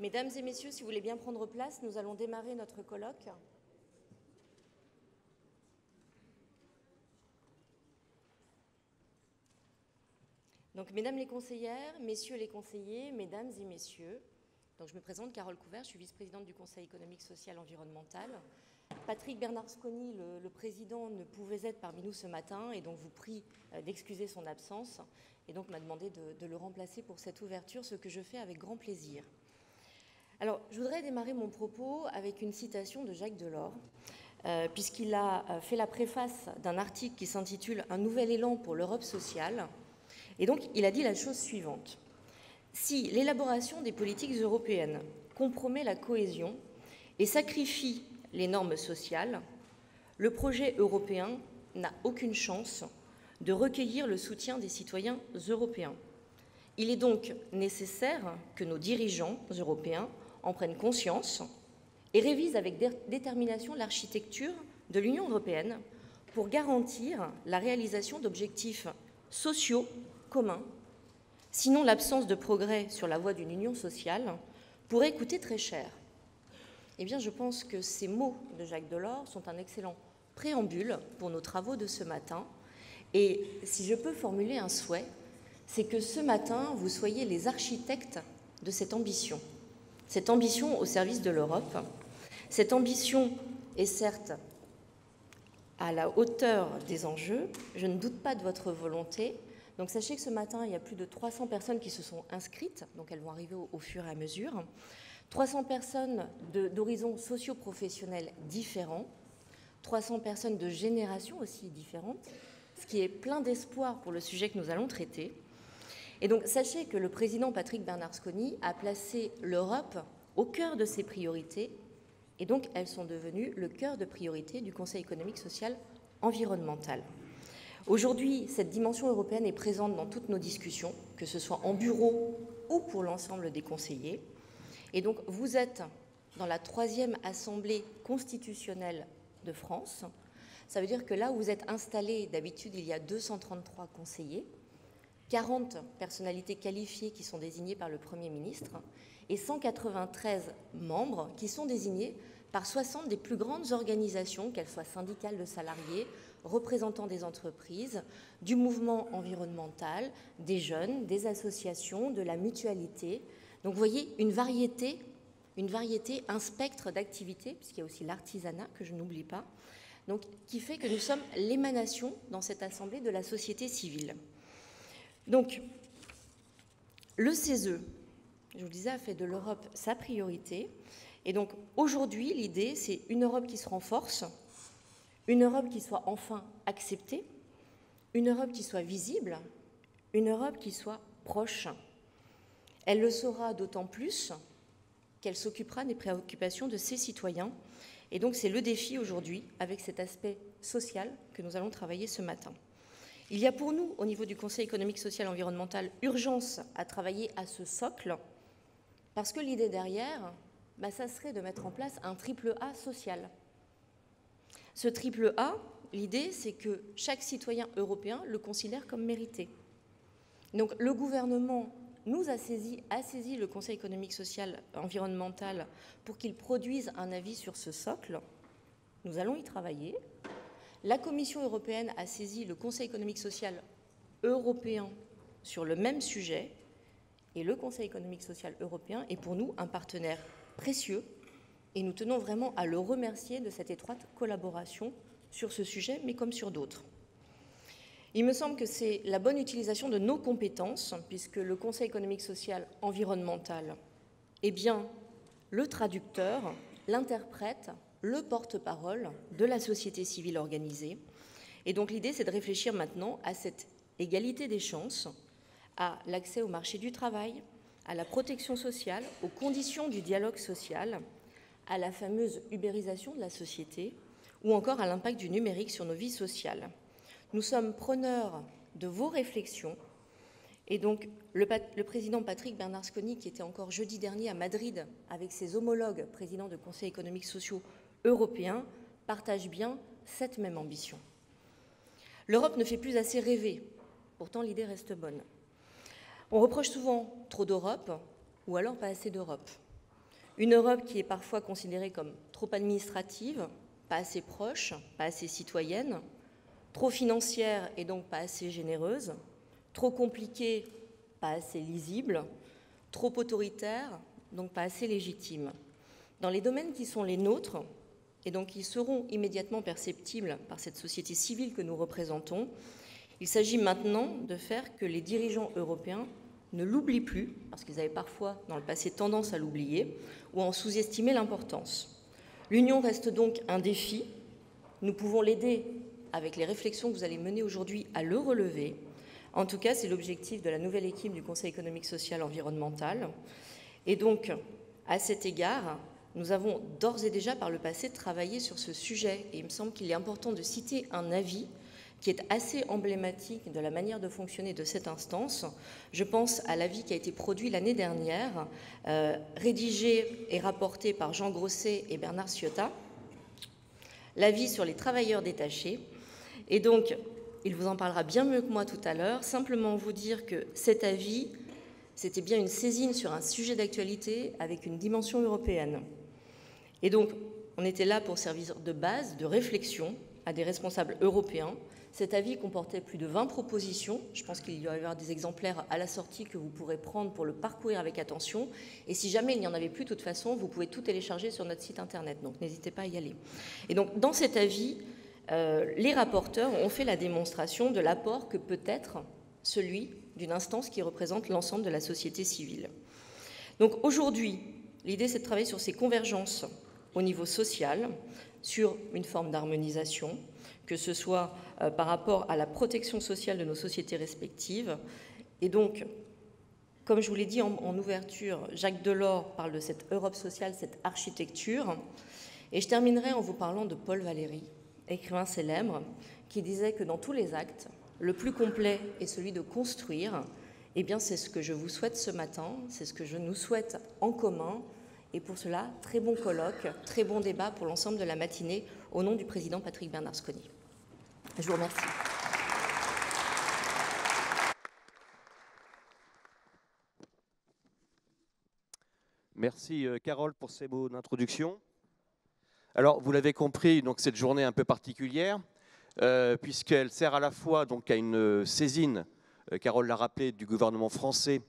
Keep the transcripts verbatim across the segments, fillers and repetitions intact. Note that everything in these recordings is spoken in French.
Mesdames et messieurs, si vous voulez bien prendre place, nous allons démarrer notre colloque. Donc, mesdames les conseillères, messieurs les conseillers, mesdames et messieurs, donc je me présente, Carole Couvert, je suis vice-présidente du Conseil économique, social et environnemental. Patrick Bernasconi, le, le président, ne pouvait être parmi nous ce matin et donc vous prie d'excuser son absence et donc m'a demandé de, de le remplacer pour cette ouverture, ce que je fais avec grand plaisir. Alors, je voudrais démarrer mon propos avec une citation de Jacques Delors, euh, puisqu'il a fait la préface d'un article qui s'intitule « Un nouvel élan pour l'Europe sociale ». Et donc, il a dit la chose suivante. « Si l'élaboration des politiques européennes compromet la cohésion et sacrifie les normes sociales, le projet européen n'a aucune chance de recueillir le soutien des citoyens européens. Il est donc nécessaire que nos dirigeants européens en prennent conscience et révisent avec détermination l'architecture de l'Union européenne pour garantir la réalisation d'objectifs sociaux communs. Sinon, l'absence de progrès sur la voie d'une union sociale pourrait coûter très cher. » Eh bien, je pense que ces mots de Jacques Delors sont un excellent préambule pour nos travaux de ce matin. Et si je peux formuler un souhait, c'est que ce matin, vous soyez les architectes de cette ambition. Cette ambition au service de l'Europe. Cette ambition est certes à la hauteur des enjeux. Je ne doute pas de votre volonté. Donc sachez que ce matin, il y a plus de trois cents personnes qui se sont inscrites. Donc elles vont arriver au, au fur et à mesure. trois cents personnes d'horizons socio-professionnels différents, trois cents personnes de générations aussi différentes, ce qui est plein d'espoir pour le sujet que nous allons traiter. Et donc, sachez que le président Patrick Bernasconi a placé l'Europe au cœur de ses priorités, et donc elles sont devenues le cœur de priorité du Conseil économique, social, environnemental. Aujourd'hui, cette dimension européenne est présente dans toutes nos discussions, que ce soit en bureau ou pour l'ensemble des conseillers. Et donc, vous êtes dans la troisième assemblée constitutionnelle de France. Ça veut dire que là où vous êtes installés, d'habitude, il y a deux cent trente-trois conseillers, quarante personnalités qualifiées qui sont désignées par le Premier ministre et cent quatre-vingt-treize membres qui sont désignés par soixante des plus grandes organisations, qu'elles soient syndicales de salariés, représentants des entreprises, du mouvement environnemental, des jeunes, des associations, de la mutualité. Donc vous voyez, une variété, une variété, un spectre d'activités, puisqu'il y a aussi l'artisanat, que je n'oublie pas, donc, qui fait que nous sommes l'émanation dans cette assemblée de la société civile. Donc, le C E S E, je vous le disais, a fait de l'Europe sa priorité. Et donc, aujourd'hui, l'idée, c'est une Europe qui se renforce, une Europe qui soit enfin acceptée, une Europe qui soit visible, une Europe qui soit proche. Elle le saura d'autant plus qu'elle s'occupera des préoccupations de ses citoyens. Et donc, c'est le défi aujourd'hui, avec cet aspect social que nous allons travailler ce matin. Il y a pour nous, au niveau du Conseil économique, social et environnemental, urgence à travailler à ce socle, parce que l'idée derrière, bah, ça serait de mettre en place un triple A social. Ce triple A, l'idée, c'est que chaque citoyen européen le considère comme mérité. Donc, le gouvernement nous a saisi, a saisi le Conseil économique, social et environnemental pour qu'il produise un avis sur ce socle. Nous allons y travailler. La Commission européenne a saisi le Conseil économique, social européen sur le même sujet. Et le Conseil économique, social européen est pour nous un partenaire précieux. Et nous tenons vraiment à le remercier de cette étroite collaboration sur ce sujet, mais comme sur d'autres. Il me semble que c'est la bonne utilisation de nos compétences, puisque le Conseil économique, social, environnemental est bien le traducteur, l'interprète, le porte-parole de la société civile organisée. Et donc l'idée, c'est de réfléchir maintenant à cette égalité des chances, à l'accès au marché du travail, à la protection sociale, aux conditions du dialogue social, à la fameuse ubérisation de la société, ou encore à l'impact du numérique sur nos vies sociales. Nous sommes preneurs de vos réflexions. Et donc, le, le président Patrick Bernasconi, qui était encore jeudi dernier à Madrid avec ses homologues présidents de conseils économiques sociaux européens, partage bien cette même ambition. L'Europe ne fait plus assez rêver. Pourtant, l'idée reste bonne. On reproche souvent trop d'Europe ou alors pas assez d'Europe. Une Europe qui est parfois considérée comme trop administrative, pas assez proche, pas assez citoyenne, trop financière et donc pas assez généreuse, trop compliquée, pas assez lisible, trop autoritaire, donc pas assez légitime. Dans les domaines qui sont les nôtres, et donc qui seront immédiatement perceptibles par cette société civile que nous représentons, il s'agit maintenant de faire que les dirigeants européens ne l'oublient plus, parce qu'ils avaient parfois dans le passé tendance à l'oublier, ou à en sous-estimer l'importance. L'Union reste donc un défi. Nous pouvons l'aider avec les réflexions que vous allez mener aujourd'hui à le relever. En tout cas, c'est l'objectif de la nouvelle équipe du Conseil économique, social et environnemental. Et donc, à cet égard, nous avons d'ores et déjà par le passé travaillé sur ce sujet. Et il me semble qu'il est important de citer un avis qui est assez emblématique de la manière de fonctionner de cette instance. Je pense à l'avis qui a été produit l'année dernière, euh, rédigé et rapporté par Jean Grosset et Bernard Cieutat, l'avis sur les travailleurs détachés. Et donc, il vous en parlera bien mieux que moi tout à l'heure, simplement vous dire que cet avis, c'était bien une saisine sur un sujet d'actualité avec une dimension européenne. Et donc, on était là pour servir de base, de réflexion à des responsables européens. Cet avis comportait plus de vingt propositions. Je pense qu'il y aura des exemplaires à la sortie que vous pourrez prendre pour le parcourir avec attention. Et si jamais il n'y en avait plus, de toute façon, vous pouvez tout télécharger sur notre site Internet. Donc n'hésitez pas à y aller. Et donc dans cet avis, euh, les rapporteurs ont fait la démonstration de l'apport que peut être celui d'une instance qui représente l'ensemble de la société civile. Donc aujourd'hui, l'idée c'est de travailler sur ces convergences au niveau social, sur une forme d'harmonisation, que ce soit euh, par rapport à la protection sociale de nos sociétés respectives. Et donc, comme je vous l'ai dit en, en ouverture, Jacques Delors parle de cette Europe sociale, cette architecture. Et je terminerai en vous parlant de Paul Valéry, écrivain célèbre, qui disait que dans tous les actes, le plus complet est celui de construire. Eh bien, c'est ce que je vous souhaite ce matin, c'est ce que je nous souhaite en commun. Et pour cela, très bon colloque, très bon débat pour l'ensemble de la matinée, au nom du président Patrick Bernasconi. Je vous remercie. Merci Carole pour ces mots d'introduction. Alors, vous l'avez compris, donc cette journée un peu particulière, euh, puisqu'elle sert à la fois donc à une saisine, euh, Carole l'a rappelé, du gouvernement français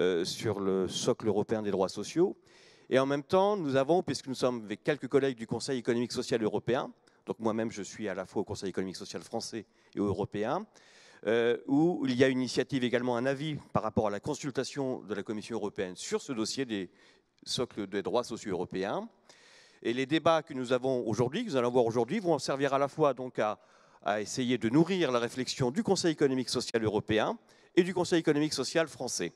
euh, sur le socle européen des droits sociaux. Et en même temps, nous avons, puisque nous sommes avec quelques collègues du Conseil économique social européen, donc moi-même je suis à la fois au Conseil économique social français et européen, euh, où il y a une initiative également, un avis par rapport à la consultation de la Commission européenne sur ce dossier des socles des droits sociaux européens. Et les débats que nous avons aujourd'hui, que nous allons avoir aujourd'hui, vont servir à la fois donc à, à essayer de nourrir la réflexion du Conseil économique social européen et du Conseil économique social français.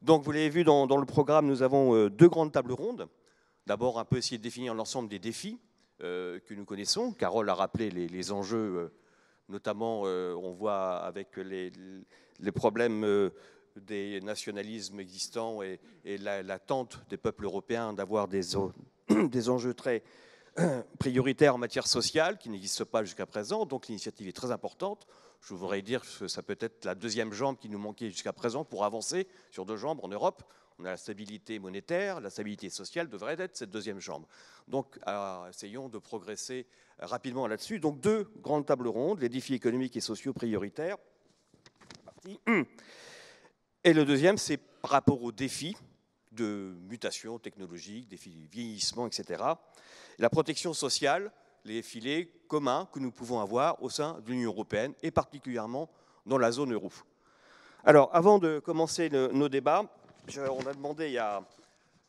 Donc vous l'avez vu dans, dans le programme, nous avons deux grandes tables rondes. D'abord, un peu essayer de définir l'ensemble des défis euh, que nous connaissons. Carole a rappelé les, les enjeux, euh, notamment euh, on voit avec les, les problèmes euh, des nationalismes existants et, et l'attente des peuples européens d'avoir des, des enjeux très prioritaires en matière sociale qui n'existent pas jusqu'à présent. Donc l'initiative est très importante. Je voudrais dire que ça peut être la deuxième jambe qui nous manquait jusqu'à présent pour avancer sur deux jambes en Europe. On a la stabilité monétaire, la stabilité sociale devrait être cette deuxième jambe. Donc, alors, essayons de progresser rapidement là-dessus. Donc, deux grandes tables rondes, les défis économiques et sociaux prioritaires. Et le deuxième, c'est par rapport aux défis de mutation technologique, défis du vieillissement, et cetera. La protection sociale, les filets communs que nous pouvons avoir au sein de l'Union européenne et particulièrement dans la zone euro. Alors, avant de commencer le, nos débats, je, on a demandé à,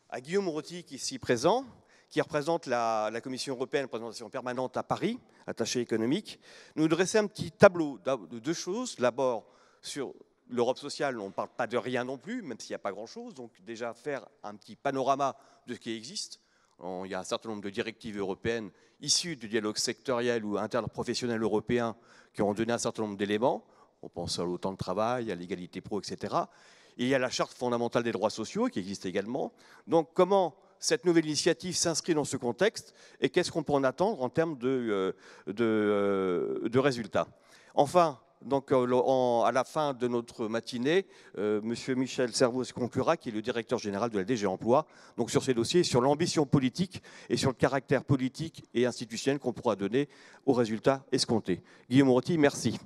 à Guillaume Roty, qui est ici présent, qui représente la, la Commission européenne, présentation permanente à Paris, attaché économique, nous dresser un petit tableau de deux choses. D'abord, sur l'Europe sociale, on ne parle pas de rien non plus, même s'il n'y a pas grand-chose, donc déjà faire un petit panorama de ce qui existe. Il y a un certain nombre de directives européennes issues du dialogue sectoriel ou interprofessionnel européen qui ont donné un certain nombre d'éléments. On pense à l'OTAN de travail, à l'égalité pro, et cetera. Et il y a la charte fondamentale des droits sociaux qui existe également. Donc comment cette nouvelle initiative s'inscrit dans ce contexte et qu'est-ce qu'on peut en attendre en termes de, de, de résultats. Enfin, donc en, à la fin de notre matinée, euh, M. Michel Servoz conclura, qui est le directeur général de la D G Emploi, donc sur ces dossiers, sur l'ambition politique et sur le caractère politique et institutionnel qu'on pourra donner aux résultats escomptés. Guillaume Roty, merci.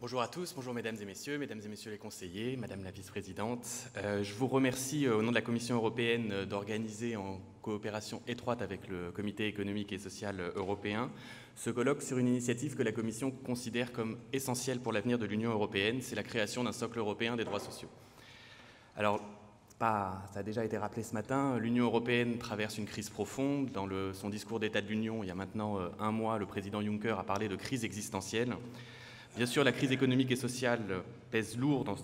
Bonjour à tous, bonjour mesdames et messieurs, mesdames et messieurs les conseillers, madame la vice-présidente. Euh, je vous remercie euh, au nom de la Commission européenne euh, d'organiser en coopération étroite avec le Comité économique et social européen ce colloque sur une initiative que la Commission considère comme essentielle pour l'avenir de l'Union européenne, c'est la création d'un socle européen des droits sociaux. Alors, pas, ça a déjà été rappelé ce matin, l'Union européenne traverse une crise profonde. Dans le, son discours d'état de l'Union, il y a maintenant euh, un mois, le président Juncker a parlé de crise existentielle. Bien sûr, la crise économique et sociale pèse lourd dans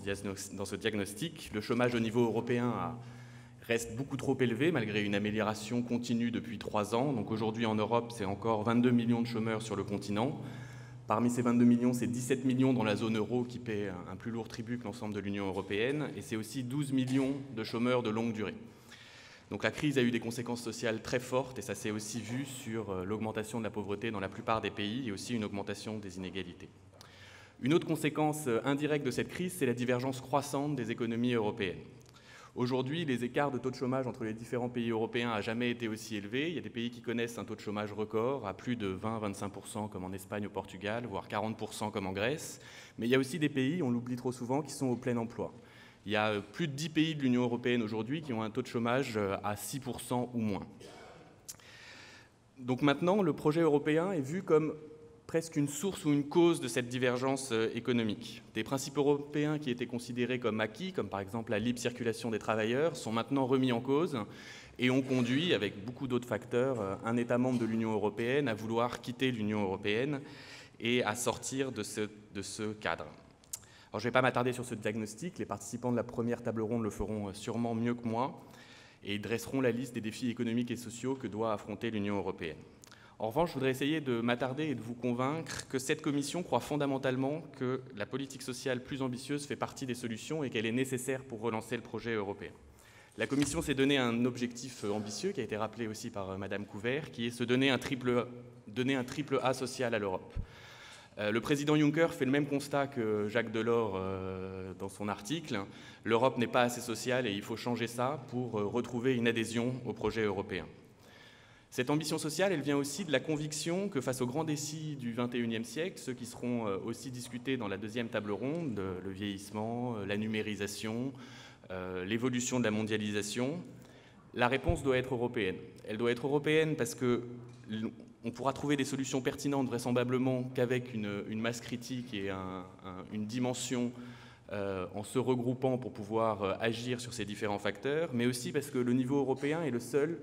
ce diagnostic. Le chômage au niveau européen reste beaucoup trop élevé, malgré une amélioration continue depuis trois ans. Donc aujourd'hui, en Europe, c'est encore vingt-deux millions de chômeurs sur le continent. Parmi ces vingt-deux millions, c'est dix-sept millions dans la zone euro qui paient un plus lourd tribut que l'ensemble de l'Union européenne. Et c'est aussi douze millions de chômeurs de longue durée. Donc la crise a eu des conséquences sociales très fortes et ça s'est aussi vu sur l'augmentation de la pauvreté dans la plupart des pays et aussi une augmentation des inégalités. Une autre conséquence indirecte de cette crise, c'est la divergence croissante des économies européennes. Aujourd'hui, les écarts de taux de chômage entre les différents pays européens n'ont jamais été aussi élevés. Il y a des pays qui connaissent un taux de chômage record, à plus de vingt à vingt-cinq pour cent comme en Espagne, au Portugal, voire quarante pour cent comme en Grèce. Mais il y a aussi des pays, on l'oublie trop souvent, qui sont au plein emploi. Il y a plus de dix pays de l'Union européenne aujourd'hui qui ont un taux de chômage à six pour cent ou moins. Donc maintenant, le projet européen est vu comme presque une source ou une cause de cette divergence économique. Des principes européens qui étaient considérés comme acquis, comme par exemple la libre circulation des travailleurs, sont maintenant remis en cause et ont conduit, avec beaucoup d'autres facteurs, un État membre de l'Union européenne à vouloir quitter l'Union européenne et à sortir de ce, de ce cadre. Alors, je ne vais pas m'attarder sur ce diagnostic, les participants de la première table ronde le feront sûrement mieux que moi et ils dresseront la liste des défis économiques et sociaux que doit affronter l'Union européenne. En revanche, je voudrais essayer de m'attarder et de vous convaincre que cette commission croit fondamentalement que la politique sociale plus ambitieuse fait partie des solutions et qu'elle est nécessaire pour relancer le projet européen. La commission s'est donné un objectif ambitieux, qui a été rappelé aussi par madame Couvert, qui est se donner un triple, donner un triple A social à l'Europe. Le président Juncker fait le même constat que Jacques Delors dans son article. L'Europe n'est pas assez sociale et il faut changer ça pour retrouver une adhésion au projet européen. Cette ambition sociale, elle vient aussi de la conviction que face aux grands défis du vingt-et-unième siècle, ceux qui seront aussi discutés dans la deuxième table ronde, le vieillissement, la numérisation, euh, l'évolution de la mondialisation, la réponse doit être européenne. Elle doit être européenne parce qu'on pourra trouver des solutions pertinentes vraisemblablement qu'avec une, une masse critique et un, un, une dimension Euh, en se regroupant pour pouvoir euh, agir sur ces différents facteurs, mais aussi parce que le niveau européen est le seul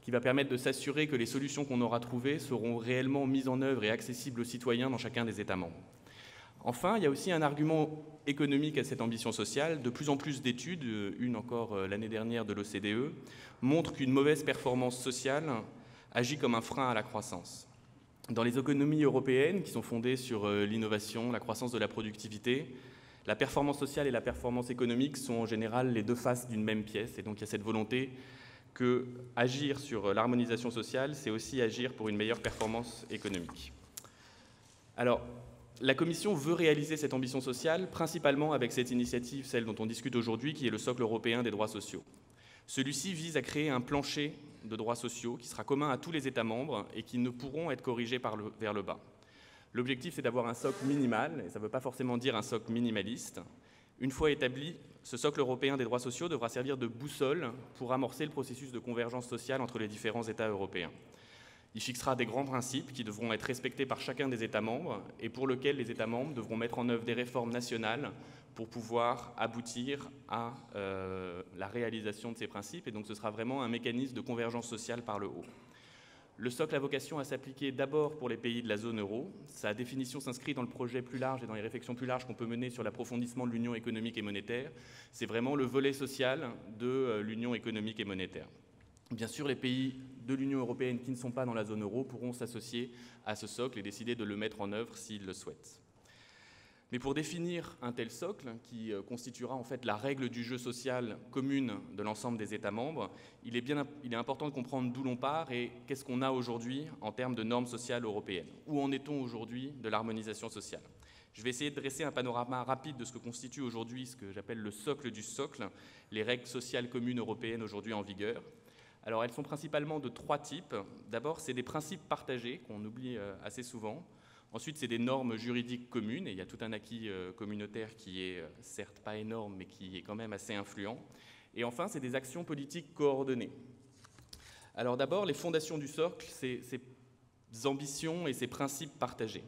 qui va permettre de s'assurer que les solutions qu'on aura trouvées seront réellement mises en œuvre et accessibles aux citoyens dans chacun des États membres. Enfin, il y a aussi un argument économique à cette ambition sociale. De plus en plus d'études, une encore l'année dernière de l'O C D E, montrent qu'une mauvaise performance sociale agit comme un frein à la croissance. Dans les économies européennes, qui sont fondées sur l'innovation, la croissance de la productivité, la performance sociale et la performance économique sont en général les deux faces d'une même pièce. Et donc il y a cette volonté que agir sur l'harmonisation sociale, c'est aussi agir pour une meilleure performance économique. Alors, la Commission veut réaliser cette ambition sociale, principalement avec cette initiative, celle dont on discute aujourd'hui, qui est le socle européen des droits sociaux. Celui-ci vise à créer un plancher de droits sociaux qui sera commun à tous les États membres et qui ne pourront être corrigés par le, vers le bas. L'objectif, c'est d'avoir un socle minimal, et ça ne veut pas forcément dire un socle minimaliste. Une fois établi, ce socle européen des droits sociaux devra servir de boussole pour amorcer le processus de convergence sociale entre les différents États européens. Il fixera des grands principes qui devront être respectés par chacun des États membres et pour lesquels les États membres devront mettre en œuvre des réformes nationales pour pouvoir aboutir à euh, la réalisation de ces principes. Et donc ce sera vraiment un mécanisme de convergence sociale par le haut. Le socle a vocation à s'appliquer d'abord pour les pays de la zone euro. Sa définition s'inscrit dans le projet plus large et dans les réflexions plus larges qu'on peut mener sur l'approfondissement de l'union économique et monétaire. C'est vraiment le volet social de l'union économique et monétaire. Bien sûr, les pays de l'Union européenne qui ne sont pas dans la zone euro pourront s'associer à ce socle et décider de le mettre en œuvre s'ils le souhaitent. Mais pour définir un tel socle, qui constituera en fait la règle du jeu social commune de l'ensemble des États membres, il est, bien, il est important de comprendre d'où l'on part et qu'est-ce qu'on a aujourd'hui en termes de normes sociales européennes. Où en est-on aujourd'hui de l'harmonisation sociale? Je vais essayer de dresser un panorama rapide de ce que constitue aujourd'hui ce que j'appelle le socle du socle, les règles sociales communes européennes aujourd'hui en vigueur. Alors elles sont principalement de trois types. D'abord, c'est des principes partagés qu'on oublie assez souvent. Ensuite, c'est des normes juridiques communes, et il y a tout un acquis communautaire qui est certes pas énorme, mais qui est quand même assez influent. Et enfin, c'est des actions politiques coordonnées. Alors d'abord, les fondations du socle, c'est ces ambitions et ces principes partagés.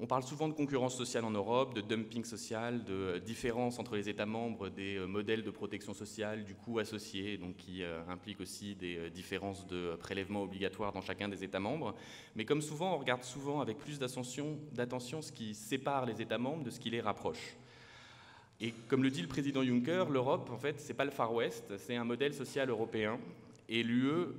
On parle souvent de concurrence sociale en Europe, de dumping social, de différence entre les États membres des modèles de protection sociale, du coût associé, donc qui euh, implique aussi des différences de prélèvements obligatoires dans chacun des États membres. Mais comme souvent, on regarde souvent avec plus d'attention ce qui sépare les États membres de ce qui les rapproche. Et comme le dit le président Juncker, l'Europe, en fait, c'est pas le Far West, c'est un modèle social européen. Et l'U E,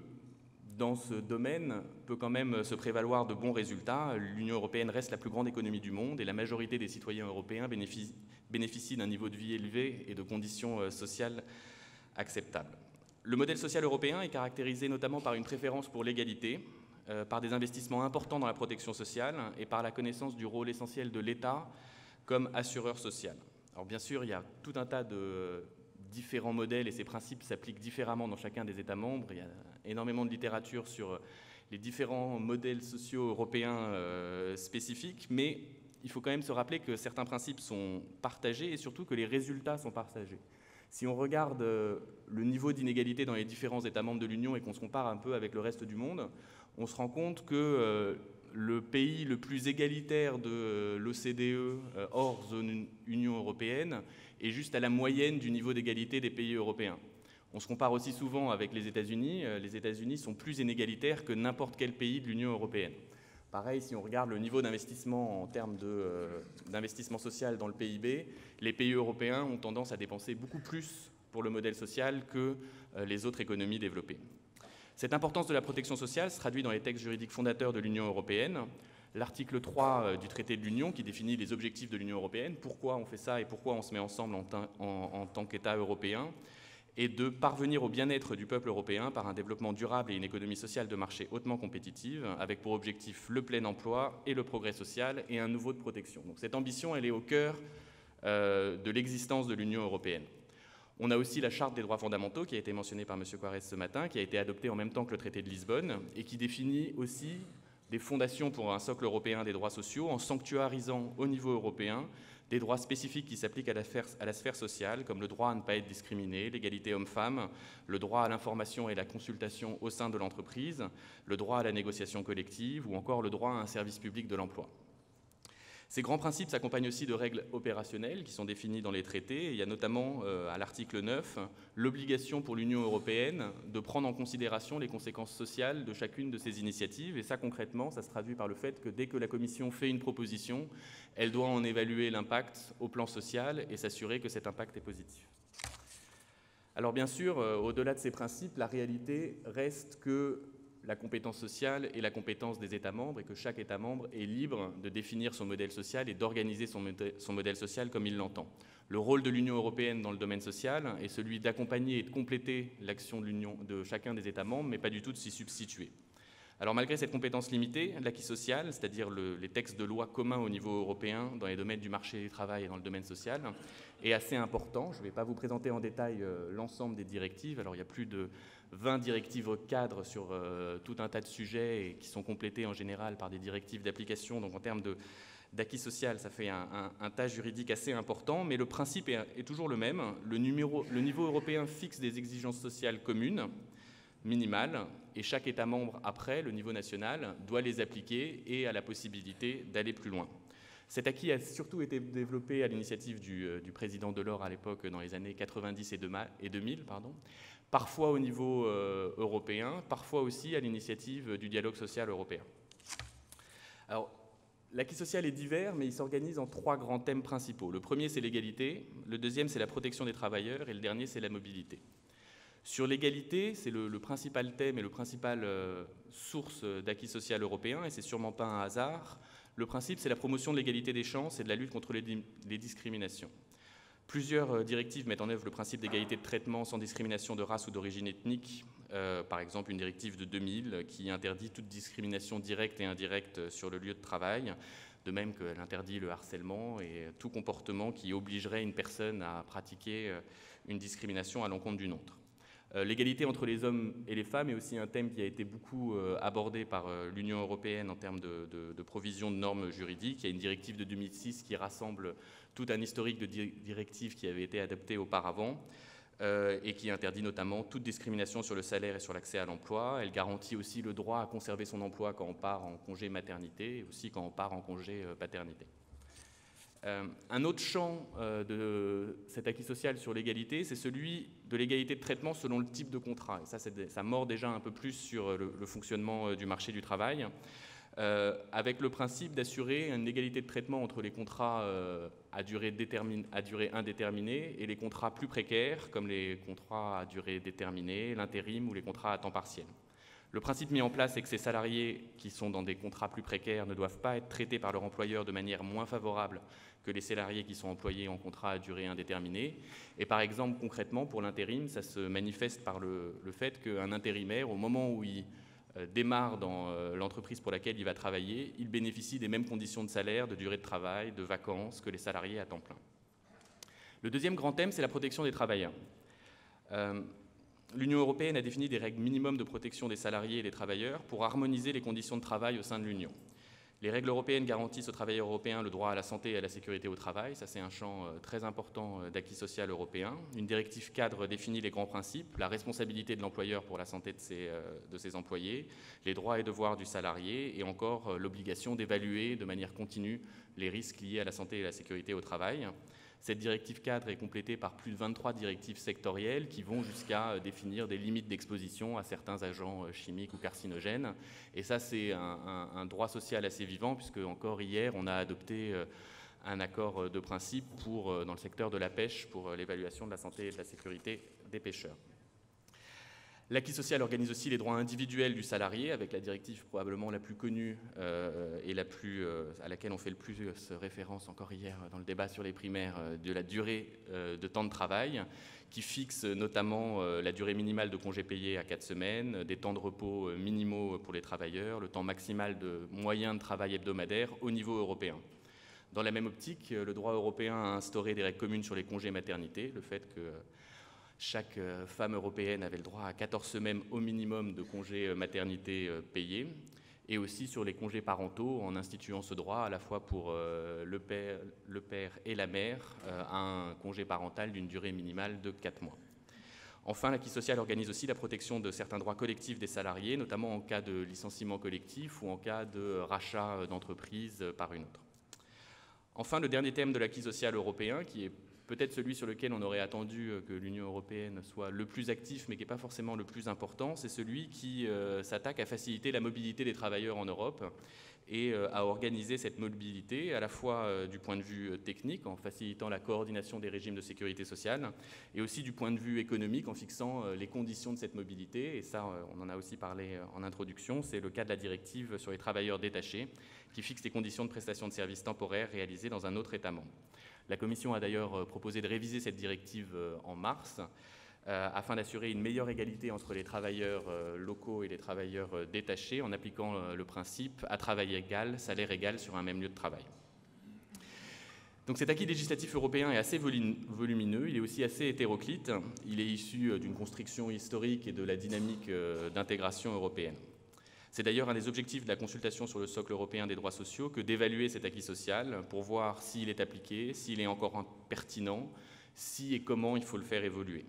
dans ce domaine, peut quand même se prévaloir de bons résultats. L'Union européenne reste la plus grande économie du monde et la majorité des citoyens européens bénéficient d'un niveau de vie élevé et de conditions sociales acceptables. Le modèle social européen est caractérisé notamment par une préférence pour l'égalité, euh, par des investissements importants dans la protection sociale et par la connaissance du rôle essentiel de l'État comme assureur social. Alors bien sûr, il y a tout un tas de différents modèles et ces principes s'appliquent différemment dans chacun des États membres. Il y a énormément de littérature sur les différents modèles sociaux européens euh, spécifiques, mais il faut quand même se rappeler que certains principes sont partagés et surtout que les résultats sont partagés. Si on regarde euh, le niveau d'inégalité dans les différents États membres de l'Union et qu'on se compare un peu avec le reste du monde, on se rend compte que euh, le pays le plus égalitaire de euh, l'O C D E euh, hors zone Union européenne est juste à la moyenne du niveau d'égalité des pays européens. On se compare aussi souvent avec les États-Unis. Les États-Unis sont plus inégalitaires que n'importe quel pays de l'Union européenne. Pareil, si on regarde le niveau d'investissement en termes d'investissement euh, social dans le P I B, les pays européens ont tendance à dépenser beaucoup plus pour le modèle social que euh, les autres économies développées. Cette importance de la protection sociale se traduit dans les textes juridiques fondateurs de l'Union européenne. L'article trois du traité de l'Union qui définit les objectifs de l'Union européenne, pourquoi on fait ça et pourquoi on se met ensemble en, en, en tant qu'État européen, et de parvenir au bien-être du peuple européen par un développement durable et une économie sociale de marché hautement compétitive, avec pour objectif le plein emploi et le progrès social et un niveau de protection. Donc cette ambition, elle est au cœur euh, de l'existence de l'Union européenne. On a aussi la Charte des droits fondamentaux qui a été mentionnée par M. Coirez ce matin, qui a été adoptée en même temps que le traité de Lisbonne et qui définit aussi des fondations pour un socle européen des droits sociaux en sanctuarisant au niveau européen des droits spécifiques qui s'appliquent à, à la sphère sociale, comme le droit à ne pas être discriminé, l'égalité homme-femme, le droit à l'information et la consultation au sein de l'entreprise, le droit à la négociation collective ou encore le droit à un service public de l'emploi. Ces grands principes s'accompagnent aussi de règles opérationnelles qui sont définies dans les traités. Il y a notamment, euh, à l'article neuf, l'obligation pour l'Union européenne de prendre en considération les conséquences sociales de chacune de ces initiatives. Et ça, concrètement, ça se traduit par le fait que dès que la Commission fait une proposition, elle doit en évaluer l'impact au plan social et s'assurer que cet impact est positif. Alors bien sûr, euh, au-delà de ces principes, la réalité reste que la compétence sociale est la compétence des États membres et que chaque État membre est libre de définir son modèle social et d'organiser son, son modèle social comme il l'entend. Le rôle de l'Union européenne dans le domaine social est celui d'accompagner et de compléter l'action de l'Union de chacun des États membres, mais pas du tout de s'y substituer. Alors malgré cette compétence limitée, l'acquis social, c'est-à-dire le, les textes de loi communs au niveau européen dans les domaines du marché du travail et dans le domaine social, est assez important. Je ne vais pas vous présenter en détail euh, l'ensemble des directives. Alors il y a plus de vingt directives cadres sur euh, tout un tas de sujets et qui sont complétées en général par des directives d'application. Donc en termes d'acquis social, ça fait un, un, un tas juridique assez important. Mais le principe est, est toujours le même. Le, numéro, le niveau européen fixe des exigences sociales communes, minimales, et chaque État membre, après, le niveau national, doit les appliquer et a la possibilité d'aller plus loin. Cet acquis a surtout été développé à l'initiative du, du président Delors à l'époque, dans les années quatre-vingt-dix et deux mille, pardon, parfois au niveau euh, européen, parfois aussi à l'initiative du dialogue social européen. Alors, l'acquis social est divers, mais il s'organise en trois grands thèmes principaux. Le premier, c'est l'égalité, le deuxième, c'est la protection des travailleurs, et le dernier, c'est la mobilité. Sur l'égalité, c'est le, le principal thème et le principal euh, source d'acquis social européen, et c'est sûrement pas un hasard. Le principe, c'est la promotion de l'égalité des chances et de la lutte contre les, les discriminations. Plusieurs directives mettent en œuvre le principe d'égalité de traitement sans discrimination de race ou d'origine ethnique. Euh, par exemple, une directive de deux mille qui interdit toute discrimination directe et indirecte sur le lieu de travail, de même qu'elle interdit le harcèlement et tout comportement qui obligerait une personne à pratiquer une discrimination à l'encontre d'une autre. Euh, l'égalité entre les hommes et les femmes est aussi un thème qui a été beaucoup euh, abordé par euh, l'Union européenne en termes de, de, de provision de normes juridiques. Il y a une directive de deux mille six qui rassemble tout un historique de di- directives qui avaient été adaptées auparavant. Euh, et qui interdit notamment toute discrimination sur le salaire et sur l'accès à l'emploi. Elle garantit aussi le droit à conserver son emploi quand on part en congé maternité et aussi quand on part en congé paternité. Euh, un autre champ euh, de cet acquis social sur l'égalité, c'est celui de l'égalité de traitement selon le type de contrat. Et ça, ça mord déjà un peu plus sur le, le fonctionnement du marché du travail, euh, avec le principe d'assurer une égalité de traitement entre les contrats euh, à durée, à durée indéterminée et les contrats plus précaires, comme les contrats à durée déterminée, l'intérim ou les contrats à temps partiel. Le principe mis en place est que ces salariés qui sont dans des contrats plus précaires ne doivent pas être traités par leur employeur de manière moins favorable que les salariés qui sont employés en contrat à durée indéterminée. Et par exemple, concrètement, pour l'intérim, ça se manifeste par le, le fait qu'un intérimaire, au moment où il euh, démarre dans euh, l'entreprise pour laquelle il va travailler, il bénéficie des mêmes conditions de salaire, de durée de travail, de vacances que les salariés à temps plein. Le deuxième grand thème, c'est la protection des travailleurs. Euh, L'Union européenne a défini des règles minimum de protection des salariés et des travailleurs pour harmoniser les conditions de travail au sein de l'Union. Les règles européennes garantissent aux travailleurs européens le droit à la santé et à la sécurité au travail. Ça, c'est un champ très important d'acquis social européen. Une directive cadre définit les grands principes, la responsabilité de l'employeur pour la santé de ses, de ses employés, les droits et devoirs du salarié et encore l'obligation d'évaluer de manière continue les risques liés à la santé et à la sécurité au travail. Cette directive cadre est complétée par plus de vingt-trois directives sectorielles qui vont jusqu'à définir des limites d'exposition à certains agents chimiques ou carcinogènes. Et ça, c'est un, un, un droit social assez vivant, puisque encore hier, on a adopté un accord de principe pour, dans le secteur de la pêche pour l'évaluation de la santé et de la sécurité des pêcheurs. L'acquis social organise aussi les droits individuels du salarié, avec la directive probablement la plus connue euh, et la plus, euh, à laquelle on fait le plus référence encore hier dans le débat sur les primaires, euh, de la durée euh, de temps de travail, qui fixe notamment euh, la durée minimale de congés payés à quatre semaines, des temps de repos minimaux pour les travailleurs, le temps maximal de moyen de travail hebdomadaire au niveau européen. Dans la même optique, le droit européen a instauré des règles communes sur les congés maternité, le fait que chaque femme européenne avait le droit à quatorze semaines au minimum de congés maternité payés, et aussi sur les congés parentaux, en instituant ce droit à la fois pour le père, le père et la mère à un congé parental d'une durée minimale de quatre mois. Enfin, l'acquis social organise aussi la protection de certains droits collectifs des salariés, notamment en cas de licenciement collectif ou en cas de rachat d'entreprise par une autre. Enfin, le dernier thème de l'acquis social européen, qui est peut-être celui sur lequel on aurait attendu que l'Union européenne soit le plus actif, mais qui n'est pas forcément le plus important, c'est celui qui euh, s'attaque à faciliter la mobilité des travailleurs en Europe et euh, à organiser cette mobilité à la fois euh, du point de vue technique, en facilitant la coordination des régimes de sécurité sociale, et aussi du point de vue économique, en fixant euh, les conditions de cette mobilité. Et ça, euh, on en a aussi parlé euh, en introduction, c'est le cas de la directive sur les travailleurs détachés, qui fixe les conditions de prestation de services temporaires réalisées dans un autre État membre. La Commission a d'ailleurs proposé de réviser cette directive en mars euh, afin d'assurer une meilleure égalité entre les travailleurs euh, locaux et les travailleurs euh, détachés en appliquant euh, le principe à travail égal, salaire égal sur un même lieu de travail. Donc cet acquis législatif européen est assez volumineux, il est aussi assez hétéroclite, il est issu d'une constriction historique et de la dynamique euh, d'intégration européenne. C'est d'ailleurs un des objectifs de la consultation sur le socle européen des droits sociaux que d'évaluer cet acquis social pour voir s'il est appliqué, s'il est encore pertinent, si et comment il faut le faire évoluer.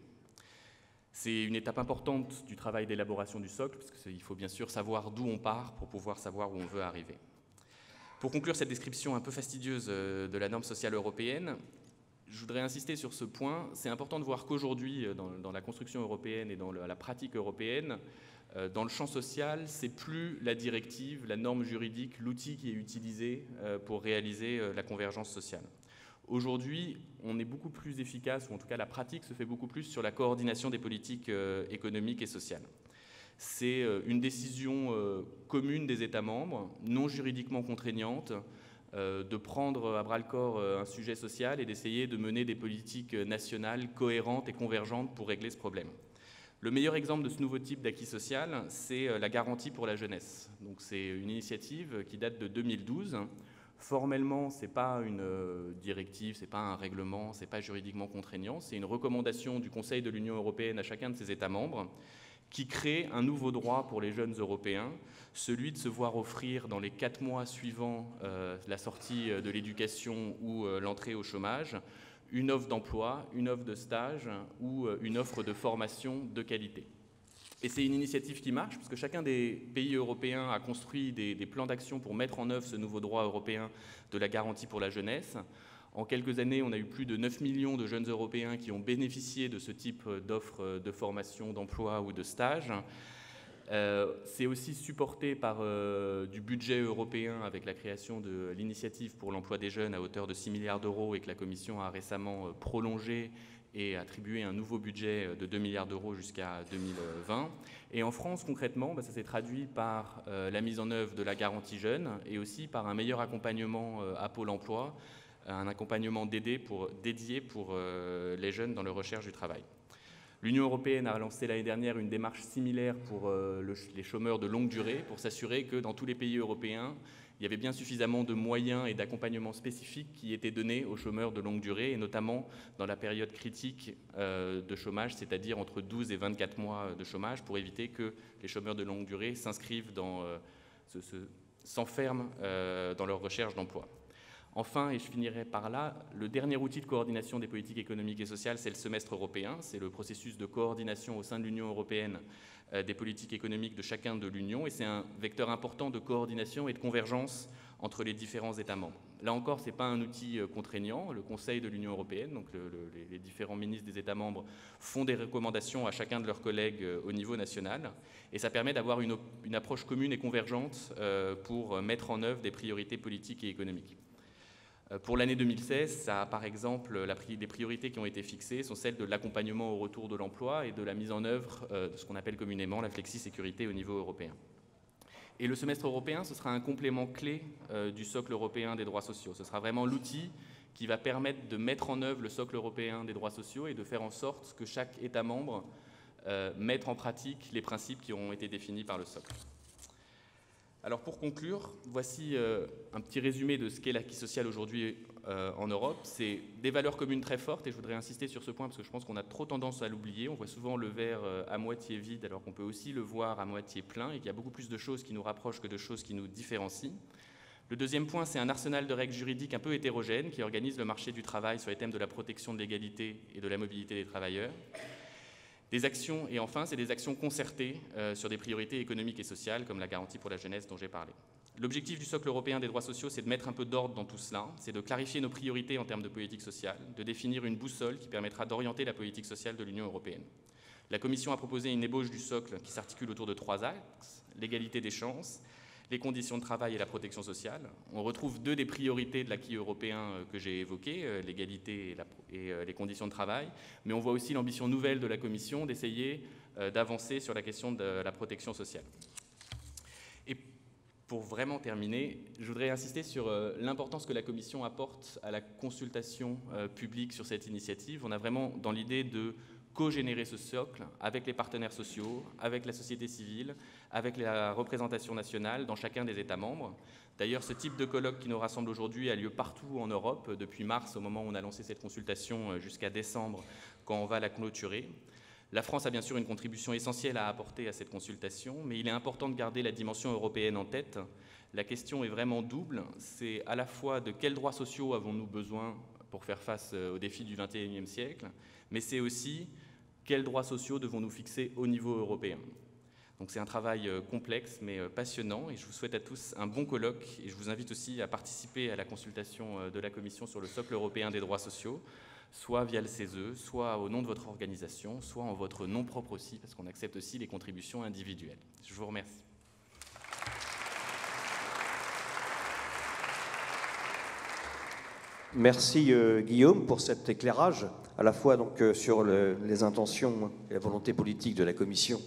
C'est une étape importante du travail d'élaboration du socle, parce qu'il faut bien sûr savoir d'où on part pour pouvoir savoir où on veut arriver. Pour conclure cette description un peu fastidieuse de la norme sociale européenne, je voudrais insister sur ce point. C'est important de voir qu'aujourd'hui, dans, dans la construction européenne et dans le, la pratique européenne, euh, dans le champ social, c'est plus la directive, la norme juridique, l'outil qui est utilisé euh, pour réaliser euh, la convergence sociale. Aujourd'hui, on est beaucoup plus efficace, ou en tout cas la pratique se fait beaucoup plus sur la coordination des politiques euh, économiques et sociales. C'est euh, une décision euh, commune des États membres, non juridiquement contraignante, euh, de prendre à bras-le-corps un sujet social et d'essayer de mener des politiques nationales cohérentes et convergentes pour régler ce problème. Le meilleur exemple de ce nouveau type d'acquis social, c'est la garantie pour la jeunesse. Donc c'est une initiative qui date de deux mille douze. Formellement, ce n'est pas une directive, ce n'est pas un règlement, ce n'est pas juridiquement contraignant, c'est une recommandation du Conseil de l'Union européenne à chacun de ses États membres qui crée un nouveau droit pour les jeunes Européens, celui de se voir offrir dans les quatre mois suivants euh, la sortie de l'éducation ou euh, l'entrée au chômage, une offre d'emploi, une offre de stage ou euh, une offre de formation de qualité. Et c'est une initiative qui marche, parce que chacun des pays européens a construit des, des plans d'action pour mettre en œuvre ce nouveau droit européen de la garantie pour la jeunesse. En quelques années, on a eu plus de neuf millions de jeunes Européens qui ont bénéficié de ce type d'offres de formation, d'emploi ou de stage. Euh, c'est aussi supporté par euh, du budget européen avec la création de l'initiative pour l'emploi des jeunes à hauteur de six milliards d'euros et que la Commission a récemment prolongé et attribué un nouveau budget de deux milliards d'euros jusqu'à deux mille vingt. Et en France, concrètement, ça s'est traduit par la mise en œuvre de la garantie jeune et aussi par un meilleur accompagnement à Pôle emploi, un accompagnement dédié pour, dédié pour les jeunes dans leur recherche du travail. L'Union européenne a lancé l'année dernière une démarche similaire pour les chômeurs de longue durée pour s'assurer que dans tous les pays européens, il y avait bien suffisamment de moyens et d'accompagnement spécifiques qui étaient donnés aux chômeurs de longue durée, et notamment dans la période critique de chômage, c'est-à-dire entre douze et vingt-quatre mois de chômage, pour éviter que les chômeurs de longue durée s'inscrivent dans, se, se, s'enferment dans leur recherche d'emploi. Enfin, et je finirai par là, le dernier outil de coordination des politiques économiques et sociales, c'est le semestre européen. C'est le processus de coordination au sein de l'Union européenne euh, des politiques économiques de chacun de l'Union. Et c'est un vecteur important de coordination et de convergence entre les différents États membres. Là encore, ce n'est pas un outil euh, contraignant. Le Conseil de l'Union européenne, donc le, le, les différents ministres des États membres, font des recommandations à chacun de leurs collègues euh, au niveau national. Et ça permet d'avoir une, une approche commune et convergente euh, pour mettre en œuvre des priorités politiques et économiques. Pour l'année deux mille seize, ça, par exemple, la, les priorités qui ont été fixées sont celles de l'accompagnement au retour de l'emploi et de la mise en œuvre euh, de ce qu'on appelle communément la flexi-sécurité au niveau européen. Et le semestre européen, ce sera un complément clé euh, du socle européen des droits sociaux. Ce sera vraiment l'outil qui va permettre de mettre en œuvre le socle européen des droits sociaux et de faire en sorte que chaque État membre euh, mette en pratique les principes qui auront été définis par le socle. Alors pour conclure, voici euh, un petit résumé de ce qu'est l'acquis social aujourd'hui euh, en Europe. C'est des valeurs communes très fortes, et je voudrais insister sur ce point parce que je pense qu'on a trop tendance à l'oublier. On voit souvent le verre euh, à moitié vide alors qu'on peut aussi le voir à moitié plein, et qu'il y a beaucoup plus de choses qui nous rapprochent que de choses qui nous différencient. Le deuxième point, c'est un arsenal de règles juridiques un peu hétérogènes qui organise le marché du travail sur les thèmes de la protection de l'égalité et de la mobilité des travailleurs. Des actions, et enfin, c'est des actions concertées euh, sur des priorités économiques et sociales, comme la garantie pour la jeunesse dont j'ai parlé. L'objectif du socle européen des droits sociaux, c'est de mettre un peu d'ordre dans tout cela, c'est de clarifier nos priorités en termes de politique sociale, de définir une boussole qui permettra d'orienter la politique sociale de l'Union européenne. La Commission a proposé une ébauche du socle qui s'articule autour de trois axes, l'égalité des chances, les conditions de travail et la protection sociale. On retrouve deux des priorités de l'acquis européen que j'ai évoquées, l'égalité et, et les conditions de travail, mais on voit aussi l'ambition nouvelle de la Commission d'essayer d'avancer sur la question de la protection sociale. Et pour vraiment terminer, je voudrais insister sur l'importance que la Commission apporte à la consultation publique sur cette initiative. On a vraiment dans l'idée de co-générer ce socle avec les partenaires sociaux, avec la société civile, avec la représentation nationale dans chacun des États membres. D'ailleurs, ce type de colloque qui nous rassemble aujourd'hui a lieu partout en Europe, depuis mars, au moment où on a lancé cette consultation, jusqu'à décembre, quand on va la clôturer. La France a bien sûr une contribution essentielle à apporter à cette consultation, mais il est important de garder la dimension européenne en tête. La question est vraiment double, c'est à la fois de quels droits sociaux avons-nous besoin pour faire face aux défis du vingt et unième siècle, mais c'est aussi quels droits sociaux devons-nous fixer au niveau européen. Donc c'est un travail complexe mais passionnant, et je vous souhaite à tous un bon colloque, et je vous invite aussi à participer à la consultation de la Commission sur le socle européen des droits sociaux, soit via le C E S E, soit au nom de votre organisation, soit en votre nom propre aussi, parce qu'on accepte aussi les contributions individuelles. Je vous remercie. Merci euh, Guillaume pour cet éclairage, à la fois donc, euh, sur le, les intentions et la volonté politique de la Commission.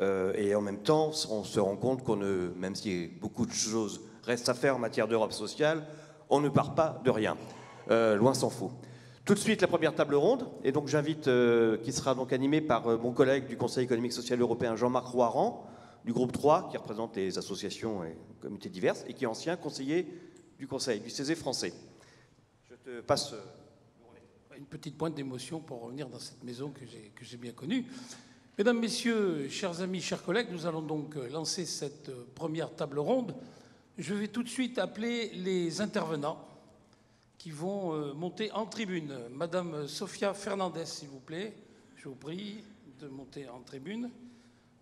Euh, et en même temps, on se rend compte qu'on, même si beaucoup de choses restent à faire en matière d'Europe sociale, on ne part pas de rien. Euh, loin s'en faut. Tout de suite, la première table ronde, et donc j'invite, euh, qui sera donc animée par euh, mon collègue du Conseil économique et social européen, Jean-Marc Roirant, du groupe trois, qui représente les associations et comités divers, et qui est ancien conseiller du Conseil, du C E S E français. Je te passe... Une petite pointe d'émotion pour revenir dans cette maison que j'ai que j'ai bien connue. Mesdames, Messieurs, chers amis, chers collègues, nous allons donc lancer cette première table ronde. Je vais tout de suite appeler les intervenants qui vont monter en tribune. Madame Sofia Fernandes, s'il vous plaît, je vous prie de monter en tribune.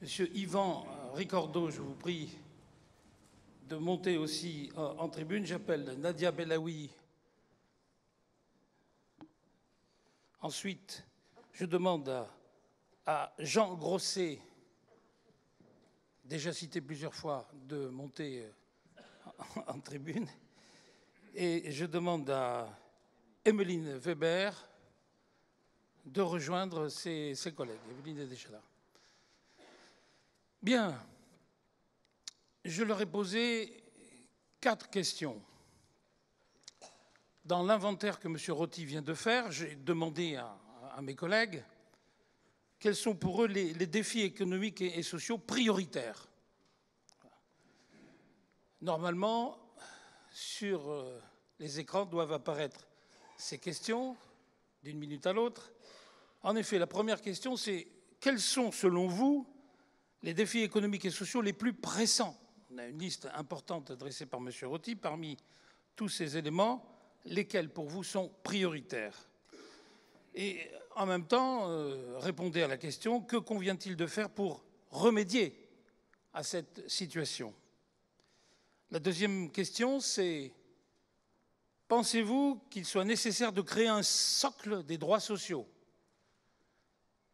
Monsieur Yvan Ricordeau, je vous prie de monter aussi en tribune. J'appelle Nadia Bellaoui. Ensuite, je demande à, à Jean Grosset, déjà cité plusieurs fois, de monter en, en tribune. Et je demande à Emeline Weber de rejoindre ses, ses collègues. Emeline est déjà là. Bien. Je leur ai posé quatre questions. Dans l'inventaire que M. Roty vient de faire, j'ai demandé à, à mes collègues quels sont pour eux les, les défis économiques et, et sociaux prioritaires. Normalement, sur euh, les écrans doivent apparaître ces questions d'une minute à l'autre. En effet, la première question, c'est quels sont, selon vous, les défis économiques et sociaux les plus pressants? On a une liste importante dressée par M. Roty. Parmi tous ces éléments, lesquels pour vous sont prioritaires? Et en même temps, euh, répondez à la question, que convient-il de faire pour remédier à cette situation? La deuxième question, c'est, pensez-vous qu'il soit nécessaire de créer un socle des droits sociaux?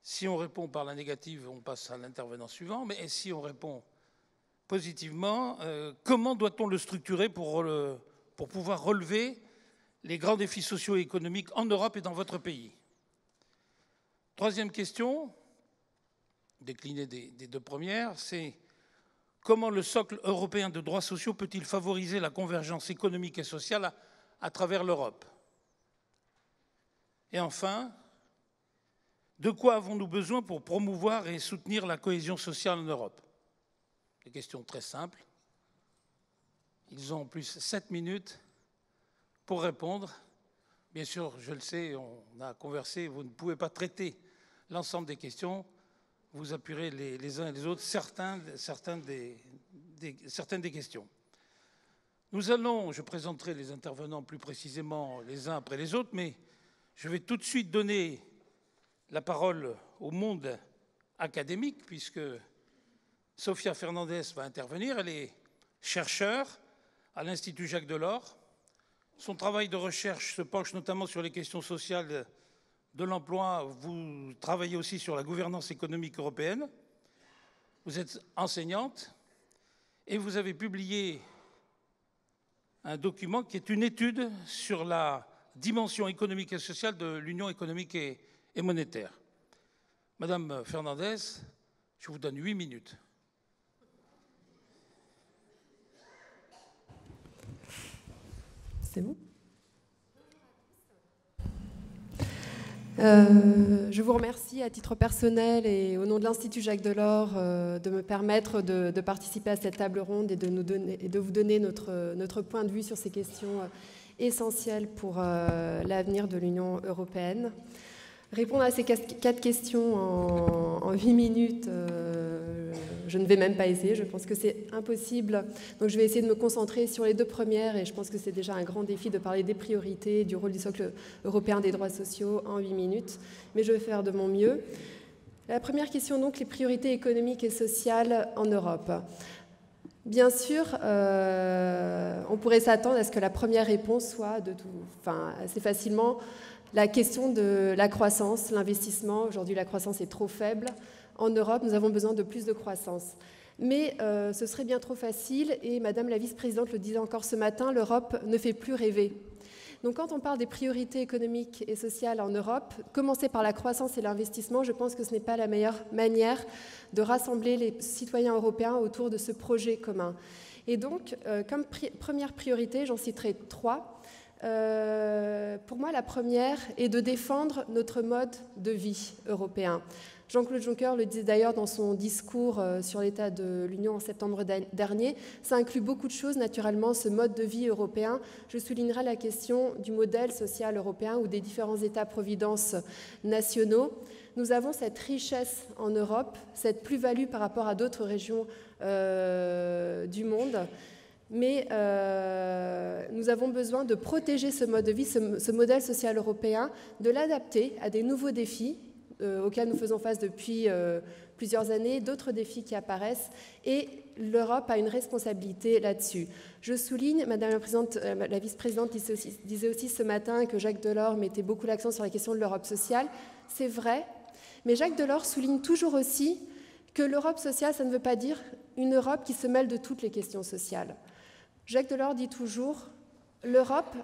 Si on répond par la négative, on passe à l'intervenant suivant, mais si on répond positivement, euh, comment doit-on le structurer pour, le, pour pouvoir relever les grands défis sociaux et économiques en Europe et dans votre pays? Troisième question, déclinée des, des deux premières, c'est comment le socle européen de droits sociaux peut-il favoriser la convergence économique et sociale à, à travers l'Europe? Et enfin, de quoi avons-nous besoin pour promouvoir et soutenir la cohésion sociale en Europe? Des questions très simples. Ils ont en plus sept minutes pour répondre. Bien sûr, je le sais, on a conversé, vous ne pouvez pas traiter l'ensemble des questions, vous appuierez les, les uns et les autres certains, certains des, des, certaines des questions. Nous allons, je présenterai les intervenants plus précisément les uns après les autres, mais je vais tout de suite donner la parole au monde académique, puisque Sofia Fernandes va intervenir, elle est chercheure à l'Institut Jacques Delors. Son travail de recherche se penche notamment sur les questions sociales de l'emploi. Vous travaillez aussi sur la gouvernance économique européenne. Vous êtes enseignante et vous avez publié un document qui est une étude sur la dimension économique et sociale de l'Union économique et monétaire. Madame Fernandes, je vous donne huit minutes. C'est bon. Euh, je vous remercie à titre personnel et au nom de l'Institut Jacques Delors euh, de me permettre de, de participer à cette table ronde et de, nous donner, et de vous donner notre, notre point de vue sur ces questions essentielles pour euh, l'avenir de l'Union européenne. Répondre à ces quatre questions en, en huit minutes, euh, je ne vais même pas essayer, je pense que c'est impossible. Donc je vais essayer de me concentrer sur les deux premières et je pense que c'est déjà un grand défi de parler des priorités, du rôle du socle européen des droits sociaux en huit minutes, mais je vais faire de mon mieux. La première question donc, les priorités économiques et sociales en Europe. Bien sûr, euh, on pourrait s'attendre à ce que la première réponse soit de tout, enfin, assez facilement la question de la croissance, l'investissement. Aujourd'hui, la croissance est trop faible. En Europe, nous avons besoin de plus de croissance. Mais euh, ce serait bien trop facile, et Madame la vice-présidente le disait encore ce matin, l'Europe ne fait plus rêver. Donc quand on parle des priorités économiques et sociales en Europe, commencer par la croissance et l'investissement, je pense que ce n'est pas la meilleure manière de rassembler les citoyens européens autour de ce projet commun. Et donc, euh, comme pri- première priorité, j'en citerai trois. Euh, pour moi, la première est de défendre notre mode de vie européen. Jean-Claude Juncker le disait d'ailleurs dans son discours sur l'état de l'Union en septembre dernier, ça inclut beaucoup de choses naturellement, ce mode de vie européen. Je soulignerai la question du modèle social européen ou des différents états-providence nationaux. Nous avons cette richesse en Europe, cette plus-value par rapport à d'autres régions euh, du monde. Mais euh, nous avons besoin de protéger ce mode de vie, ce, ce modèle social européen, de l'adapter à des nouveaux défis euh, auxquels nous faisons face depuis euh, plusieurs années, d'autres défis qui apparaissent, et l'Europe a une responsabilité là-dessus. Je souligne, Madame la Présidente, euh, la vice-présidente disait aussi, disait aussi ce matin que Jacques Delors mettait beaucoup l'accent sur la question de l'Europe sociale. C'est vrai, mais Jacques Delors souligne toujours aussi que l'Europe sociale, ça ne veut pas dire une Europe qui se mêle de toutes les questions sociales. Jacques Delors dit toujours « L'Europe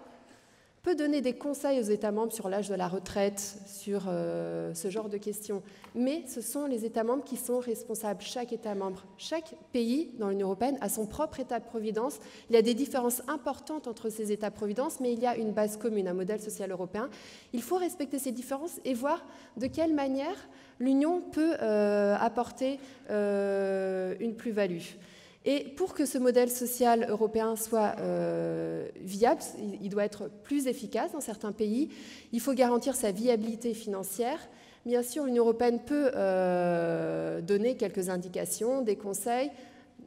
peut donner des conseils aux États membres sur l'âge de la retraite, sur euh, ce genre de questions, mais ce sont les États membres qui sont responsables, chaque État membre. Chaque pays dans l'Union européenne a son propre État-providence. Il y a des différences importantes entre ces États-providence, mais il y a une base commune, un modèle social européen. Il faut respecter ces différences et voir de quelle manière l'Union peut euh, apporter euh, une plus-value. » Et pour que ce modèle social européen soit euh, viable, il doit être plus efficace dans certains pays, il faut garantir sa viabilité financière. Bien sûr, l'Union européenne peut euh, donner quelques indications, des conseils,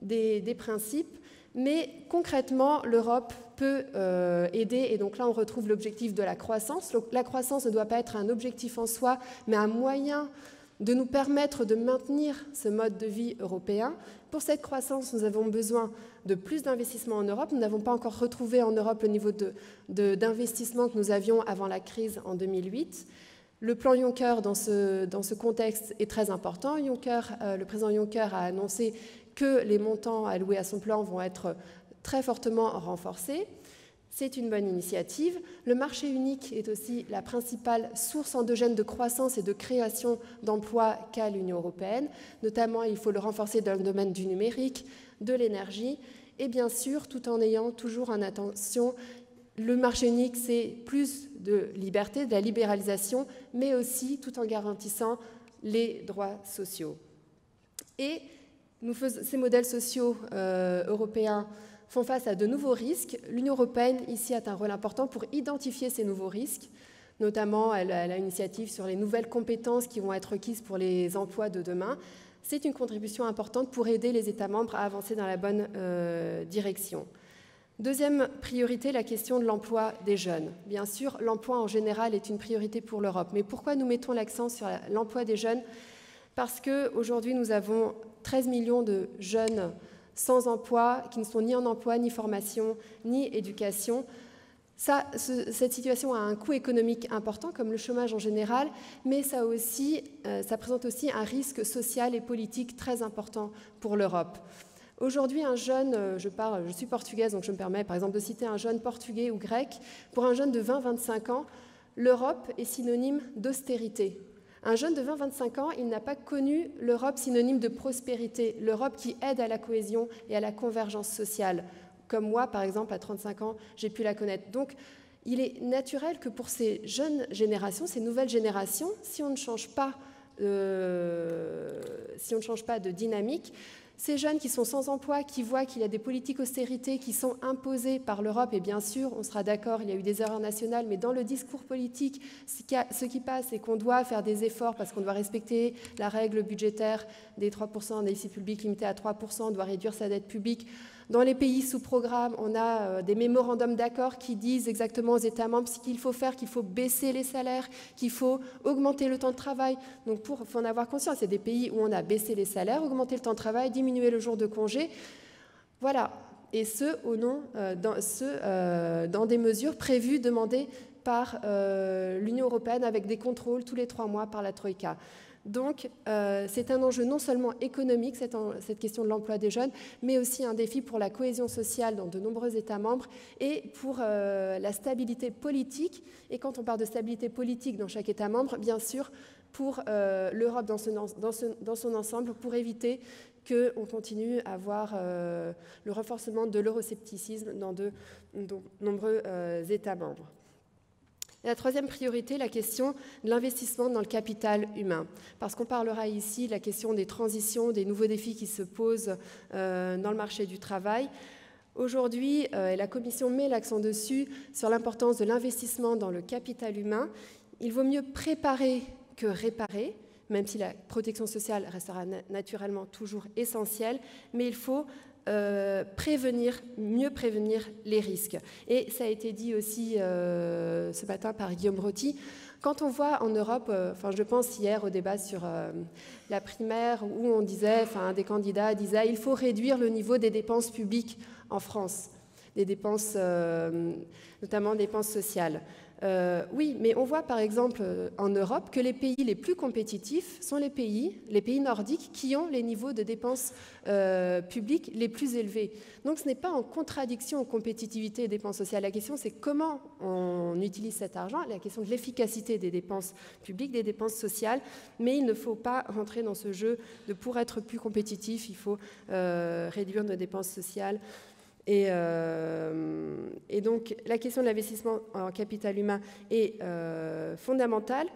des, des principes, mais concrètement, l'Europe peut euh, aider, et donc là, on retrouve l'objectif de la croissance. La croissance ne doit pas être un objectif en soi, mais un moyen de nous permettre de maintenir ce mode de vie européen. Pour cette croissance, nous avons besoin de plus d'investissements en Europe. Nous n'avons pas encore retrouvé en Europe le niveau de, de, d'investissement que nous avions avant la crise en deux mille huit. Le plan Juncker, dans ce, dans ce contexte, est très important. Juncker, euh, le président Juncker a annoncé que les montants alloués à son plan vont être très fortement renforcés. C'est une bonne initiative. Le marché unique est aussi la principale source endogène de croissance et de création d'emplois qu'a l'Union européenne. Notamment, il faut le renforcer dans le domaine du numérique, de l'énergie et bien sûr, tout en ayant toujours en attention, le marché unique, c'est plus de liberté, de la libéralisation, mais aussi tout en garantissant les droits sociaux. Et nous faisons, ces modèles sociaux euh, européens font face à de nouveaux risques. L'Union européenne, ici, a un rôle important pour identifier ces nouveaux risques. Notamment, elle a l'initiative sur les nouvelles compétences qui vont être requises pour les emplois de demain. C'est une contribution importante pour aider les États membres à avancer dans la bonne euh, direction. Deuxième priorité, la question de l'emploi des jeunes. Bien sûr, l'emploi en général est une priorité pour l'Europe. Mais pourquoi nous mettons l'accent sur l'emploi des jeunes? Parce qu'aujourd'hui, nous avons treize millions de jeunes sans emploi, qui ne sont ni en emploi, ni formation, ni éducation. Ça, ce, cette situation a un coût économique important, comme le chômage en général, mais ça, aussi, euh, ça présente aussi un risque social et politique très important pour l'Europe. Aujourd'hui, un jeune, je, parle, je suis portugaise, donc je me permets par exemple de citer un jeune portugais ou grec, pour un jeune de vingt à vingt-cinq ans, l'Europe est synonyme d'austérité. Un jeune de vingt à vingt-cinq ans, il n'a pas connu l'Europe synonyme de prospérité, l'Europe qui aide à la cohésion et à la convergence sociale. Comme moi, par exemple, à trente-cinq ans, j'ai pu la connaître. Donc, il est naturel que pour ces jeunes générations, ces nouvelles générations, si on ne change pas, euh, si on ne change pas de dynamique, ces jeunes qui sont sans emploi, qui voient qu'il y a des politiques d'austérité qui sont imposées par l'Europe, et bien sûr, on sera d'accord, il y a eu des erreurs nationales, mais dans le discours politique, ce qui passe, c'est qu'on doit faire des efforts parce qu'on doit respecter la règle budgétaire des trois pour cent, un déficit public limité à trois pour cent, on doit réduire sa dette publique. Dans les pays sous programme, on a des mémorandums d'accord qui disent exactement aux États membres ce qu'il faut faire, qu'il faut baisser les salaires, qu'il faut augmenter le temps de travail. Donc, il faut en avoir conscience. Il y a des pays où on a baissé les salaires, augmenté le temps de travail, diminué le jour de congé. Voilà. Et ce, au nom, euh, dans, ce, euh, dans des mesures prévues, demandées par euh, l'Union européenne avec des contrôles tous les trois mois par la Troïka. Donc, euh, c'est un enjeu non seulement économique, cette, en, cette question de l'emploi des jeunes, mais aussi un défi pour la cohésion sociale dans de nombreux États membres et pour euh, la stabilité politique. Et quand on parle de stabilité politique dans chaque État membre, bien sûr, pour euh, l'Europe dans, dans, dans, dans son ensemble, pour éviter qu'on continue à voir euh, le renforcement de l'euroscepticisme dans de, de nombreux euh, États membres. Et la troisième priorité, la question de l'investissement dans le capital humain. Parce qu'on parlera ici de la question des transitions, des nouveaux défis qui se posent euh, dans le marché du travail. Aujourd'hui, euh, la Commission met l'accent dessus sur l'importance de l'investissement dans le capital humain. Il vaut mieux préparer que réparer, même si la protection sociale restera na- naturellement toujours essentielle, mais il faut euh, prévenir, mieux prévenir les risques. Et ça a été dit aussi euh, ce matin par Guillaume Roty. Quand on voit en Europe, euh, enfin, je pense hier au débat sur euh, la primaire, où on disait, enfin, un des candidats disait, il faut réduire le niveau des dépenses publiques en France, des dépenses, euh, notamment dépenses sociales. Euh, oui, mais on voit par exemple euh, en Europe que les pays les plus compétitifs sont les pays, les pays nordiques qui ont les niveaux de dépenses euh, publiques les plus élevés. Donc ce n'est pas en contradiction aux compétitivités et dépenses sociales. La question, c'est comment on utilise cet argent, la question de l'efficacité des dépenses publiques, des dépenses sociales, mais il ne faut pas rentrer dans ce jeu de pour être plus compétitif, il faut euh, réduire nos dépenses sociales. Et, euh, et donc la question de l'investissement en capital humain est euh, fondamentale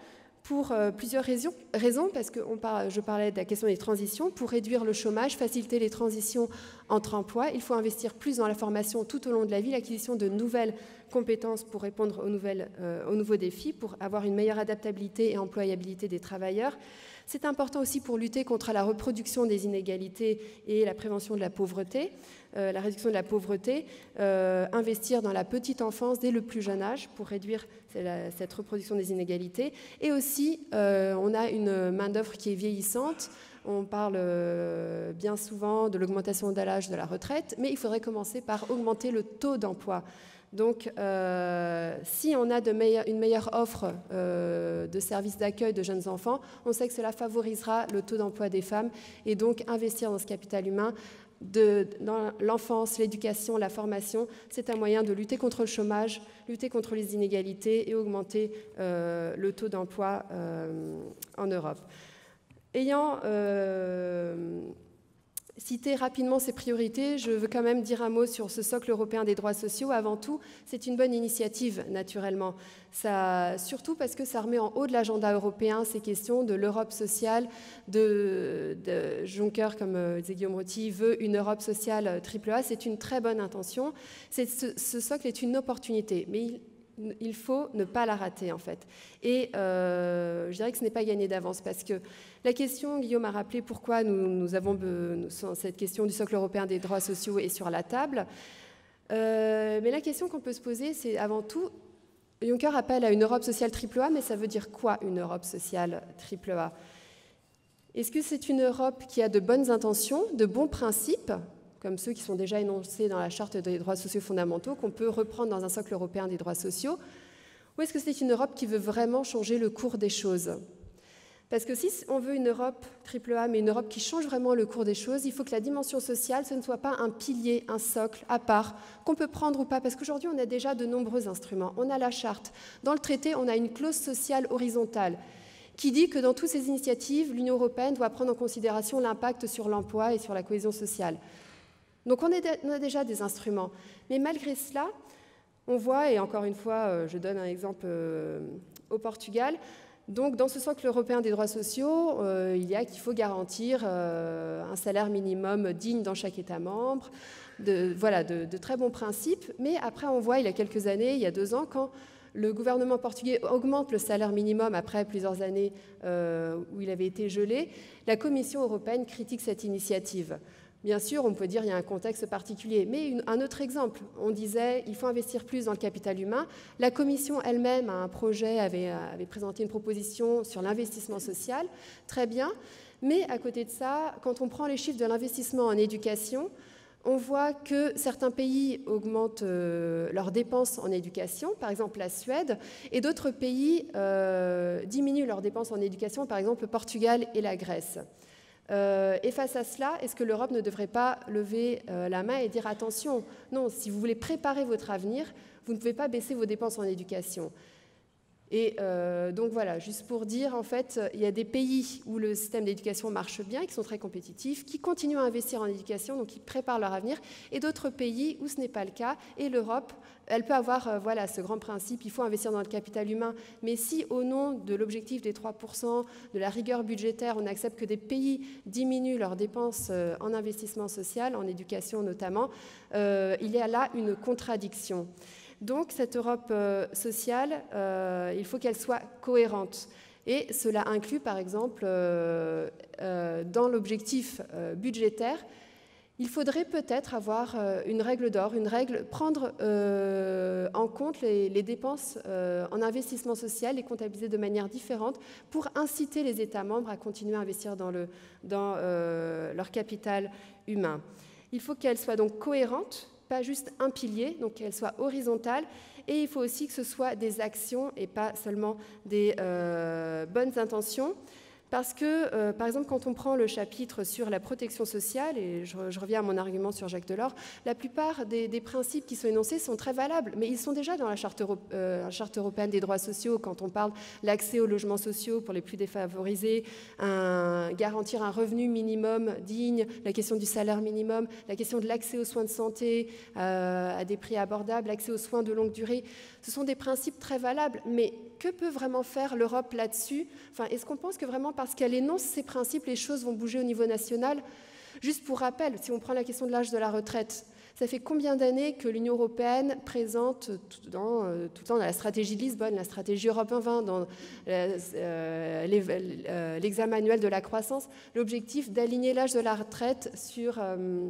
pour euh, plusieurs raisons, raisons parce que on par, je parlais de la question des transitions. Pour réduire le chômage, faciliter les transitions entre emplois, il faut investir plus dans la formation tout au long de la vie, l'acquisition de nouvelles compétences pour répondre aux, nouvelles, euh, aux nouveaux défis, pour avoir une meilleure adaptabilité et employabilité des travailleurs. C'est important aussi pour lutter contre la reproduction des inégalités et la prévention de la pauvreté, euh, la réduction de la pauvreté, euh, investir dans la petite enfance dès le plus jeune âge pour réduire la, cette reproduction des inégalités. Et aussi, euh, on a une main-d'œuvre qui est vieillissante. On parle bien souvent de l'augmentation de l'âge de la retraite, mais il faudrait commencer par augmenter le taux d'emploi. Donc, euh, si on a de meille- une meilleure offre euh, de services d'accueil de jeunes enfants, on sait que cela favorisera le taux d'emploi des femmes. Et donc, investir dans ce capital humain, de, dans l'enfance, l'éducation, la formation, c'est un moyen de lutter contre le chômage, lutter contre les inégalités et augmenter euh, le taux d'emploi euh, en Europe. Ayant... Euh, Citer rapidement ces priorités, je veux quand même dire un mot sur ce socle européen des droits sociaux. Avant tout, c'est une bonne initiative, naturellement. Ça, surtout parce que ça remet en haut de l'agenda européen ces questions de l'Europe sociale, de, de Juncker, comme disait Guillaume Roty, veut une Europe sociale triple A. C'est une très bonne intention. C'est, ce, ce socle est une opportunité, mais il, il faut ne pas la rater, en fait. Et euh, je dirais que ce n'est pas gagné d'avance, parce que la question, Guillaume a rappelé pourquoi nous, nous avons cette question du socle européen des droits sociaux est sur la table. Euh, mais la question qu'on peut se poser, c'est avant tout, Juncker appelle à une Europe sociale triple A, mais ça veut dire quoi, une Europe sociale triple A? Est-ce que c'est une Europe qui a de bonnes intentions, de bons principes, comme ceux qui sont déjà énoncés dans la Charte des droits sociaux fondamentaux, qu'on peut reprendre dans un socle européen des droits sociaux? Ou est-ce que c'est une Europe qui veut vraiment changer le cours des choses? Parce que si on veut une Europe triple A, mais une Europe qui change vraiment le cours des choses, il faut que la dimension sociale, ce ne soit pas un pilier, un socle à part, qu'on peut prendre ou pas. Parce qu'aujourd'hui, on a déjà de nombreux instruments. On a la charte. Dans le traité, on a une clause sociale horizontale qui dit que dans toutes ces initiatives, l'Union européenne doit prendre en considération l'impact sur l'emploi et sur la cohésion sociale. Donc on a déjà des instruments. Mais malgré cela, on voit, et encore une fois, je donne un exemple au Portugal. Donc, dans ce socle européen des droits sociaux, euh, il y a qu'il faut garantir euh, un salaire minimum digne dans chaque État membre, de, voilà, de, de très bons principes. Mais après, on voit, il y a quelques années, il y a deux ans, quand le gouvernement portugais augmente le salaire minimum après plusieurs années euh, où il avait été gelé, la Commission européenne critique cette initiative. Bien sûr, on peut dire qu'il y a un contexte particulier, mais une, un autre exemple, on disait qu'il faut investir plus dans le capital humain. La Commission elle-même a un projet, avait, avait présenté une proposition sur l'investissement social, très bien, mais à côté de ça, quand on prend les chiffres de l'investissement en éducation, on voit que certains pays augmentent euh, leurs dépenses en éducation, par exemple la Suède, et d'autres pays euh, diminuent leurs dépenses en éducation, par exemple le Portugal et la Grèce. Euh, et face à cela, est-ce que l'Europe ne devrait pas lever euh, la main et dire attention, non, si vous voulez préparer votre avenir, vous ne pouvez pas baisser vos dépenses en éducation. Et euh, donc voilà, juste pour dire, en fait, il y a des pays où le système d'éducation marche bien, qui sont très compétitifs, qui continuent à investir en éducation, donc qui préparent leur avenir, et d'autres pays où ce n'est pas le cas. Et l'Europe, elle peut avoir euh, voilà, ce grand principe, il faut investir dans le capital humain, mais si au nom de l'objectif des trois pour cent, de la rigueur budgétaire, on accepte que des pays diminuent leurs dépenses euh, en investissement social, en éducation notamment, euh, il y a là une contradiction. Donc, cette Europe euh, sociale, euh, il faut qu'elle soit cohérente. Et cela inclut, par exemple, euh, euh, dans l'objectif euh, budgétaire, il faudrait peut-être avoir euh, une règle d'or, une règle, prendre euh, en compte les, les dépenses euh, en investissement social et comptabiliser de manière différente pour inciter les États membres à continuer à investir dans, le, dans euh, leur capital humain. Il faut qu'elle soit donc cohérente, pas juste un pilier, donc qu'elle soit horizontale, et il faut aussi que ce soit des actions et pas seulement des euh, bonnes intentions, parce que, euh, par exemple, quand on prend le chapitre sur la protection sociale, et je, je reviens à mon argument sur Jacques Delors, la plupart des, des principes qui sont énoncés sont très valables, mais ils sont déjà dans la charte, Europe, euh, la charte européenne des droits sociaux, quand on parle l'accès aux logements sociaux pour les plus défavorisés, un, garantir un revenu minimum digne, la question du salaire minimum, la question de l'accès aux soins de santé euh, à des prix abordables, l'accès aux soins de longue durée. Ce sont des principes très valables, mais que peut vraiment faire l'Europe là-dessus? Enfin, est-ce qu'on pense que vraiment parce qu'elle énonce ces principes, les choses vont bouger au niveau national? Juste pour rappel, si on prend la question de l'âge de la retraite, ça fait combien d'années que l'Union européenne présente tout, dans, tout le temps dans la stratégie de Lisbonne, la stratégie Europe deux mille vingt, dans euh, l'examen annuel de la croissance, l'objectif d'aligner l'âge de la retraite sur, euh,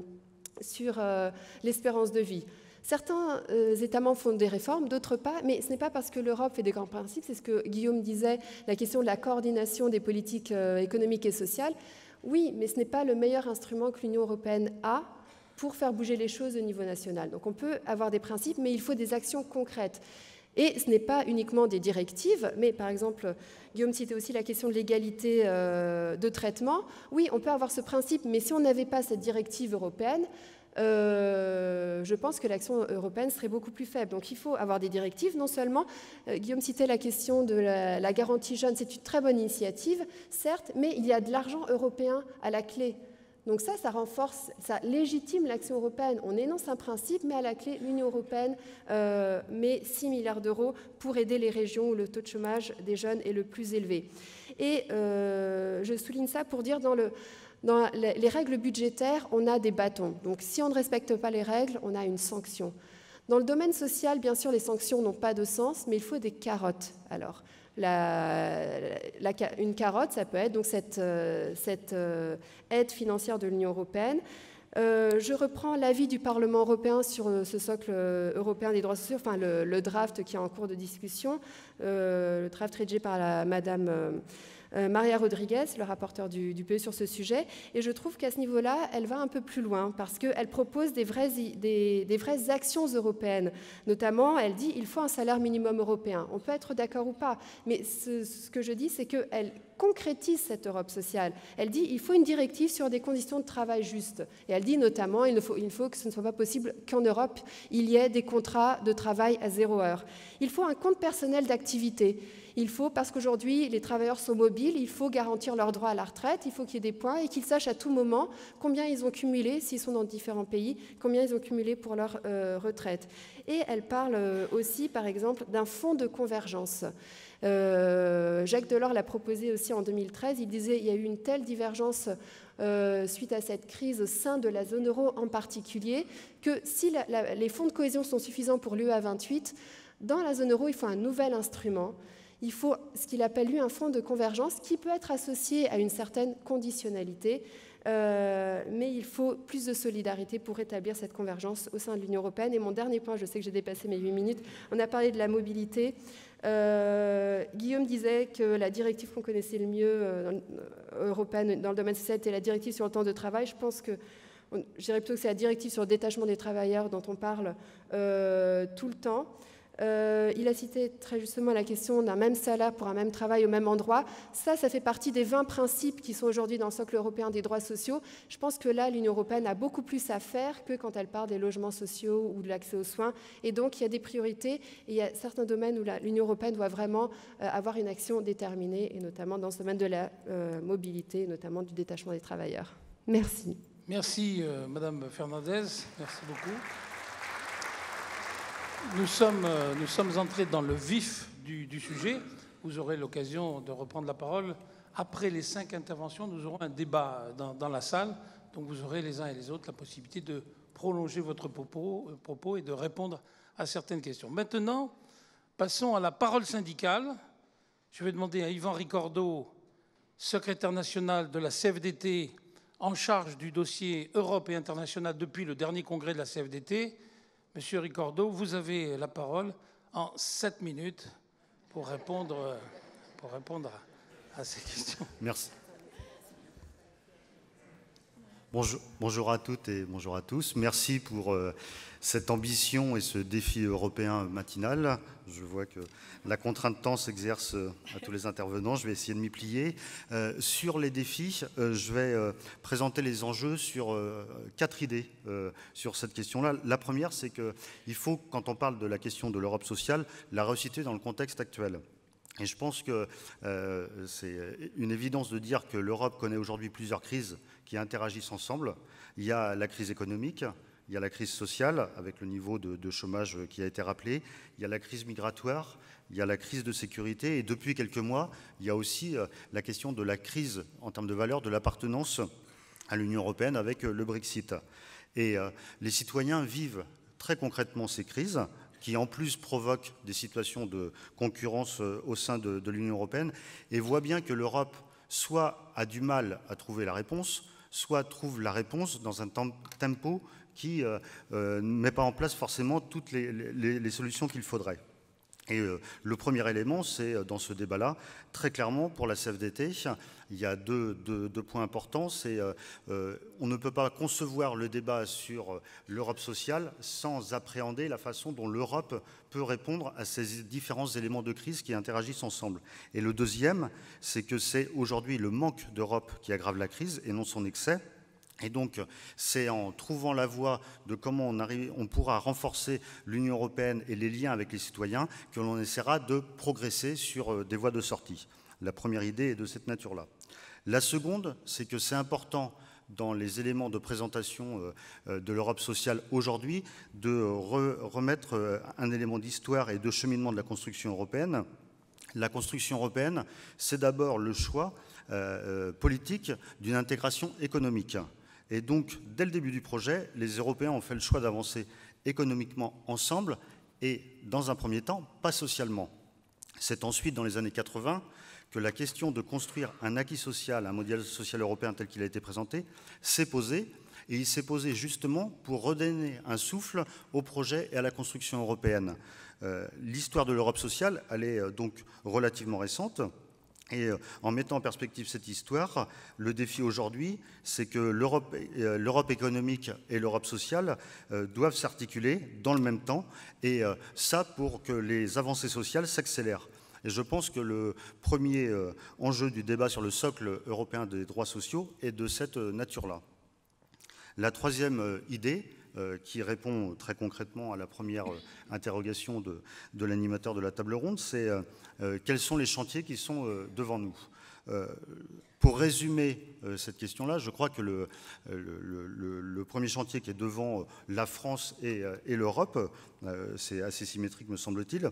sur euh, l'espérance de vie? Certains euh, États membres font des réformes, d'autres pas, mais ce n'est pas parce que l'Europe fait des grands principes, c'est ce que Guillaume disait, la question de la coordination des politiques euh, économiques et sociales. Oui, mais ce n'est pas le meilleur instrument que l'Union européenne a pour faire bouger les choses au niveau national. Donc on peut avoir des principes, mais il faut des actions concrètes. Et ce n'est pas uniquement des directives, mais par exemple, Guillaume citait aussi la question de l'égalité euh, de traitement. Oui, on peut avoir ce principe, mais si on n'avait pas cette directive européenne, Euh, je pense que l'action européenne serait beaucoup plus faible. Donc il faut avoir des directives, non seulement, euh, Guillaume citait la question de la, la garantie jeune, c'est une très bonne initiative, certes, mais il y a de l'argent européen à la clé. Donc ça, ça renforce, ça légitime l'action européenne. On énonce un principe, mais à la clé, l'Union européenne euh, met six milliards d'euros pour aider les régions où le taux de chômage des jeunes est le plus élevé. Et euh, je souligne ça pour dire dans le... Dans les règles budgétaires, on a des bâtons. Donc, si on ne respecte pas les règles, on a une sanction. Dans le domaine social, bien sûr, les sanctions n'ont pas de sens, mais il faut des carottes. Alors, la, la, une carotte, ça peut être donc cette, cette aide financière de l'Union européenne. Euh, je reprends l'avis du Parlement européen sur ce socle européen des droits sociaux, enfin le, le draft qui est en cours de discussion, euh, le draft rédigé par la, Madame Euh, Euh, Maria Rodriguez, le rapporteur du, du P E sur ce sujet, et je trouve qu'à ce niveau-là, elle va un peu plus loin, parce qu'elle propose des vraies, des, des vraies actions européennes. Notamment, elle dit qu'il faut un salaire minimum européen. On peut être d'accord ou pas, mais ce, ce que je dis, c'est qu'elle concrétise cette Europe sociale. Elle dit qu'il faut une directive sur des conditions de travail justes. Et elle dit notamment qu'il faut, il faut que ce ne soit pas possible qu'en Europe, il y ait des contrats de travail à zéro heure. Il faut un compte personnel d'activité. Il faut, parce qu'aujourd'hui, les travailleurs sont mobiles, il faut garantir leur droit à la retraite, il faut qu'il y ait des points et qu'ils sachent à tout moment combien ils ont cumulé, s'ils sont dans différents pays, combien ils ont cumulé pour leur euh, retraite. Et elle parle aussi, par exemple, d'un fonds de convergence. Euh, Jacques Delors l'a proposé aussi en deux mille treize, il disait qu'il y a eu une telle divergence euh, suite à cette crise au sein de la zone euro en particulier, que si la, la, les fonds de cohésion sont suffisants pour l'U E A vingt-huit, dans la zone euro, il faut un nouvel instrument. Il faut ce qu'il appelle, lui, un fonds de convergence qui peut être associé à une certaine conditionnalité, euh, mais il faut plus de solidarité pour rétablir cette convergence au sein de l'Union européenne. Et mon dernier point, je sais que j'ai dépassé mes huit minutes, on a parlé de la mobilité. Euh, Guillaume disait que la directive qu'on connaissait le mieux euh, européenne dans le domaine social était la directive sur le temps de travail. Je pense que je dirais plutôt que c'est la directive sur le détachement des travailleurs dont on parle euh, tout le temps. Euh, il a cité très justement la question d'un même salaire pour un même travail au même endroit. Ça, ça fait partie des vingt principes qui sont aujourd'hui dans le socle européen des droits sociaux. Je pense que là, l'Union européenne a beaucoup plus à faire que quand elle parle des logements sociaux ou de l'accès aux soins. Et donc, il y a des priorités et il y a certains domaines où l'Union européenne doit vraiment euh, avoir une action déterminée, et notamment dans ce domaine de la euh, mobilité, notamment du détachement des travailleurs. Merci. Merci, euh, Madame Fernandez. Merci beaucoup. Nous sommes, nous sommes entrés dans le vif du, du sujet. Vous aurez l'occasion de reprendre la parole. Après les cinq interventions, nous aurons un débat dans, dans la salle. Donc vous aurez les uns et les autres la possibilité de prolonger votre propos, propos et de répondre à certaines questions. Maintenant, passons à la parole syndicale. Je vais demander à Yvan Ricordeau, secrétaire national de la C F D T, en charge du dossier Europe et international depuis le dernier congrès de la C F D T. Monsieur Ricordeau, vous avez la parole en sept minutes pour répondre, pour répondre à ces questions. Merci. Bonjour, bonjour à toutes et bonjour à tous. Merci pour euh, cette ambition et ce défi européen matinal. Je vois que la contrainte de temps s'exerce euh, à tous les intervenants. Je vais essayer de m'y plier. Euh, sur les défis, euh, je vais euh, présenter les enjeux sur euh, quatre idées euh, sur cette question-là. La première, c'est qu'il faut, quand on parle de la question de l'Europe sociale, la resituer dans le contexte actuel. Et je pense que euh, c'est une évidence de dire que l'Europe connaît aujourd'hui plusieurs crises qui interagissent ensemble. Il y a la crise économique, il y a la crise sociale, avec le niveau de, de chômage qui a été rappelé, il y a la crise migratoire, il y a la crise de sécurité, et depuis quelques mois, il y a aussi euh, la question de la crise, en termes de valeur, de l'appartenance à l'Union européenne avec euh, le Brexit. Et euh, les citoyens vivent très concrètement ces crises, qui en plus provoque des situations de concurrence au sein de, de l'Union européenne, et voit bien que l'Europe soit a du mal à trouver la réponse, soit trouve la réponse dans un tempo qui euh, euh, ne met pas en place forcément toutes les, les, les solutions qu'il faudrait. Et euh, le premier élément, c'est dans ce débat-là, très clairement pour la C F D T, il y a deux, deux, deux points importants. C'est euh, on ne peut pas concevoir le débat sur l'Europe sociale sans appréhender la façon dont l'Europe peut répondre à ces différents éléments de crise qui interagissent ensemble. Et le deuxième, c'est que c'est aujourd'hui le manque d'Europe qui aggrave la crise et non son excès. Et donc, c'est en trouvant la voie de comment on, arrive, on pourra renforcer l'Union européenne et les liens avec les citoyens que l'on essaiera de progresser sur des voies de sortie. La première idée est de cette nature-là. La seconde, c'est que c'est important dans les éléments de présentation de l'Europe sociale aujourd'hui de re remettre un élément d'histoire et de cheminement de la construction européenne. La construction européenne, c'est d'abord le choix euh, politique d'une intégration économique. Et donc, dès le début du projet, les Européens ont fait le choix d'avancer économiquement ensemble et, dans un premier temps, pas socialement. C'est ensuite, dans les années quatre-vingt, que la question de construire un acquis social, un modèle social européen tel qu'il a été présenté, s'est posée. Et il s'est posé justement pour redonner un souffle au projet et à la construction européenne. Euh, l'histoire de l'Europe sociale, elle est donc relativement récente. Et en mettant en perspective cette histoire, le défi aujourd'hui, c'est que l'Europe, l'Europe économique et l'Europe sociale doivent s'articuler dans le même temps, et ça pour que les avancées sociales s'accélèrent. Et je pense que le premier enjeu du débat sur le socle européen des droits sociaux est de cette nature-là. La troisième idée, qui répond très concrètement à la première interrogation de, de l'animateur de la table ronde, c'est euh, quels sont les chantiers qui sont euh, devant nous. Euh, pour résumer euh, cette question-là, je crois que le, le, le, le premier chantier qui est devant la France et, et l'Europe, euh, c'est assez symétrique me semble-t-il,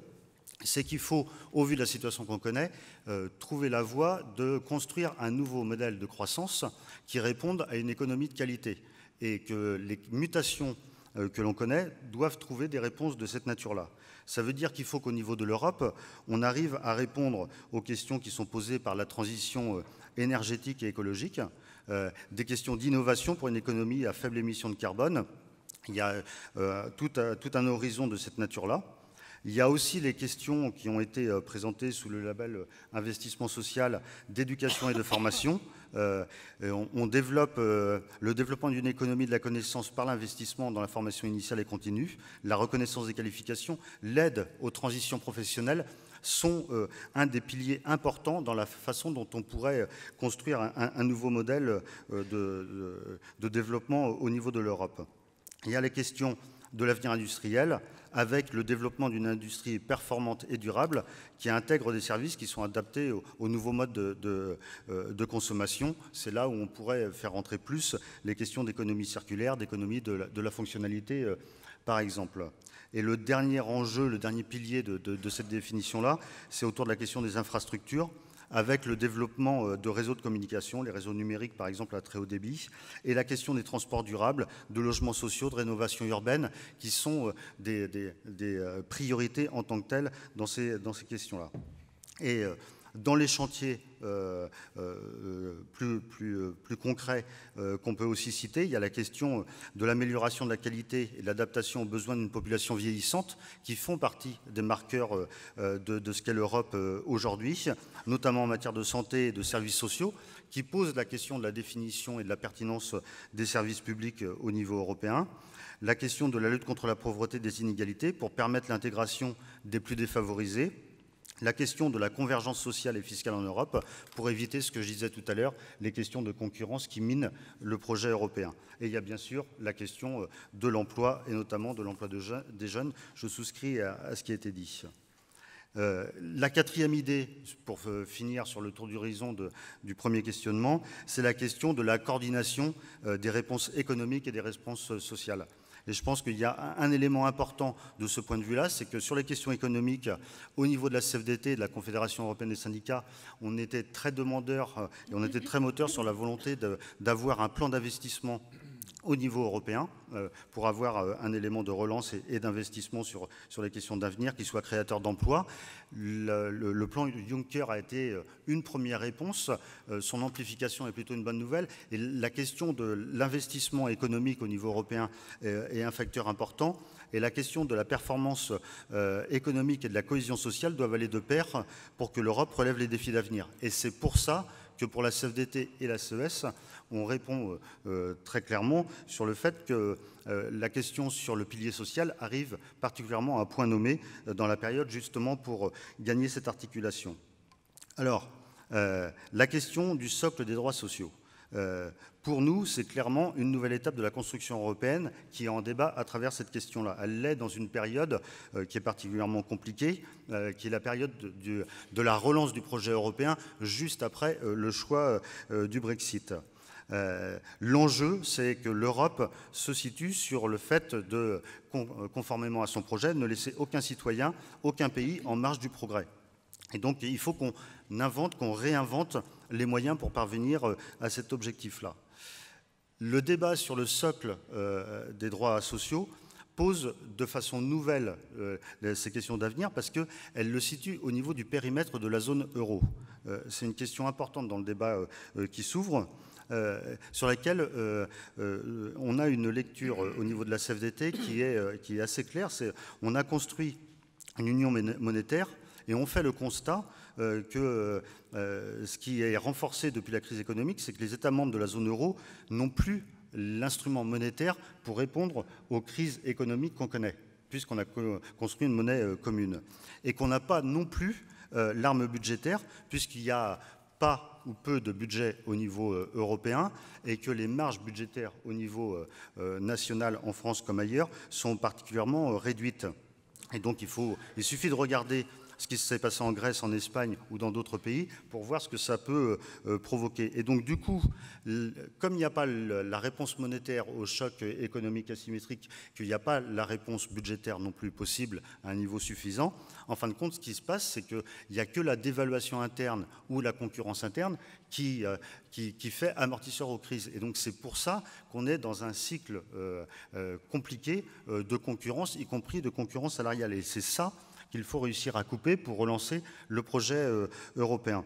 c'est qu'il faut, au vu de la situation qu'on connaît, euh, trouver la voie de construire un nouveau modèle de croissance qui réponde à une économie de qualité, et que les mutations que l'on connaît doivent trouver des réponses de cette nature-là. Ça veut dire qu'il faut qu'au niveau de l'Europe, on arrive à répondre aux questions qui sont posées par la transition énergétique et écologique, euh, des questions d'innovation pour une économie à faible émission de carbone. Il y a euh, tout, à, tout un horizon de cette nature-là. Il y a aussi les questions qui ont été présentées sous le label investissement social d'éducation et de formation. Euh, on, on développe euh, le développement d'une économie de la connaissance par l'investissement dans la formation initiale et continue, la reconnaissance des qualifications, l'aide aux transitions professionnelles sont euh, un des piliers importants dans la façon dont on pourrait construire un, un nouveau modèle euh, de, de, de développement au niveau de l'Europe. Il y a les questions de l'avenir industriel, avec le développement d'une industrie performante et durable qui intègre des services qui sont adaptés aux, aux nouveaux modes de, de, de consommation. C'est là où on pourrait faire entrer plus les questions d'économie circulaire, d'économie de, de la fonctionnalité, par exemple. Et le dernier enjeu, le dernier pilier de, de, de cette définition-là, c'est autour de la question des infrastructures, avec le développement de réseaux de communication, les réseaux numériques par exemple à très haut débit, et la question des transports durables, de logements sociaux, de rénovation urbaine, qui sont des, des, des priorités en tant que telles dans ces, dans ces questions-là. Et dans les chantiers euh, euh, plus, plus, plus concrets euh, qu'on peut aussi citer, il y a la question de l'amélioration de la qualité et de l'adaptation aux besoins d'une population vieillissante qui font partie des marqueurs euh, de, de ce qu'est l'Europe euh, aujourd'hui, notamment en matière de santé et de services sociaux, qui posent la question de la définition et de la pertinence des services publics euh, au niveau européen. La question de la lutte contre la pauvreté et des inégalités pour permettre l'intégration des plus défavorisés. La question de la convergence sociale et fiscale en Europe pour éviter ce que je disais tout à l'heure, les questions de concurrence qui minent le projet européen. Et il y a bien sûr la question de l'emploi et notamment de l'emploi de je- des jeunes. Je souscris à, à ce qui a été dit. Euh, la quatrième idée, pour finir sur le tour d'horizon du premier questionnement, c'est la question de la coordination euh, des réponses économiques et des réponses sociales. Et je pense qu'il y a un élément important de ce point de vue-là, c'est que sur les questions économiques, au niveau de la C F D T, de la Confédération européenne des syndicats, on était très demandeurs et on était très moteurs sur la volonté d'avoir un plan d'investissement au niveau européen euh, pour avoir euh, un élément de relance et, et d'investissement sur, sur les questions d'avenir qui soit créateur d'emplois. Le, le, le plan Juncker a été une première réponse, euh, son amplification est plutôt une bonne nouvelle et la question de l'investissement économique au niveau européen est, est un facteur important et la question de la performance euh, économique et de la cohésion sociale doivent aller de pair pour que l'Europe relève les défis d'avenir et c'est pour ça que pour la C F D T et la C E S, on répond euh, très clairement sur le fait que euh, la question sur le pilier social arrive particulièrement à un point nommé euh, dans la période justement pour euh, gagner cette articulation. Alors, euh, la question du socle des droits sociaux. Euh, Pour nous, c'est clairement une nouvelle étape de la construction européenne qui est en débat à travers cette question-là. Elle l'est dans une période qui est particulièrement compliquée, qui est la période de la relance du projet européen juste après le choix du Brexit. Euh, l'enjeu, c'est que l'Europe se situe sur le fait de, conformément à son projet, ne laisser aucun citoyen, aucun pays en marge du progrès. Et donc, il faut qu'on invente, qu'on réinvente les moyens pour parvenir à cet objectif-là. Le débat sur le socle euh, des droits sociaux pose de façon nouvelle euh, ces questions d'avenir parce qu'elle le situe au niveau du périmètre de la zone euro. Euh, c'est une question importante dans le débat euh, qui s'ouvre, euh, sur laquelle euh, euh, on a une lecture euh, au niveau de la C F D T qui est, euh, qui est assez claire. C'est, on a construit une union monétaire et on fait le constat euh, que... Euh, ce qui est renforcé depuis la crise économique, c'est que les États membres de la zone euro n'ont plus l'instrument monétaire pour répondre aux crises économiques qu'on connaît, puisqu'on a co- construit une monnaie euh, commune. Et qu'on n'a pas non plus euh, l'arme budgétaire, puisqu'il n'y a pas ou peu de budget au niveau euh, européen, et que les marges budgétaires au niveau euh, euh, national, en France comme ailleurs, sont particulièrement euh, réduites. Et donc il, faut, il suffit de regarder ce qui s'est passé en Grèce, en Espagne ou dans d'autres pays, pour voir ce que ça peut euh, provoquer. Et donc, du coup, comme il n'y a pas la réponse monétaire au choc économique asymétrique, qu'il n'y a pas la réponse budgétaire non plus possible à un niveau suffisant, en fin de compte, ce qui se passe, c'est qu'il n'y a que la dévaluation interne ou la concurrence interne qui, euh, qui, qui fait amortisseur aux crises. Et donc, c'est pour ça qu'on est dans un cycle euh, euh, compliqué euh, de concurrence, y compris de concurrence salariale. Et c'est ça qu'il faut réussir à couper pour relancer le projet européen.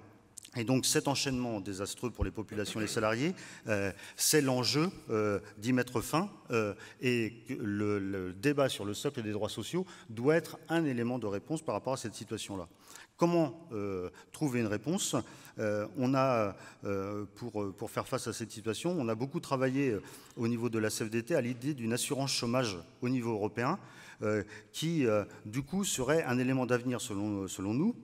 Et donc cet enchaînement désastreux pour les populations et les salariés, euh, c'est l'enjeu euh, d'y mettre fin euh, et le, le débat sur le socle des droits sociaux doit être un élément de réponse par rapport à cette situation-là. Comment euh, trouver une réponse? euh, On a, euh, pour, pour faire face à cette situation, on a beaucoup travaillé euh, au niveau de la C F D T à l'idée d'une assurance chômage au niveau européen euh, qui, euh, du coup, serait un élément d'avenir selon, selon nous.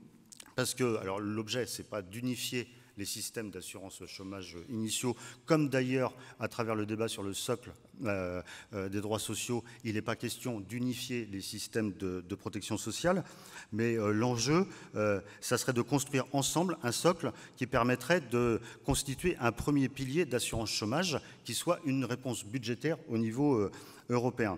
Parce que, alors l'objet, ce n'est pas d'unifier les systèmes d'assurance chômage initiaux, comme d'ailleurs à travers le débat sur le socle euh, euh, des droits sociaux, il n'est pas question d'unifier les systèmes de, de protection sociale, mais euh, l'enjeu, euh, ça serait de construire ensemble un socle qui permettrait de constituer un premier pilier d'assurance chômage qui soit une réponse budgétaire au niveau euh, européen,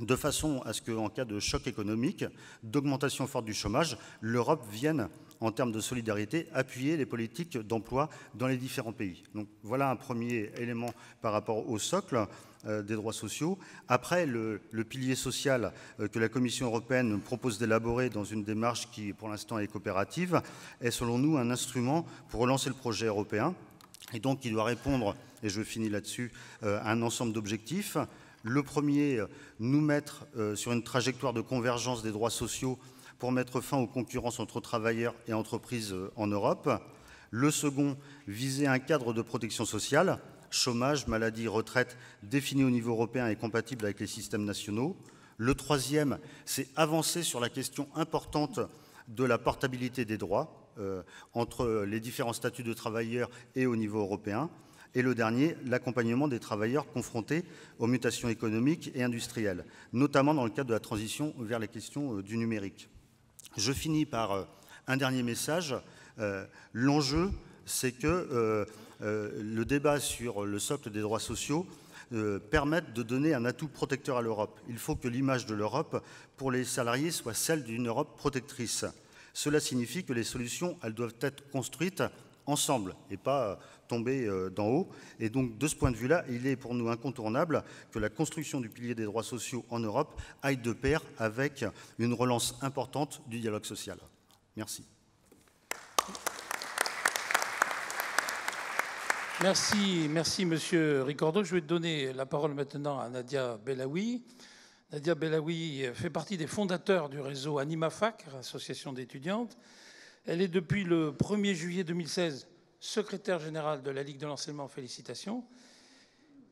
de façon à ce qu'en cas de choc économique, d'augmentation forte du chômage, l'Europe vienne, en termes de solidarité, appuyer les politiques d'emploi dans les différents pays. Donc voilà un premier élément par rapport au socle euh, des droits sociaux. Après, le, le pilier social euh, que la Commission européenne propose d'élaborer dans une démarche qui, pour l'instant, est coopérative, est selon nous un instrument pour relancer le projet européen. Et donc, il doit répondre, et je finis là-dessus, euh, à un ensemble d'objectifs. Le premier, nous mettre euh, sur une trajectoire de convergence des droits sociaux pour mettre fin aux concurrences entre travailleurs et entreprises euh, en Europe. Le second, viser un cadre de protection sociale, chômage, maladie, retraite, défini au niveau européen et compatible avec les systèmes nationaux. Le troisième, c'est avancer sur la question importante de la portabilité des droits euh, entre les différents statuts de travailleurs et au niveau européen. Et le dernier, l'accompagnement des travailleurs confrontés aux mutations économiques et industrielles, notamment dans le cadre de la transition vers les questions du numérique. Je finis par un dernier message. Euh, l'enjeu, c'est que euh, euh, le débat sur le socle des droits sociaux euh, permette de donner un atout protecteur à l'Europe. Il faut que l'image de l'Europe pour les salariés soit celle d'une Europe protectrice. Cela signifie que les solutions, elles doivent être construites ensemble et pas tomber d'en haut. Et donc, de ce point de vue-là, il est pour nous incontournable que la construction du pilier des droits sociaux en Europe aille de pair avec une relance importante du dialogue social. Merci. Merci, merci Monsieur Ricordeau. Je vais donner la parole maintenant à Nadia Bellaoui. Nadia Bellaoui fait partie des fondateurs du réseau AnimaFac, association d'étudiantes. Elle est depuis le premier juillet deux mille seize secrétaire générale de la Ligue de l'enseignement, félicitations.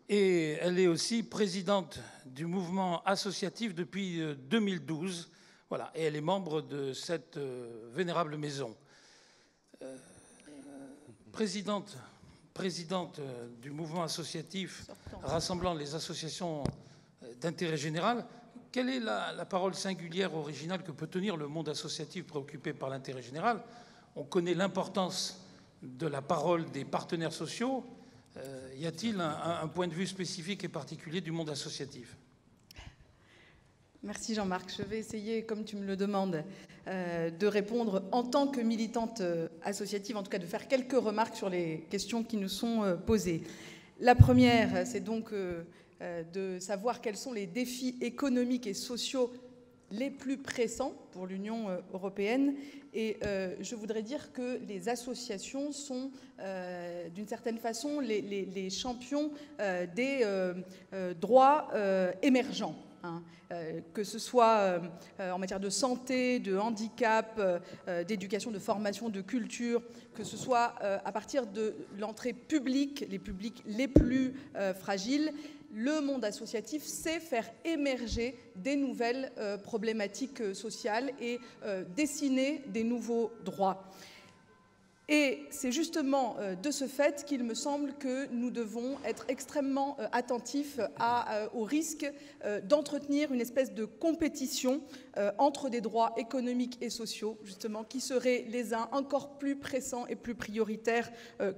Et elle est aussi présidente du mouvement associatif depuis deux mille douze. Voilà, et elle est membre de cette euh, vénérable maison. Euh, présidente, présidente du mouvement associatif rassemblant les associations d'intérêt général. Quelle est la, la parole singulière, originale que peut tenir le monde associatif préoccupé par l'intérêt général? On connaît l'importance de la parole des partenaires sociaux. Euh, y a-t-il un, un point de vue spécifique et particulier du monde associatif? Merci Jean-Marc. Je vais essayer, comme tu me le demandes, euh, de répondre en tant que militante associative, en tout cas de faire quelques remarques sur les questions qui nous sont euh, posées. La première, c'est donc... Euh, de savoir quels sont les défis économiques et sociaux les plus pressants pour l'Union européenne. Et euh, je voudrais dire que les associations sont, euh, d'une certaine façon, les, les, les champions euh, des euh, euh, droits euh, émergents. Hein, euh, que ce soit euh, euh, en matière de santé, de handicap, euh, euh, d'éducation, de formation, de culture, que ce soit euh, à partir de l'entrée publique, les publics les plus euh, fragiles, le monde associatif sait faire émerger des nouvelles euh, problématiques euh, sociales et euh, dessiner des nouveaux droits. Et c'est justement de ce fait qu'il me semble que nous devons être extrêmement attentifs à, au risque d'entretenir une espèce de compétition entre des droits économiques et sociaux, justement, qui seraient les uns encore plus pressants et plus prioritaires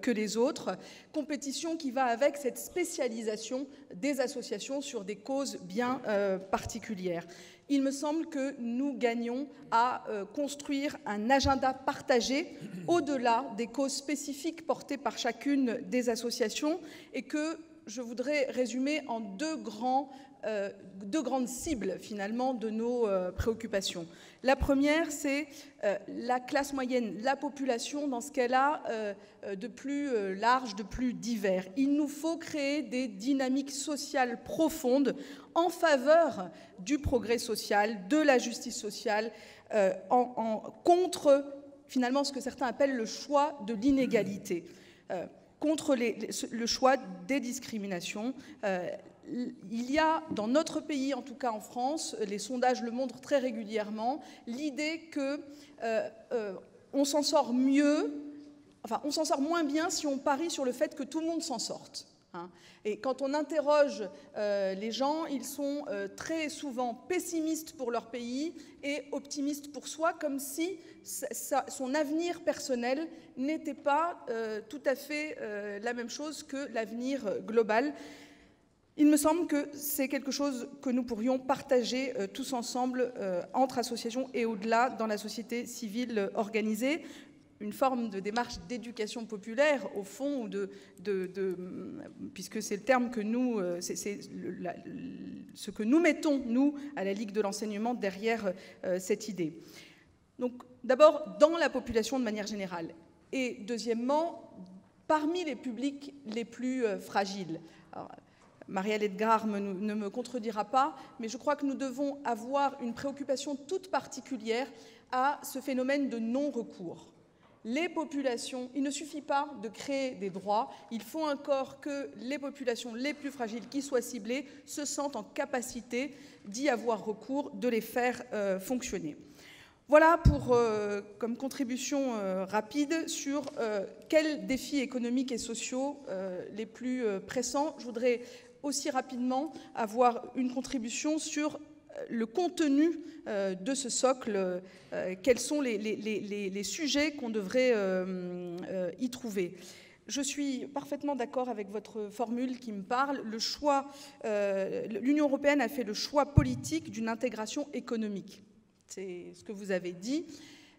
que les autres. Compétition qui va avec cette spécialisation des associations sur des causes bien particulières. Il me semble que nous gagnons à euh, construire un agenda partagé au-delà des causes spécifiques portées par chacune des associations et que je voudrais résumer en deux, grands, euh, deux grandes cibles, finalement, de nos euh, préoccupations. La première, c'est euh, la classe moyenne, la population, dans ce qu'elle a euh, de plus euh, large, de plus divers. Il nous faut créer des dynamiques sociales profondes en faveur du progrès social, de la justice sociale, euh, en, en, contre, finalement, ce que certains appellent le choix de l'inégalité. Euh, contre les, le choix des discriminations. Euh, il y a, dans notre pays, en tout cas en France, les sondages le montrent très régulièrement, l'idée que euh, euh, on s'en sort mieux, enfin, on s'en sort moins bien si on parie sur le fait que tout le monde s'en sorte. Hein. Et quand on interroge euh, les gens, ils sont euh, très souvent pessimistes pour leur pays et optimistes pour soi, comme si sa, sa, son avenir personnel n'était pas euh, tout à fait euh, la même chose que l'avenir global. Il me semble que c'est quelque chose que nous pourrions partager euh, tous ensemble euh, entre associations et au-delà dans la société civile organisée. Une forme de démarche d'éducation populaire, au fond, de, de, de, puisque c'est le terme que nous, c'est, c'est la, ce que nous mettons, nous, à la Ligue de l'enseignement, derrière euh, cette idée. Donc, d'abord, dans la population de manière générale. Et deuxièmement, parmi les publics les plus euh, fragiles. Alors, Marielle Edgar me, ne me contredira pas, mais je crois que nous devons avoir une préoccupation toute particulière à ce phénomène de non-recours. Les populations, il ne suffit pas de créer des droits, il faut encore que les populations les plus fragiles qui soient ciblées se sentent en capacité d'y avoir recours, de les faire euh, fonctionner. Voilà pour, euh, comme contribution euh, rapide sur euh, quels défis économiques et sociaux euh, les plus euh, pressants. Je voudrais aussi rapidement avoir une contribution sur le contenu euh, de ce socle, euh, quels sont les, les, les, les sujets qu'on devrait euh, euh, y trouver. Je suis parfaitement d'accord avec votre formule qui me parle. Le choix, euh, l'Union européenne a fait le choix politique d'une intégration économique. C'est ce que vous avez dit.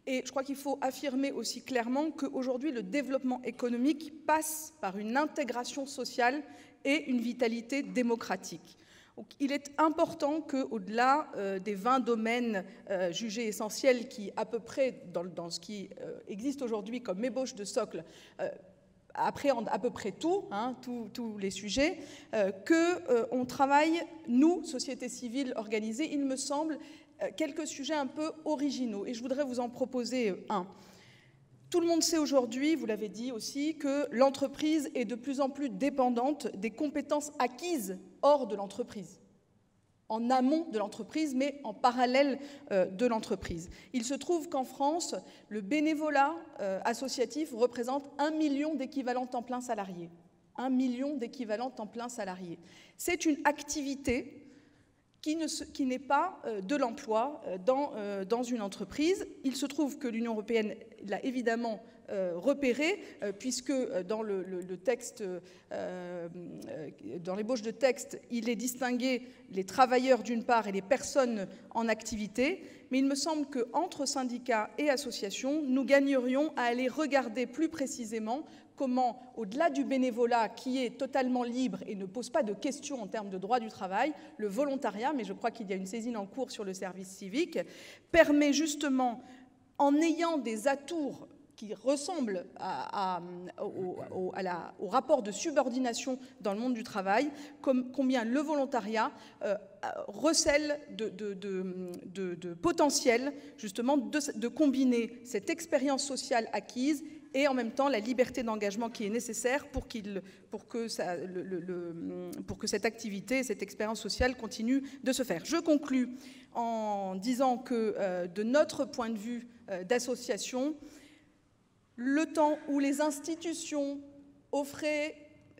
Et je crois qu'il faut affirmer aussi clairement qu'aujourd'hui, le développement économique passe par une intégration sociale et une vitalité démocratique. Donc, il est important qu'au-delà euh, des vingt domaines euh, jugés essentiels qui, à peu près, dans, dans ce qui euh, existe aujourd'hui comme ébauche de socle, euh, appréhendent à peu près tout, hein, tous les sujets, euh, qu'on euh, travaille, nous, société civile organisée, il me semble, euh, quelques sujets un peu originaux. Et je voudrais vous en proposer un. Tout le monde sait aujourd'hui, vous l'avez dit aussi, que l'entreprise est de plus en plus dépendante des compétences acquises hors de l'entreprise, en amont de l'entreprise, mais en parallèle euh, de l'entreprise. Il se trouve qu'en France, le bénévolat euh, associatif représente un million d'équivalents temps plein salariés. Un million d'équivalents temps plein salariés. C'est une activité qui ne se, qui n'est pas euh, de l'emploi euh, dans, euh, dans une entreprise. Il se trouve que l'Union européenne l'a évidemment euh, repéré, euh, puisque dans le, le, le texte, euh, dans l'ébauche de texte, il est distingué les travailleurs d'une part et les personnes en activité. Mais il me semble qu'entre syndicats et associations, nous gagnerions à aller regarder plus précisément comment, au-delà du bénévolat qui est totalement libre et ne pose pas de questions en termes de droit du travail, le volontariat, mais je crois qu'il y a une saisine en cours sur le service civique, permet justement, en ayant des atours qui ressemblent à, à, au, au, à la, au rapport de subordination dans le monde du travail, comme, combien le volontariat euh, recèle de, de, de, de, de potentiel, justement, de, de combiner cette expérience sociale acquise et en même temps la liberté d'engagement qui est nécessaire pour, qu'il, pour, que, ça, le, le, le, pour que cette activité, cette expérience sociale continue de se faire. Je conclus en disant que euh, de notre point de vue euh, d'association, le temps où les institutions offraient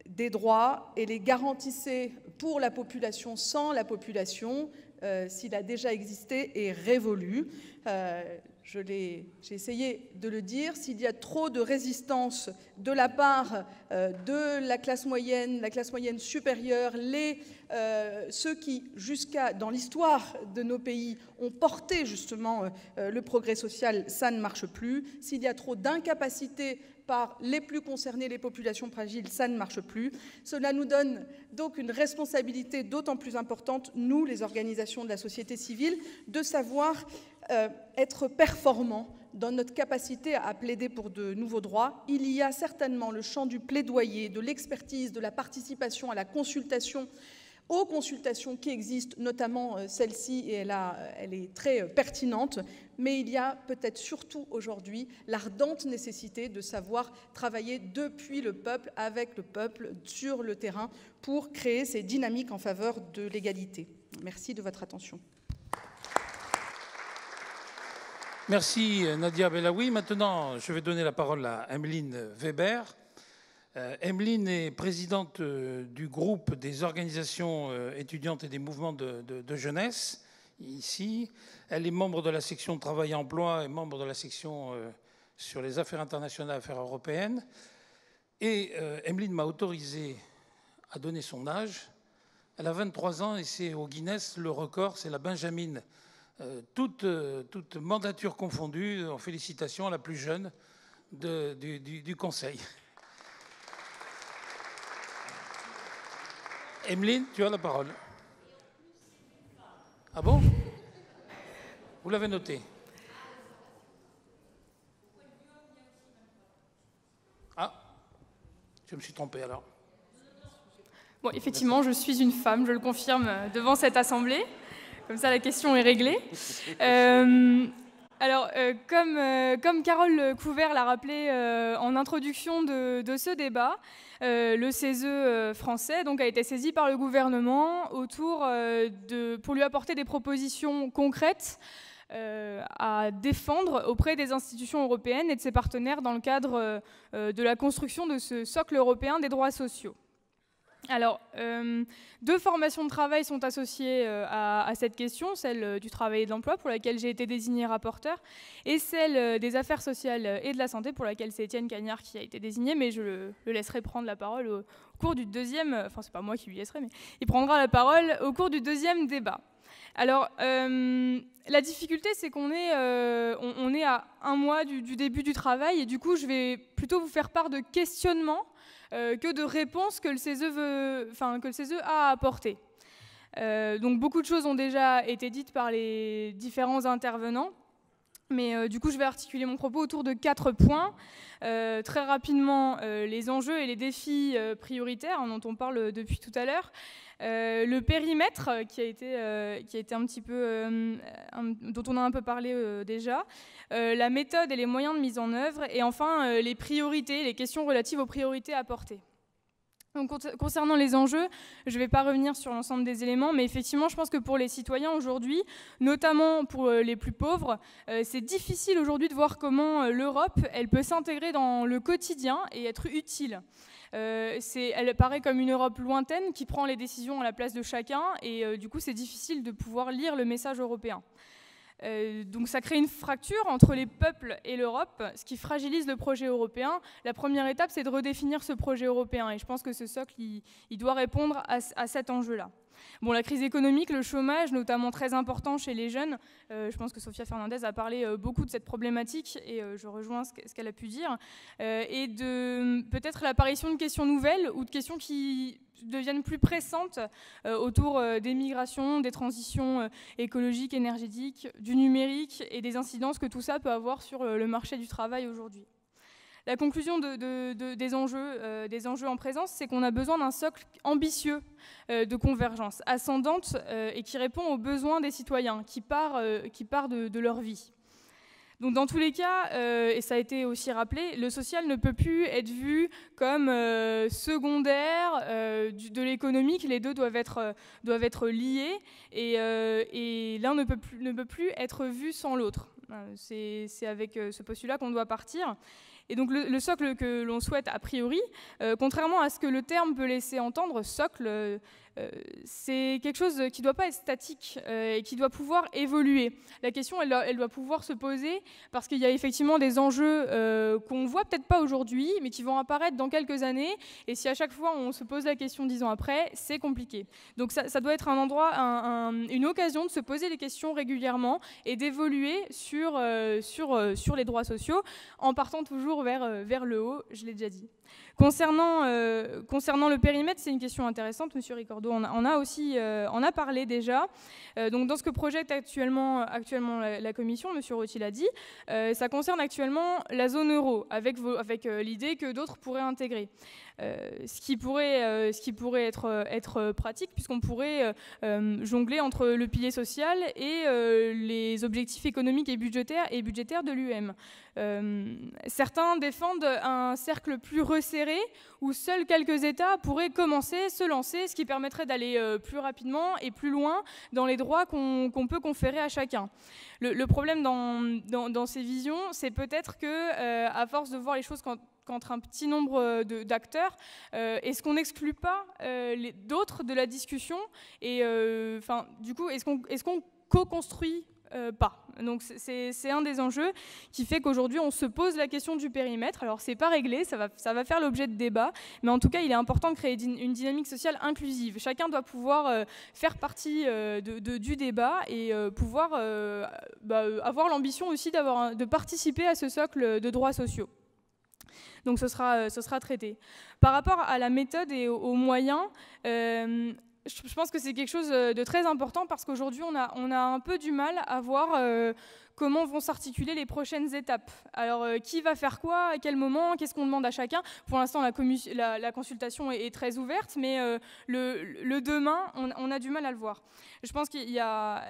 des droits et les garantissaient pour la population sans la population, euh, s'il a déjà existé, est révolu. Euh, J'ai essayé de le dire, s'il y a trop de résistance de la part euh, de la classe moyenne, la classe moyenne supérieure, les, euh, ceux qui, jusqu'à dans l'histoire de nos pays, ont porté justement euh, le progrès social, ça ne marche plus. S'il y a trop d'incapacité par les plus concernés, les populations fragiles, ça ne marche plus. Cela nous donne donc une responsabilité d'autant plus importante, nous, les organisations de la société civile, de savoir euh, être performants dans notre capacité à plaider pour de nouveaux droits. Il y a certainement le champ du plaidoyer, de l'expertise, de la participation à la consultation, aux consultations qui existent, notamment celle-ci, et elle, a, elle est très pertinente, mais il y a peut-être surtout aujourd'hui l'ardente nécessité de savoir travailler depuis le peuple, avec le peuple, sur le terrain, pour créer ces dynamiques en faveur de l'égalité. Merci de votre attention. Merci Nadia Bellaoui. Maintenant, je vais donner la parole à Emeline Weber. Emeline est présidente du groupe des organisations étudiantes et des mouvements de, de, de jeunesse, ici. Elle est membre de la section Travail et Emploi et membre de la section euh, sur les affaires internationales et affaires européennes. Et euh, Emeline m'a autorisé à donner son âge. Elle a vingt-trois ans et c'est au Guinness, le record, c'est la Benjamine. Euh, toute, euh, toute mandature confondue, en félicitations à la plus jeune de, du, du, du Conseil. Emeline, tu as la parole. Ah bon? Vous l'avez noté. Ah, je me suis trompé alors. Bon, effectivement, je suis une femme, je le confirme devant cette assemblée. Comme ça, la question est réglée. Euh, alors, euh, comme, euh, comme Carole Couvert l'a rappelé euh, en introduction de, de ce débat, Euh, le C E S E français donc, a été saisi par le gouvernement autour, euh, de, pour lui apporter des propositions concrètes euh, à défendre auprès des institutions européennes et de ses partenaires dans le cadre euh, de la construction de ce socle européen des droits sociaux. Alors, euh, deux formations de travail sont associées euh, à, à cette question, celle du travail et de l'emploi, pour laquelle j'ai été désignée rapporteure, et celle des affaires sociales et de la santé, pour laquelle c'est Étienne Cagnard qui a été désigné, mais je le, le laisserai prendre la parole au, au cours du deuxième... Enfin, c'est pas moi qui lui laisserai, mais il prendra la parole au cours du deuxième débat. Alors, euh, la difficulté, c'est qu'on est, euh, on, on est à un mois du, du début du travail, et du coup, je vais plutôt vous faire part de questionnements Euh, que de réponses que le C E S E, veut, enfin, que le C E S E a apportées. Euh, donc beaucoup de choses ont déjà été dites par les différents intervenants, mais euh, du coup je vais articuler mon propos autour de quatre points. Euh, très rapidement, euh, les enjeux et les défis euh, prioritaires, hein, dont on parle depuis tout à l'heure, euh, le périmètre qui a été, euh, qui a été un petit peu, euh, un, dont on a un peu parlé euh, déjà, euh, la méthode et les moyens de mise en œuvre, et enfin euh, les priorités, les questions relatives aux priorités apportées. Donc, concernant les enjeux, je ne vais pas revenir sur l'ensemble des éléments, mais effectivement, je pense que pour les citoyens aujourd'hui, notamment pour les plus pauvres, euh, c'est difficile aujourd'hui de voir comment euh, l'Europe, elle peut s'intégrer dans le quotidien et être utile. Euh, c'est, elle paraît comme une Europe lointaine qui prend les décisions à la place de chacun, et euh, du coup, c'est difficile de pouvoir lire le message européen. Euh, donc ça crée une fracture entre les peuples et l'Europe, ce qui fragilise le projet européen. La première étape, c'est de redéfinir ce projet européen, et je pense que ce socle, il, il doit répondre à, à cet enjeu-là. Bon, la crise économique, le chômage, notamment très important chez les jeunes, euh, je pense que Sofia Fernandes a parlé euh, beaucoup de cette problématique, et euh, je rejoins ce qu'elle a pu dire, euh, et de peut-être l'apparition de questions nouvelles ou de questions qui deviennent plus pressantes euh, autour euh, des migrations, des transitions euh, écologiques, énergétiques, du numérique et des incidences que tout ça peut avoir sur euh, le marché du travail aujourd'hui. La conclusion de, de, de, des, enjeux, euh, des enjeux en présence, c'est qu'on a besoin d'un socle ambitieux euh, de convergence, ascendante euh, et qui répond aux besoins des citoyens, qui part, euh, qui part de, de leur vie. Donc dans tous les cas, euh, et ça a été aussi rappelé, le social ne peut plus être vu comme euh, secondaire euh, du, de l'économique. Les deux doivent être, euh, doivent être liés et, euh, et l'un ne peut plus, ne peut plus être vu sans l'autre. C'est avec euh, ce postulat qu'on doit partir. Et donc le, le socle que l'on souhaite a priori, euh, contrairement à ce que le terme peut laisser entendre, socle, euh, Euh, c'est quelque chose qui ne doit pas être statique euh, et qui doit pouvoir évoluer. La question, elle, elle doit pouvoir se poser parce qu'il y a effectivement des enjeux euh, qu'on ne voit peut-être pas aujourd'hui, mais qui vont apparaître dans quelques années. Et si à chaque fois on se pose la question dix ans après, c'est compliqué. Donc ça, ça doit être un endroit, un, un, une occasion de se poser les questions régulièrement et d'évoluer sur, euh, sur, euh, sur les droits sociaux en partant toujours vers, vers le haut, je l'ai déjà dit. Concernant, euh, concernant le périmètre, c'est une question intéressante, Monsieur Ricordeau en a, en a aussi euh, en a parlé déjà. Euh, donc dans ce que projette actuellement, actuellement la, la Commission, Monsieur Roty l'a dit, euh, ça concerne actuellement la zone euro, avec, avec euh, l'idée que d'autres pourraient intégrer. Euh, ce qui pourrait, euh, ce qui pourrait être, être pratique, puisqu'on pourrait euh, jongler entre le pilier social et euh, les objectifs économiques et budgétaires, et budgétaires de l'U M. Euh, certains défendent un cercle plus resserré, où seuls quelques États pourraient commencer, se lancer, ce qui permettrait d'aller euh, plus rapidement et plus loin dans les droits qu'on qu'on peut conférer à chacun. Le, le problème dans, dans, dans ces visions, c'est peut-être que, euh, à force de voir les choses quand entre un petit nombre d'acteurs, euh, est-ce qu'on n'exclut pas euh, d'autres de la discussion et euh, enfin, du coup, est-ce qu'on est-ce qu'on co-construit euh, pas? Donc c'est un des enjeux qui fait qu'aujourd'hui on se pose la question du périmètre. Alors c'est pas réglé, ça va, ça va faire l'objet de débats, mais en tout cas il est important de créer une dynamique sociale inclusive. Chacun doit pouvoir euh, faire partie euh, de, de, du débat et euh, pouvoir euh, bah, avoir l'ambition aussi d'avoir de participer à ce socle de droits sociaux. Donc ce sera, ce sera traité. Par rapport à la méthode et aux, aux moyens, euh, je, je pense que c'est quelque chose de très important parce qu'aujourd'hui on a, on a un peu du mal à voir euh, comment vont s'articuler les prochaines étapes. Alors euh, qui va faire quoi, à quel moment, qu'est-ce qu'on demande à chacun? Pour l'instant la, la, la consultation est, est très ouverte, mais euh, le, le demain on, on a du mal à le voir. Je pense qu'il y a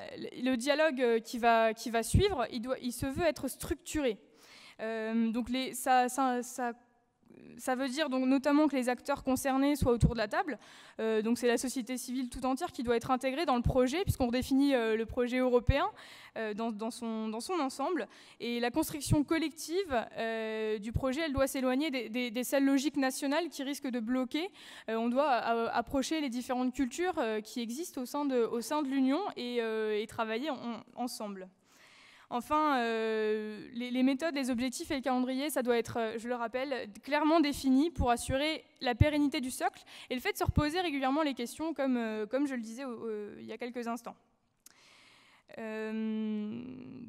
le dialogue qui va, qui va suivre, il, doit, il se veut être structuré. Euh, donc les, ça, ça, ça, ça veut dire donc notamment que les acteurs concernés soient autour de la table. Euh, donc c'est la société civile tout entière qui doit être intégrée dans le projet, puisqu'on définit euh, le projet européen euh, dans, dans, son, dans son ensemble. Et la construction collective euh, du projet, elle doit s'éloigner des, des, des seules logiques nationales qui risquent de bloquer. Euh, on doit euh, approcher les différentes cultures euh, qui existent au sein de, au sein de l'Union et, euh, et travailler en, en, ensemble. Enfin, euh, les, les méthodes, les objectifs et le calendrier, ça doit être, je le rappelle, clairement défini pour assurer la pérennité du socle et le fait de se reposer régulièrement les questions, comme, euh, comme je le disais euh, il y a quelques instants. Euh,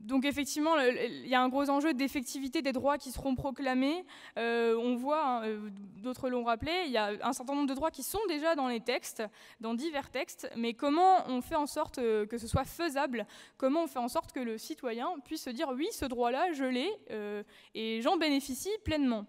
donc effectivement, il y a un gros enjeu d'effectivité des droits qui seront proclamés. Euh, on voit, hein, d'autres l'ont rappelé, il y a un certain nombre de droits qui sont déjà dans les textes, dans divers textes, mais comment on fait en sorte que ce soit faisable? Comment on fait en sorte que le citoyen puisse se dire « oui, ce droit-là, je l'ai euh, et j'en bénéficie pleinement ».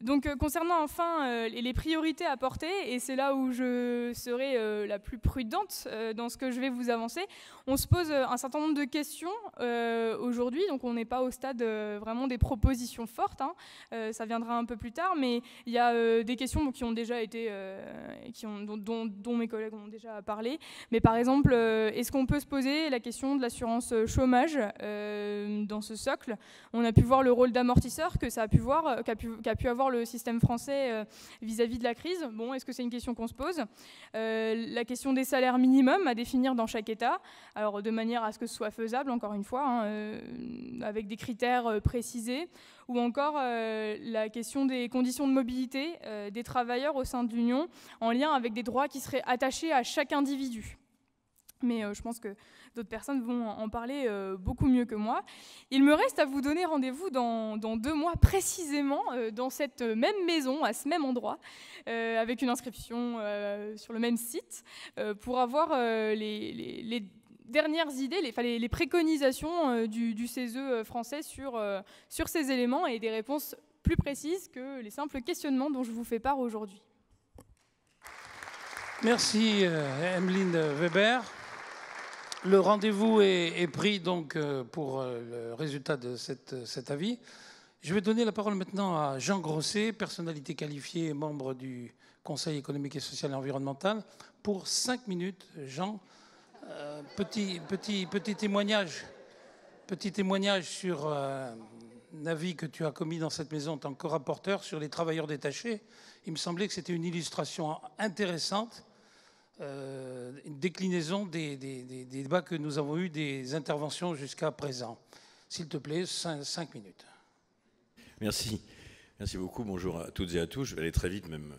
Donc euh, concernant enfin euh, les priorités à porter, et c'est là où je serai euh, la plus prudente euh, dans ce que je vais vous avancer, on se pose euh, un certain nombre de questions euh, aujourd'hui, donc on n'est pas au stade euh, vraiment des propositions fortes, hein, euh, ça viendra un peu plus tard, mais il y a euh, des questions donc, qui ont déjà été, euh, qui ont, dont, dont, dont mes collègues ont déjà parlé, mais par exemple, euh, est-ce qu'on peut se poser la question de l'assurance chômage euh, dans ce socle? On a pu voir le rôle d'amortisseur que ça a pu voir, qu'a pu, qu'a pu avoir le système français vis-à-vis de la crise. Bon, est-ce que c'est une question qu'on se pose? euh, La question des salaires minimums à définir dans chaque État, alors de manière à ce que ce soit faisable, encore une fois, hein, euh, avec des critères précisés, ou encore euh, la question des conditions de mobilité euh, des travailleurs au sein de l'Union, en lien avec des droits qui seraient attachés à chaque individu. Mais euh, je pense que d'autres personnes vont en parler euh, beaucoup mieux que moi. Il me reste à vous donner rendez-vous dans, dans deux mois précisément, euh, dans cette même maison, à ce même endroit, euh, avec une inscription euh, sur le même site, euh, pour avoir euh, les, les, les dernières idées, les, enfin, les, les préconisations euh, du, du C E S E français sur, euh, sur ces éléments et des réponses plus précises que les simples questionnements dont je vous fais part aujourd'hui. Merci, euh, Emeline Weber. Le rendez-vous est, est pris donc pour le résultat de cette, cet avis. Je vais donner la parole maintenant à Jean Grosset, personnalité qualifiée et membre du Conseil économique et social et environnemental, pour cinq minutes. Jean, euh, petit, petit, petit, témoignage, petit témoignage sur euh, un avis que tu as commis dans cette maison en tant que co-rapporteur sur les travailleurs détachés. Il me semblait que c'était une illustration intéressante euh, une déclinaison des, des, des, des débats que nous avons eus, des interventions jusqu'à présent. S'il te plaît, cinq minutes. Merci. Merci beaucoup. Bonjour à toutes et à tous. Je vais aller très vite même.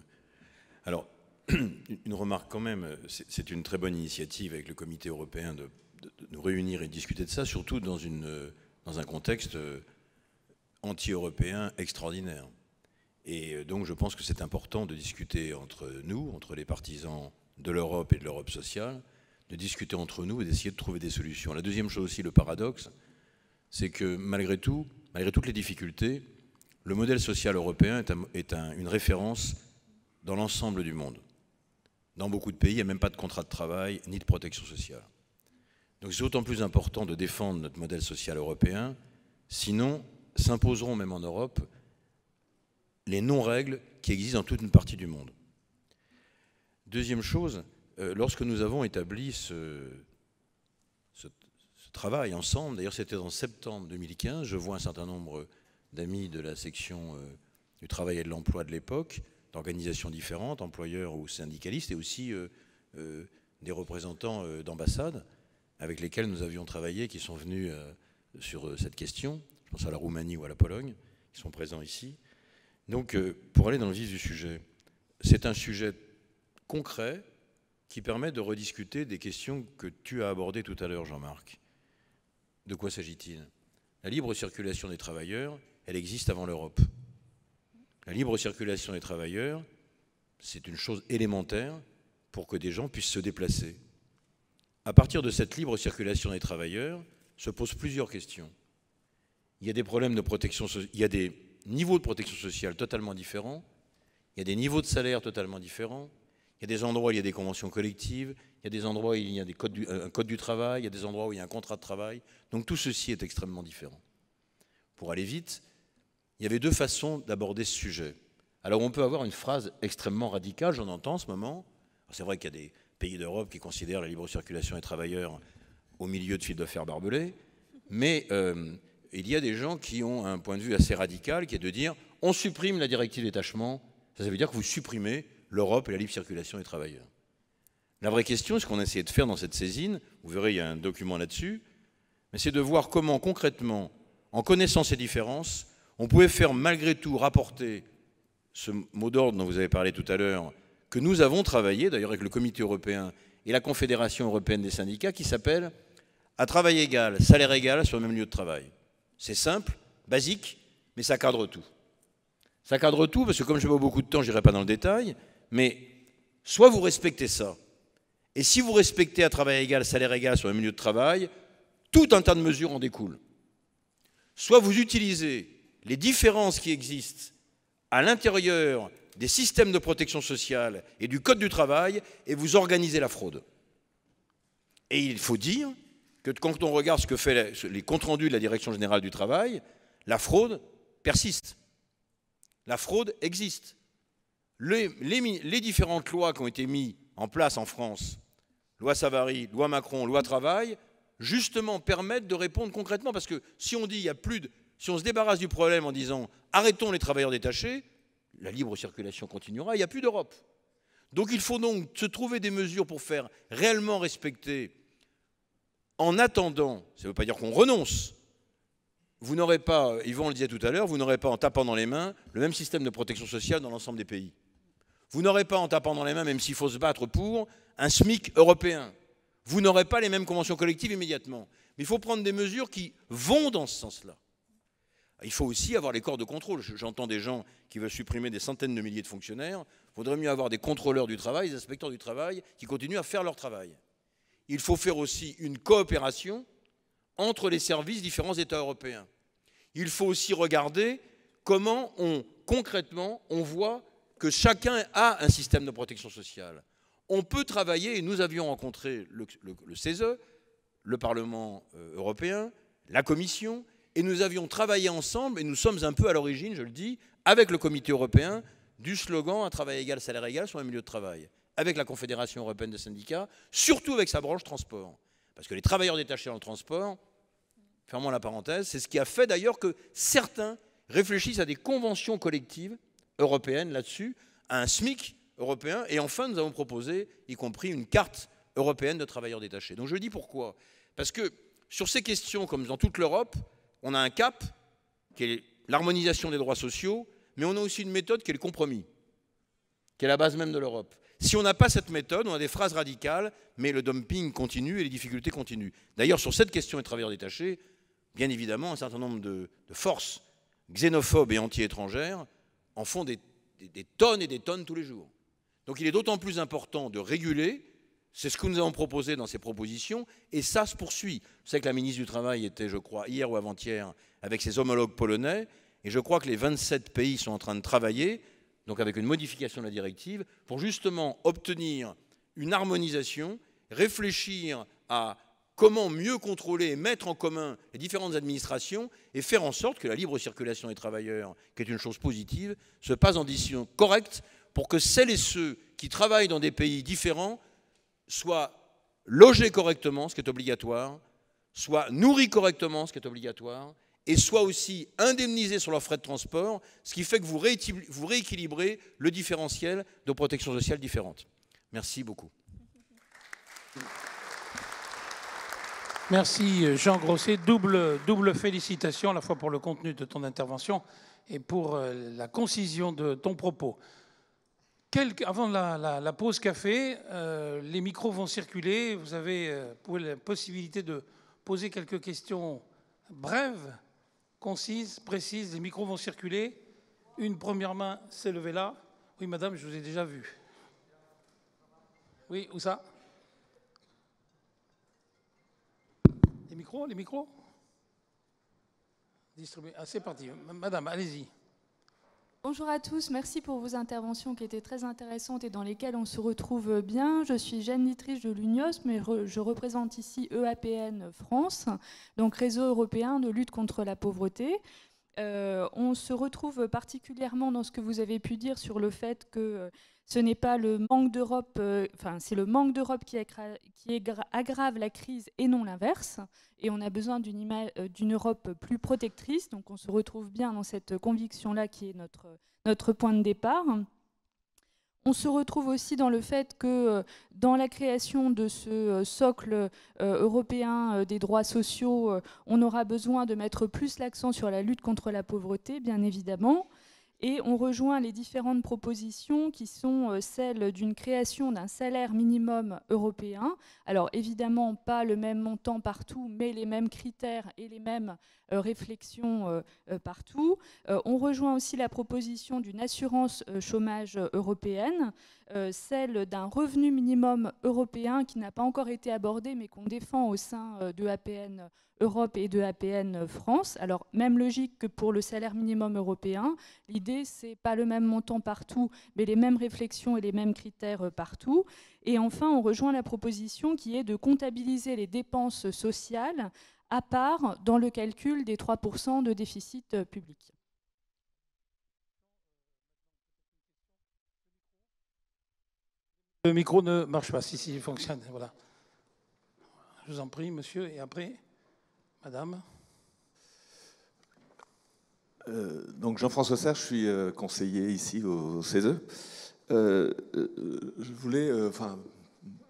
Alors, une remarque quand même, c'est une très bonne initiative avec le Comité européen de, de, de nous réunir et de discuter de ça, surtout dans, une, dans un contexte anti-européen extraordinaire. Et donc je pense que c'est important de discuter entre nous, entre les partisans de l'Europe et de l'Europe sociale, de discuter entre nous et d'essayer de trouver des solutions. La deuxième chose aussi, le paradoxe, c'est que malgré tout, malgré toutes les difficultés, le modèle social européen est, un, est un, une référence dans l'ensemble du monde. Dans beaucoup de pays, il n'y a même pas de contrat de travail ni de protection sociale. Donc c'est d'autant plus important de défendre notre modèle social européen, sinon s'imposeront même en Europe les non-règles qui existent dans toute une partie du monde. Deuxième chose, lorsque nous avons établi ce, ce, ce travail ensemble, d'ailleurs c'était en septembre deux mille quinze, je vois un certain nombre d'amis de la section du travail et de l'emploi de l'époque, d'organisations différentes, employeurs ou syndicalistes, et aussi euh, euh, des représentants euh, d'ambassades avec lesquels nous avions travaillé, qui sont venus euh, sur euh, cette question. Je pense à la Roumanie ou à la Pologne, qui sont présents ici. Donc, euh, pour aller dans le vif du sujet, c'est un sujet concret qui permet de rediscuter des questions que tu as abordées tout à l'heure, Jean-Marc. De quoi s'agit-il? La libre circulation des travailleurs, elle existe avant l'Europe. La libre circulation des travailleurs, c'est une chose élémentaire pour que des gens puissent se déplacer. À partir de cette libre circulation des travailleurs, se posent plusieurs questions. Il y a des problèmes de protection, il y a des niveaux de protection sociale totalement différents, il y a des niveaux de salaire totalement différents, il y a des endroits où il y a des conventions collectives, il y a des endroits où il y a des codes du, un code du travail, il y a des endroits où il y a un contrat de travail. Donc tout ceci est extrêmement différent. Pour aller vite, il y avait deux façons d'aborder ce sujet. Alors on peut avoir une phrase extrêmement radicale, j'en entends en ce moment. C'est vrai qu'il y a des pays d'Europe qui considèrent la libre circulation des travailleurs au milieu de fil de fer barbelé, mais euh, il y a des gens qui ont un point de vue assez radical, qui est de dire « on supprime la directive détachement », ça, ça veut dire que vous supprimez l'Europe et la libre circulation des travailleurs. La vraie question, ce qu'on a essayé de faire dans cette saisine, vous verrez, il y a un document là-dessus, mais c'est de voir comment concrètement, en connaissant ces différences, on pouvait faire malgré tout rapporter ce mot d'ordre dont vous avez parlé tout à l'heure, que nous avons travaillé, d'ailleurs avec le Comité européen et la Confédération européenne des syndicats, qui s'appelle « à travail égal, salaire égal sur le même lieu de travail ». C'est simple, basique, mais ça cadre tout. Ça cadre tout parce que comme je n'ai pas beaucoup de temps, je n'irai pas dans le détail, mais soit vous respectez ça, et si vous respectez « à travail égal, salaire égal sur le même lieu de travail », tout un tas de mesures en découlent. Soit vous utilisez les différences qui existent à l'intérieur des systèmes de protection sociale et du code du travail, et vous organisez la fraude. Et il faut dire que quand on regarde ce que fait les comptes rendus de la Direction générale du travail, la fraude persiste. La fraude existe. Les, les, les différentes lois qui ont été mises en place en France, loi Savary, loi Macron, loi Travail, justement permettent de répondre concrètement, parce que si on dit il y a plus de... Si on se débarrasse du problème en disant « arrêtons les travailleurs détachés », la libre circulation continuera, il n'y a plus d'Europe. Donc il faut donc se trouver des mesures pour faire réellement respecter, en attendant, ça ne veut pas dire qu'on renonce, vous n'aurez pas, Yvan le disait tout à l'heure, vous n'aurez pas en tapant dans les mains le même système de protection sociale dans l'ensemble des pays. Vous n'aurez pas en tapant dans les mains, même s'il faut se battre pour, un SMIC européen. Vous n'aurez pas les mêmes conventions collectives immédiatement. Mais il faut prendre des mesures qui vont dans ce sens-là. Il faut aussi avoir les corps de contrôle. J'entends des gens qui veulent supprimer des centaines de milliers de fonctionnaires. Il faudrait mieux avoir des contrôleurs du travail, des inspecteurs du travail, qui continuent à faire leur travail. Il faut faire aussi une coopération entre les services différents États européens. Il faut aussi regarder comment on, concrètement, on voit que chacun a un système de protection sociale. On peut travailler, et nous avions rencontré le, le, le C E S E, le Parlement européen, la Commission, et nous avions travaillé ensemble, et nous sommes un peu à l'origine, je le dis, avec le Comité européen, du slogan « un travail égal, salaire égal » sur un milieu de travail, avec la Confédération européenne des syndicats, surtout avec sa branche transport. Parce que les travailleurs détachés dans le transport, fermons la parenthèse, c'est ce qui a fait d'ailleurs que certains réfléchissent à des conventions collectives européennes là-dessus, à un SMIC européen. Et enfin, nous avons proposé, y compris, une carte européenne de travailleurs détachés. Donc je dis pourquoi. Parce que sur ces questions, comme dans toute l'Europe, on a un cap, qui est l'harmonisation des droits sociaux, mais on a aussi une méthode qui est le compromis, qui est la base même de l'Europe. Si on n'a pas cette méthode, on a des phrases radicales, mais le dumping continue et les difficultés continuent. D'ailleurs, sur cette question des travailleurs détachés, bien évidemment, un certain nombre de, de forces xénophobes et anti-étrangères en font des, des, des tonnes et des tonnes tous les jours. Donc il est d'autant plus important de réguler, c'est ce que nous avons proposé dans ces propositions, et ça se poursuit. Vous savez que la ministre du Travail était, je crois, hier ou avant-hier, avec ses homologues polonais, et je crois que les vingt-sept pays sont en train de travailler, donc avec une modification de la directive, pour justement obtenir une harmonisation, réfléchir à comment mieux contrôler et mettre en commun les différentes administrations et faire en sorte que la libre circulation des travailleurs, qui est une chose positive, se passe en conditions correctes pour que celles et ceux qui travaillent dans des pays différents soient logés correctement, ce qui est obligatoire, soient nourris correctement, ce qui est obligatoire, et soient aussi indemnisés sur leurs frais de transport, ce qui fait que vous, ré vous rééquilibrez le différentiel de protection sociale différente. Merci beaucoup. Merci Jean Grosset. Double, double félicitations à la fois pour le contenu de ton intervention et pour la concision de ton propos. Quelque, avant la, la, la pause café, euh, les micros vont circuler. Vous avez euh, la possibilité de poser quelques questions brèves, concises, précises. Les micros vont circuler. Une première main s'est levée là. Oui, madame, je vous ai déjà vu. Oui, où ça ? Les micros, les micros distribués. Ah, c'est parti. Madame, allez-y. Bonjour à tous, merci pour vos interventions qui étaient très intéressantes et dans lesquelles on se retrouve bien. Je suis Jeanne Nitriche de l'Unios, mais je représente ici E A P N France, donc réseau européen de lutte contre la pauvreté. Euh, on se retrouve particulièrement dans ce que vous avez pu dire sur le fait que ce n'est pas le manque d'Europe, euh, enfin c'est le manque d'Europe qui, aggra qui aggrave la crise et non l'inverse. Et on a besoin d'une Europe plus protectrice. Donc on se retrouve bien dans cette conviction-là qui est notre, notre point de départ. On se retrouve aussi dans le fait que dans la création de ce socle européen des droits sociaux, on aura besoin de mettre plus l'accent sur la lutte contre la pauvreté, bien évidemment. Et on rejoint les différentes propositions qui sont celles d'une création d'un salaire minimum européen. Alors évidemment, pas le même montant partout, mais les mêmes critères et les mêmes euh, réflexions euh, euh, partout. Euh, on rejoint aussi la proposition d'une assurance euh, chômage européenne, euh, celle d'un revenu minimum européen qui n'a pas encore été abordé, mais qu'on défend au sein euh, de A P N Europe et de A P N France. Alors, même logique que pour le salaire minimum européen. L'idée, c'est pas le même montant partout, mais les mêmes réflexions et les mêmes critères partout. Et enfin, on rejoint la proposition qui est de comptabiliser les dépenses sociales à part dans le calcul des trois pour cent de déficit public. Le micro ne marche pas. Si, si, il fonctionne. Voilà. Je vous en prie, monsieur, et après... Madame. Euh, donc Jean-François Serres, je suis euh, conseiller ici au, au C E S E. Euh, euh, je voulais, euh, enfin,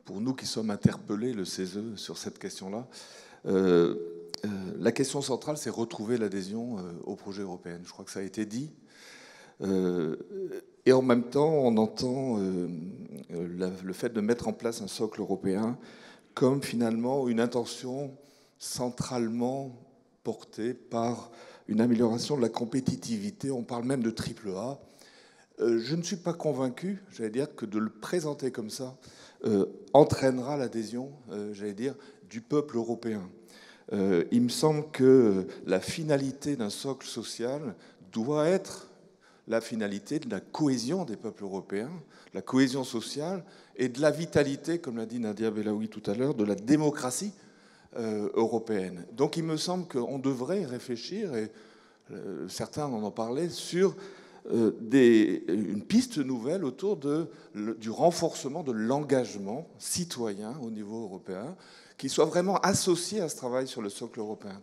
pour nous qui sommes interpellés, le C E S E, sur cette question-là, euh, euh, la question centrale, c'est retrouver l'adhésion euh, au projet européen. Je crois que ça a été dit. Euh, et en même temps, on entend euh, la, le fait de mettre en place un socle européen comme finalement une intention centralement porté par une amélioration de la compétitivité. On parle même de triple A. Euh, je ne suis pas convaincu, j'allais dire, que de le présenter comme ça euh, entraînera l'adhésion, euh, j'allais dire, du peuple européen. Euh, il me semble que la finalité d'un socle social doit être la finalité de la cohésion des peuples européens, la cohésion sociale et de la vitalité, comme l'a dit Nadia Bellaoui tout à l'heure, de la démocratie Euh, européenne. Donc il me semble qu'on devrait réfléchir, et euh, certains en ont parlé, sur euh, des, une piste nouvelle autour de, le, du renforcement de l'engagement citoyen au niveau européen, qui soit vraiment associé à ce travail sur le socle européen.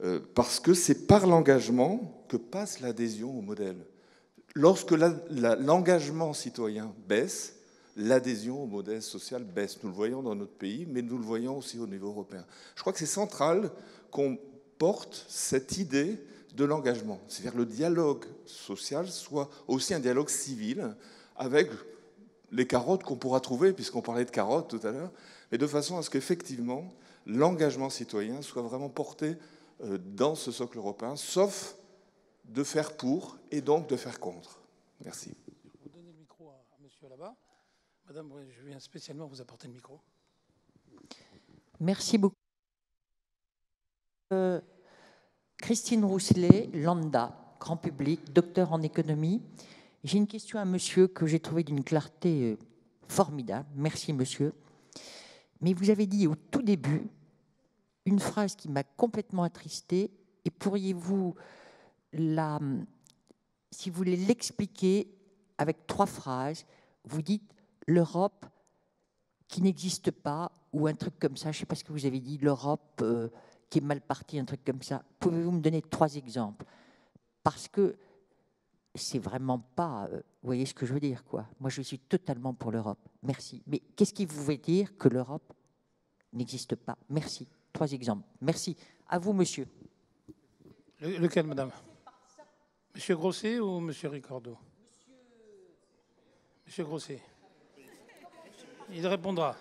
Euh, parce que c'est par l'engagement que passe l'adhésion au modèle. Lorsque l'engagement citoyen baisse, l'adhésion au modèle social baisse. Nous le voyons dans notre pays, mais nous le voyons aussi au niveau européen. Je crois que c'est central qu'on porte cette idée de l'engagement. C'est-à-dire le dialogue social soit aussi un dialogue civil avec les carottes qu'on pourra trouver, puisqu'on parlait de carottes tout à l'heure, mais de façon à ce qu'effectivement l'engagement citoyen soit vraiment porté dans ce socle européen, sauf de faire pour et donc de faire contre. Merci. Je vais donner le micro à monsieur là-bas. Madame, je viens spécialement vous apporter le micro. Merci beaucoup. Euh, Christine Rousselet, Landa, grand public, docteur en économie. J'ai une question à monsieur que j'ai trouvée d'une clarté formidable. Merci monsieur. Mais vous avez dit au tout début une phrase qui m'a complètement attristée et pourriez-vous la, si vous voulez l'expliquer avec trois phrases, vous dites l'Europe qui n'existe pas ou un truc comme ça, je ne sais pas ce que vous avez dit, l'Europe euh, qui est mal partie, un truc comme ça. Pouvez-vous me donner trois exemples? Parce que c'est vraiment pas... Euh, vous voyez ce que je veux dire, quoi. Moi, je suis totalement pour l'Europe. Merci. Mais qu'est-ce qui vous veut dire que l'Europe n'existe pas? Merci. Trois exemples. Merci. À vous, monsieur. Le, lequel, madame? Monsieur Grosset ou monsieur Ricordeau? Monsieur Grosset. Il répondra.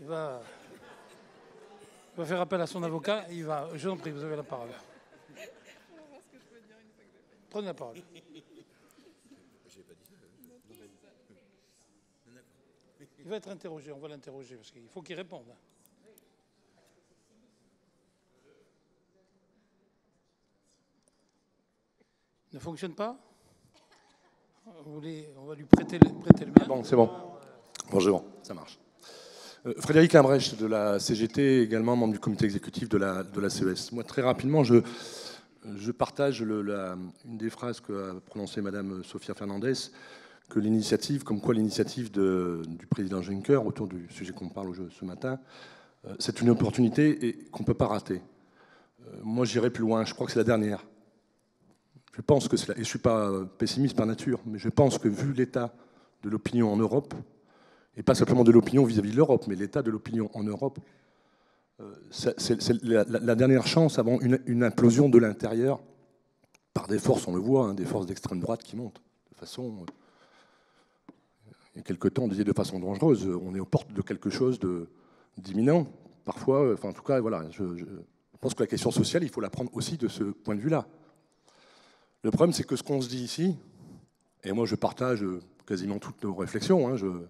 Il va, il va faire appel à son avocat. Il va. Je vous en prie, vous avez la parole. Prenez la parole. Il va être interrogé. On va l'interroger parce qu'il faut qu'il réponde. Ne fonctionne pas? Vous voulez, on va lui prêter le, prêter le mien. Bon, c'est bon. Bonjour, ça marche. Euh, Frédéric Lambrecht de la C G T, également membre du comité exécutif de la, de la C E S. Moi, très rapidement, je, je partage le, la, une des phrases qu'a prononcée Madame Sofia Fernandes, que l'initiative, comme quoi l'initiative du président Juncker, autour du sujet qu'on parle ce matin, euh, c'est une opportunité et qu'on ne peut pas rater. Euh, moi, j'irai plus loin, je crois que c'est la dernière. Je pense que c'est là, et je ne suis pas pessimiste par nature, mais je pense que vu l'état de l'opinion en Europe, et pas simplement de l'opinion vis-à-vis de l'Europe, mais l'état de l'opinion en Europe, euh, c'est la, la dernière chance avant une, une implosion de l'intérieur par des forces, on le voit, hein, des forces d'extrême droite qui montent. De façon, euh, il y a quelque temps, on disait de façon dangereuse, on est aux portes de quelque chose d'imminent. Parfois, enfin, en tout cas, voilà, je, je pense que la question sociale, il faut la prendre aussi de ce point de vue-là. Le problème, c'est que ce qu'on se dit ici, et moi je partage quasiment toutes nos réflexions, hein, je, euh,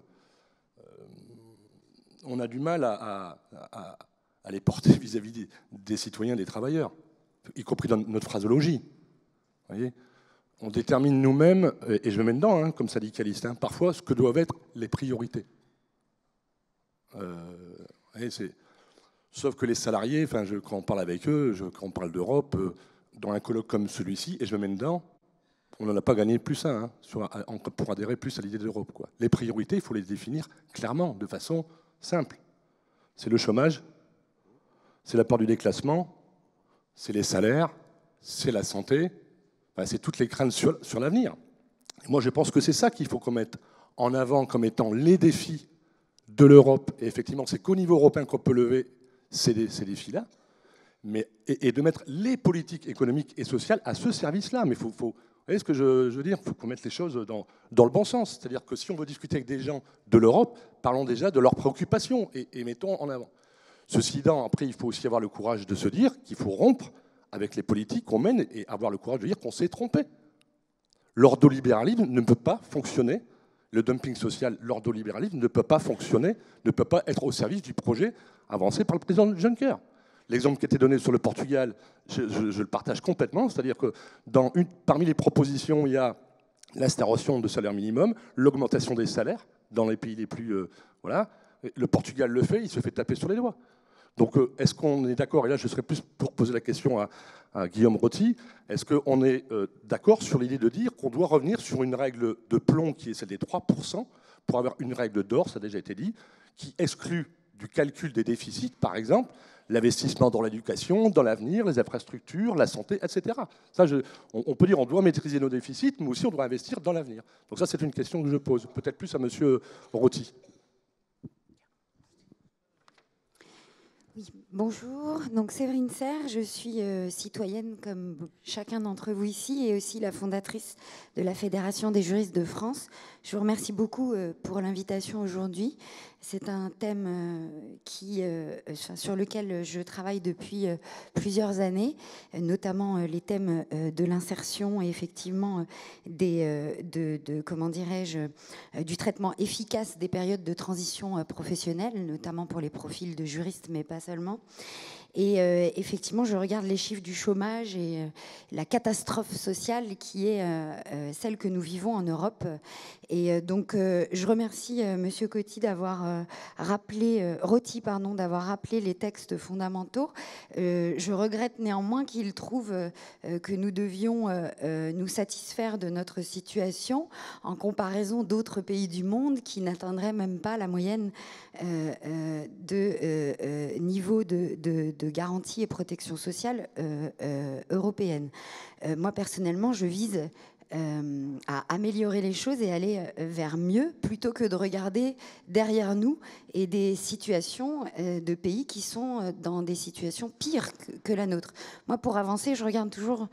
on a du mal à, à, à, à les porter vis-à-vis des, des citoyens, des travailleurs, y compris dans notre phrasologie. Vous voyez, on détermine nous-mêmes, et, et je me mets dedans, hein, comme syndicaliste, hein, parfois ce que doivent être les priorités. Euh, et c'est... Sauf que les salariés, enfin, je, quand on parle avec eux, je, quand on parle d'Europe... Euh, dans un colloque comme celui-ci, et je me mets dedans, on n'en a pas gagné plus un, hein, sur, pour adhérer plus à l'idée d'Europe. Les priorités, il faut les définir clairement, de façon simple. C'est le chômage, c'est la part du déclassement, c'est les salaires, c'est la santé, enfin, c'est toutes les craintes sur, sur l'avenir. Moi, je pense que c'est ça qu'il faut qu'on mette en avant comme étant les défis de l'Europe. Et effectivement, c'est qu'au niveau européen qu'on peut lever ces, ces défis-là. Mais, et, et de mettre les politiques économiques et sociales à ce service-là. Mais faut, faut, vous voyez ce que je, je veux dire? Il faut qu'on mette les choses dans, dans le bon sens. C'est-à-dire que si on veut discuter avec des gens de l'Europe, parlons déjà de leurs préoccupations et, et mettons en avant. Ceci étant, après, il faut aussi avoir le courage de se dire qu'il faut rompre avec les politiques qu'on mène et avoir le courage de dire qu'on s'est trompé. L'ordolibéralisme ne peut pas fonctionner. Le dumping social, l'ordolibéralisme ne peut pas fonctionner, ne peut pas être au service du projet avancé par le président Juncker. L'exemple qui a été donné sur le Portugal, je, je, je le partage complètement, c'est-à-dire que dans une, parmi les propositions, il y a l'instauration de salaire minimum, l'augmentation des salaires dans les pays les plus... Euh, voilà. Le Portugal le fait, il se fait taper sur les doigts. Donc euh, est-ce qu'on est d'accord, et là je serais plus pour poser la question à, à Guillaume Roty, est-ce qu'on est, euh, d'accord sur l'idée de dire qu'on doit revenir sur une règle de plomb qui est celle des trois pour cent pour avoir une règle d'or, ça a déjà été dit, qui exclut du calcul des déficits, par exemple, l'investissement dans l'éducation, dans l'avenir, les infrastructures, la santé, et cetera. Ça, je, on, on peut dire qu'on doit maîtriser nos déficits, mais aussi on doit investir dans l'avenir. Donc ça, c'est une question que je pose, peut-être plus à M. Roty. Oui, bonjour, donc Séverine Serre, je suis euh, citoyenne comme chacun d'entre vous ici et aussi la fondatrice de la Fédération des juristes de France. Je vous remercie beaucoup euh, pour l'invitation aujourd'hui. C'est un thème euh, qui, euh, sur lequel je travaille depuis euh, plusieurs années, euh, notamment euh, les thèmes euh, de l'insertion et effectivement euh, des, euh, de, de, comment dirais-je, euh, du traitement efficace des périodes de transition euh, professionnelle, notamment pour les profils de juristes, mais pas seulement. Et euh, effectivement, je regarde les chiffres du chômage et euh, la catastrophe sociale qui est euh, celle que nous vivons en Europe. Et euh, donc, euh, je remercie euh, Monsieur Coty d'avoir euh, rappelé, euh, Roty, pardon, d'avoir rappelé les textes fondamentaux. Euh, je regrette néanmoins qu'il trouve euh, que nous devions euh, euh, nous satisfaire de notre situation en comparaison d'autres pays du monde qui n'atteindraient même pas la moyenne euh, euh, de euh, euh, niveau de, de de garantie et protection sociale euh, euh, européenne. Euh, moi, personnellement, je vise euh, à améliorer les choses et aller vers mieux, plutôt que de regarder derrière nous et des situations euh, de pays qui sont dans des situations pires que, que la nôtre. Moi, pour avancer, je regarde toujours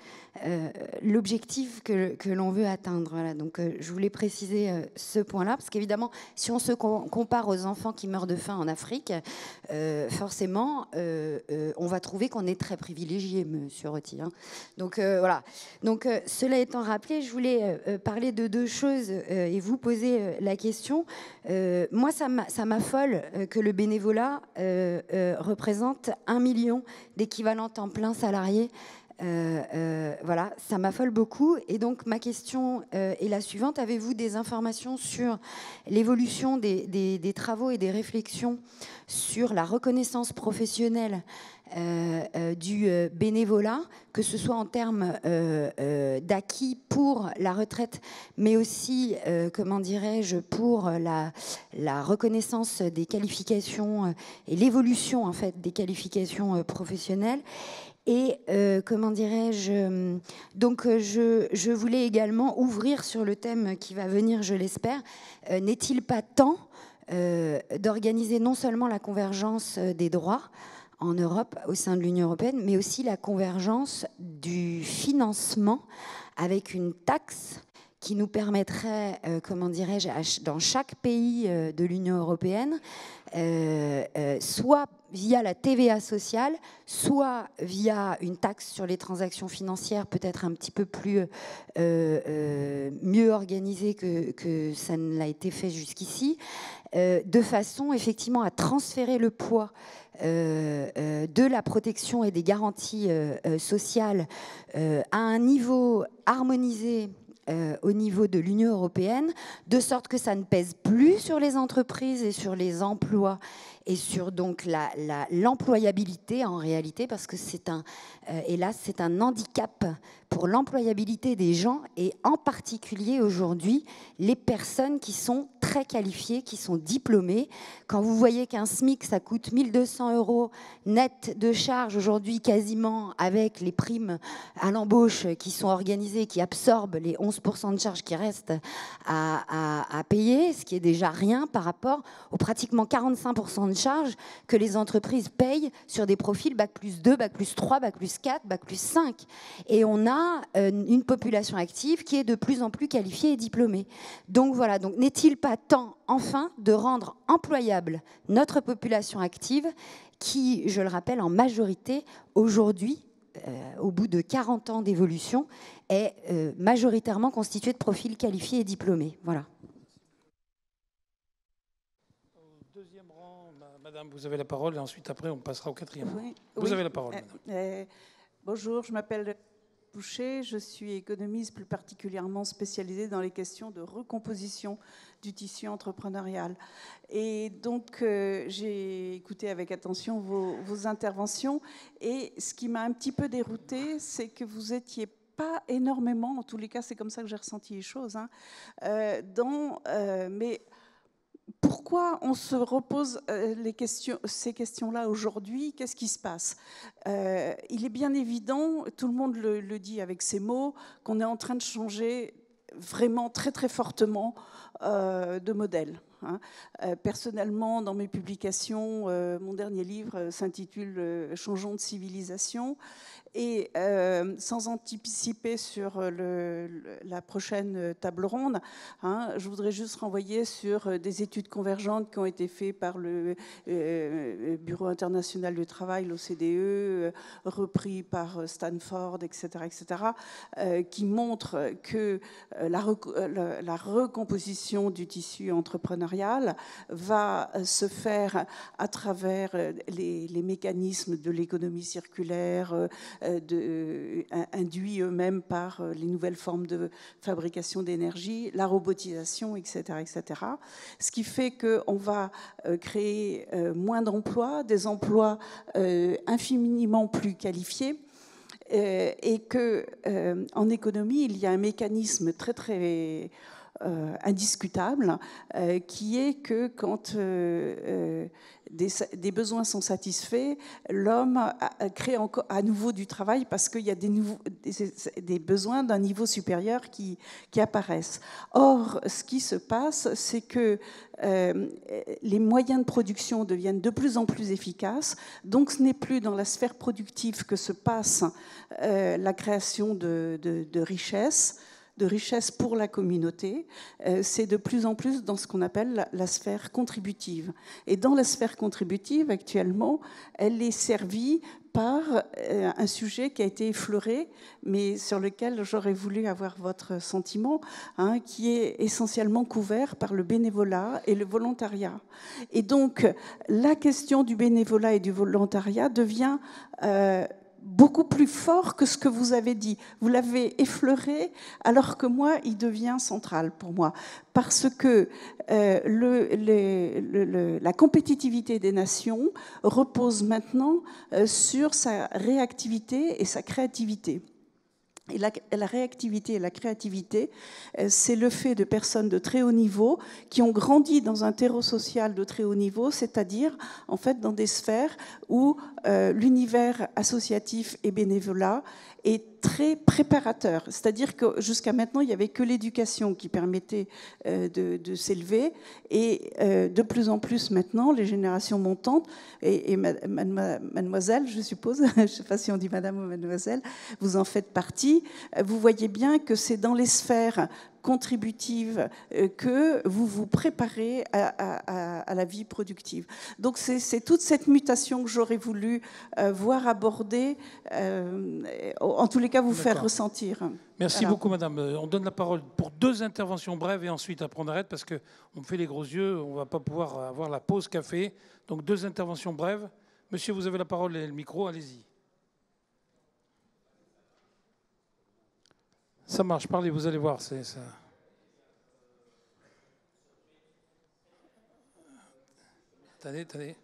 euh, l'objectif que, que l'on veut atteindre. Voilà. Donc, euh, je voulais préciser euh, ce point-là, parce qu'évidemment, si on se compare aux enfants qui meurent de faim en Afrique, euh, forcément, euh, euh, on va trouver qu'on est très privilégié, Monsieur Roty. Hein. Donc, euh, voilà. Donc, euh, cela étant rappelé, je voulais euh, parler de deux choses euh, et vous poser euh, la question. Euh, moi, ça m'affole euh, que le bénévolat euh, euh, représente un million d'équivalents temps plein salariés. Euh, euh, voilà, ça m'affole beaucoup. Et donc, ma question euh, est la suivante. Avez-vous des informations sur l'évolution des, des, des travaux et des réflexions sur la reconnaissance professionnelle Euh, euh, du euh, bénévolat, que ce soit en termes euh, euh, d'acquis pour la retraite, mais aussi, euh, comment dirais-je, pour la, la reconnaissance des qualifications euh, et l'évolution en fait des qualifications euh, professionnelles. Et euh, comment dirais-je, donc je, je voulais également ouvrir sur le thème qui va venir, je l'espère. Euh, n'est-il pas temps euh, d'organiser non seulement la convergence des droits en Europe, au sein de l'Union européenne, mais aussi la convergence du financement avec une taxe qui nous permettrait, euh, comment dirais-je, dans chaque pays euh, de l'Union européenne, euh, euh, soit via la T V A sociale, soit via une taxe sur les transactions financières peut-être un petit peu plus euh, euh, mieux organisée que, que ça ne l'a été fait jusqu'ici, euh, de façon effectivement à transférer le poids Euh, euh, de la protection et des garanties euh, euh, sociales euh, à un niveau harmonisé euh, au niveau de l'Union européenne, de sorte que ça ne pèse plus sur les entreprises et sur les emplois et sur donc la, la, l'employabilité en réalité, parce que c'est un, euh, hélas, c'est un handicap pour l'employabilité des gens et en particulier aujourd'hui les personnes qui sont très qualifiées, qui sont diplômées. Quand vous voyez qu'un SMIC, ça coûte mille deux cents euros net de charges aujourd'hui quasiment, avec les primes à l'embauche qui sont organisées, qui absorbent les onze pour cent de charges qui restent à, à, à payer, ce qui est déjà rien par rapport aux pratiquement quarante-cinq pour cent de charges que les entreprises payent sur des profils bac plus deux, bac plus trois, bac plus quatre, bac plus cinq. Et on a une population active qui est de plus en plus qualifiée et diplômée. Donc voilà, donc n'est-il pas temps, enfin, de rendre employable notre population active qui, je le rappelle, en majorité, aujourd'hui, euh, au bout de quarante ans d'évolution, est euh, majoritairement constituée de profils qualifiés et diplômés. Voilà. Madame, vous avez la parole et ensuite, après, on passera au quatrième. Oui, vous oui. avez la parole, madame. Euh, euh, bonjour, je m'appelle Boucher, je suis économiste, plus particulièrement spécialisée dans les questions de recomposition du tissu entrepreneurial. Et donc, euh, j'ai écouté avec attention vos, vos interventions et ce qui m'a un petit peu déroutée, c'est que vous étiez pas énormément, en tous les cas, c'est comme ça que j'ai ressenti les choses, hein, euh, dans... Euh, mais pourquoi on se repose les questions, ces questions-là aujourd'hui? Qu'est-ce qui se passe? euh, Il est bien évident, tout le monde le, le dit avec ses mots, qu'on est en train de changer vraiment très très fortement euh, de modèle. Hein. Euh, personnellement, dans mes publications, euh, mon dernier livre euh, s'intitule euh, « Changeons de civilisation ». Et euh, sans anticiper sur le, le, la prochaine table ronde, hein, je voudrais juste renvoyer sur des études convergentes qui ont été faites par le euh, Bureau international du travail, l'O C D E, euh, repris par Stanford, et cetera, et cetera, euh, qui montrent que la, rec la, la recomposition du tissu entrepreneurial va se faire à travers les, les mécanismes de l'économie circulaire, euh, De, euh, induits eux-mêmes par euh, les nouvelles formes de fabrication d'énergie, la robotisation, et cetera, et cetera. Ce qui fait qu'on va euh, créer euh, moins d'emplois, des emplois euh, infiniment plus qualifiés, euh, et qu'en euh, économie, il y a un mécanisme très, très euh, indiscutable euh, qui est que quand... Euh, euh, Des, des besoins sont satisfaits, l'homme crée encore à nouveau du travail parce qu'il y a des, nouveaux, des, des besoins d'un niveau supérieur qui, qui apparaissent. Or, ce qui se passe, c'est que euh, les moyens de production deviennent de plus en plus efficaces, donc ce n'est plus dans la sphère productive que se passe euh, la création de, de, de richesses, de richesse pour la communauté, c'est de plus en plus dans ce qu'on appelle la sphère contributive. Et dans la sphère contributive, actuellement, elle est servie par un sujet qui a été effleuré, mais sur lequel j'aurais voulu avoir votre sentiment, hein, qui est essentiellement couvert par le bénévolat et le volontariat. Et donc, la question du bénévolat et du volontariat devient... Euh, beaucoup plus fort que ce que vous avez dit. Vous l'avez effleuré, alors que moi, il devient central pour moi. Parce que euh, le, les, le, le, la compétitivité des nations repose maintenant euh, sur sa réactivité et sa créativité. Et la, la réactivité et la créativité, c'est le fait de personnes de très haut niveau qui ont grandi dans un terreau social de très haut niveau, c'est-à-dire en fait dans des sphères où euh, l'univers associatif et bénévolat est très préparateur. C'est-à-dire que jusqu'à maintenant, il n'y avait que l'éducation qui permettait euh, de, de s'élever. Et euh, de plus en plus maintenant, les générations montantes, et, et mademoiselle, je suppose, je ne sais pas si on dit madame ou mademoiselle, vous en faites partie, vous voyez bien que c'est dans les sphères contributive que vous vous préparez à, à, à la vie productive. Donc c'est toute cette mutation que j'aurais voulu euh, voir abordée, euh, en tous les cas vous faire ressentir. Merci voilà. beaucoup Madame. On donne la parole pour deux interventions brèves et ensuite à prendre arrête parce qu'on me fait les gros yeux, on ne va pas pouvoir avoir la pause café. Donc deux interventions brèves. Monsieur, vous avez la parole et le micro, allez-y. Ça marche, parlez, vous allez voir. C'est ça. Attendez, attendez.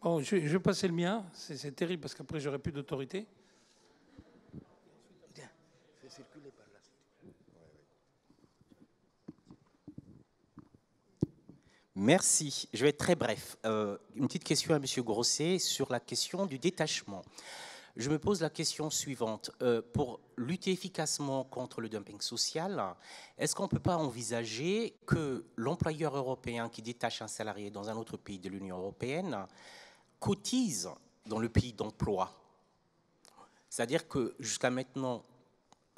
Bon, je, je vais passer le mien. C'est terrible parce qu'après, j'aurai plus d'autorité. Merci. Je vais être très bref. Euh, une petite question à M. Grosset sur la question du détachement. Je me pose la question suivante. Euh, pour lutter efficacement contre le dumping social, est-ce qu'on ne peut pas envisager que l'employeur européen qui détache un salarié dans un autre pays de l'Union européenne cotise dans le pays d'emploi? C'est-à-dire que jusqu'à maintenant,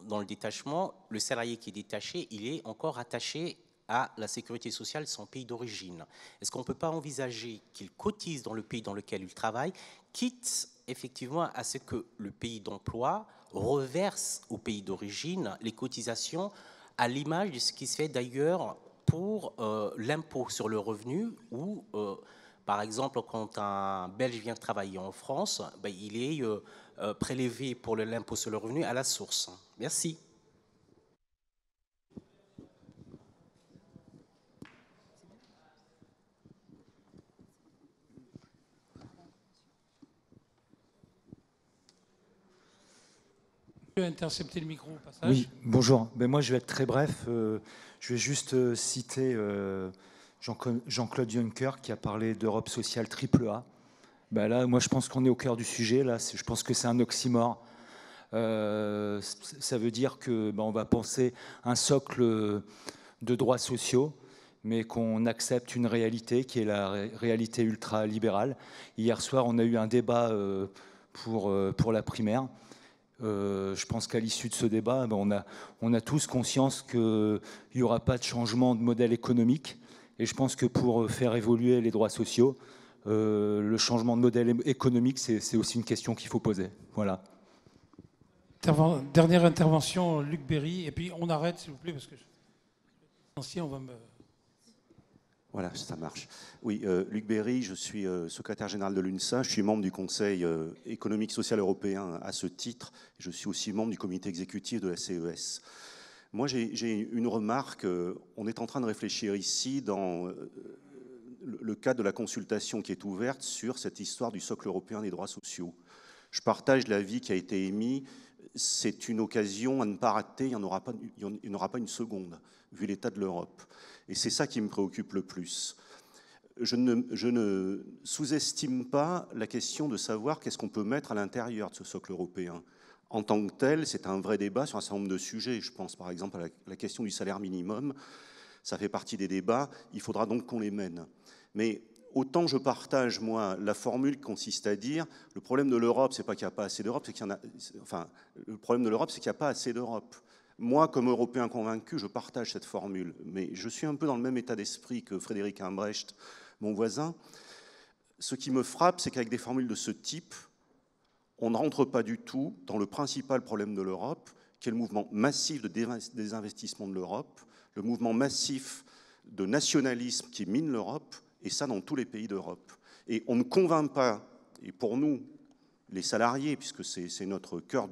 dans le détachement, le salarié qui est détaché, il est encore attaché à la sécurité sociale de son pays d'origine. Est-ce qu'on ne peut pas envisager qu'il cotise dans le pays dans lequel il travaille, quitte effectivement à ce que le pays d'emploi reverse au pays d'origine les cotisations, à l'image de ce qui se fait d'ailleurs pour euh, l'impôt sur le revenu, où, euh, par exemple, quand un Belge vient travailler en France, ben, il est euh, euh, prélevé pour l'impôt sur le revenu à la source. Merci. Intercepter le micro au passage. Oui, bonjour. Ben moi, je vais être très bref. Euh, je vais juste euh, citer euh, Jean-Claude Juncker qui a parlé d'Europe sociale triple A. Ben là, moi, je pense qu'on est au cœur du sujet. Là, je pense que c'est un oxymore. Euh, ça veut dire que ben, on va penser un socle de droits sociaux, mais qu'on accepte une réalité qui est la ré réalité ultra-libérale. Hier soir, on a eu un débat euh, pour, euh, pour la primaire. Euh, je pense qu'à l'issue de ce débat, ben, on, a, on a tous conscience qu'il n'y aura pas de changement de modèle économique. Et je pense que pour faire évoluer les droits sociaux, euh, le changement de modèle économique, c'est aussi une question qu'il faut poser. Voilà. Interven- dernière intervention, Luc Berry. Et puis on arrête, s'il vous plaît, parce que je... on va me... Voilà, ça marche. Oui, euh, Luc Berry, je suis euh, secrétaire général de l'UNSA, je suis membre du Conseil euh, économique et social européen à ce titre, je suis aussi membre du comité exécutif de la C E S. Moi, j'ai une remarque, euh, on est en train de réfléchir ici dans euh, le cadre de la consultation qui est ouverte sur cette histoire du socle européen des droits sociaux. Je partage l'avis qui a été émis, c'est une occasion à ne pas rater, il n'y en aura pas, il n'y en aura pas une seconde, vu l'état de l'Europe. Et c'est ça qui me préoccupe le plus. Je ne, je ne sous-estime pas la question de savoir qu'est-ce qu'on peut mettre à l'intérieur de ce socle européen. En tant que tel, c'est un vrai débat sur un certain nombre de sujets. Je pense par exemple à la, la question du salaire minimum. Ça fait partie des débats. Il faudra donc qu'on les mène. Mais autant je partage, moi, la formule qui consiste à dire le problème de l'Europe, c'est pas qu'il n'y a pas assez d'Europe, c'est qu'il y en a... Enfin, le problème de l'Europe, c'est qu'il n'y a pas assez d'Europe. Moi, comme Européen convaincu, je partage cette formule, mais je suis un peu dans le même état d'esprit que Frédéric Lambrecht, mon voisin. Ce qui me frappe, c'est qu'avec des formules de ce type, on ne rentre pas du tout dans le principal problème de l'Europe, qui est le mouvement massif de désinvestissement de l'Europe, le mouvement massif de nationalisme qui mine l'Europe, et ça dans tous les pays d'Europe. Et on ne convainc pas, et pour nous, les salariés, puisque c'est notre cœur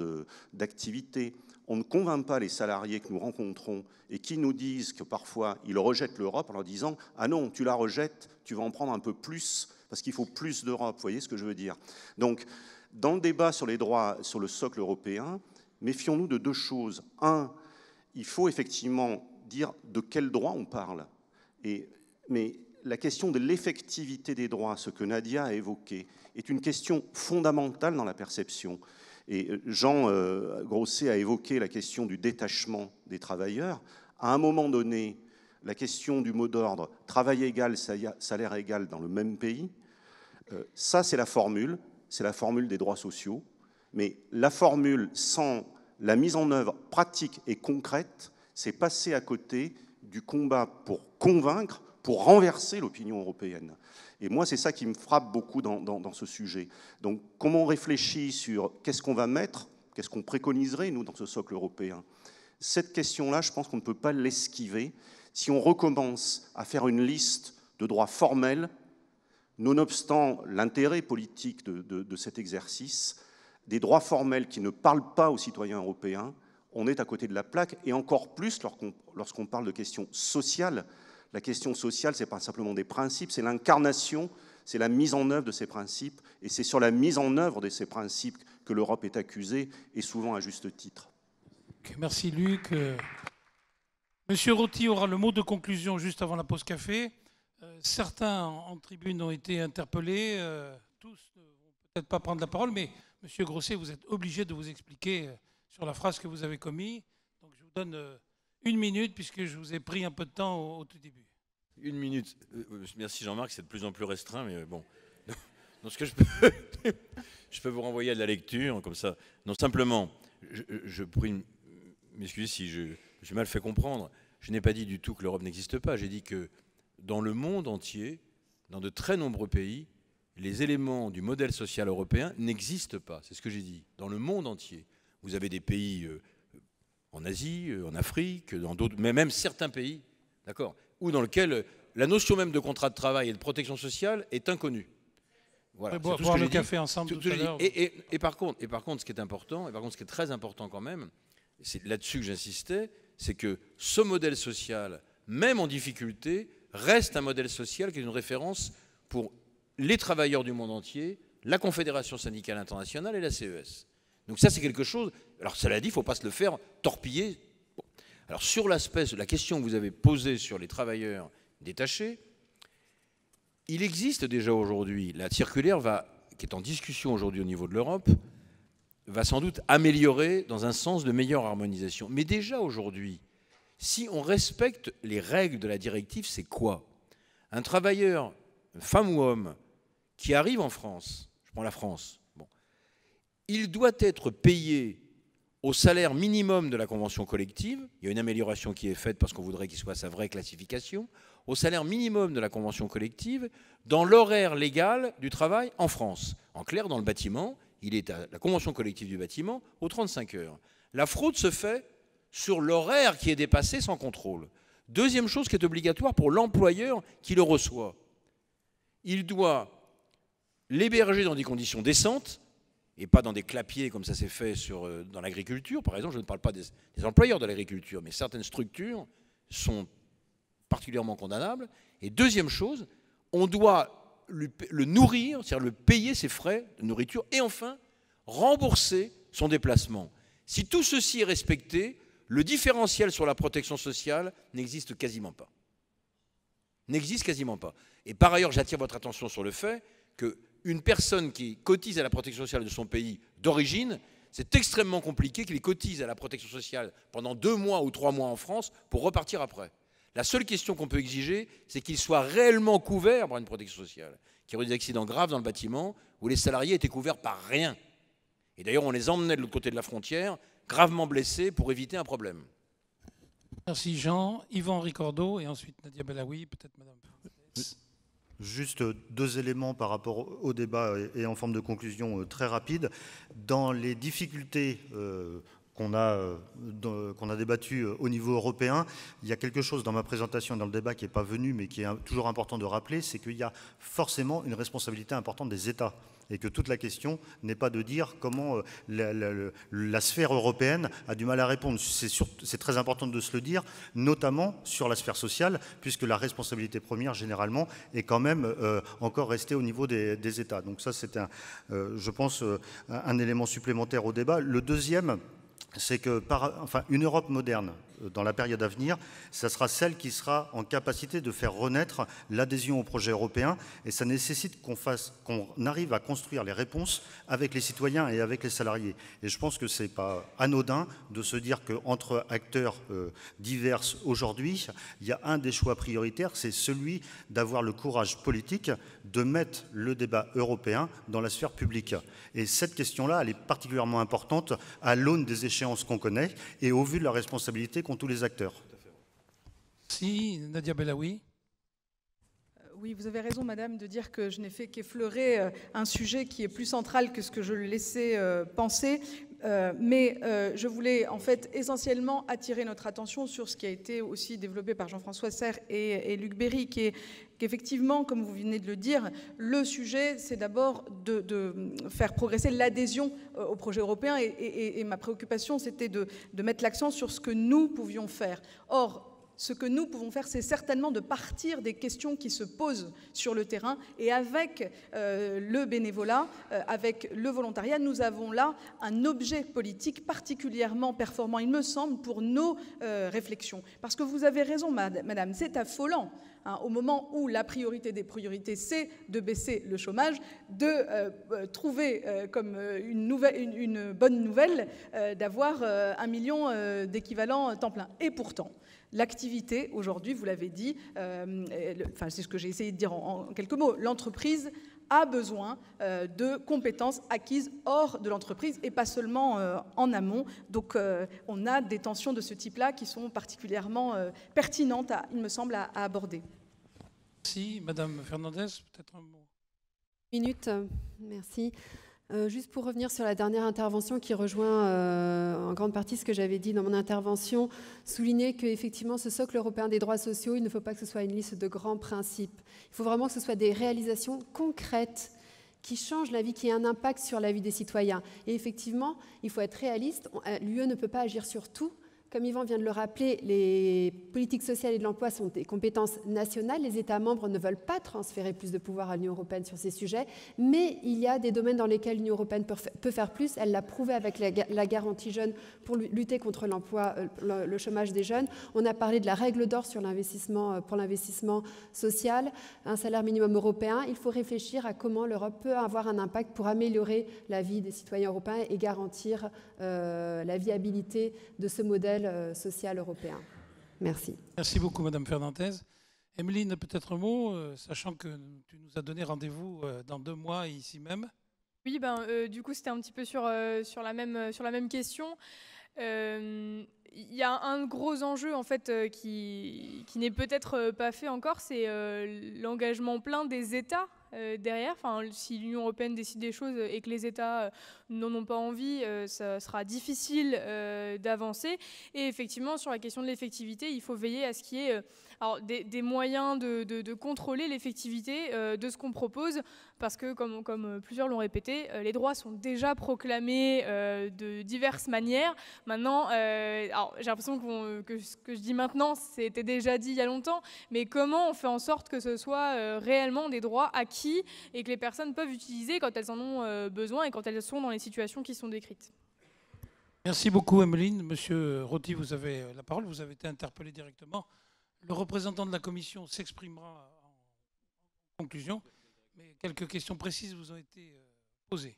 d'activité, on ne convainc pas les salariés que nous rencontrons et qui nous disent que parfois ils rejettent l'Europe en leur disant « Ah non, tu la rejettes, tu vas en prendre un peu plus parce qu'il faut plus d'Europe ». Vous voyez ce que je veux dire? Donc, dans le débat sur les droits, sur le socle européen, méfions-nous de deux choses. Un, il faut effectivement dire de quels droits on parle. Et, mais la question de l'effectivité des droits, ce que Nadia a évoqué, est une question fondamentale dans la perception. Et Jean euh, Grosset a évoqué la question du détachement des travailleurs. À un moment donné, la question du mot d'ordre « travail égal, salaire égal dans le même pays euh, », ça c'est la formule, c'est la formule des droits sociaux. Mais la formule sans la mise en œuvre pratique et concrète, c'est passer à côté du combat pour convaincre, pour renverser l'opinion européenne. Et moi, c'est ça qui me frappe beaucoup dans, dans, dans ce sujet. Donc, comment on réfléchit sur qu'est-ce qu'on va mettre, qu'est-ce qu'on préconiserait, nous, dans ce socle européen? Cette question-là, je pense qu'on ne peut pas l'esquiver. Si on recommence à faire une liste de droits formels, nonobstant l'intérêt politique de, de, de cet exercice, des droits formels qui ne parlent pas aux citoyens européens, on est à côté de la plaque, et encore plus lorsqu'on lorsqu'on parle de questions sociales. La question sociale, ce n'est pas simplement des principes, c'est l'incarnation, c'est la mise en œuvre de ces principes, et c'est sur la mise en œuvre de ces principes que l'Europe est accusée, et souvent à juste titre. Merci Luc. Monsieur Roty aura le mot de conclusion juste avant la pause café. Certains en tribune ont été interpellés, tous ne vont peut-être pas prendre la parole, mais Monsieur Grosset, vous êtes obligé de vous expliquer sur la phrase que vous avez commise. Donc je vous donne... Une minute, puisque je vous ai pris un peu de temps au, au tout début. Une minute. Euh, merci Jean-Marc, c'est de plus en plus restreint, mais bon. Non, ce que je peux, je peux vous renvoyer à de la lecture, comme ça. Non, simplement, je, je prie, m'excuser si je j'ai mal fait comprendre. Je n'ai pas dit du tout que l'Europe n'existe pas. J'ai dit que dans le monde entier, dans de très nombreux pays, les éléments du modèle social européen n'existent pas. C'est ce que j'ai dit. Dans le monde entier, vous avez des pays. Euh, en Asie, en Afrique, dans d'autres, mais même certains pays, d'accord, où dans lequel la notion même de contrat de travail et de protection sociale est inconnue. Voilà. Boire tout ce que le café dit, ensemble tout, tout à l'heure. Et, et, et par contre, et par contre, ce qui est important, et par contre, ce qui est très important quand même, c'est là-dessus que j'insistais, c'est que ce modèle social, même en difficulté, reste un modèle social qui est une référence pour les travailleurs du monde entier, la Confédération syndicale internationale et la C E S. Donc ça, c'est quelque chose... Alors cela dit, il ne faut pas se le faire torpiller. Bon. Alors sur l'aspect, la question que vous avez posée sur les travailleurs détachés, il existe déjà aujourd'hui, la circulaire va, qui est en discussion aujourd'hui au niveau de l'Europe, va sans doute améliorer dans un sens de meilleure harmonisation. Mais déjà aujourd'hui, si on respecte les règles de la directive, c'est quoi? Un travailleur, une femme ou homme, qui arrive en France, je prends la France, bon, il doit être payé au salaire minimum de la convention collective, il y a une amélioration qui est faite parce qu'on voudrait qu'il soit à sa vraie classification, au salaire minimum de la convention collective, dans l'horaire légal du travail en France. En clair, dans le bâtiment, il est à la convention collective du bâtiment aux trente-cinq heures. La fraude se fait sur l'horaire qui est dépassé sans contrôle. Deuxième chose qui est obligatoire pour l'employeur qui le reçoit. Il doit l'héberger dans des conditions décentes, et pas dans des clapiers comme ça s'est fait sur, dans l'agriculture. Par exemple, je ne parle pas des, des employeurs de l'agriculture, mais certaines structures sont particulièrement condamnables. Et deuxième chose, on doit le, le nourrir, c'est-à-dire le payer ses frais de nourriture, et enfin, rembourser son déplacement. Si tout ceci est respecté, le différentiel sur la protection sociale n'existe quasiment pas. N'existe quasiment pas. Et par ailleurs, j'attire votre attention sur le fait que une personne qui cotise à la protection sociale de son pays d'origine, c'est extrêmement compliqué qu'il cotise à la protection sociale pendant deux mois ou trois mois en France pour repartir après. La seule question qu'on peut exiger, c'est qu'il soit réellement couvert par une protection sociale. Qu'il y ait eu des accidents graves dans le bâtiment où les salariés étaient couverts par rien. Et d'ailleurs, on les emmenait de l'autre côté de la frontière, gravement blessés, pour éviter un problème. Merci Jean. Yvan Ricordeau et ensuite Nadia Bellaoui, peut-être Madame. Juste deux éléments par rapport au débat et en forme de conclusion très rapide. Dans les difficultés qu'on a, qu'on a débattues au niveau européen, il y a quelque chose dans ma présentation et dans le débat qui n'est pas venu, mais qui est toujours important de rappeler, c'est qu'il y a forcément une responsabilité importante des États. Et que toute la question n'est pas de dire comment la, la, la, la sphère européenne a du mal à répondre. C'est très important de se le dire, notamment sur la sphère sociale, puisque la responsabilité première, généralement, est quand même euh, encore restée au niveau des, des États. Donc ça, c'est, euh, je pense, euh, un élément supplémentaire au débat. Le deuxième, c'est que par, enfin, une Europe moderne, dans la période à venir, ça sera celle qui sera en capacité de faire renaître l'adhésion au projet européen, et ça nécessite qu'on fasse, qu'on arrive à construire les réponses avec les citoyens et avec les salariés. Et je pense que c'est pas anodin de se dire qu'entre acteurs euh, divers aujourd'hui, il y a un des choix prioritaires, c'est celui d'avoir le courage politique de mettre le débat européen dans la sphère publique. Et cette question-là, elle est particulièrement importante à l'aune des échéances qu'on connaît et au vu de la responsabilité qu'ont tous les acteurs. Si, Nadia Bellaoui. Oui, vous avez raison, madame, de dire que je n'ai fait qu'effleurer un sujet qui est plus central que ce que je le laissais penser. Euh, mais euh, je voulais en fait essentiellement attirer notre attention sur ce qui a été aussi développé par Jean-François Serres et, et Luc Berry, qui est qu'effectivement, comme vous venez de le dire, le sujet, c'est d'abord de, de faire progresser l'adhésion euh, au projet européen, et, et, et ma préoccupation, c'était de, de mettre l'accent sur ce que nous pouvions faire. Or, ce que nous pouvons faire, c'est certainement de partir des questions qui se posent sur le terrain, et avec euh, le bénévolat, euh, avec le volontariat, nous avons là un objet politique particulièrement performant, il me semble, pour nos euh, réflexions. Parce que vous avez raison, madame, c'est affolant. Hein, au moment où la priorité des priorités, c'est de baisser le chômage, de euh, trouver euh, comme une, nouvelle, une, une bonne nouvelle euh, d'avoir euh, un million euh, d'équivalents temps plein. Et pourtant, l'activité, aujourd'hui, vous l'avez dit, euh, le, enfin, c'est ce que j'ai essayé de dire en, en quelques mots, l'entreprise a besoin euh, de compétences acquises hors de l'entreprise et pas seulement euh, en amont. Donc euh, on a des tensions de ce type-là qui sont particulièrement euh, pertinentes, à, il me semble, à, à aborder. Merci. Madame Fernandez, peut-être un mot. Minute, merci. Euh, juste pour revenir sur la dernière intervention qui rejoint euh, en grande partie ce que j'avais dit dans mon intervention, souligner qu'effectivement ce socle européen des droits sociaux, il ne faut pas que ce soit une liste de grands principes. Il faut vraiment que ce soit des réalisations concrètes qui changent la vie, qui aient un impact sur la vie des citoyens. Et effectivement, il faut être réaliste, l'U E ne peut pas agir sur tout, Comme Yvan vient de le rappeler, les politiques sociales et de l'emploi sont des compétences nationales. Les États membres ne veulent pas transférer plus de pouvoir à l'Union européenne sur ces sujets, mais il y a des domaines dans lesquels l'Union européenne peut faire plus. Elle l'a prouvé avec la garantie jeune pour lutter contre l'emploi, le chômage des jeunes. On a parlé de la règle d'or sur l'investissement, pour l'investissement social, un salaire minimum européen. Il faut réfléchir à comment l'Europe peut avoir un impact pour améliorer la vie des citoyens européens et garantir euh, la viabilité de ce modèle social européen. Merci. Merci beaucoup, Madame Fernandez. Emeline, peut-être un mot, euh, sachant que tu nous as donné rendez-vous euh, dans deux mois ici même. Oui, ben, euh, du coup, c'était un petit peu sur, euh, sur, la même, sur la même question. Euh, il y a un gros enjeu, en fait, euh, qui, qui n'est peut-être pas fait encore, c'est euh, l'engagement plein des États. Euh, derrière, enfin, si l'Union européenne décide des choses et que les États euh, n'en ont pas envie, euh, ça sera difficile euh, d'avancer. Et effectivement, sur la question de l'effectivité, il faut veiller à ce qu'il y ait euh, alors, des, des moyens de, de, de contrôler l'effectivité euh, de ce qu'on propose, parce que, comme, comme plusieurs l'ont répété, euh, les droits sont déjà proclamés euh, de diverses manières. Maintenant, euh, alors, j'ai l'impression qu'on, que ce que je dis maintenant, c'était déjà dit il y a longtemps, mais comment on fait en sorte que ce soit euh, réellement des droits acquis et que les personnes peuvent utiliser quand elles en ont besoin et quand elles sont dans les situations qui sont décrites. Merci beaucoup, Emeline. Monsieur Roty, vous avez la parole, vous avez été interpellé directement. Le représentant de la Commission s'exprimera en conclusion, mais quelques questions précises vous ont été posées.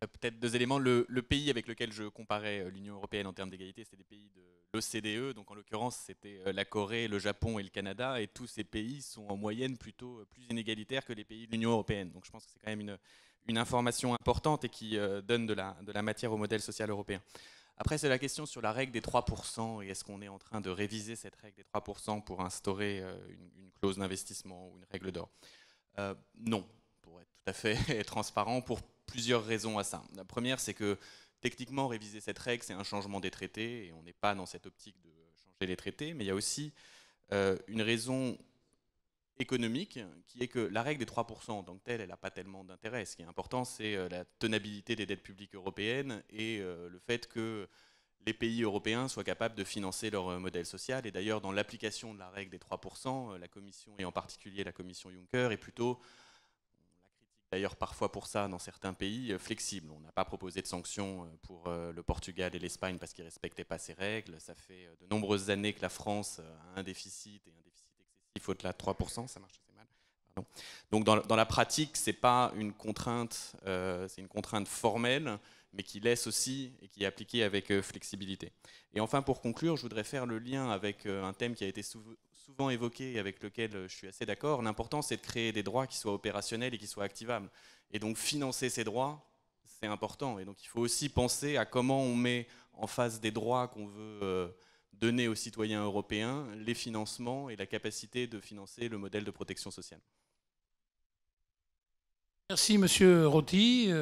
Peut-être deux éléments. Le, le pays avec lequel je comparais l'Union européenne en termes d'égalité, c'était des pays de l'O C D E, donc en l'occurrence c'était la Corée, le Japon et le Canada, et tous ces pays sont en moyenne plutôt plus inégalitaires que les pays de l'Union européenne. Donc je pense que c'est quand même une, une information importante et qui euh, donne de la, de la matière au modèle social européen. Après c'est la question sur la règle des trois pour cent, et est-ce qu'on est en train de réviser cette règle des trois pour cent pour instaurer euh, une, une clause d'investissement ou une règle d'or? euh, Non, pour être tout à fait transparent, pour plusieurs raisons à ça. La première, c'est que techniquement, réviser cette règle, c'est un changement des traités, et on n'est pas dans cette optique de changer les traités, mais il y a aussi euh, une raison économique, qui est que la règle des trois pour cent en tant que telle, elle n'a pas tellement d'intérêt. Ce qui est important, c'est euh, la tenabilité des dettes publiques européennes et euh, le fait que les pays européens soient capables de financer leur euh, modèle social. Et d'ailleurs, dans l'application de la règle des trois pour cent, euh, la Commission, et en particulier la Commission Juncker, est plutôt... D'ailleurs, parfois pour ça, dans certains pays, flexible. On n'a pas proposé de sanctions pour le Portugal et l'Espagne parce qu'ils ne respectaient pas ces règles. Ça fait de nombreuses années que la France a un déficit, et un déficit excessif au-delà de trois pour cent. Ça marche assez mal. Pardon. Donc dans, dans la pratique, c'est pas une contrainte, euh, c'est une contrainte formelle, mais qui laisse aussi et qui est appliquée avec flexibilité. Et enfin, pour conclure, je voudrais faire le lien avec un thème qui a été souvent... souvent évoqué et avec lequel je suis assez d'accord. L'important, c'est de créer des droits qui soient opérationnels et qui soient activables. Et donc financer ces droits, c'est important. Et donc il faut aussi penser à comment on met en face des droits qu'on veut donner aux citoyens européens, les financements et la capacité de financer le modèle de protection sociale. Merci, Monsieur Roty.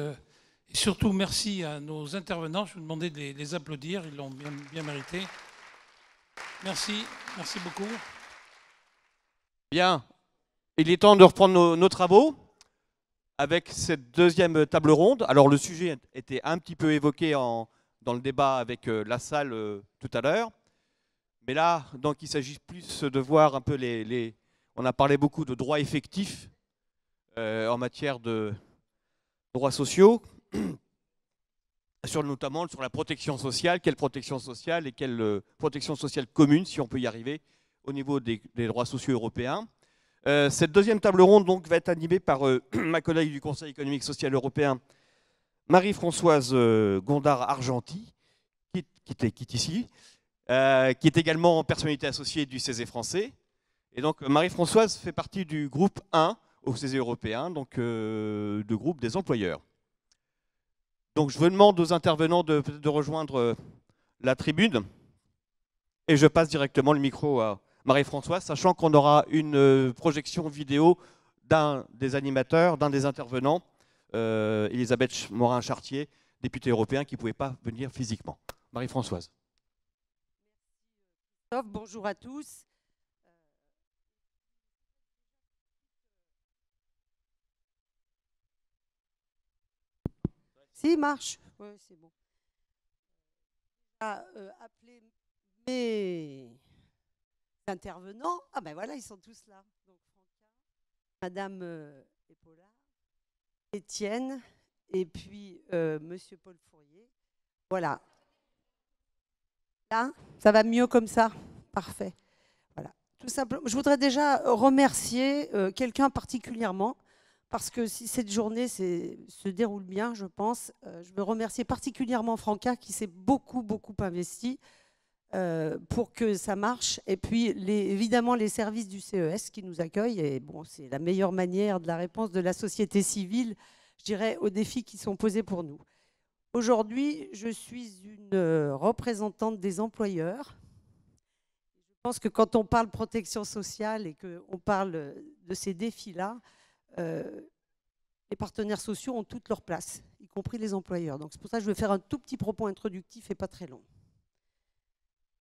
Et surtout, merci à nos intervenants. Je vous demandais de les applaudir. Ils l'ont bien, bien mérité. Merci. Merci beaucoup. Bien, il est temps de reprendre nos, nos travaux avec cette deuxième table ronde. Alors le sujet était un petit peu évoqué en, dans le débat avec euh, la salle euh, tout à l'heure. Mais là, donc, il s'agit plus de voir un peu les, les... On a parlé beaucoup de droits effectifs euh, en matière de droits sociaux, sur, notamment sur la protection sociale, quelle protection sociale et quelle euh, protection sociale commune, si on peut y arriver, au niveau des, des droits sociaux européens. Euh, cette deuxième table ronde donc, va être animée par euh, ma collègue du Conseil économique et social européen, Marie-Françoise euh, Gondard-Argenti, qui, qui, qui est ici, euh, qui est également personnalité associée du C E S E français. Et donc Marie-Françoise fait partie du groupe un au C E S E européen, donc euh, du groupe des employeurs. Donc je vous demande aux intervenants de, de rejoindre la tribune et je passe directement le micro à Marie-Françoise, sachant qu'on aura une projection vidéo d'un des animateurs, d'un des intervenants, euh, Élisabeth Morin-Chartier, députée européenne, qui ne pouvait pas venir physiquement. Marie-Françoise. Bonjour à tous. Si, marche. Oui, c'est bon. à euh, appeler mes intervenants. Ah ben voilà, ils sont tous là. Donc Franca, Madame euh, Épaulard, Étienne et puis euh, Monsieur Paul Fourier. Voilà. Là, ça va mieux comme ça. Parfait. Voilà. Tout simplement. Je voudrais déjà remercier euh, quelqu'un particulièrement. Parce que si cette journée se déroule bien, je pense, euh, je veux remercier particulièrement Franca qui s'est beaucoup, beaucoup investi euh, pour que ça marche. Et puis, les, évidemment, les services du C E S qui nous accueillent. Et bon, c'est la meilleure manière de la réponse de la société civile, je dirais, aux défis qui sont posés pour nous. Aujourd'hui, je suis une représentante des employeurs. Je pense que quand on parle protection sociale et qu'on parle de ces défis-là, Euh, les partenaires sociaux ont toute leur place, y compris les employeurs. Donc c'est pour ça que je vais faire un tout petit propos introductif et pas très long.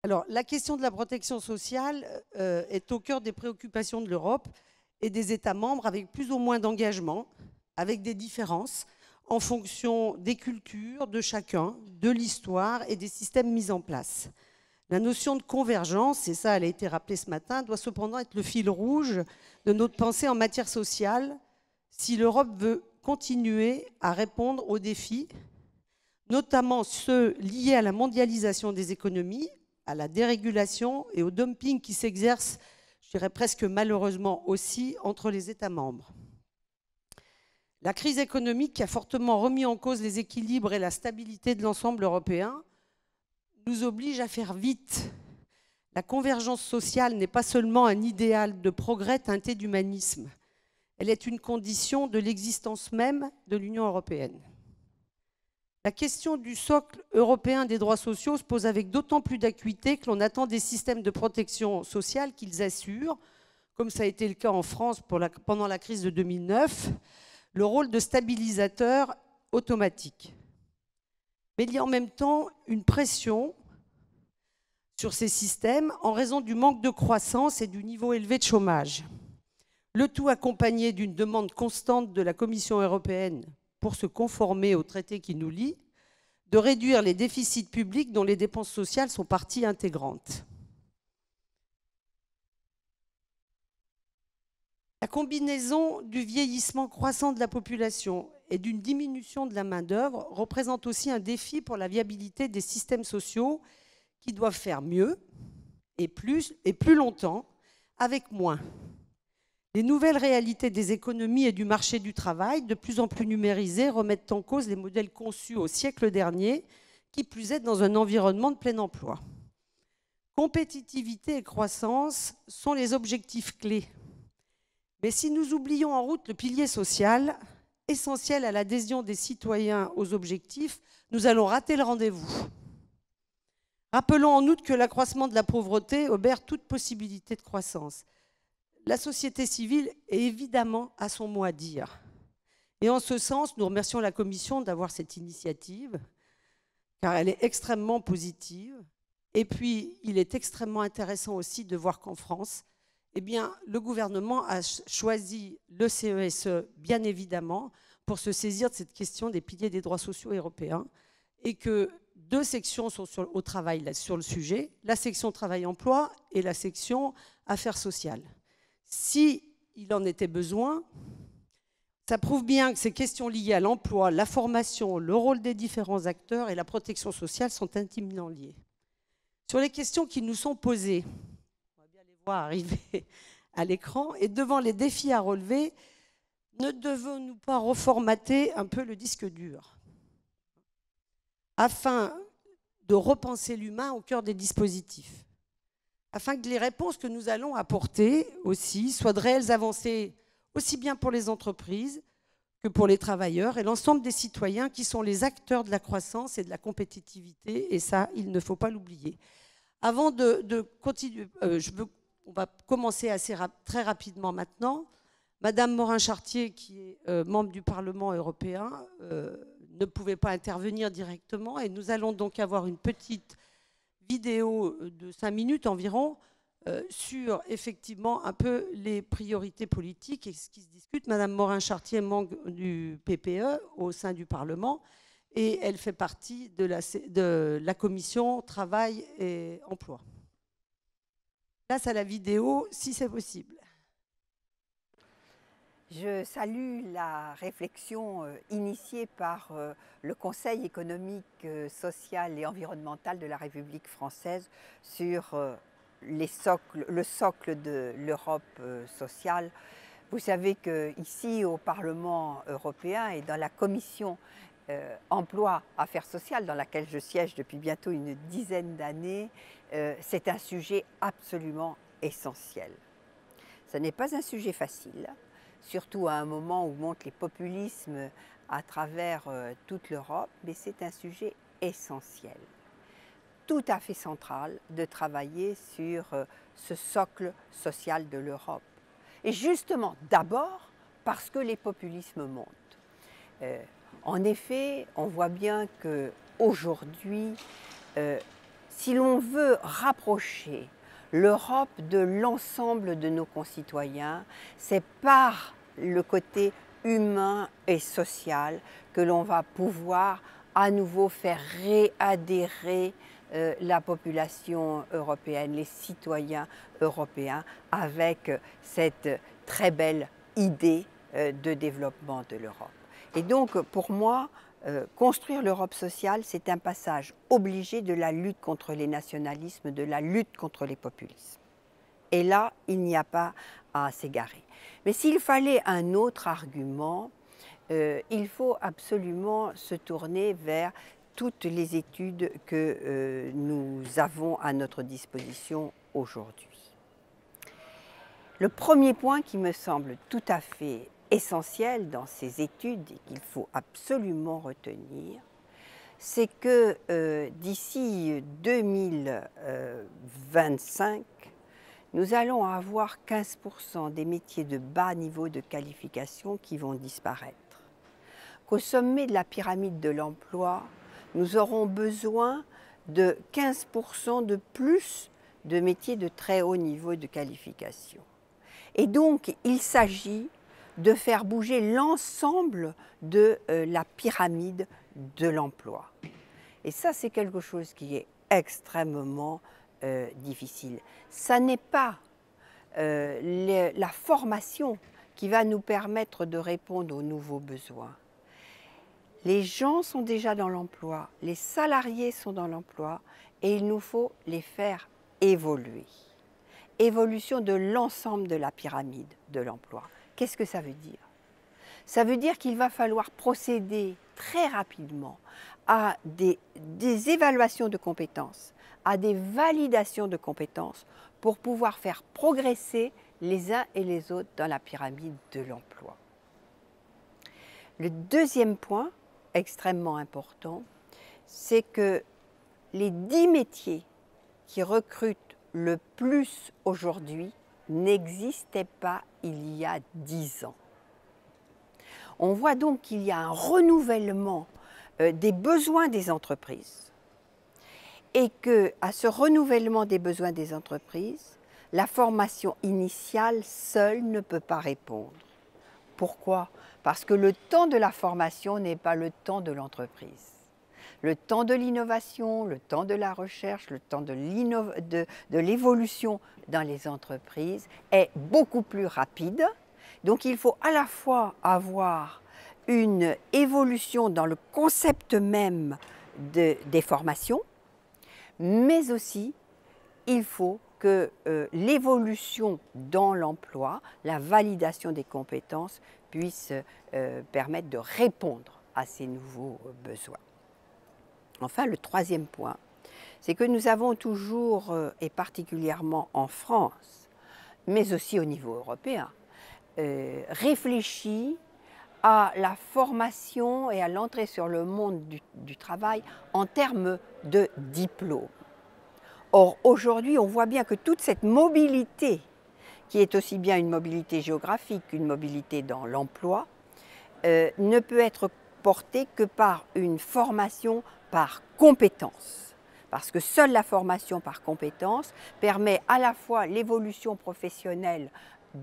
Alors la question de la protection sociale euh, est au cœur des préoccupations de l'Europe et des États membres avec plus ou moins d'engagement, avec des différences en fonction des cultures, de chacun, de l'histoire et des systèmes mis en place. La notion de convergence, et ça elle a été rappelée ce matin, doit cependant être le fil rouge de notre pensée en matière sociale si l'Europe veut continuer à répondre aux défis, notamment ceux liés à la mondialisation des économies, à la dérégulation et au dumping qui s'exerce, je dirais presque malheureusement aussi, entre les États membres. La crise économique qui a fortement remis en cause les équilibres et la stabilité de l'ensemble européen nous oblige à faire vite. La convergence sociale n'est pas seulement un idéal de progrès teinté d'humanisme. Elle est une condition de l'existence même de l'Union européenne. La question du socle européen des droits sociaux se pose avec d'autant plus d'acuité que l'on attend des systèmes de protection sociale qu'ils assurent, comme ça a été le cas en France pour la, pendant la crise de deux mille neuf, le rôle de stabilisateur automatique. Mais il y a en même temps une pression sur ces systèmes en raison du manque de croissance et du niveau élevé de chômage. Le tout accompagné d'une demande constante de la Commission européenne pour se conformer au traité qui nous lie, de réduire les déficits publics dont les dépenses sociales sont partie intégrante. La combinaison du vieillissement croissant de la population et d'une diminution de la main-d'œuvre représente aussi un défi pour la viabilité des systèmes sociaux qui doivent faire mieux et plus, et plus longtemps avec moins. Les nouvelles réalités des économies et du marché du travail, de plus en plus numérisées, remettent en cause les modèles conçus au siècle dernier, qui plus est dans un environnement de plein emploi. Compétitivité et croissance sont les objectifs clés. Mais si nous oublions en route le pilier social, essentiel à l'adhésion des citoyens aux objectifs, nous allons rater le rendez-vous. Rappelons en outre que l'accroissement de la pauvreté obère toute possibilité de croissance. La société civile est évidemment à son mot à dire. Et en ce sens, nous remercions la Commission d'avoir cette initiative, car elle est extrêmement positive. Et puis, il est extrêmement intéressant aussi de voir qu'en France, eh bien, le gouvernement a choisi le C E S E, bien évidemment, pour se saisir de cette question des piliers des droits sociaux européens et que deux sections sont sur, au travail là, sur le sujet, la section travail-emploi et la section affaires sociales. S'il en était besoin, ça prouve bien que ces questions liées à l'emploi, la formation, le rôle des différents acteurs et la protection sociale sont intimement liées. Sur les questions qui nous sont posées, arriver à l'écran et devant les défis à relever, ne devons-nous pas reformater un peu le disque dur afin de repenser l'humain au cœur des dispositifs, afin que les réponses que nous allons apporter aussi soient de réelles avancées aussi bien pour les entreprises que pour les travailleurs et l'ensemble des citoyens qui sont les acteurs de la croissance et de la compétitivité, et ça, il ne faut pas l'oublier. Avant de, de continuer, euh, je veux On va commencer assez rap très rapidement maintenant. Madame Morin-Chartier, qui est euh, membre du Parlement européen, euh, ne pouvait pas intervenir directement. Et nous allons donc avoir une petite vidéo de cinq minutes environ euh, sur, effectivement, un peu les priorités politiques et ce qui se discute. Madame Morin-Chartier, membre du P P E au sein du Parlement. et elle fait partie de la, de la commission Travail et Emploi. Place à la vidéo, si c'est possible. Je salue la réflexion initiée par le Conseil économique, social et environnemental de la République française sur les socles, le socle de l'Europe sociale. Vous savez qu'ici, au Parlement européen et dans la Commission Euh, emploi, affaires sociales, dans laquelle je siège depuis bientôt une dizaine d'années, euh, c'est un sujet absolument essentiel. Ce n'est pas un sujet facile, surtout à un moment où montent les populismes à travers euh, toute l'Europe, mais c'est un sujet essentiel, tout à fait central, de travailler sur euh, ce socle social de l'Europe. Et justement, d'abord, parce que les populismes montent. Euh, En effet, on voit bien qu'aujourd'hui, euh, si l'on veut rapprocher l'Europe de l'ensemble de nos concitoyens, c'est par le côté humain et social que l'on va pouvoir à nouveau faire réadhérer euh, la population européenne, les citoyens européens, avec cette très belle idée euh, de développement de l'Europe. Et donc, pour moi, euh, construire l'Europe sociale, c'est un passage obligé de la lutte contre les nationalismes, de la lutte contre les populismes. Et là, il n'y a pas à s'égarer. Mais s'il fallait un autre argument, euh, il faut absolument se tourner vers toutes les études que euh, nous avons à notre disposition aujourd'hui. Le premier point qui me semble tout à fait essentiel dans ces études et qu'il faut absolument retenir, c'est que euh, d'ici deux mille vingt-cinq, nous allons avoir quinze pour cent des métiers de bas niveau de qualification qui vont disparaître. Qu'au sommet de la pyramide de l'emploi, nous aurons besoin de quinze pour cent de plus de métiers de très haut niveau de qualification. Et donc, il s'agit de faire bouger l'ensemble de euh, la pyramide de l'emploi. Et ça, c'est quelque chose qui est extrêmement euh, difficile. Ça n'est pas euh, les, la formation qui va nous permettre de répondre aux nouveaux besoins. Les gens sont déjà dans l'emploi, les salariés sont dans l'emploi, et il nous faut les faire évoluer. Évolution de l'ensemble de la pyramide de l'emploi. Qu'est-ce que ça veut dire? Ça veut dire qu'il va falloir procéder très rapidement à des, des évaluations de compétences, à des validations de compétences pour pouvoir faire progresser les uns et les autres dans la pyramide de l'emploi. Le deuxième point, extrêmement important, c'est que les dix métiers qui recrutent le plus aujourd'hui n'existait pas il y a dix ans. On voit donc qu'il y a un renouvellement euh, des besoins des entreprises et qu'à ce renouvellement des besoins des entreprises, la formation initiale seule ne peut pas répondre. Pourquoi? Parce que le temps de la formation n'est pas le temps de l'entreprise. Le temps de l'innovation, le temps de la recherche, le temps de l'évolution dans les entreprises est beaucoup plus rapide. Donc il faut à la fois avoir une évolution dans le concept même de, des formations, mais aussi il faut que euh, l'évolution dans l'emploi, la validation des compétences puisse euh, permettre de répondre à ces nouveaux besoins. Enfin, le troisième point, c'est que nous avons toujours, et particulièrement en France, mais aussi au niveau européen, euh, réfléchi à la formation et à l'entrée sur le monde du, du travail en termes de diplôme. Or, aujourd'hui, on voit bien que toute cette mobilité, qui est aussi bien une mobilité géographique qu'une mobilité dans l'emploi, euh, ne peut être portée que par une formation par compétence, parce que seule la formation par compétence permet à la fois l'évolution professionnelle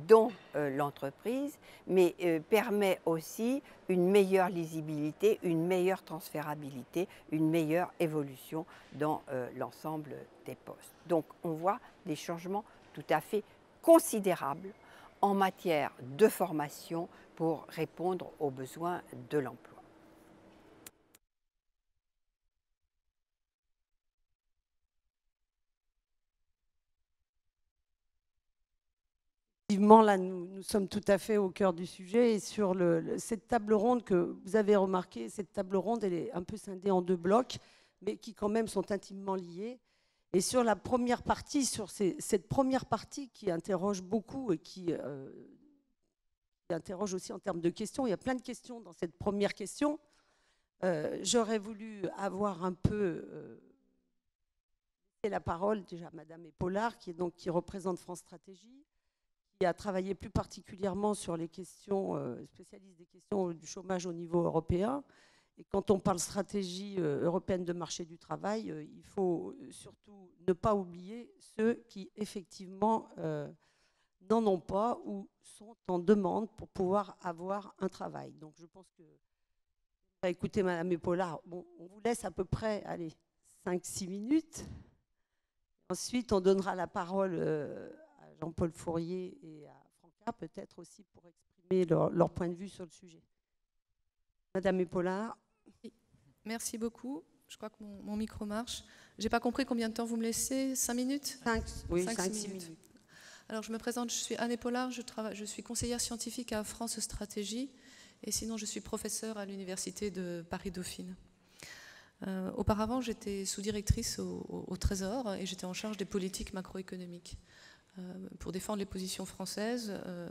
dans euh, l'entreprise, mais euh, permet aussi une meilleure lisibilité, une meilleure transférabilité, une meilleure évolution dans euh, l'ensemble des postes. Donc on voit des changements tout à fait considérables en matière de formation pour répondre aux besoins de l'emploi. Effectivement, là, nous, nous sommes tout à fait au cœur du sujet. Et sur le, le, cette table ronde que vous avez remarqué, cette table ronde, elle est un peu scindée en deux blocs, mais qui quand même sont intimement liés. Et sur la première partie, sur ces, cette première partie qui interroge beaucoup et qui, euh, qui interroge aussi en termes de questions, il y a plein de questions dans cette première question. Euh, J'aurais voulu avoir un peu... Euh, la parole déjà à Madame Épaulard, qui, est donc, qui représente France Stratégie, a travaillé plus particulièrement sur les questions, euh, spécialiste des questions du chômage au niveau européen. Et quand on parle stratégie euh, européenne de marché du travail, euh, il faut surtout ne pas oublier ceux qui, effectivement, euh, n'en ont pas ou sont en demande pour pouvoir avoir un travail. Donc, je pense que... Bah, écoutez, Madame Épaulard, bon, on vous laisse à peu près, allez, cinq six minutes. Ensuite, on donnera la parole... Euh, Jean-Paul Fourier et à Franca, peut-être aussi pour exprimer leur, leur point de vue sur le sujet. Madame Épaulard. Merci beaucoup. Je crois que mon, mon micro marche. Je n'ai pas compris combien de temps vous me laissez. Cinq minutes ? Cinq, oui, cinq, cinq six minutes. minutes. Alors, je me présente, je suis Anne Épaulard, je, travaille, je suis conseillère scientifique à France Stratégie et sinon, je suis professeure à l'Université de Paris-Dauphine. Euh, auparavant, j'étais sous-directrice au, au, au Trésor et j'étais en charge des politiques macroéconomiques. Pour défendre les positions françaises, euh,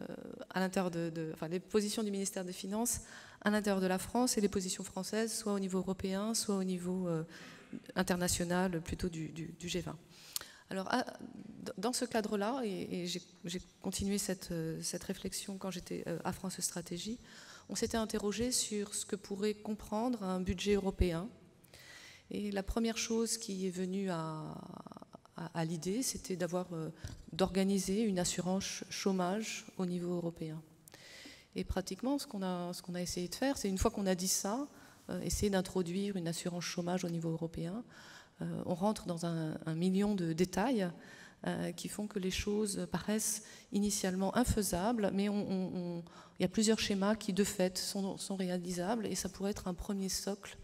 à l'intérieur de, de, enfin, les positions du ministère des Finances à l'intérieur de la France et les positions françaises, soit au niveau européen, soit au niveau euh, international, plutôt du, du, du G vingt. Alors, à, dans ce cadre-là, et, et j'ai continué cette, cette réflexion quand j'étais à France Stratégie, on s'était interrogé sur ce que pourrait comprendre un budget européen. Et la première chose qui est venue à... à l'idée, c'était d'avoir, euh, d'organiser une assurance chômage au niveau européen. Et pratiquement, ce qu'on a, ce qu'on a essayé de faire, c'est une fois qu'on a dit ça, euh, essayer d'introduire une assurance chômage au niveau européen. Euh, on rentre dans un, un million de détails euh, qui font que les choses paraissent initialement infaisables, mais on, on, on, il y a plusieurs schémas qui, de fait, sont, sont réalisables et ça pourrait être un premier socle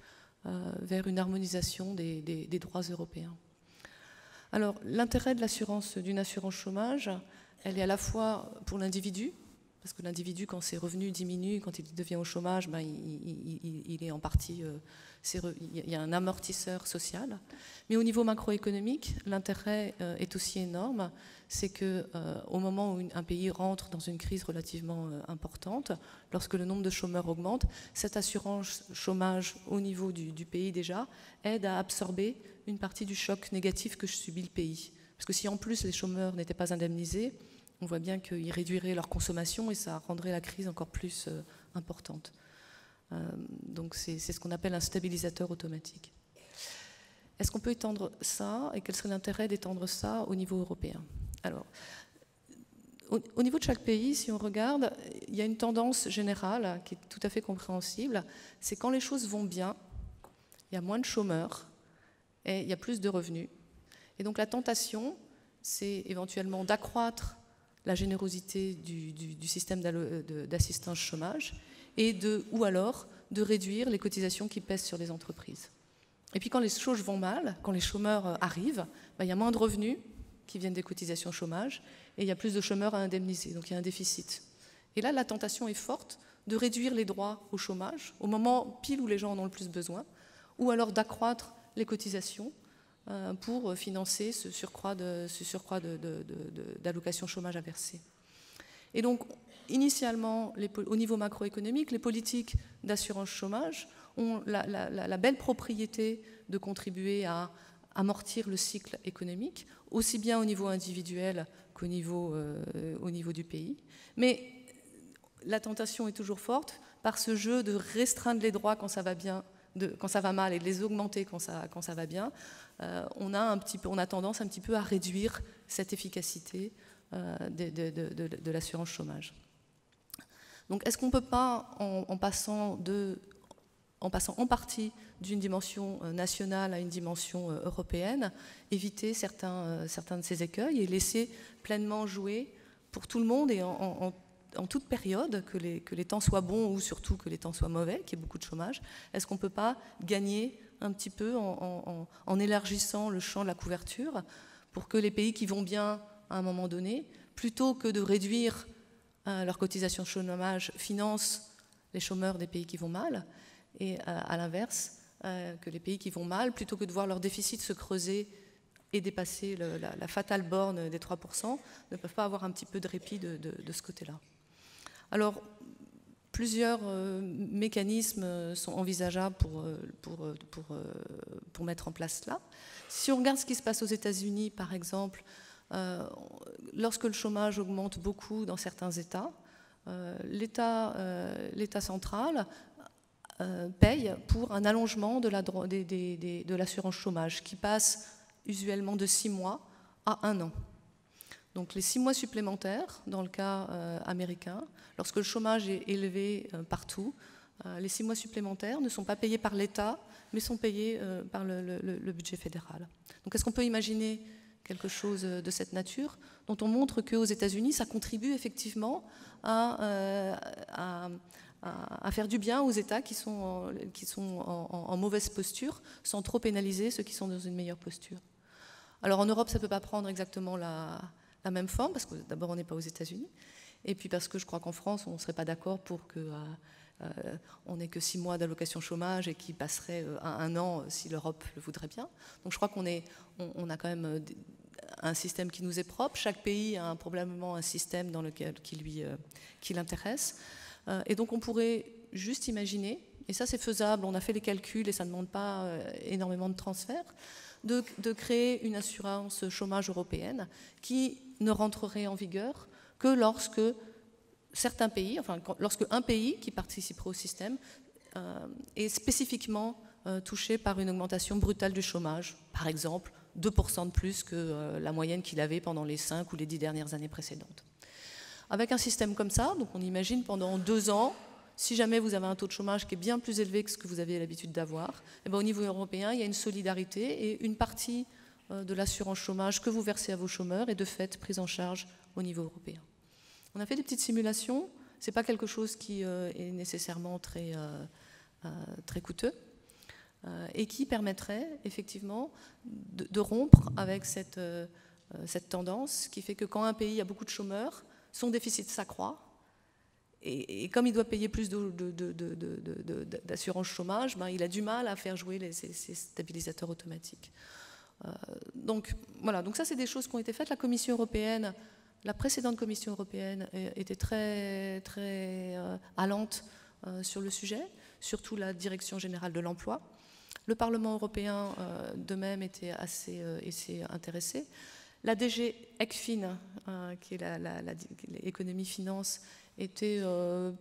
euh, vers une harmonisation des, des, des droits européens. Alors, l'intérêt de l'assurance, d'une assurance chômage, elle est à la fois pour l'individu, parce que l'individu, quand ses revenus diminuent, quand il devient au chômage, ben, il, il, il est en partie, euh, c'est, il y a un amortisseur social. Mais au niveau macroéconomique, l'intérêt euh, est aussi énorme, c'est que euh, au moment où une, un pays rentre dans une crise relativement euh, importante, lorsque le nombre de chômeurs augmente, cette assurance chômage au niveau du, du pays déjà aide à absorber une partie du choc négatif que subit le pays. Parce que si en plus les chômeurs n'étaient pas indemnisés, on voit bien qu'ils réduiraient leur consommation et ça rendrait la crise encore plus euh, importante. Euh, donc c'est ce qu'on appelle un stabilisateur automatique. Est-ce qu'on peut étendre ça et quel serait l'intérêt d'étendre ça au niveau européen? Alors, au, au niveau de chaque pays, si on regarde, il y a une tendance générale qui est tout à fait compréhensible, c'est quand les choses vont bien, il y a moins de chômeurs et il y a plus de revenus. Et donc la tentation, c'est éventuellement d'accroître la générosité du, du, du système d'assistance chômage et de, ou alors de réduire les cotisations qui pèsent sur les entreprises. Et puis quand les choses vont mal, quand les chômeurs arrivent, ben, il y a moins de revenus qui viennent des cotisations chômage et il y a plus de chômeurs à indemniser, donc il y a un déficit. Et là, la tentation est forte de réduire les droits au chômage au moment pile où les gens en ont le plus besoin ou alors d'accroître les cotisations pour financer ce surcroît de, ce surcroît de, de, de, d'allocation chômage à verser. Et donc, initialement, les, au niveau macroéconomique, les politiques d'assurance chômage ont la, la, la belle propriété de contribuer à amortir le cycle économique, aussi bien au niveau individuel qu'au niveau, euh, au niveau du pays. Mais la tentation est toujours forte par ce jeu de restreindre les droits quand ça va bien, de, quand ça va mal et de les augmenter quand ça, quand ça va bien. Euh, on, a un petit peu, on a tendance un petit peu à réduire cette efficacité euh, de, de, de, de, de l'assurance chômage. Donc est-ce qu'on ne peut pas, en, en, passant de, en passant en partie d'une dimension nationale à une dimension européenne, éviter certains, certains de ces écueils et laisser pleinement jouer pour tout le monde et en, en, en toute période, que les, que les temps soient bons ou surtout que les temps soient mauvais, qu'il y ait beaucoup de chômage, est-ce qu'on ne peut pas gagner un petit peu en, en, en élargissant le champ de la couverture pour que les pays qui vont bien à un moment donné, plutôt que de réduire euh, leur cotisation de chômage, financent les chômeurs des pays qui vont mal, et euh, à l'inverse, euh, que les pays qui vont mal, plutôt que de voir leur déficit se creuser et dépasser le, la, la fatale borne des trois pour cent, ne peuvent pas avoir un petit peu de répit de, de, de ce côté-là. Alors, plusieurs euh, mécanismes sont envisageables pour, pour, pour, pour, pour mettre en place cela. Si on regarde ce qui se passe aux États-Unis, par exemple, euh, lorsque le chômage augmente beaucoup dans certains États, euh, l'État euh, l'État central euh, paye pour un allongement de la, des, des, des, de l'assurance chômage qui passe usuellement de six mois à un an. Donc les six mois supplémentaires, dans le cas euh, américain, lorsque le chômage est élevé euh, partout, euh, les six mois supplémentaires ne sont pas payés par l'État, mais sont payés euh, par le, le, le budget fédéral. Donc est-ce qu'on peut imaginer quelque chose de cette nature, dont on montre qu'aux États-Unis, ça contribue effectivement à, euh, à, à, à faire du bien aux États qui sont, en, qui sont en, en, en mauvaise posture, sans trop pénaliser ceux qui sont dans une meilleure posture. Alors en Europe, ça ne peut pas prendre exactement la, la même forme, parce que d'abord, on n'est pas aux États-Unis, et puis parce que je crois qu'en France, on ne serait pas d'accord pour que... Euh, Euh, on n'est que six mois d'allocation chômage et qui passerait euh, à un an euh, si l'Europe le voudrait bien. Donc je crois qu'on est, on, on a quand même euh, un système qui nous est propre. Chaque pays a un, probablement un système dans lequel qui lui euh, qui l'intéresse. Euh, et donc on pourrait juste imaginer, et ça c'est faisable, on a fait les calculs et ça ne demande pas euh, énormément de transferts, de, de créer une assurance chômage européenne qui ne rentrerait en vigueur que lorsque certains pays, enfin, lorsque un pays qui participerait au système euh, est spécifiquement euh, touché par une augmentation brutale du chômage, par exemple deux pour cent de plus que euh, la moyenne qu'il avait pendant les cinq ou les dix dernières années précédentes. Avec un système comme ça, donc on imagine pendant deux ans, si jamais vous avez un taux de chômage qui est bien plus élevé que ce que vous avez l'habitude d'avoir, eh bien, au niveau européen, il y a une solidarité et une partie euh, de l'assurance chômage que vous versez à vos chômeurs est de fait prise en charge au niveau européen. On a fait des petites simulations, ce n'est pas quelque chose qui euh, est nécessairement très, euh, euh, très coûteux euh, et qui permettrait effectivement de, de rompre avec cette, euh, cette tendance qui fait que quand un pays a beaucoup de chômeurs, son déficit s'accroît et, et comme il doit payer plus de, de, de, de, de, de, d'assurance chômage, ben, il a du mal à faire jouer les, ces, ces stabilisateurs automatiques. Euh, donc voilà, donc ça c'est des choses qui ont été faites. La Commission européenne... La précédente Commission européenne était très, très euh, allante euh, sur le sujet, surtout la Direction générale de l'emploi. Le Parlement européen, euh, de même, était assez, euh, assez intéressé. La D G ECFIN, euh, qui est la, la, la, l'économie finance, était euh,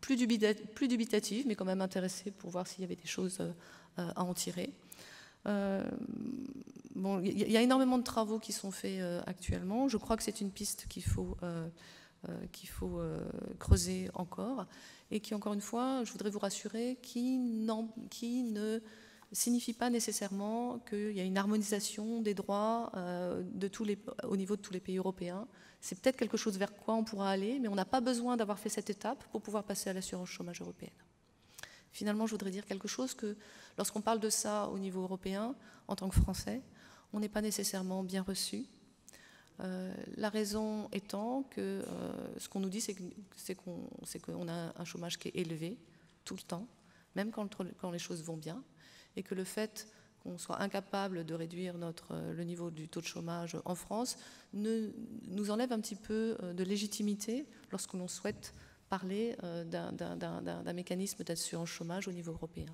plus, dubita, plus dubitative, mais quand même intéressée pour voir s'il y avait des choses euh, à en tirer. Euh, bon, il y a énormément de travaux qui sont faits euh, actuellement. Je crois que c'est une piste qu'il faut, euh, euh, qu'il faut euh, creuser encore et qui, encore une fois, je voudrais vous rassurer, qui, qui ne signifie pas nécessairement qu'il y a une harmonisation des droits euh, de tous les, au niveau de tous les pays européens. C'est peut-être quelque chose vers quoi on pourra aller, mais on n'a pas besoin d'avoir fait cette étape pour pouvoir passer à l'assurance chômage européenne. Finalement, je voudrais dire quelque chose que lorsqu'on parle de ça au niveau européen, en tant que Français, on n'est pas nécessairement bien reçu. Euh, la raison étant que euh, ce qu'on nous dit, c'est que, c'est qu'on, c'est qu'on a un chômage qui est élevé tout le temps, même quand, quand les choses vont bien, et que le fait qu'on soit incapable de réduire notre, le niveau du taux de chômage en France ne, nous enlève un petit peu de légitimité lorsque l'on souhaite parler d'un, d'un, d'un, d'un mécanisme d'assurance chômage au niveau européen.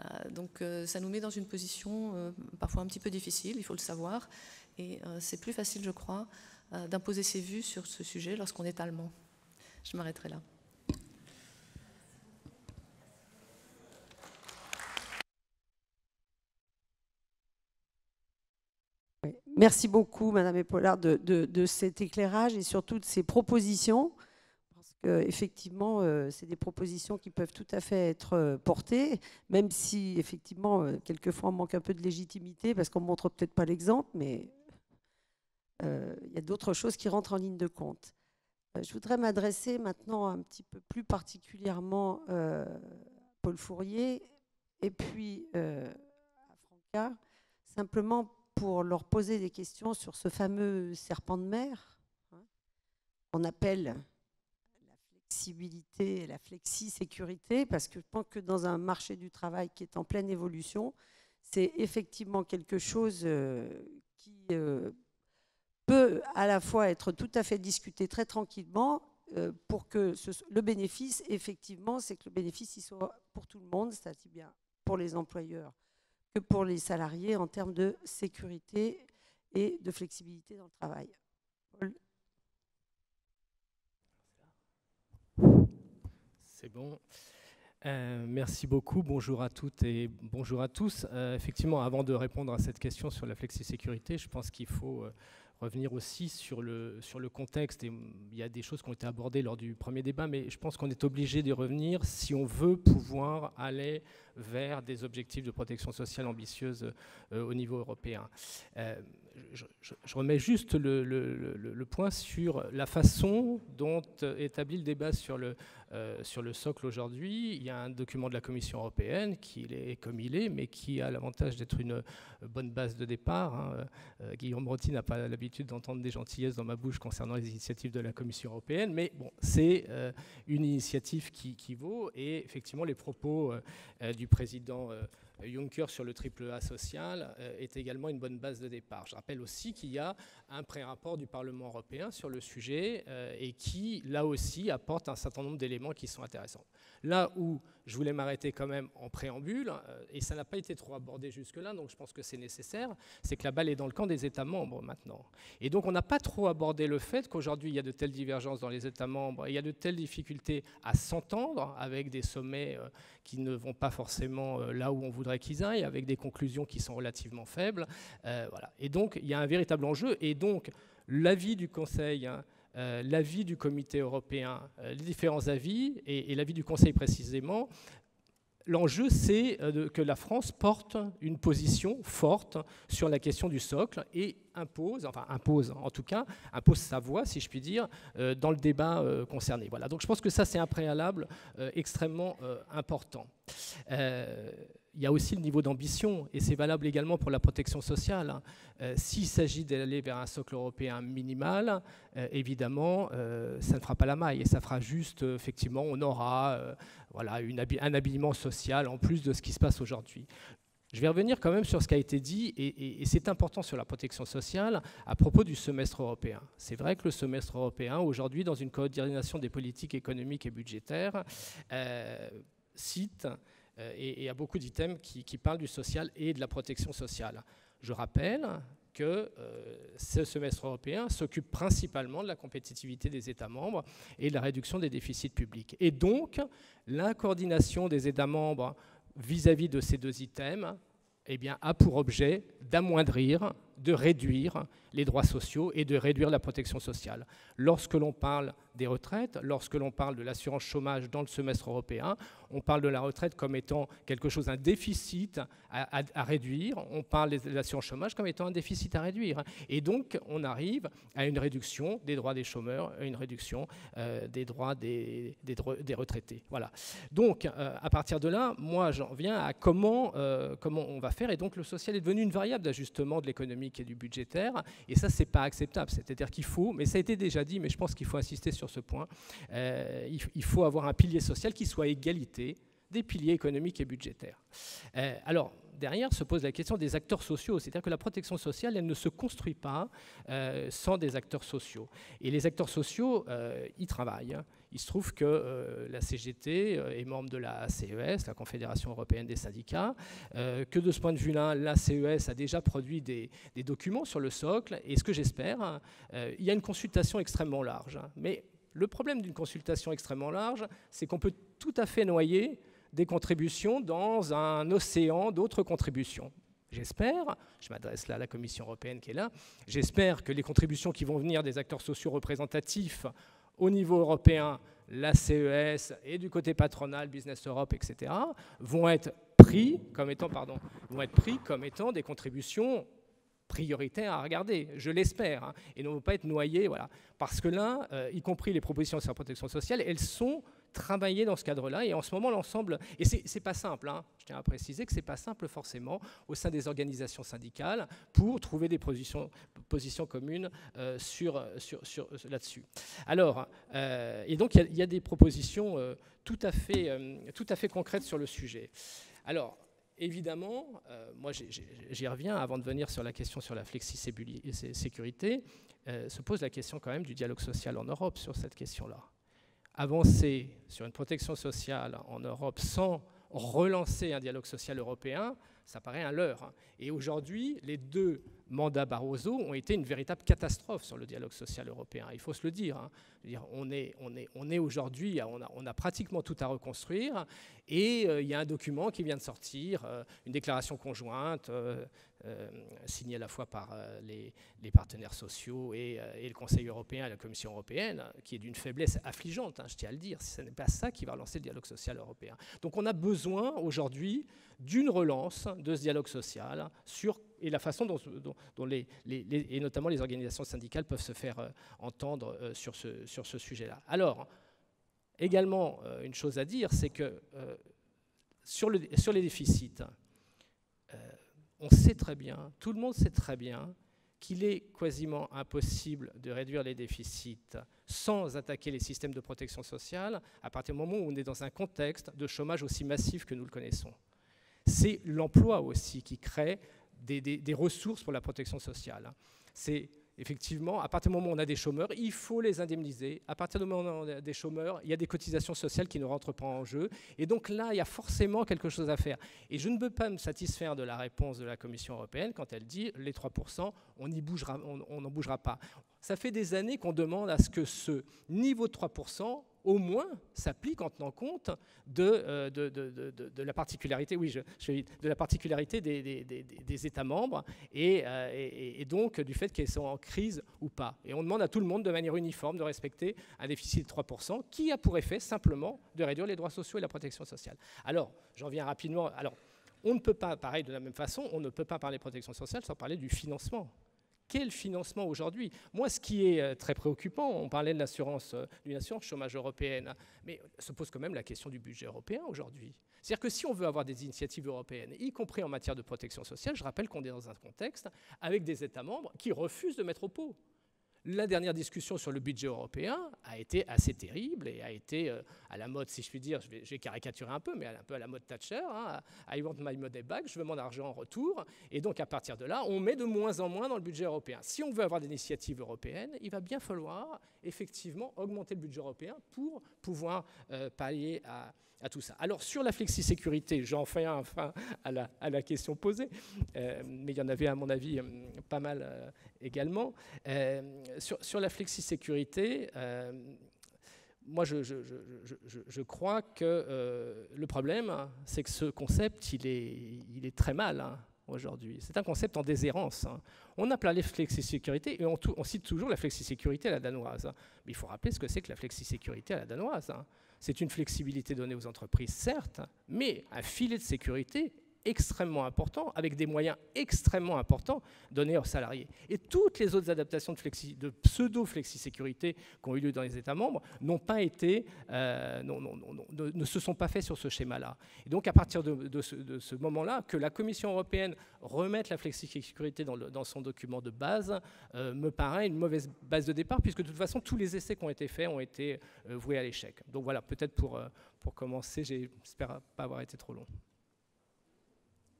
Euh, donc euh, ça nous met dans une position euh, parfois un petit peu difficile, il faut le savoir, et euh, c'est plus facile, je crois, euh, d'imposer ses vues sur ce sujet lorsqu'on est allemand. Je m'arrêterai là. Merci beaucoup, Madame Épaulard, de, de, de cet éclairage et surtout de ces propositions. Parce qu'effectivement, euh, c'est des propositions qui peuvent tout à fait être euh, portées, même si, effectivement, euh, quelquefois, on manque un peu de légitimité parce qu'on ne montre peut-être pas l'exemple, mais il euh, y a d'autres choses qui rentrent en ligne de compte. Euh, je voudrais m'adresser maintenant un petit peu plus particulièrement euh, à Paul Fourier et puis euh, à Franca, simplement pour leur poser des questions sur ce fameux serpent de mer qu'on appelle la flexibilité et la flexi-sécurité, parce que je pense que dans un marché du travail qui est en pleine évolution, c'est effectivement quelque chose euh, qui euh, peut à la fois être tout à fait discuté très tranquillement euh, pour que ce, le bénéfice, effectivement, c'est que le bénéfice il soit pour tout le monde, c'est-à-dire bien pour les employeurs, que pour les salariés en termes de sécurité et de flexibilité dans le travail. Paul. C'est bon. Euh, merci beaucoup. Bonjour à toutes et bonjour à tous. Euh, effectivement, avant de répondre à cette question sur la flexi-sécurité, je pense qu'il faut euh, revenir aussi sur le, sur le contexte. Et il y a des choses qui ont été abordées lors du premier débat, mais je pense qu'on est obligé d'y revenir si on veut pouvoir aller vers des objectifs de protection sociale ambitieuses euh, au niveau européen. Euh, je, je, je remets juste le, le, le, le point sur la façon dont est établi le débat sur le, euh, sur le socle aujourd'hui. Il y a un document de la Commission européenne qui est comme il est, mais qui a l'avantage d'être une bonne base de départ. Hein. Euh, Guillaume Roty n'a pas l'habitude d'entendre des gentillesses dans ma bouche concernant les initiatives de la Commission européenne, mais bon, c'est euh, une initiative qui, qui vaut, et effectivement les propos euh, du président euh, Juncker sur le triple A social euh, est également une bonne base de départ. Je rappelle aussi qu'il y a un pré-rapport du Parlement européen sur le sujet euh, et qui, là aussi, apporte un certain nombre d'éléments qui sont intéressants. Là où je voulais m'arrêter quand même en préambule, euh, et ça n'a pas été trop abordé jusque-là, donc je pense que c'est nécessaire, c'est que la balle est dans le camp des États membres maintenant. Et donc on n'a pas trop abordé le fait qu'aujourd'hui il y a de telles divergences dans les États membres, et il y a de telles difficultés à s'entendre avec des sommets euh, qui ne vont pas forcément euh, là où on voudrait qu'ils aillent, avec des conclusions qui sont relativement faibles. Euh, voilà. Et donc, il y a un véritable enjeu. Et donc, l'avis du Conseil, hein, euh, l'avis du Comité européen, euh, les différents avis, et, et l'avis du Conseil précisément, l'enjeu, c'est euh, que la France porte une position forte sur la question du socle et impose, enfin impose en tout cas, impose sa voix, si je puis dire, euh, dans le débat euh, concerné. Voilà. Donc, je pense que ça, c'est un préalable euh, extrêmement euh, important. Euh, Il y a aussi le niveau d'ambition, et c'est valable également pour la protection sociale. Euh, S'il s'agit d'aller vers un socle européen minimal, euh, évidemment, euh, ça ne fera pas la maille, et ça fera juste, euh, effectivement, on aura euh, voilà, une hab- un habillement social en plus de ce qui se passe aujourd'hui. Je vais revenir quand même sur ce qui a été dit, et, et, et c'est important sur la protection sociale, à propos du semestre européen. C'est vrai que le semestre européen, aujourd'hui, dans une coordination des politiques économiques et budgétaires, euh, cite... et il y a beaucoup d'items qui, qui parlent du social et de la protection sociale. Je rappelle que euh, ce semestre européen s'occupe principalement de la compétitivité des États membres et de la réduction des déficits publics. Et donc, la coordination des États membres vis-à-vis de ces deux items, eh bien, a pour objet d'amoindrir, de réduire les droits sociaux et de réduire la protection sociale. Lorsque l'on parle des retraites, lorsque l'on parle de l'assurance chômage dans le semestre européen, on parle de la retraite comme étant quelque chose, un déficit à, à, à réduire, on parle de l'assurance chômage comme étant un déficit à réduire. Et donc, on arrive à une réduction des droits des chômeurs, à une réduction euh, des droits des, des, des retraités. Voilà. Donc, euh, à partir de là, moi, j'en viens à comment, euh, comment on va faire. Et donc, le social est devenu une variable d'ajustement de l'économie et du budgétaire, et ça c'est pas acceptable, c'est-à-dire qu'il faut, mais ça a été déjà dit, mais je pense qu'il faut insister sur ce point, euh, il faut avoir un pilier social qui soit à égalité des piliers économiques et budgétaires. Euh, alors derrière se pose la question des acteurs sociaux, c'est-à-dire que la protection sociale, elle ne se construit pas euh, sans des acteurs sociaux, et les acteurs sociaux, euh, ils travaillent. Il se trouve que euh, la C G T euh, est membre de la C E S, la Confédération européenne des syndicats, euh, que de ce point de vue-là, la C E S a déjà produit des, des documents sur le socle, et ce que j'espère, hein, euh, il y a une consultation extrêmement large. Hein, mais le problème d'une consultation extrêmement large, c'est qu'on peut tout à fait noyer des contributions dans un océan d'autres contributions. J'espère, je m'adresse là à la Commission européenne qui est là, j'espère que les contributions qui vont venir des acteurs sociaux représentatifs au niveau européen, la C E S et du côté patronal, Business Europe, et cetera, vont être pris comme étant, pardon, vont être pris comme étant des contributions prioritaires à regarder, je l'espère, hein, et ne vont pas être noyées, voilà. Parce que là, euh, y compris les propositions sur la protection sociale, elles sont travailler dans ce cadre-là, et en ce moment, l'ensemble... Et c'est pas simple, hein. Je tiens à préciser que c'est pas simple forcément au sein des organisations syndicales pour trouver des positions, positions communes euh, sur, sur, sur, là-dessus. Alors, euh, et donc, il y, y a des propositions euh, tout, à fait, euh, tout à fait concrètes sur le sujet. Alors, évidemment, euh, moi, j'y reviens avant de venir sur la question sur la flexi-sécurité, euh, se pose la question quand même du dialogue social en Europe sur cette question-là. Avancer sur une protection sociale en Europe sans relancer un dialogue social européen, ça paraît un leurre. Et aujourd'hui, les deux mandats Barroso ont été une véritable catastrophe sur le dialogue social européen. Il faut se le dire. Hein. Je veux dire, on est, on est, on est aujourd'hui, on a, on a pratiquement tout à reconstruire. Et il euh, y a un document qui vient de sortir, euh, une déclaration conjointe euh, euh, signée à la fois par euh, les, les partenaires sociaux et, euh, et le Conseil européen et la Commission européenne, qui est d'une faiblesse affligeante, hein, je tiens à le dire. Ce n'est pas ça qui va relancer le dialogue social européen. Donc on a besoin aujourd'hui d'une relance de ce dialogue social sur et la façon dont, dont, dont les, les, les, et notamment les organisations syndicales peuvent se faire euh, entendre euh, sur ce, sur ce sujet-là. Alors, également, euh, une chose à dire, c'est que euh, sur, le, sur les déficits, euh, on sait très bien, tout le monde sait très bien, qu'il est quasiment impossible de réduire les déficits sans attaquer les systèmes de protection sociale à partir du moment où on est dans un contexte de chômage aussi massif que nous le connaissons. C'est l'emploi aussi qui crée Des, des, des ressources pour la protection sociale. C'est effectivement, à partir du moment où on a des chômeurs, il faut les indemniser. À partir du moment où on a des chômeurs, il y a des cotisations sociales qui ne rentrent pas en jeu. Et donc là, il y a forcément quelque chose à faire. Et je ne peux pas me satisfaire de la réponse de la Commission européenne quand elle dit les trois pour cent, on n'y bougera, on, on n'en bougera pas. Ça fait des années qu'on demande à ce que ce niveau de trois pour cent au moins s'applique en tenant compte de, euh, de, de, de, de la particularité, oui, je, je, de la particularité des, des, des, des États membres et, euh, et, et donc du fait qu'ils sont en crise ou pas. Et on demande à tout le monde de manière uniforme de respecter un déficit de trois pour cent qui a pour effet simplement de réduire les droits sociaux et la protection sociale. Alors, j'en viens rapidement. Alors, on ne peut pas, pareil, de la même façon, on ne peut pas parler protection sociale sans parler du financement. Quel financement aujourd'hui? Moi, ce qui est très préoccupant, on parlait de l'assurance d'une assurance chômage européenne, mais se pose quand même la question du budget européen aujourd'hui. C'est-à-dire que si on veut avoir des initiatives européennes, y compris en matière de protection sociale, je rappelle qu'on est dans un contexte avec des États membres qui refusent de mettre au pot. La dernière discussion sur le budget européen a été assez terrible et a été euh, à la mode, si je puis dire, je vais, je vais caricaturer un peu, mais un peu à la mode Thatcher, hein, I want my money back, je veux mon argent en retour. Et donc à partir de là, on met de moins en moins dans le budget européen. Si on veut avoir des initiatives européennes, il va bien falloir effectivement augmenter le budget européen pour pouvoir euh, pallier à, à tout ça. Alors sur la flexi-sécurité, j'en fais un fin à la, à la question posée, euh, mais il y en avait à mon avis pas mal euh, également. Euh, Sur, sur la flexi-sécurité, euh, moi je, je, je, je, je crois que euh, le problème, hein, c'est que ce concept, il est, il est très mal hein, aujourd'hui. C'est un concept en déshérence. Hein. On appelle la flexi-sécurité et on, on cite toujours la flexi-sécurité à la danoise. Hein. Mais il faut rappeler ce que c'est que la flexi-sécurité à la danoise. Hein. C'est une flexibilité donnée aux entreprises, certes, mais un filet de sécurité extrêmement important, avec des moyens extrêmement importants donnés aux salariés. Et toutes les autres adaptations de, flexi, de pseudo-flexi-sécurité qui ont eu lieu dans les États membres n'ont pas été, euh, non, non, non, ne, ne se sont pas faites sur ce schéma-là. Et donc, à partir de, de ce, de ce moment-là, que la Commission européenne remette la flexi-sécurité dans, dans son document de base, euh, me paraît une mauvaise base de départ, puisque de toute façon, tous les essais qui ont été faits ont été euh, voués à l'échec. Donc voilà, peut-être pour, euh, pour commencer, j'espère pas avoir été trop long.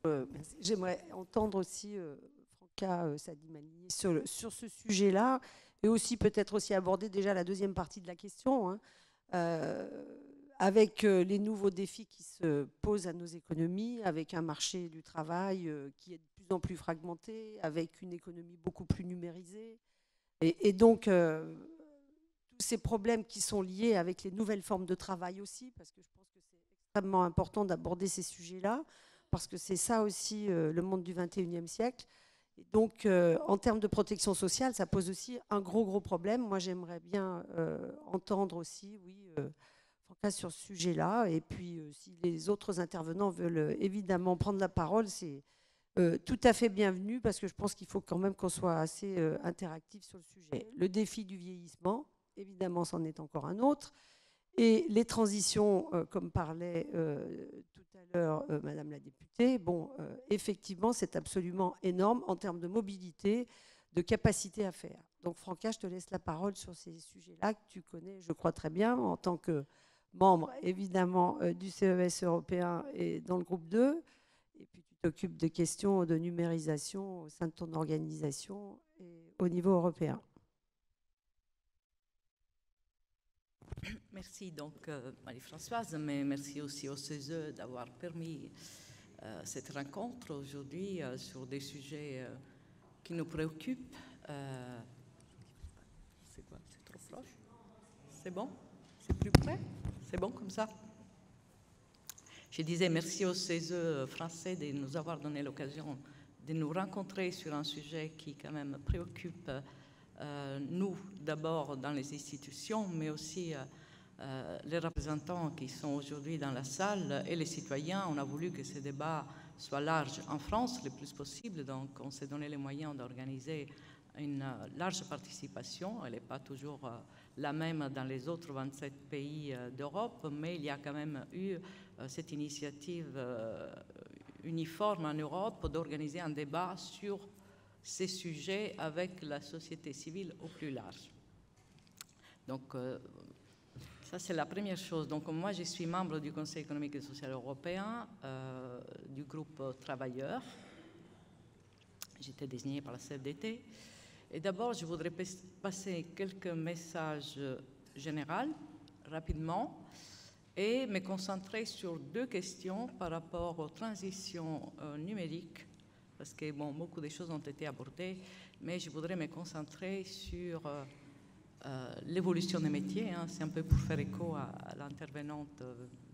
Euh, J'aimerais entendre aussi euh, Franca euh, Sadimani sur, le, sur ce sujet-là et aussi peut-être aussi aborder déjà la deuxième partie de la question hein, euh, avec euh, les nouveaux défis qui se posent à nos économies, avec un marché du travail euh, qui est de plus en plus fragmenté, avec une économie beaucoup plus numérisée et, et donc euh, tous ces problèmes qui sont liés avec les nouvelles formes de travail aussi, parce que je pense que c'est extrêmement important d'aborder ces sujets-là. parce que c'est ça aussi euh, le monde du vingt et unième siècle. Et donc, euh, en termes de protection sociale, ça pose aussi un gros, gros problème. Moi, j'aimerais bien euh, entendre aussi, oui, euh, Franca, sur ce sujet-là. Et puis, euh, si les autres intervenants veulent évidemment prendre la parole, c'est euh, tout à fait bienvenu, parce que je pense qu'il faut quand même qu'on soit assez euh, interactif sur le sujet. Le défi du vieillissement, évidemment, c'en est encore un autre. Et les transitions, euh, comme parlait euh, tout à l'heure euh, Madame la députée, bon, euh, effectivement, c'est absolument énorme en termes de mobilité, de capacité à faire. Donc, Franca, je te laisse la parole sur ces sujets-là que tu connais, je crois, très bien, en tant que membre, évidemment, euh, du C E S européen et dans le groupe deux. Et puis, tu t'occupes des questions de numérisation au sein de ton organisation et au niveau européen. Merci donc euh, Marie-Françoise, mais merci aussi au C E S E d'avoir permis euh, cette rencontre aujourd'hui euh, sur des sujets euh, qui nous préoccupent. Euh, c'est quoi? C'est trop proche? C'est bon? C'est plus près? C'est bon comme ça? Je disais merci au C E S E français de nous avoir donné l'occasion de nous rencontrer sur un sujet qui quand même préoccupe Euh, nous, d'abord dans les institutions, mais aussi euh, euh, les représentants qui sont aujourd'hui dans la salle et les citoyens. On a voulu que ce débat soit large en France le plus possible, donc on s'est donné les moyens d'organiser une euh, large participation. Elle n'est pas toujours euh, la même dans les autres vingt-sept pays euh, d'Europe, mais il y a quand même eu euh, cette initiative euh, uniforme en Europe d'organiser un débat sur ces sujets avec la société civile au plus large. Donc, euh, ça c'est la première chose. Donc, moi, je suis membre du Conseil économique et social européen, euh, du groupe travailleurs. J'étais désignée par la C F D T. Et d'abord, je voudrais passer quelques messages généraux, rapidement, et me concentrer sur deux questions par rapport aux transitions euh, numériques, parce que bon, beaucoup de choses ont été abordées, mais je voudrais me concentrer sur euh, l'évolution des métiers. Hein. C'est un peu pour faire écho à, à l'intervenante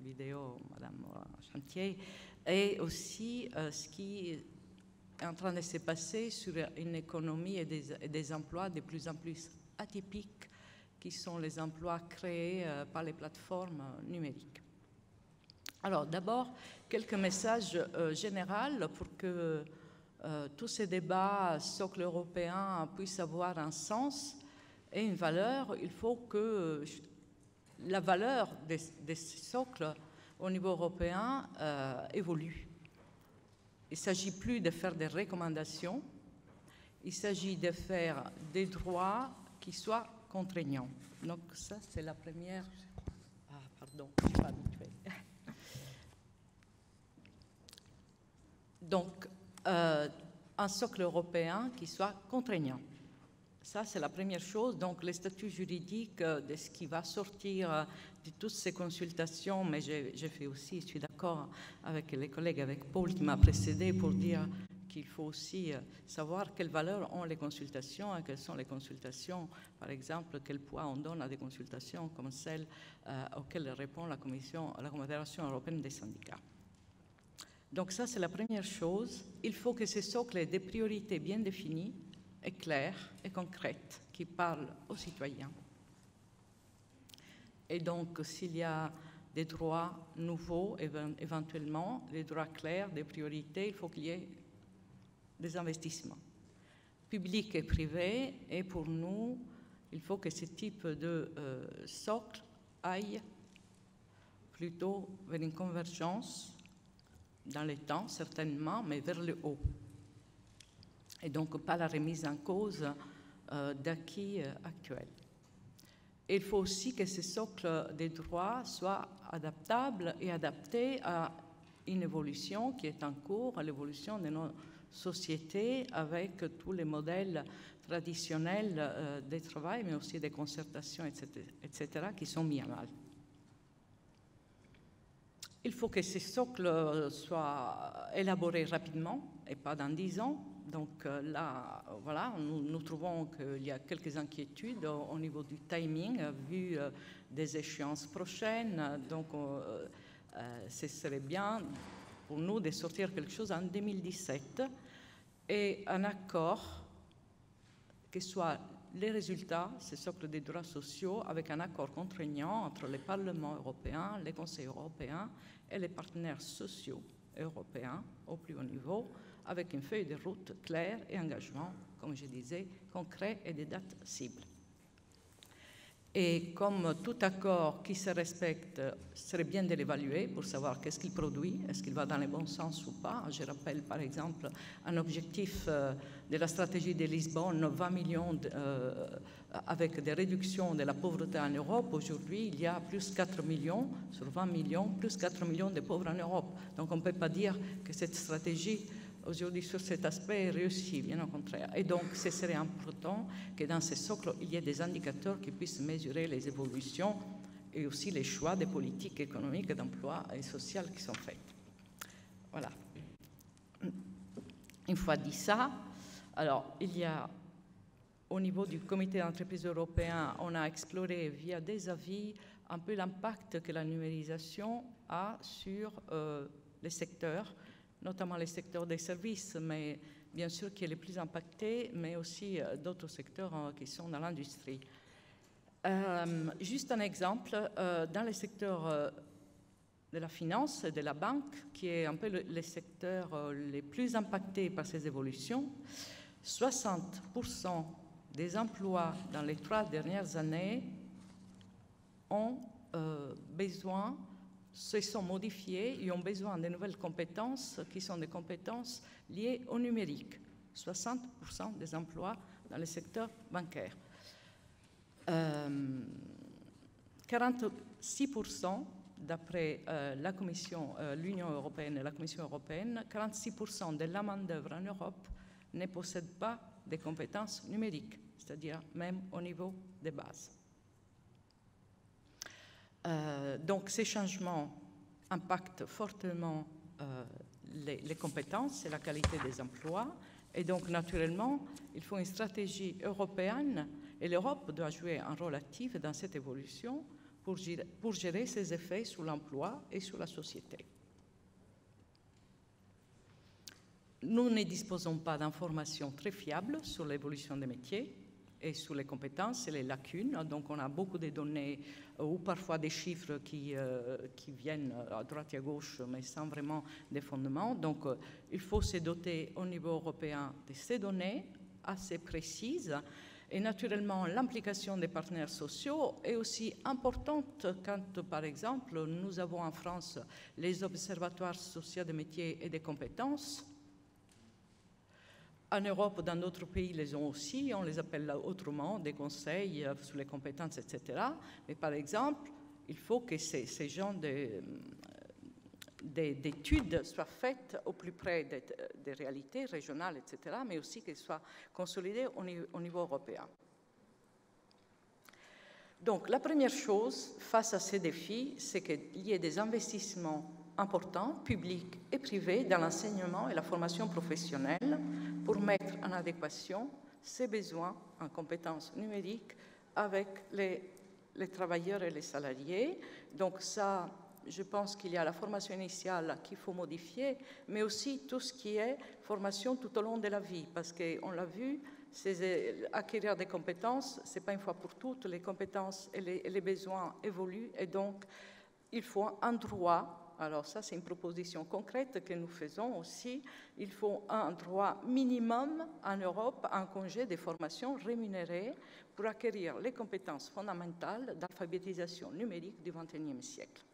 vidéo, Madame Morin-Chartier, et aussi euh, ce qui est en train de se passer sur une économie et des, et des emplois de plus en plus atypiques, qui sont les emplois créés euh, par les plateformes numériques. Alors, d'abord, quelques messages euh, généraux pour que Euh, tous ces débats, socle européen, puissent avoir un sens et une valeur. Il faut que euh, la valeur des, des socles au niveau européen euh, évolue. Il ne s'agit plus de faire des recommandations, il s'agit de faire des droits qui soient contraignants. Donc ça, c'est la première... Ah, pardon, je ne suis pas habituée. Donc... Euh, un socle européen qui soit contraignant. Ça, c'est la première chose. Donc, les statuts juridiques euh, de ce qui va sortir euh, de toutes ces consultations, mais j'ai fait aussi, je suis d'accord avec les collègues, avec Paul qui m'a précédé pour dire qu'il faut aussi euh, savoir quelles valeurs ont les consultations et quelles sont les consultations, par exemple, quel poids on donne à des consultations comme celles euh, auxquelles répond la Commission, la Confédération européenne des syndicats. Donc ça, c'est la première chose. Il faut que ce socle ait des priorités bien définies et claires et concrètes qui parlent aux citoyens. Et donc, s'il y a des droits nouveaux, éventuellement, des droits clairs, des priorités, il faut qu'il y ait des investissements publics et privés. Et pour nous, il faut que ce type de euh, socle aille plutôt vers une convergence dans les temps, certainement, mais vers le haut. Et donc, pas la remise en cause euh, d'acquis euh, actuels. Il faut aussi que ce socle des droits soit adaptable et adapté à une évolution qui est en cours, à l'évolution de nos sociétés avec tous les modèles traditionnels euh, de travail, mais aussi des concertations, et cetera, et cetera, qui sont mis à mal. Il faut que ces socles soient élaborés rapidement et pas dans dix ans. Donc là, voilà, nous, nous trouvons qu'il y a quelques inquiétudes au, au niveau du timing, vu euh, des échéances prochaines. Donc, euh, euh, ce serait bien pour nous de sortir quelque chose en deux mille dix-sept et un accord que soit les résultats, ce socle des droits sociaux, avec un accord contraignant entre les parlements européens, les conseils européens et les partenaires sociaux européens au plus haut niveau, avec une feuille de route claire et engagement, comme je disais, concret et des dates cibles. Et comme tout accord qui se respecte, serait bien de l'évaluer pour savoir qu'est-ce qu'il produit, est-ce qu'il va dans le bon sens ou pas. Je rappelle par exemple un objectif de la stratégie de Lisbonne, vingt millions de, euh, avec des réductions de la pauvreté en Europe. Aujourd'hui, il y a plus quatre millions sur vingt millions, plus quatre millions de pauvres en Europe. Donc on ne peut pas dire que cette stratégie aujourd'hui sur cet aspect réussi, bien au contraire. Et donc, ce serait important que dans ce socle, il y ait des indicateurs qui puissent mesurer les évolutions et aussi les choix des politiques économiques, d'emploi et sociales qui sont faites. Voilà. Une fois dit ça, alors, il y a, au niveau du comité d'entreprise européen, on a exploré via des avis un peu l'impact que la numérisation a sur euh, les secteurs, notamment les secteurs des services, mais bien sûr qui est le plus impacté, mais aussi d'autres secteurs qui sont dans l'industrie. Euh, juste un exemple, euh, dans le secteur de la finance et de la banque, qui est un peu le, les secteurs les plus impactés par ces évolutions, soixante pour cent des emplois dans les trois dernières années ont euh, besoin se sont modifiés et ont besoin de nouvelles compétences qui sont des compétences liées au numérique. soixante pour cent des emplois dans le secteur bancaire. Euh, quarante-six pour cent, d'après euh, la Commission, euh, l'Union européenne et la Commission européenne, quarante-six pour cent de la main-d'œuvre en Europe ne possède pas des compétences numériques, c'est-à-dire même au niveau des bases. Euh, donc, ces changements impactent fortement euh, les, les compétences et la qualité des emplois. Et donc, naturellement, il faut une stratégie européenne et l'Europe doit jouer un rôle actif dans cette évolution pour gérer, pour gérer ses effets sur l'emploi et sur la société. Nous ne disposons pas d'informations très fiables sur l'évolution des métiers et sur les compétences et les lacunes. Donc on a beaucoup de données ou parfois des chiffres qui, euh, qui viennent à droite et à gauche, mais sans vraiment des fondements. Donc euh, il faut se doter au niveau européen de ces données assez précises. Et naturellement, l'implication des partenaires sociaux est aussi importante quand, par exemple, nous avons en France les observatoires sociaux des métiers et des compétences. En Europe, dans d'autres pays, ils les ont aussi, on les appelle autrement, des conseils sur les compétences, et cetera. Mais par exemple, il faut que ces, ces genres d'études soient faites au plus près des, des réalités régionales, et cetera, mais aussi qu'elles soient consolidées au, au niveau européen. Donc, la première chose face à ces défis, c'est qu'il y ait des investissements importants, publics et privés, dans l'enseignement et la formation professionnelle, pour mettre en adéquation ces besoins en compétences numériques avec les, les travailleurs et les salariés. Donc ça, je pense qu'il y a la formation initiale qu'il faut modifier, mais aussi tout ce qui est formation tout au long de la vie, parce qu'on l'a vu, acquérir des compétences, ce n'est pas une fois pour toutes, les compétences et les, et les besoins évoluent, et donc il faut un droit. Alors ça, c'est une proposition concrète que nous faisons aussi. Il faut un droit minimum en Europe à un congé de formation rémunéré pour acquérir les compétences fondamentales d'alphabétisation numérique du vingt et unième siècle.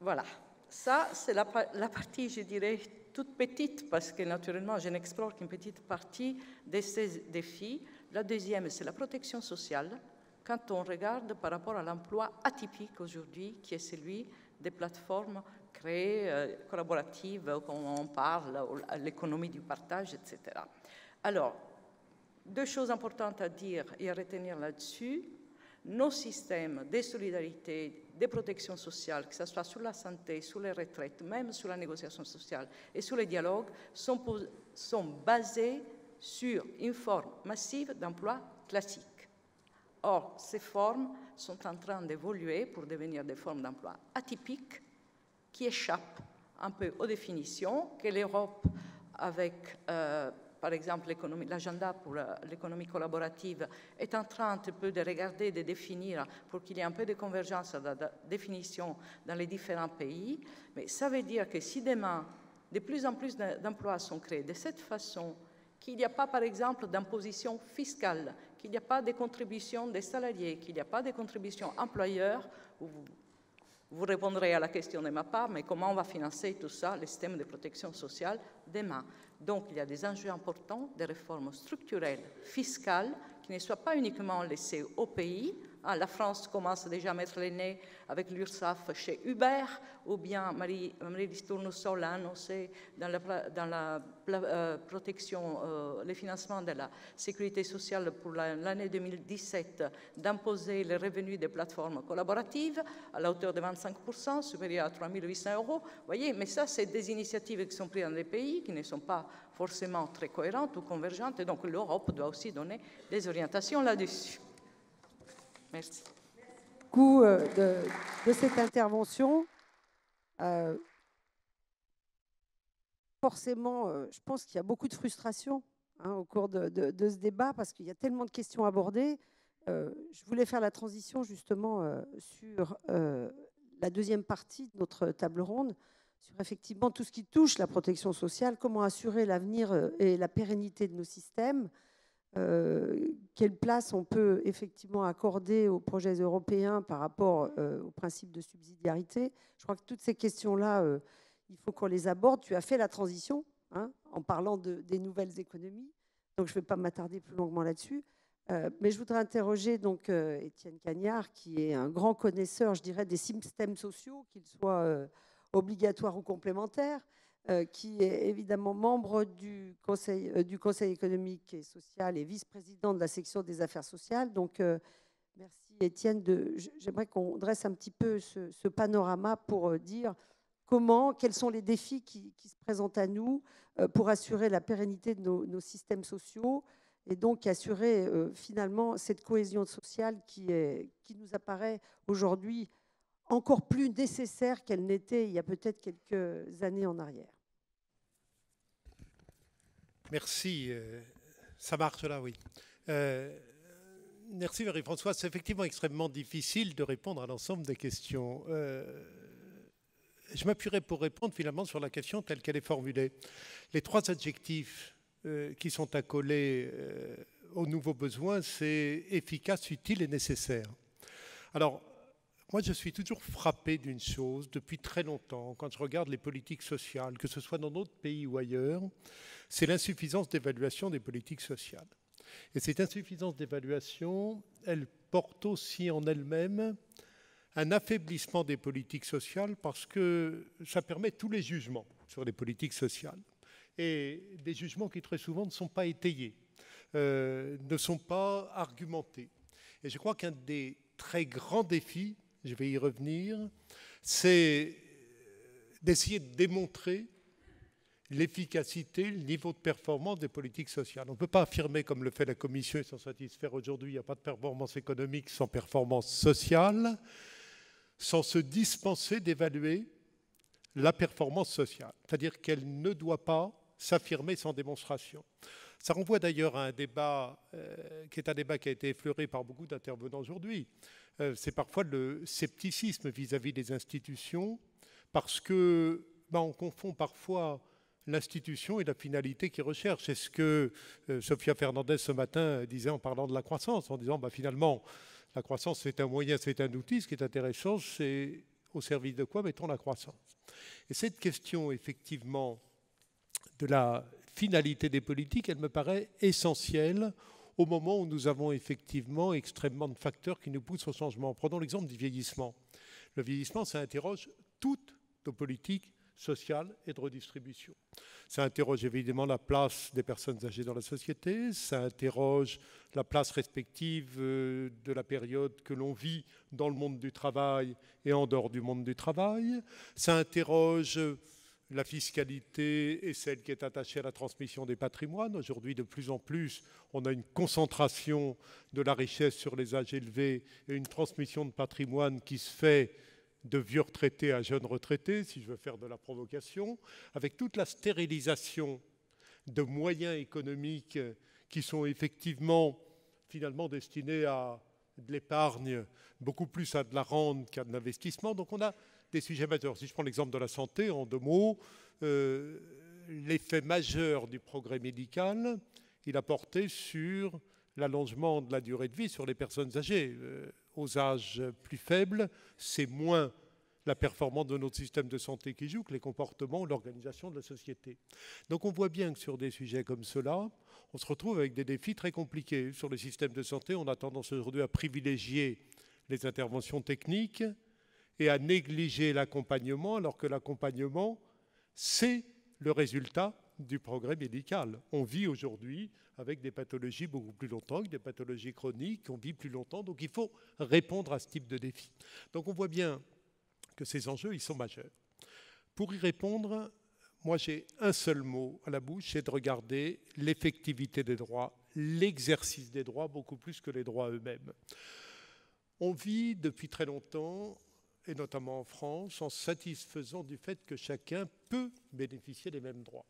Voilà. Ça, c'est la, la partie, je dirais, toute petite, parce que naturellement, je n'explore qu'une petite partie de ces défis. La deuxième, c'est la protection sociale. Quand on regarde par rapport à l'emploi atypique aujourd'hui, qui est celui des plateformes créées, euh, collaboratives, quand on parle, l'économie du partage, et cetera. Alors, deux choses importantes à dire et à retenir là-dessus. Nos systèmes de solidarité, de protection sociale, que ce soit sur la santé, sur les retraites, même sur la négociation sociale et sur les dialogues, sont, sont basés sur une forme massive d'emploi classique. Or, ces formes sont en train d'évoluer pour devenir des formes d'emploi atypiques qui échappe un peu aux définitions que l'Europe, avec euh, par exemple l'agenda pour l'économie collaborative, est en train un peu de regarder, de définir pour qu'il y ait un peu de convergence de la définition dans les différents pays. Mais ça veut dire que si demain, de plus en plus d'emplois sont créés de cette façon, qu'il n'y a pas, par exemple, d'imposition fiscale, qu'il n'y a pas de contribution des salariés, qu'il n'y a pas de contribution employeur, vous, vous répondrez à la question de ma part, mais comment on va financer tout ça, le système de protection sociale, demain? Donc, il y a des enjeux importants, des réformes structurelles, fiscales, qui ne soient pas uniquement laissées au pays. Ah, la France commence déjà à mettre les nez avec l'URSSAF chez Uber, ou bien Marie, Marie Tournesol a annoncé dans la, dans la euh, protection, euh, le financement de la sécurité sociale pour l'année deux mille dix-sept, d'imposer les revenus des plateformes collaboratives à la hauteur de vingt-cinq pour cent, supérieur à trois mille huit cents euros. Vous voyez, mais ça, c'est des initiatives qui sont prises dans les pays, qui ne sont pas forcément très cohérentes ou convergentes, et donc l'Europe doit aussi donner des orientations là-dessus. Merci. Beaucoup de, de cette intervention. Euh, forcément, euh, je pense qu'il y a beaucoup de frustration hein, au cours de, de, de ce débat parce qu'il y a tellement de questions abordées. Euh, je voulais faire la transition justement euh, sur euh, la deuxième partie de notre table ronde, sur effectivement tout ce qui touche la protection sociale, comment assurer l'avenir et la pérennité de nos systèmes. Euh, quelle place on peut effectivement accorder aux projets européens par rapport euh, au principe de subsidiarité. Je crois que toutes ces questions-là, euh, il faut qu'on les aborde. Tu as fait la transition hein, en parlant de, des nouvelles économies, donc je ne vais pas m'attarder plus longuement là-dessus. Euh, mais je voudrais interroger donc euh, Étienne Cagnard, qui est un grand connaisseur, je dirais, des systèmes sociaux, qu'ils soient euh, obligatoires ou complémentaires, qui est évidemment membre du Conseil, euh, du Conseil économique et social et vice-président de la section des affaires sociales. Donc, euh, merci Étienne. J'aimerais qu'on dresse un petit peu ce, ce panorama pour euh, dire comment, quels sont les défis qui, qui se présentent à nous euh, pour assurer la pérennité de nos, nos systèmes sociaux et donc assurer euh, finalement cette cohésion sociale qui, est, qui nous apparaît aujourd'hui encore plus nécessaire qu'elle n'était il y a peut-être quelques années en arrière. Merci, ça marche là, oui. Euh, merci Marie-Françoise, c'est effectivement extrêmement difficile de répondre à l'ensemble des questions. Euh, je m'appuierai pour répondre finalement sur la question telle qu'elle est formulée. Les trois adjectifs euh, qui sont accolés euh, aux nouveaux besoins, c'est efficace, utile et nécessaire. Alors, moi, je suis toujours frappé d'une chose depuis très longtemps, quand je regarde les politiques sociales, que ce soit dans d'autres pays ou ailleurs, c'est l'insuffisance d'évaluation des politiques sociales. Et cette insuffisance d'évaluation, elle porte aussi en elle-même un affaiblissement des politiques sociales parce que ça permet tous les jugements sur les politiques sociales. Et des jugements qui très souvent ne sont pas étayés, euh, ne sont pas argumentés. Et je crois qu'un des très grands défis, je vais y revenir, c'est d'essayer de démontrer l'efficacité, le niveau de performance des politiques sociales. On ne peut pas affirmer, comme le fait la Commission, et s'en satisfaire aujourd'hui, il n'y a pas de performance économique sans performance sociale, sans se dispenser d'évaluer la performance sociale. C'est-à-dire qu'elle ne doit pas s'affirmer sans démonstration. Ça renvoie d'ailleurs à un débat euh, qui est un débat qui a été effleuré par beaucoup d'intervenants aujourd'hui. Euh, c'est parfois le scepticisme vis-à-vis des institutions parce que bah, on confond parfois l'institution et la finalité qu'ils recherchent. C'est ce que euh, Sofia Fernandes ce matin disait en parlant de la croissance, en disant bah, finalement la croissance c'est un moyen, c'est un outil, ce qui est intéressant c'est au service de quoi mettons la croissance. Et cette question effectivement de la finalité des politiques, elle me paraît essentielle au moment où nous avons effectivement extrêmement de facteurs qui nous poussent au changement. Prenons l'exemple du vieillissement. Le vieillissement, ça interroge toutes nos politiques sociales et de redistribution. Ça interroge évidemment la place des personnes âgées dans la société, ça interroge la place respective de la période que l'on vit dans le monde du travail et en dehors du monde du travail, ça interroge la fiscalité est celle qui est attachée à la transmission des patrimoines. Aujourd'hui, de plus en plus, on a une concentration de la richesse sur les âges élevés et une transmission de patrimoine qui se fait de vieux retraités à jeunes retraités, si je veux faire de la provocation, avec toute la stérilisation de moyens économiques qui sont effectivement finalement destinés à de l'épargne, beaucoup plus à de la rente qu'à de l'investissement. Donc on a des sujets majeurs. Si je prends l'exemple de la santé, en deux mots, euh, l'effet majeur du progrès médical, il a porté sur l'allongement de la durée de vie sur les personnes âgées. Euh, aux âges plus faibles, c'est moins la performance de notre système de santé qui joue que les comportements, l'organisation de la société. Donc on voit bien que sur des sujets comme cela, on se retrouve avec des défis très compliqués. Sur le système de santé, on a tendance aujourd'hui à privilégier les interventions techniques et à négliger l'accompagnement, alors que l'accompagnement, c'est le résultat du progrès médical. On vit aujourd'hui avec des pathologies beaucoup plus longtemps, avec des pathologies chroniques, on vit plus longtemps, donc il faut répondre à ce type de défi. Donc on voit bien que ces enjeux, ils sont majeurs. Pour y répondre, moi j'ai un seul mot à la bouche, c'est de regarder l'effectivité des droits, l'exercice des droits, beaucoup plus que les droits eux-mêmes. On vit depuis très longtemps, et notamment en France, en se satisfaisant du fait que chacun peut bénéficier des mêmes droits.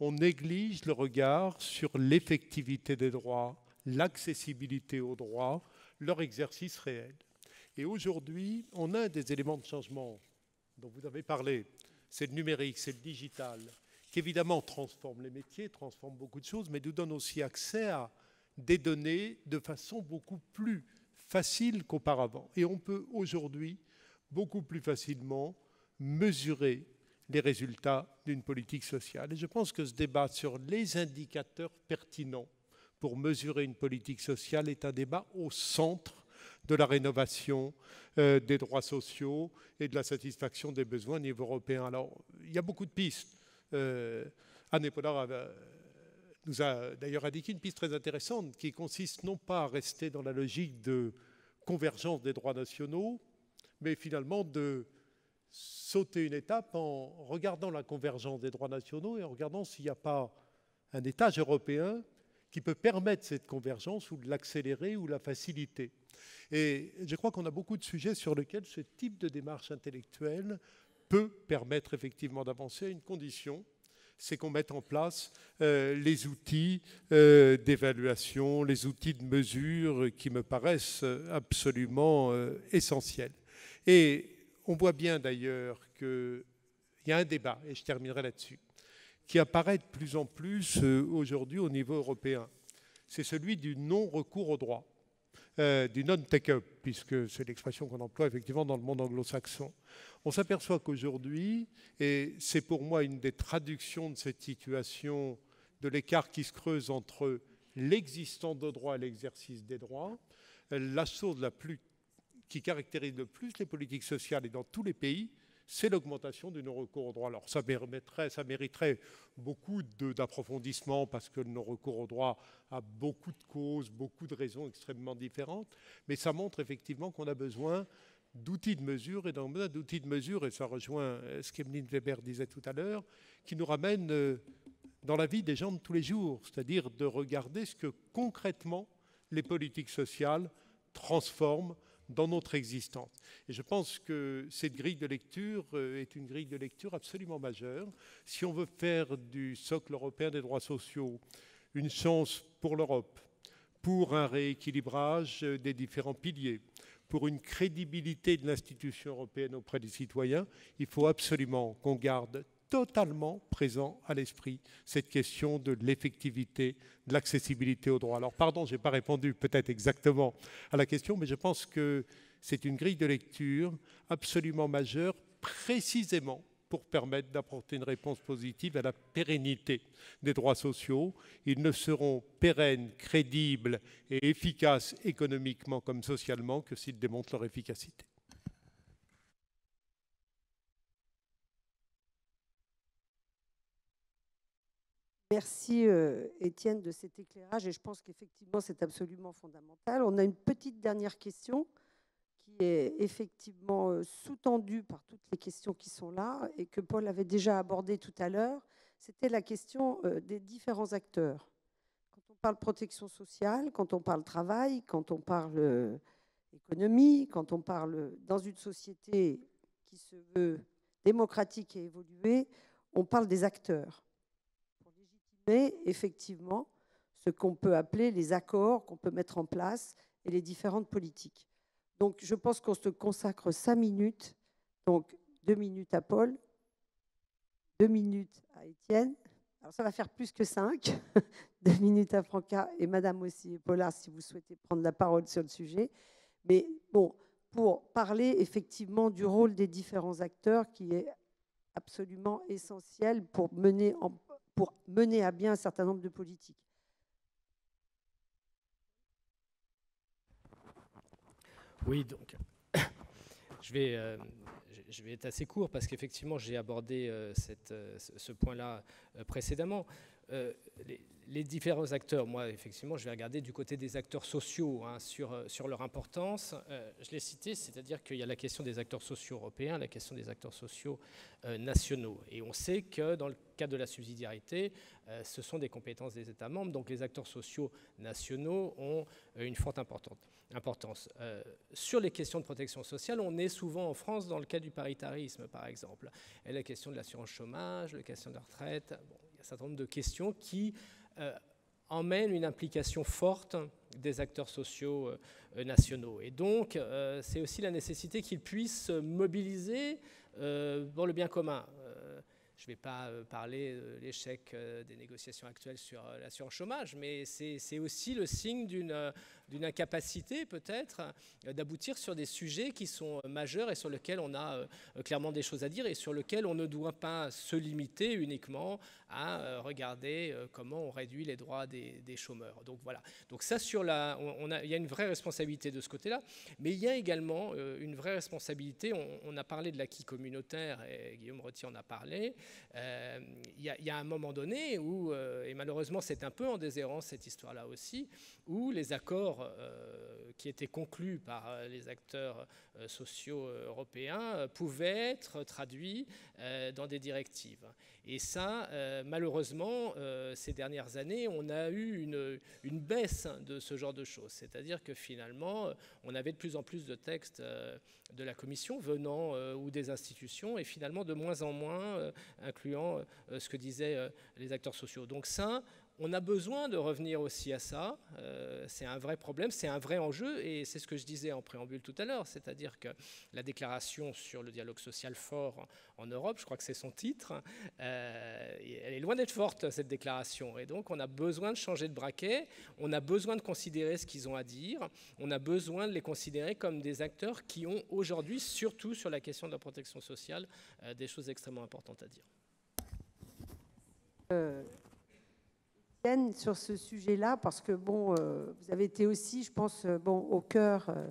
On néglige le regard sur l'effectivité des droits, l'accessibilité aux droits, leur exercice réel. Et aujourd'hui, on a des éléments de changement dont vous avez parlé. C'est le numérique, c'est le digital, qui évidemment transforme les métiers, transforme beaucoup de choses, mais nous donne aussi accès à des données de façon beaucoup plus facile qu'auparavant. Et on peut aujourd'hui beaucoup plus facilement mesurer les résultats d'une politique sociale. Et je pense que ce débat sur les indicateurs pertinents pour mesurer une politique sociale est un débat au centre de la rénovation euh, des droits sociaux et de la satisfaction des besoins au niveau européen. Alors, il y a beaucoup de pistes. Euh, Anne Épaulard nous a d'ailleurs indiqué une piste très intéressante qui consiste non pas à rester dans la logique de convergence des droits nationaux, mais finalement de sauter une étape en regardant la convergence des droits nationaux et en regardant s'il n'y a pas un étage européen qui peut permettre cette convergence ou de l'accélérer ou de la faciliter. Et je crois qu'on a beaucoup de sujets sur lesquels ce type de démarche intellectuelle peut permettre effectivement d'avancer à une condition, c'est qu'on mette en place euh, les outils euh, d'évaluation, les outils de mesure qui me paraissent absolument euh, essentiels. Et on voit bien d'ailleurs qu'il y a un débat, et je terminerai là-dessus, qui apparaît de plus en plus aujourd'hui au niveau européen. C'est celui du non-recours au droit. Euh, du non-take-up, puisque c'est l'expression qu'on emploie effectivement dans le monde anglo-saxon. On s'aperçoit qu'aujourd'hui, et c'est pour moi une des traductions de cette situation, de l'écart qui se creuse entre l'existence de droits et l'exercice des droits, la chose la plus, qui caractérise le plus les politiques sociales et dans tous les pays, c'est l'augmentation du non-recours au droit. Alors ça mériterait, ça mériterait beaucoup d'approfondissement parce que le non-recours au droit a beaucoup de causes, beaucoup de raisons extrêmement différentes, mais ça montre effectivement qu'on a besoin d'outils de mesure, et dans besoin d'outils de mesure, et ça rejoint ce qu'Emeline Weber disait tout à l'heure, qui nous ramène dans la vie des gens de tous les jours, c'est-à-dire de regarder ce que concrètement les politiques sociales transforment dans notre existence. Et je pense que cette grille de lecture est une grille de lecture absolument majeure. Si on veut faire du socle européen des droits sociaux une chance pour l'Europe, pour un rééquilibrage des différents piliers, pour une crédibilité de l'institution européenne auprès des citoyens, il faut absolument qu'on garde totalement présent à l'esprit cette question de l'effectivité, de l'accessibilité aux droits. Alors pardon, je n'ai pas répondu peut-être exactement à la question, mais je pense que c'est une grille de lecture absolument majeure, précisément pour permettre d'apporter une réponse positive à la pérennité des droits sociaux. Ils ne seront pérennes, crédibles et efficaces économiquement comme socialement que s'ils démontrent leur efficacité. Merci euh, Étienne de cet éclairage et je pense qu'effectivement c'est absolument fondamental. On a une petite dernière question qui est effectivement euh, sous-tendue par toutes les questions qui sont là et que Paul avait déjà abordée tout à l'heure. C'était la question euh, des différents acteurs. Quand on parle protection sociale, quand on parle travail, quand on parle euh, économie, quand on parle dans une société qui se veut démocratique et évoluée, on parle des acteurs. Pour légitimer effectivement ce qu'on peut appeler les accords qu'on peut mettre en place et les différentes politiques. Donc je pense qu'on se consacre cinq minutes, donc deux minutes à Paul, deux minutes à Étienne. Alors ça va faire plus que cinq, deux minutes à Franca et Madame aussi, et Paula, si vous souhaitez prendre la parole sur le sujet. Mais bon, pour parler effectivement du rôle des différents acteurs qui est absolument essentiel pour mener, en, pour mener à bien un certain nombre de politiques. Oui, donc je vais, euh, je vais être assez court parce qu'effectivement j'ai abordé euh, cette, euh, ce point-là euh, précédemment. Euh, les, les différents acteurs, moi effectivement je vais regarder du côté des acteurs sociaux hein, sur, sur leur importance. Euh, je l'ai cité, c'est-à-dire qu'il y a la question des acteurs sociaux européens, la question des acteurs sociaux euh, nationaux. Et on sait que dans le cadre de la subsidiarité, euh, ce sont des compétences des États membres, donc les acteurs sociaux nationaux ont euh, une forte importante, importance. Euh, sur les questions de protection sociale, on est souvent en France dans le cas du paritarisme par exemple. Et la question de l'assurance chômage, la question de la retraite... Bon, un certain nombre de questions qui euh, emmènent une implication forte des acteurs sociaux euh, nationaux. Et donc, euh, c'est aussi la nécessité qu'ils puissent se mobiliser euh, pour le bien commun. Euh, je ne vais pas parler de l'échec des négociations actuelles sur l'assurance chômage, mais c'est aussi le signe d'une d'une incapacité peut-être d'aboutir sur des sujets qui sont majeurs et sur lesquels on a clairement des choses à dire et sur lesquels on ne doit pas se limiter uniquement à regarder comment on réduit les droits des, des chômeurs. Donc voilà. Donc ça, sur la, on a, il y a une vraie responsabilité de ce côté-là, mais il y a également une vraie responsabilité. On, on a parlé de l'acquis communautaire et Guillaume Roty en a parlé. Euh, il, y a, il y a un moment donné où, euh, et malheureusement c'est un peu en déshérence cette histoire-là aussi, où les accords euh, qui étaient conclus par les acteurs euh, sociaux européens euh, pouvaient être traduits euh, dans des directives. Et ça, euh, malheureusement, euh, ces dernières années, on a eu une, une baisse de ce genre de choses. C'est-à-dire que finalement, on avait de plus en plus de textes euh, de la Commission venant euh, ou des institutions, et finalement de moins en moins euh, incluant euh, ce que disaient euh, les acteurs sociaux. Donc ça, on a besoin de revenir aussi à ça. Euh, c'est un vrai problème, c'est un vrai enjeu, et c'est ce que je disais en préambule tout à l'heure, c'est-à-dire que la déclaration sur le dialogue social fort en Europe, je crois que c'est son titre, euh, elle est loin d'être forte, cette déclaration. Et donc, on a besoin de changer de braquet, on a besoin de considérer ce qu'ils ont à dire, on a besoin de les considérer comme des acteurs qui ont aujourd'hui, surtout sur la question de la protection sociale, euh, des choses extrêmement importantes à dire. Euh sur ce sujet-là, parce que bon, euh, vous avez été aussi, je pense, euh, bon, au cœur, euh,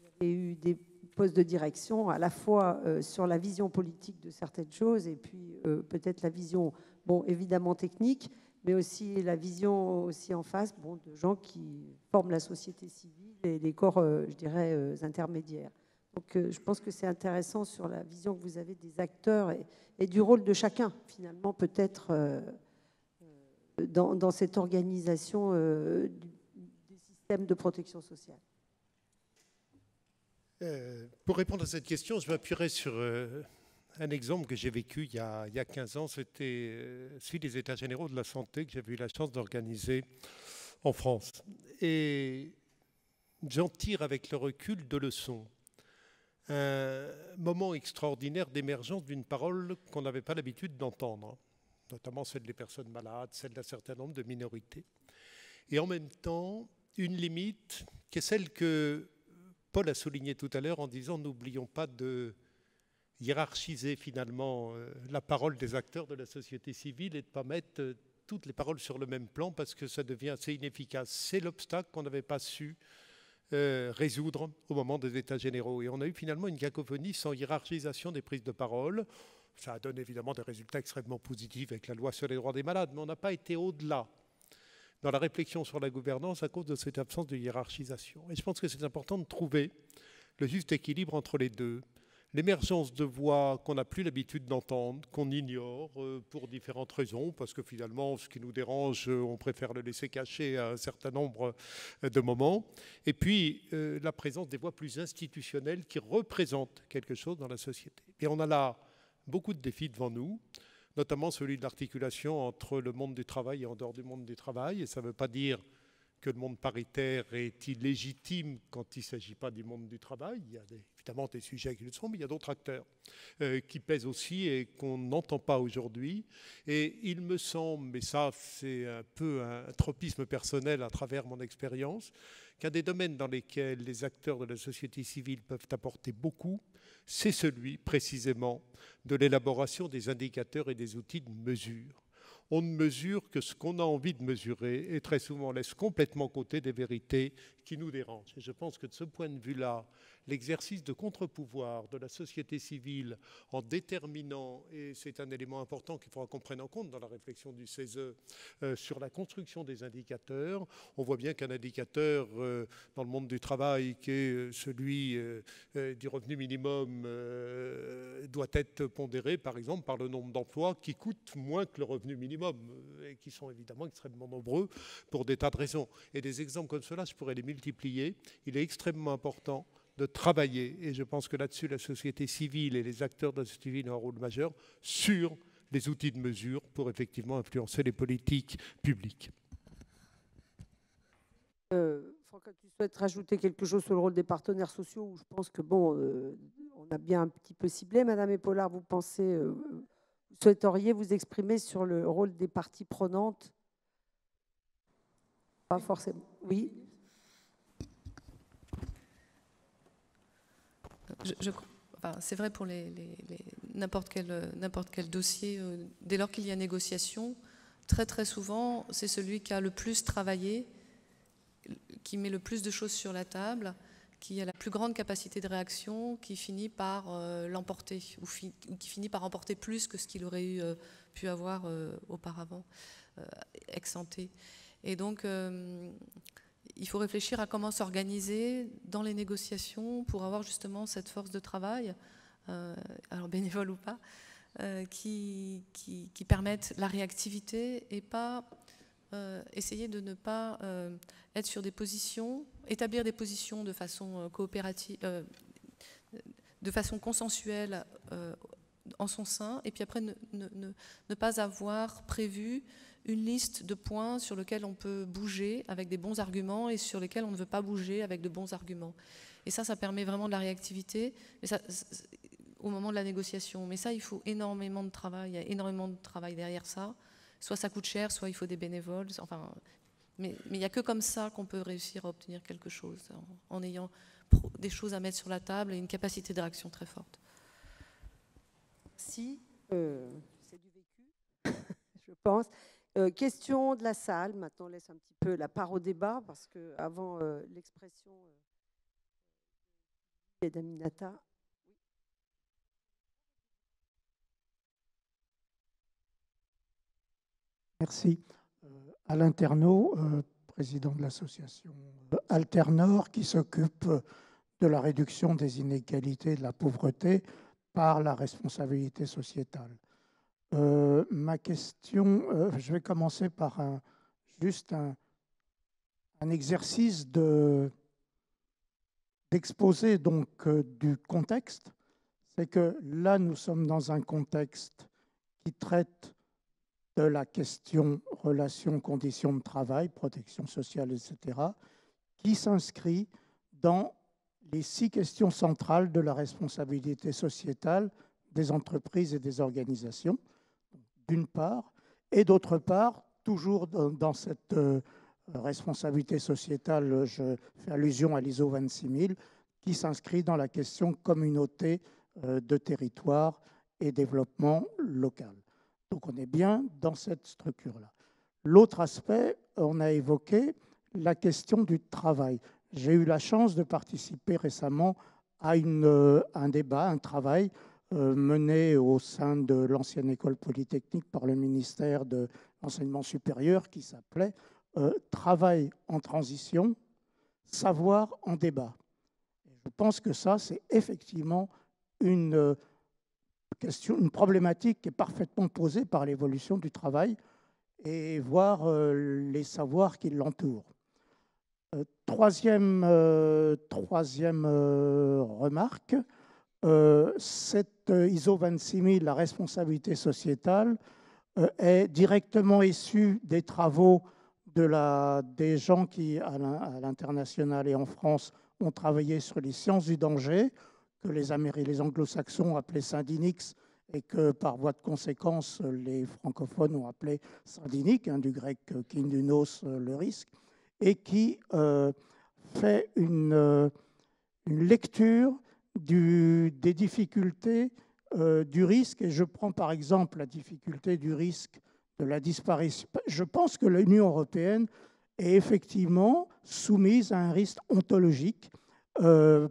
vous avez eu des postes de direction, à la fois euh, sur la vision politique de certaines choses, et puis euh, peut-être la vision, bon, évidemment technique, mais aussi la vision aussi en face, bon, de gens qui forment la société civile et les corps, euh, je dirais, euh, intermédiaires. Donc, euh, je pense que c'est intéressant sur la vision que vous avez des acteurs et, et du rôle de chacun, finalement, peut-être. Euh, Dans, dans cette organisation euh, des systèmes de protection sociale. Euh, pour répondre à cette question, je m'appuierai sur euh, un exemple que j'ai vécu il y a, il y a quinze ans. C'était euh, celui des États généraux de la santé que j'avais eu la chance d'organiser en France. Et j'en tire avec le recul deux leçons. Un moment extraordinaire d'émergence d'une parole qu'on n'avait pas l'habitude d'entendre, notamment celle des personnes malades, celle d'un certain nombre de minorités. Et en même temps, une limite qui est celle que Paul a soulignée tout à l'heure en disant « n'oublions pas de hiérarchiser finalement la parole des acteurs de la société civile et de ne pas mettre toutes les paroles sur le même plan parce que ça devient assez inefficace ». C'est l'obstacle qu'on n'avait pas su euh, résoudre au moment des États généraux. Et on a eu finalement une cacophonie sans hiérarchisation des prises de parole. Ça donne évidemment des résultats extrêmement positifs avec la loi sur les droits des malades, mais on n'a pas été au-delà dans la réflexion sur la gouvernance à cause de cette absence de hiérarchisation. Et je pense que c'est important de trouver le juste équilibre entre les deux. l'émergence de voix qu'on n'a plus l'habitude d'entendre, qu'on ignore pour différentes raisons, parce que finalement, ce qui nous dérange, on préfère le laisser cacher à un certain nombre de moments. Et puis, la présence des voix plus institutionnelles qui représentent quelque chose dans la société. Et on a là beaucoup de défis devant nous, notamment celui de l'articulation entre le monde du travail et en dehors du monde du travail. Et ça ne veut pas dire que le monde paritaire est illégitime quand il ne s'agit pas du monde du travail. Il y a des, évidemment des sujets qui le sont, mais il y a d'autres acteurs euh, qui pèsent aussi et qu'on n'entend pas aujourd'hui. Et il me semble, mais ça c'est un peu un tropisme personnel à travers mon expérience, qu'un des domaines dans lesquels les acteurs de la société civile peuvent apporter beaucoup, c'est celui précisément de l'élaboration des indicateurs et des outils de mesure. On ne mesure que ce qu'on a envie de mesurer et très souvent on laisse complètement côté des vérités qui nous dérangent. Et je pense que de ce point de vue-là, l'exercice de contre-pouvoir de la société civile en déterminant, et c'est un élément important qu'il faudra qu'on prenne en compte dans la réflexion du C E S E, euh, sur la construction des indicateurs, on voit bien qu'un indicateur euh, dans le monde du travail, qui est celui euh, euh, du revenu minimum, euh, doit être pondéré par exemple par le nombre d'emplois qui coûtent moins que le revenu minimum, et qui sont évidemment extrêmement nombreux pour des tas de raisons. Et des exemples comme cela, je pourrais les multiplier. Il est extrêmement important de travailler, et je pense que là-dessus, la société civile et les acteurs de la société civile ont un rôle majeur sur les outils de mesure pour effectivement influencer les politiques publiques. Euh, Franca, tu souhaites rajouter quelque chose sur le rôle des partenaires sociaux, où je pense que, bon, euh, on a bien un petit peu ciblé. Madame Épaulard, vous pensez... Euh, souhaiteriez vous exprimer sur le rôle des parties prenantes? Pas forcément. Oui. Je, je, enfin, c'est vrai pour les, les, les, n'importe quel, n'importe quel dossier. Dès lors qu'il y a négociation, très très souvent, c'est celui qui a le plus travaillé, qui met le plus de choses sur la table, qui a la plus grande capacité de réaction, qui finit par euh, l'emporter, ou, fi ou qui finit par emporter plus que ce qu'il aurait eu, euh, pu avoir euh, auparavant, euh, ex ante. Et donc, euh, il faut réfléchir à comment s'organiser dans les négociations pour avoir justement cette force de travail, euh, alors bénévole ou pas, euh, qui, qui, qui permette la réactivité et pas... Euh, essayer de ne pas euh, être sur des positions, établir des positions de façon euh, coopérative, euh, de façon consensuelle euh, en son sein, et puis après ne, ne, ne, ne pas avoir prévu une liste de points sur lesquels on peut bouger avec des bons arguments et sur lesquels on ne veut pas bouger avec de bons arguments. Et ça, ça permet vraiment de la réactivité mais ça, au moment de la négociation. Mais ça, il faut énormément de travail, il y a énormément de travail derrière ça. Soit ça coûte cher, soit il faut des bénévoles. Enfin, mais il n'y a que comme ça qu'on peut réussir à obtenir quelque chose, en, en ayant pro, des choses à mettre sur la table et une capacité de réaction très forte. Si, euh, c'est du vécu, je pense. Euh, question de la salle. Maintenant, on laisse un petit peu la part au débat, parce qu'avant euh, l'expression euh, d'Aminata... Merci. Euh, Alain Ternault, euh, président de l'association Alternor, qui s'occupe de la réduction des inégalités et de la pauvreté par la responsabilité sociétale. Euh, ma question, euh, je vais commencer par un, juste un, un exercice de, d'exposer donc, euh, du contexte. C'est que là, nous sommes dans un contexte qui traite de la question relations, conditions de travail, protection sociale, et cetera, qui s'inscrit dans les six questions centrales de la responsabilité sociétale des entreprises et des organisations, d'une part, et d'autre part, toujours dans cette responsabilité sociétale, je fais allusion à l'I S O vingt-six mille, qui s'inscrit dans la question communauté de territoire et développement local. Donc on est bien dans cette structure-là. L'autre aspect, on a évoqué la question du travail. J'ai eu la chance de participer récemment à une, un débat, un travail euh, mené au sein de l'ancienne école polytechnique par le ministère de l'enseignement supérieur qui s'appelait euh, « Travail en transition, savoir en débat ». Je pense que ça, c'est effectivement une question, une problématique qui est parfaitement posée par l'évolution du travail et voir euh, les savoirs qui l'entourent. Euh, troisième euh, troisième euh, remarque, euh, cette euh, I S O vingt-six mille, la responsabilité sociétale, euh, est directement issue des travaux de la, des gens qui, à l'international et en France, ont travaillé sur les sciences du danger, que les, Améri- les anglo-saxons appelaient syndinix, et que par voie de conséquence, les francophones ont appelé syndinik, hein, du grec kindunos, le risque, et qui euh, fait une, euh, une lecture du, des difficultés euh, du risque. Et je prends par exemple la difficulté du risque de la disparition. Je pense que l'Union européenne est effectivement soumise à un risque ontologique. Euh,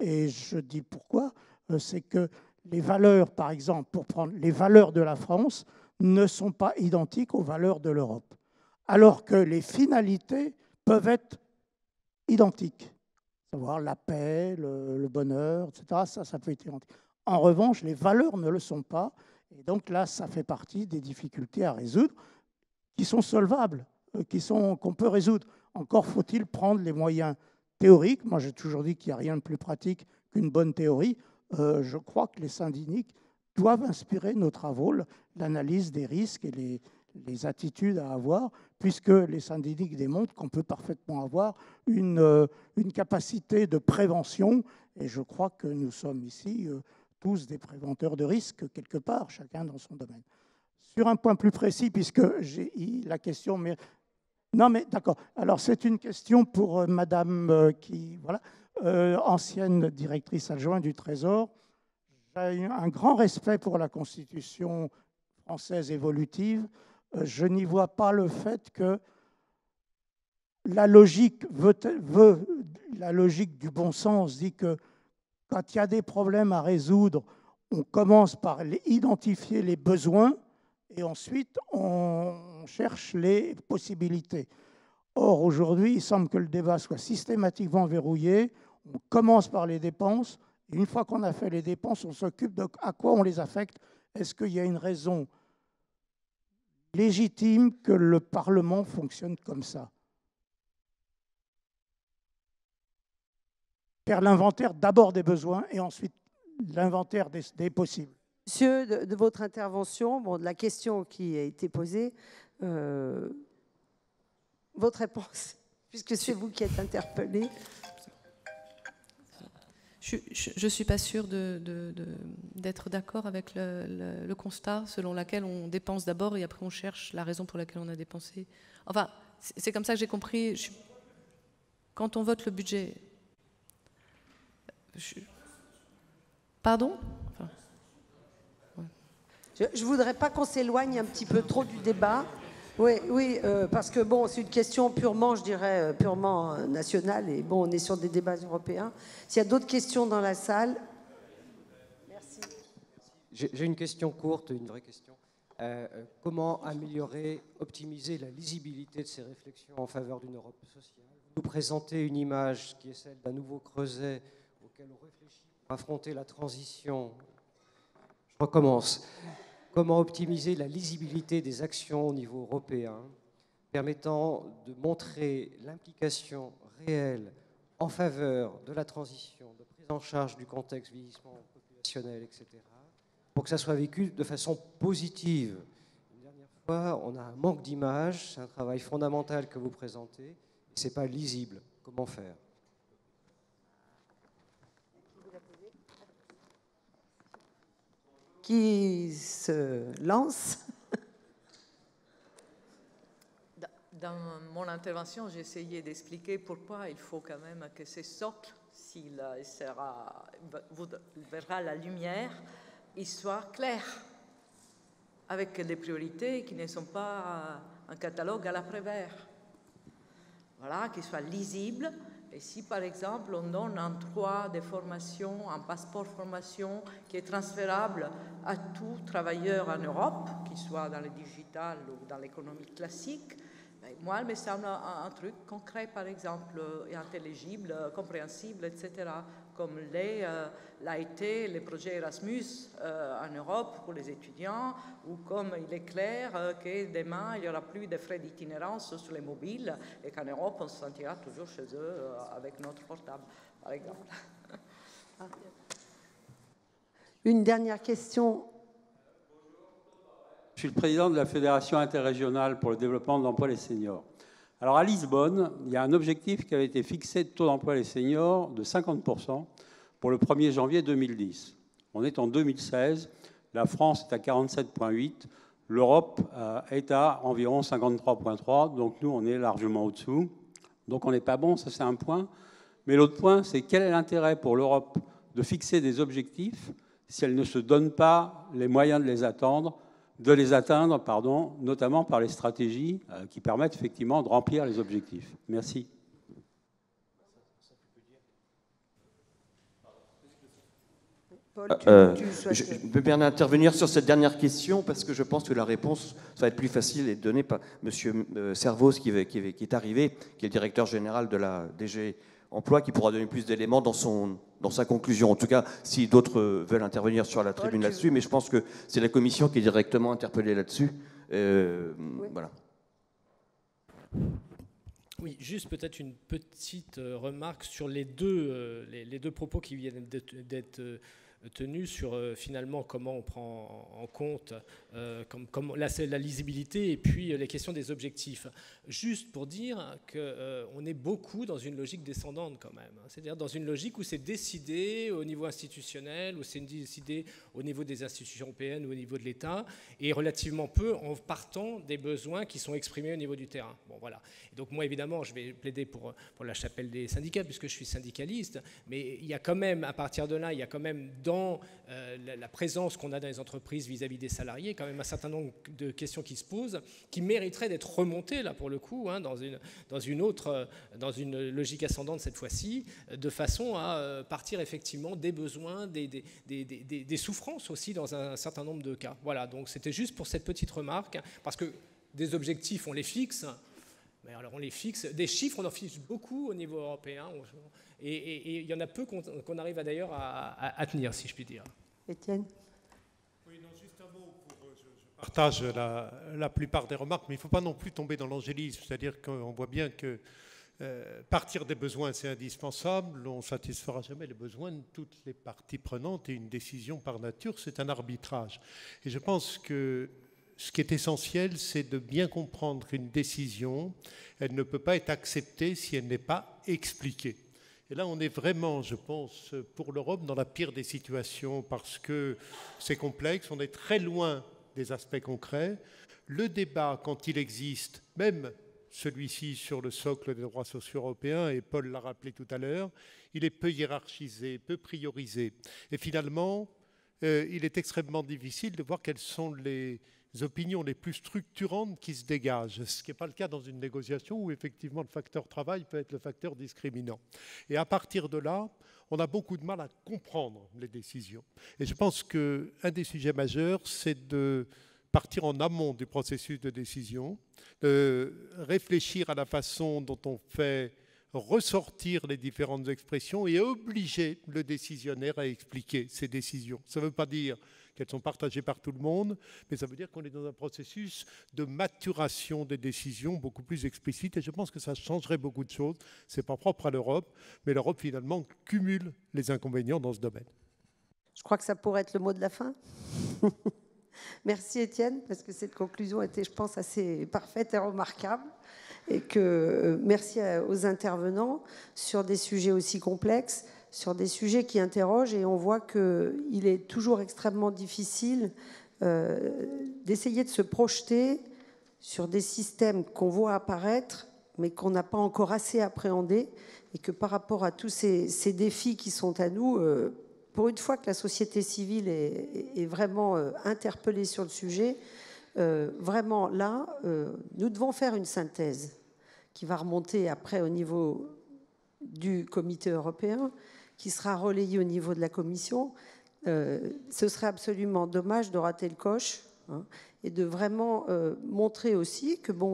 et je dis pourquoi, c'est que les valeurs, par exemple, pour prendre les valeurs de la France, ne sont pas identiques aux valeurs de l'Europe, alors que les finalités peuvent être identiques, savoir la paix, le, le bonheur, et cetera. Ça, ça peut être identique. En revanche, les valeurs ne le sont pas, et donc là, ça fait partie des difficultés à résoudre, qui sont solvables, qui sont qu'on peut résoudre. Encore faut-il prendre les moyens théoriques. Moi, j'ai toujours dit qu'il n'y a rien de plus pratique qu'une bonne théorie. Euh, je crois que les syndinistes doivent inspirer nos travaux, l'analyse des risques et les, les attitudes à avoir, puisque les syndinistes démontrent qu'on peut parfaitement avoir une, euh, une capacité de prévention. Et je crois que nous sommes ici euh, tous des préventeurs de risques, quelque part, chacun dans son domaine. Sur un point plus précis, puisque j'ai la question... Mais... Non, mais d'accord. Alors, c'est une question pour euh, madame euh, qui... Voilà. Euh, ancienne directrice adjointe du Trésor, j'ai un grand respect pour la Constitution française évolutive. Euh, je n'y vois pas le fait que la logique, veut, veut, la logique du bon sens dit que quand il y a des problèmes à résoudre, on commence par les, identifier les besoins et ensuite on cherche les possibilités. Or, aujourd'hui, il semble que le débat soit systématiquement verrouillé. On commence par les dépenses. Et une fois qu'on a fait les dépenses, on s'occupe de à quoi on les affecte. Est-ce qu'il y a une raison légitime que le Parlement fonctionne comme ça? Faire l'inventaire d'abord des besoins et ensuite l'inventaire des, des possibles. Monsieur, de, de votre intervention, bon, de la question qui a été posée, euh, votre réponse, puisque c'est vous qui êtes interpellé. Je ne suis pas sûre de, de, de, d'être d'accord avec le, le, le constat selon lequel on dépense d'abord et après on cherche la raison pour laquelle on a dépensé. Enfin, c'est comme ça que j'ai compris. Je, quand on vote le budget... Je, pardon ? Enfin, ouais. Je ne voudrais pas qu'on s'éloigne un petit peu trop du débat. Oui, oui euh, parce que bon, c'est une question purement, je dirais, purement nationale, et bon, on est sur des débats européens. S'il y a d'autres questions dans la salle. Merci. J'ai une question courte, une vraie question. Euh, comment améliorer, optimiser la lisibilité de ces réflexions en faveur d'une Europe sociale? Vous nous présentez une image qui est celle d'un nouveau creuset auquel on réfléchit pour affronter la transition. Je recommence. Comment optimiser la lisibilité des actions au niveau européen, permettant de montrer l'implication réelle en faveur de la transition, de prise en charge du contexte vieillissement populationnel, et cetera, pour que ça soit vécu de façon positive. Une dernière fois, on a un manque d'image, c'est un travail fondamental que vous présentez, et ce n'est pas lisible. Comment faire ? Qui se lance. Dans mon intervention, j'ai essayé d'expliquer pourquoi il faut quand même que ce socle, s'il sera, verra la lumière, il soit clair, avec des priorités qui ne sont pas un catalogue à l'après-vert. Voilà, qu'il soit lisible. Et si, par exemple, on donne un droit de formation, un passeport formation qui est transférable à tout travailleur en Europe, qu'il soit dans le digital ou dans l'économie classique, ben, moi, il me semble un, un truc concret, par exemple, et intelligible, compréhensible, et cetera. comme l'est, euh, l'a été le projet Erasmus euh, en Europe pour les étudiants, ou comme il est clair euh, que demain, il n'y aura plus de frais d'itinérance sur les mobiles et qu'en Europe, on se sentira toujours chez eux euh, avec notre portable, par exemple. Une dernière question. Je suis le président de la Fédération interrégionale pour le développement de l'emploi des seniors. Alors à Lisbonne, il y a un objectif qui avait été fixé de taux d'emploi des seniors de cinquante pour cent pour le premier janvier deux mille dix. On est en deux mille seize, la France est à quarante-sept virgule huit, l'Europe est à environ cinquante-trois virgule trois, donc nous on est largement au-dessous. Donc on n'est pas bon, ça c'est un point. Mais l'autre point, c'est quel est l'intérêt pour l'Europe de fixer des objectifs si elle ne se donne pas les moyens de les attendre de les atteindre, pardon, notamment par les stratégies qui permettent effectivement de remplir les objectifs. Merci. Paul, tu, euh, tu souhaites... Je, je peux bien intervenir sur cette dernière question parce que je pense que la réponse, ça va être plus facile et donnée par M. Servoz qui, qui, qui est arrivé, qui est le directeur général de la D G Emploi, qui pourra donner plus d'éléments dans, dans sa conclusion. En tout cas, si d'autres veulent intervenir sur la tribune là-dessus, mais je pense que c'est la Commission qui est directement interpellée là-dessus. Euh, oui. Voilà. Oui, juste peut-être une petite remarque sur les deux, les, les deux propos qui viennent d'être tenus sur euh, finalement comment on prend en compte euh, comme, comme la, la lisibilité et puis euh, les questions des objectifs. Juste pour dire qu'on euh, est beaucoup dans une logique descendante quand même, hein, c'est-à-dire dans une logique où c'est décidé au niveau institutionnel, où c'est décidé au niveau des institutions européennes ou au niveau de l'État et relativement peu en partant des besoins qui sont exprimés au niveau du terrain. Bon, voilà. Et donc moi évidemment je vais plaider pour, pour la chapelle des syndicats puisque je suis syndicaliste, mais il y a quand même à partir de là, il y a quand même dans Euh, la, la présence qu'on a dans les entreprises vis-à-vis des salariés, quand même un certain nombre de questions qui se posent, qui mériteraient d'être remontées, là, pour le coup, hein, dans, une, dans une autre, dans une logique ascendante cette fois-ci, de façon à euh, partir effectivement des besoins, des, des, des, des, des souffrances aussi dans un, un certain nombre de cas. Voilà, donc c'était juste pour cette petite remarque, parce que des objectifs, on les fixe, mais alors on les fixe, des chiffres, on en fixe beaucoup au niveau européen, on, et il y en a peu qu'on qu'on arrive d'ailleurs à, à, à tenir, si je puis dire. Étienne ? Oui, non, juste un mot. Pour, je, je partage la, la plupart des remarques, mais il ne faut pas non plus tomber dans l'angélisme. C'est-à-dire qu'on voit bien que euh, partir des besoins, c'est indispensable. On ne satisfera jamais les besoins de toutes les parties prenantes. Et une décision, par nature, c'est un arbitrage. Et je pense que ce qui est essentiel, c'est de bien comprendre qu'une décision, elle ne peut pas être acceptée si elle n'est pas expliquée. Et là, on est vraiment, je pense, pour l'Europe, dans la pire des situations, parce que c'est complexe, on est très loin des aspects concrets. Le débat, quand il existe, même celui-ci sur le socle des droits sociaux européens, et Paul l'a rappelé tout à l'heure, il est peu hiérarchisé, peu priorisé. Et finalement, euh, il est extrêmement difficile de voir quelles sont les opinions les plus structurantes qui se dégagent, ce qui n'est pas le cas dans une négociation où effectivement le facteur travail peut être le facteur discriminant. Et à partir de là, on a beaucoup de mal à comprendre les décisions. Et je pense qu'un des sujets majeurs, c'est de partir en amont du processus de décision, de réfléchir à la façon dont on fait ressortir les différentes expressions et obliger le décisionnaire à expliquer ses décisions. Ça ne veut pas dire qu'elles sont partagées par tout le monde, mais ça veut dire qu'on est dans un processus de maturation des décisions beaucoup plus explicite, et je pense que ça changerait beaucoup de choses. Ce n'est pas propre à l'Europe, mais l'Europe, finalement, cumule les inconvénients dans ce domaine. Je crois que ça pourrait être le mot de la fin. Merci, Étienne, parce que cette conclusion était, je pense, assez parfaite et remarquable. Et que merci aux intervenants sur des sujets aussi complexes, sur des sujets qui interrogent, et on voit qu'il est toujours extrêmement difficile euh, d'essayer de se projeter sur des systèmes qu'on voit apparaître, mais qu'on n'a pas encore assez appréhendés, et que par rapport à tous ces, ces défis qui sont à nous, euh, pour une fois que la société civile est, est vraiment euh, interpellée sur le sujet, Euh, vraiment là, euh, nous devons faire une synthèse qui va remonter après au niveau du Comité européen, qui sera relayée au niveau de la Commission. Euh, ce serait absolument dommage de rater le coche, hein, et de vraiment euh, montrer aussi que, bon,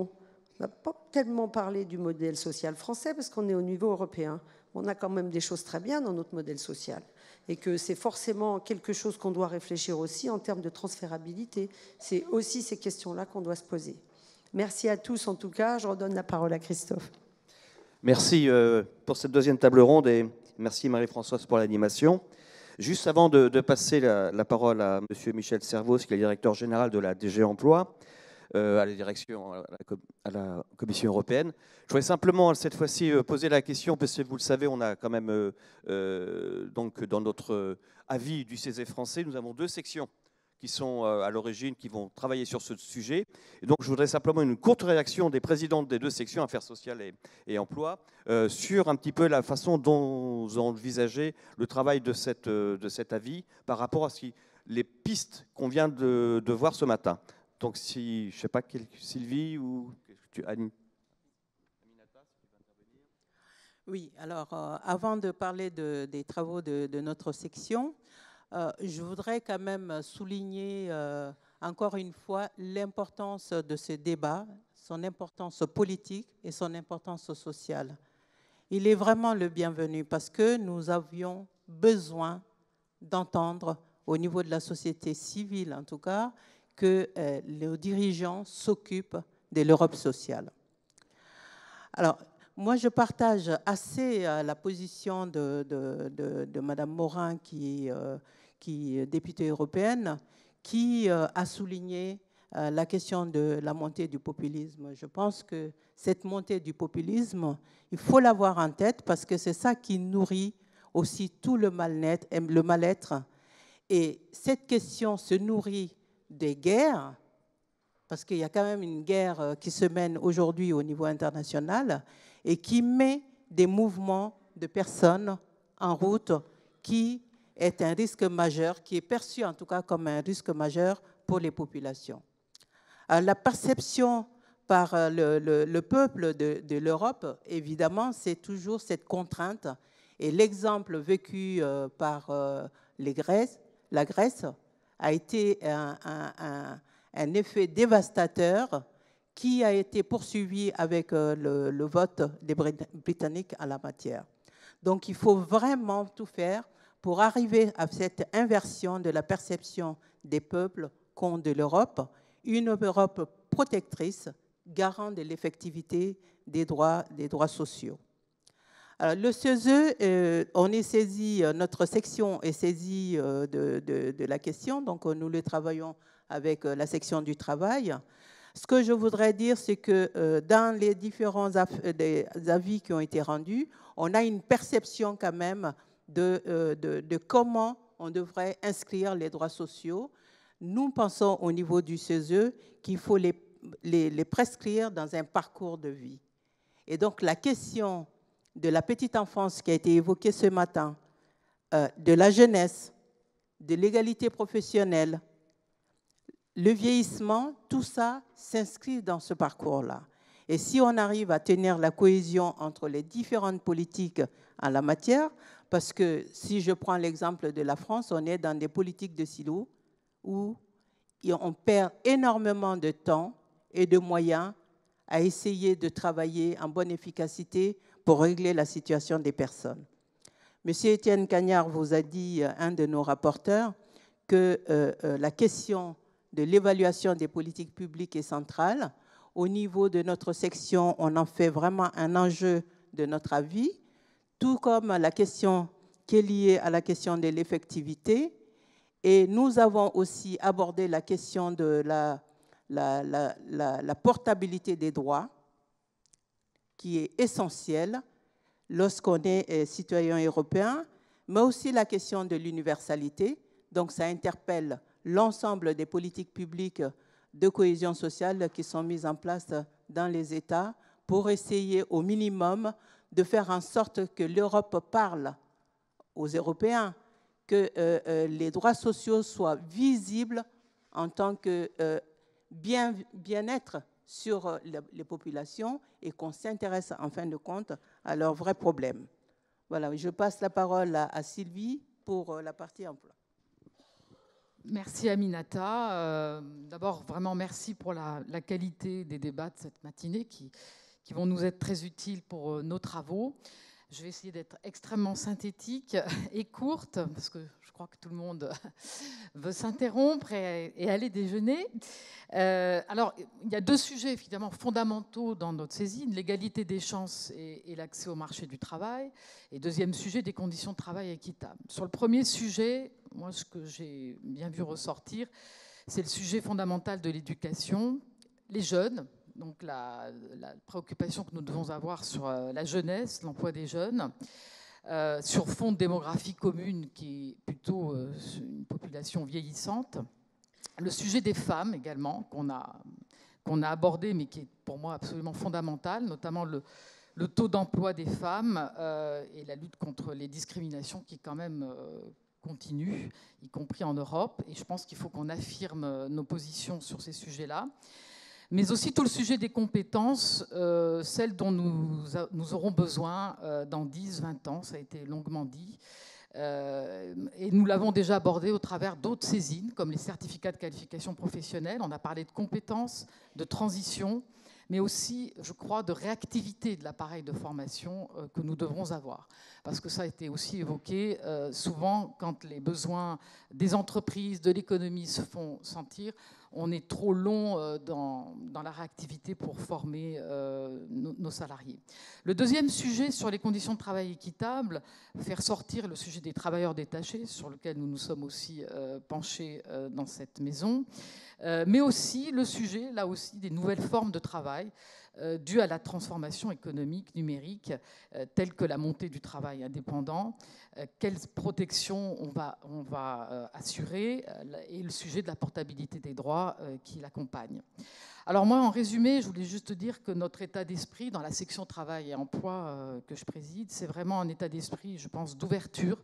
on n'a pas tellement parlé du modèle social français parce qu'on est au niveau européen. on a quand même des choses très bien dans notre modèle social. Et que c'est forcément quelque chose qu'on doit réfléchir aussi en termes de transférabilité. C'est aussi ces questions-là qu'on doit se poser. Merci à tous en tout cas. Je redonne la parole à Christophe. Merci pour cette deuxième table ronde et merci Marie-Françoise pour l'animation. Juste avant de, de passer la, la parole à M. Michel Servoz, qui est le directeur général de la D G Emploi, euh, à la direction, à la, à la Commission européenne, je voudrais simplement cette fois-ci poser la question, parce que vous le savez, on a quand même, euh, donc, dans notre avis du C E S E français, nous avons deux sections qui sont à l'origine, qui vont travailler sur ce sujet. Et donc, je voudrais simplement une courte réaction des présidents des deux sections, Affaires sociales et, et Emploi, euh, sur un petit peu la façon dont vous envisagez le travail de, cette, de cet avis par rapport à ce qui, les pistes qu'on vient de, de voir ce matin. Donc, si, je ne sais pas, Sylvie ou tu, Anne. Oui, alors, euh, avant de parler de, des travaux de, de notre section, Euh, je voudrais quand même souligner euh, encore une fois l'importance de ce débat, son importance politique et son importance sociale. Il est vraiment le bienvenu parce que nous avions besoin d'entendre au niveau de la société civile, en tout cas, que euh, les dirigeants s'occupent de l'Europe sociale. Alors, moi, je partage assez euh, la position de, de, de, de Madame Morin qui... Euh, qui est députée européenne, qui euh, a souligné euh, la question de la montée du populisme. Je pense que cette montée du populisme, il faut l'avoir en tête parce que c'est ça qui nourrit aussi tout le mal-être. Le mal-être. Et cette question se nourrit des guerres, parce qu'il y a quand même une guerre qui se mène aujourd'hui au niveau international et qui met des mouvements de personnes en route qui est un risque majeur, qui est perçu en tout cas comme un risque majeur pour les populations. Alors, la perception par le, le, le peuple de, de l'Europe, évidemment, c'est toujours cette contrainte. Et l'exemple vécu euh, par euh, les Grèces, la Grèce a été un, un, un, un effet dévastateur qui a été poursuivi avec euh, le, le vote des Britanniques en la matière. Donc, il faut vraiment tout faire pour arriver à cette inversion de la perception des peuples qu'ont de l'Europe, une Europe protectrice, garant de l'effectivité des droits, des droits sociaux. Alors, le C E S E, euh, on est saisi, notre section est saisie euh, de, de, de la question, donc nous le travaillons avec euh, la section du travail. Ce que je voudrais dire, c'est que euh, dans les différents des avis qui ont été rendus, on a une perception quand même De, euh, de, de comment on devrait inscrire les droits sociaux. Nous pensons au niveau du C E S E qu'il faut les, les, les prescrire dans un parcours de vie. Et donc la question de la petite enfance qui a été évoquée ce matin, euh, de la jeunesse, de l'égalité professionnelle, le vieillissement, tout ça s'inscrit dans ce parcours-là. Et si on arrive à tenir la cohésion entre les différentes politiques en la matière, parce que si je prends l'exemple de la France, on est dans des politiques de silos où on perd énormément de temps et de moyens à essayer de travailler en bonne efficacité pour régler la situation des personnes. Monsieur Étienne Cagnard vous a dit, un de nos rapporteurs, que euh, la question de l'évaluation des politiques publiques est centrale. Au niveau de notre section, on en fait vraiment un enjeu de notre avis, tout comme la question qui est liée à la question de l'effectivité. Et nous avons aussi abordé la question de la, la, la, la, la portabilité des droits, qui est essentielle lorsqu'on est citoyen européen, mais aussi la question de l'universalité. Donc ça interpelle l'ensemble des politiques publiques de cohésion sociale qui sont mises en place dans les États pour essayer au minimum de faire en sorte que l'Europe parle aux Européens, que euh, les droits sociaux soient visibles en tant que euh, bien, bien-être sur les populations et qu'on s'intéresse en fin de compte à leurs vrais problèmes. Voilà, je passe la parole à, à Sylvie pour la partie emploi. Merci Aminata. Euh, d'abord, vraiment merci pour la, la qualité des débats de cette matinée qui... qui vont nous être très utiles pour nos travaux. Je vais essayer d'être extrêmement synthétique et courte, parce que je crois que tout le monde veut s'interrompre et, et aller déjeuner. Euh, alors, il y a deux sujets évidemment fondamentaux dans notre saisine, l'égalité des chances et, et l'accès au marché du travail. Et deuxième sujet, des conditions de travail équitables. Sur le premier sujet, moi, ce que j'ai bien vu ressortir, c'est le sujet fondamental de l'éducation. Les jeunes... Donc la, la préoccupation que nous devons avoir sur la jeunesse, l'emploi des jeunes, euh, sur fond de démographie commune qui est plutôt euh, une population vieillissante. Le sujet des femmes également, qu'on a, qu'on a abordé, mais qui est pour moi absolument fondamental, notamment le, le taux d'emploi des femmes euh, et la lutte contre les discriminations qui est quand même... Euh, continue, y compris en Europe. Et je pense qu'il faut qu'on affirme nos positions sur ces sujets-là. Mais aussi tout le sujet des compétences, euh, celles dont nous, nous aurons besoin euh, dans dix, vingt ans, ça a été longuement dit. Euh, et nous l'avons déjà abordé au travers d'autres saisines, comme les certificats de qualification professionnelle. On a parlé de compétences, de transition, mais aussi, je crois, de réactivité de l'appareil de formation euh, que nous devrons avoir. Parce que ça a été aussi évoqué euh, souvent quand les besoins des entreprises, de l'économie se font sentir. On est trop long euh, dans, dans la réactivité pour former euh, nos, nos salariés. Le deuxième sujet sur les conditions de travail équitables, faire sortir le sujet des travailleurs détachés, sur lequel nous nous sommes aussi euh, penchés euh, dans cette maison, euh, mais aussi le sujet, là aussi, des nouvelles formes de travail, Euh, due à la transformation économique, numérique, euh, telle que la montée du travail indépendant, euh, quelle protection on va, on va euh, assurer, euh, et le sujet de la portabilité des droits euh, qui l'accompagne. Alors moi, en résumé, je voulais juste dire que notre état d'esprit dans la section travail et emploi euh, que je préside, c'est vraiment un état d'esprit, je pense, d'ouverture.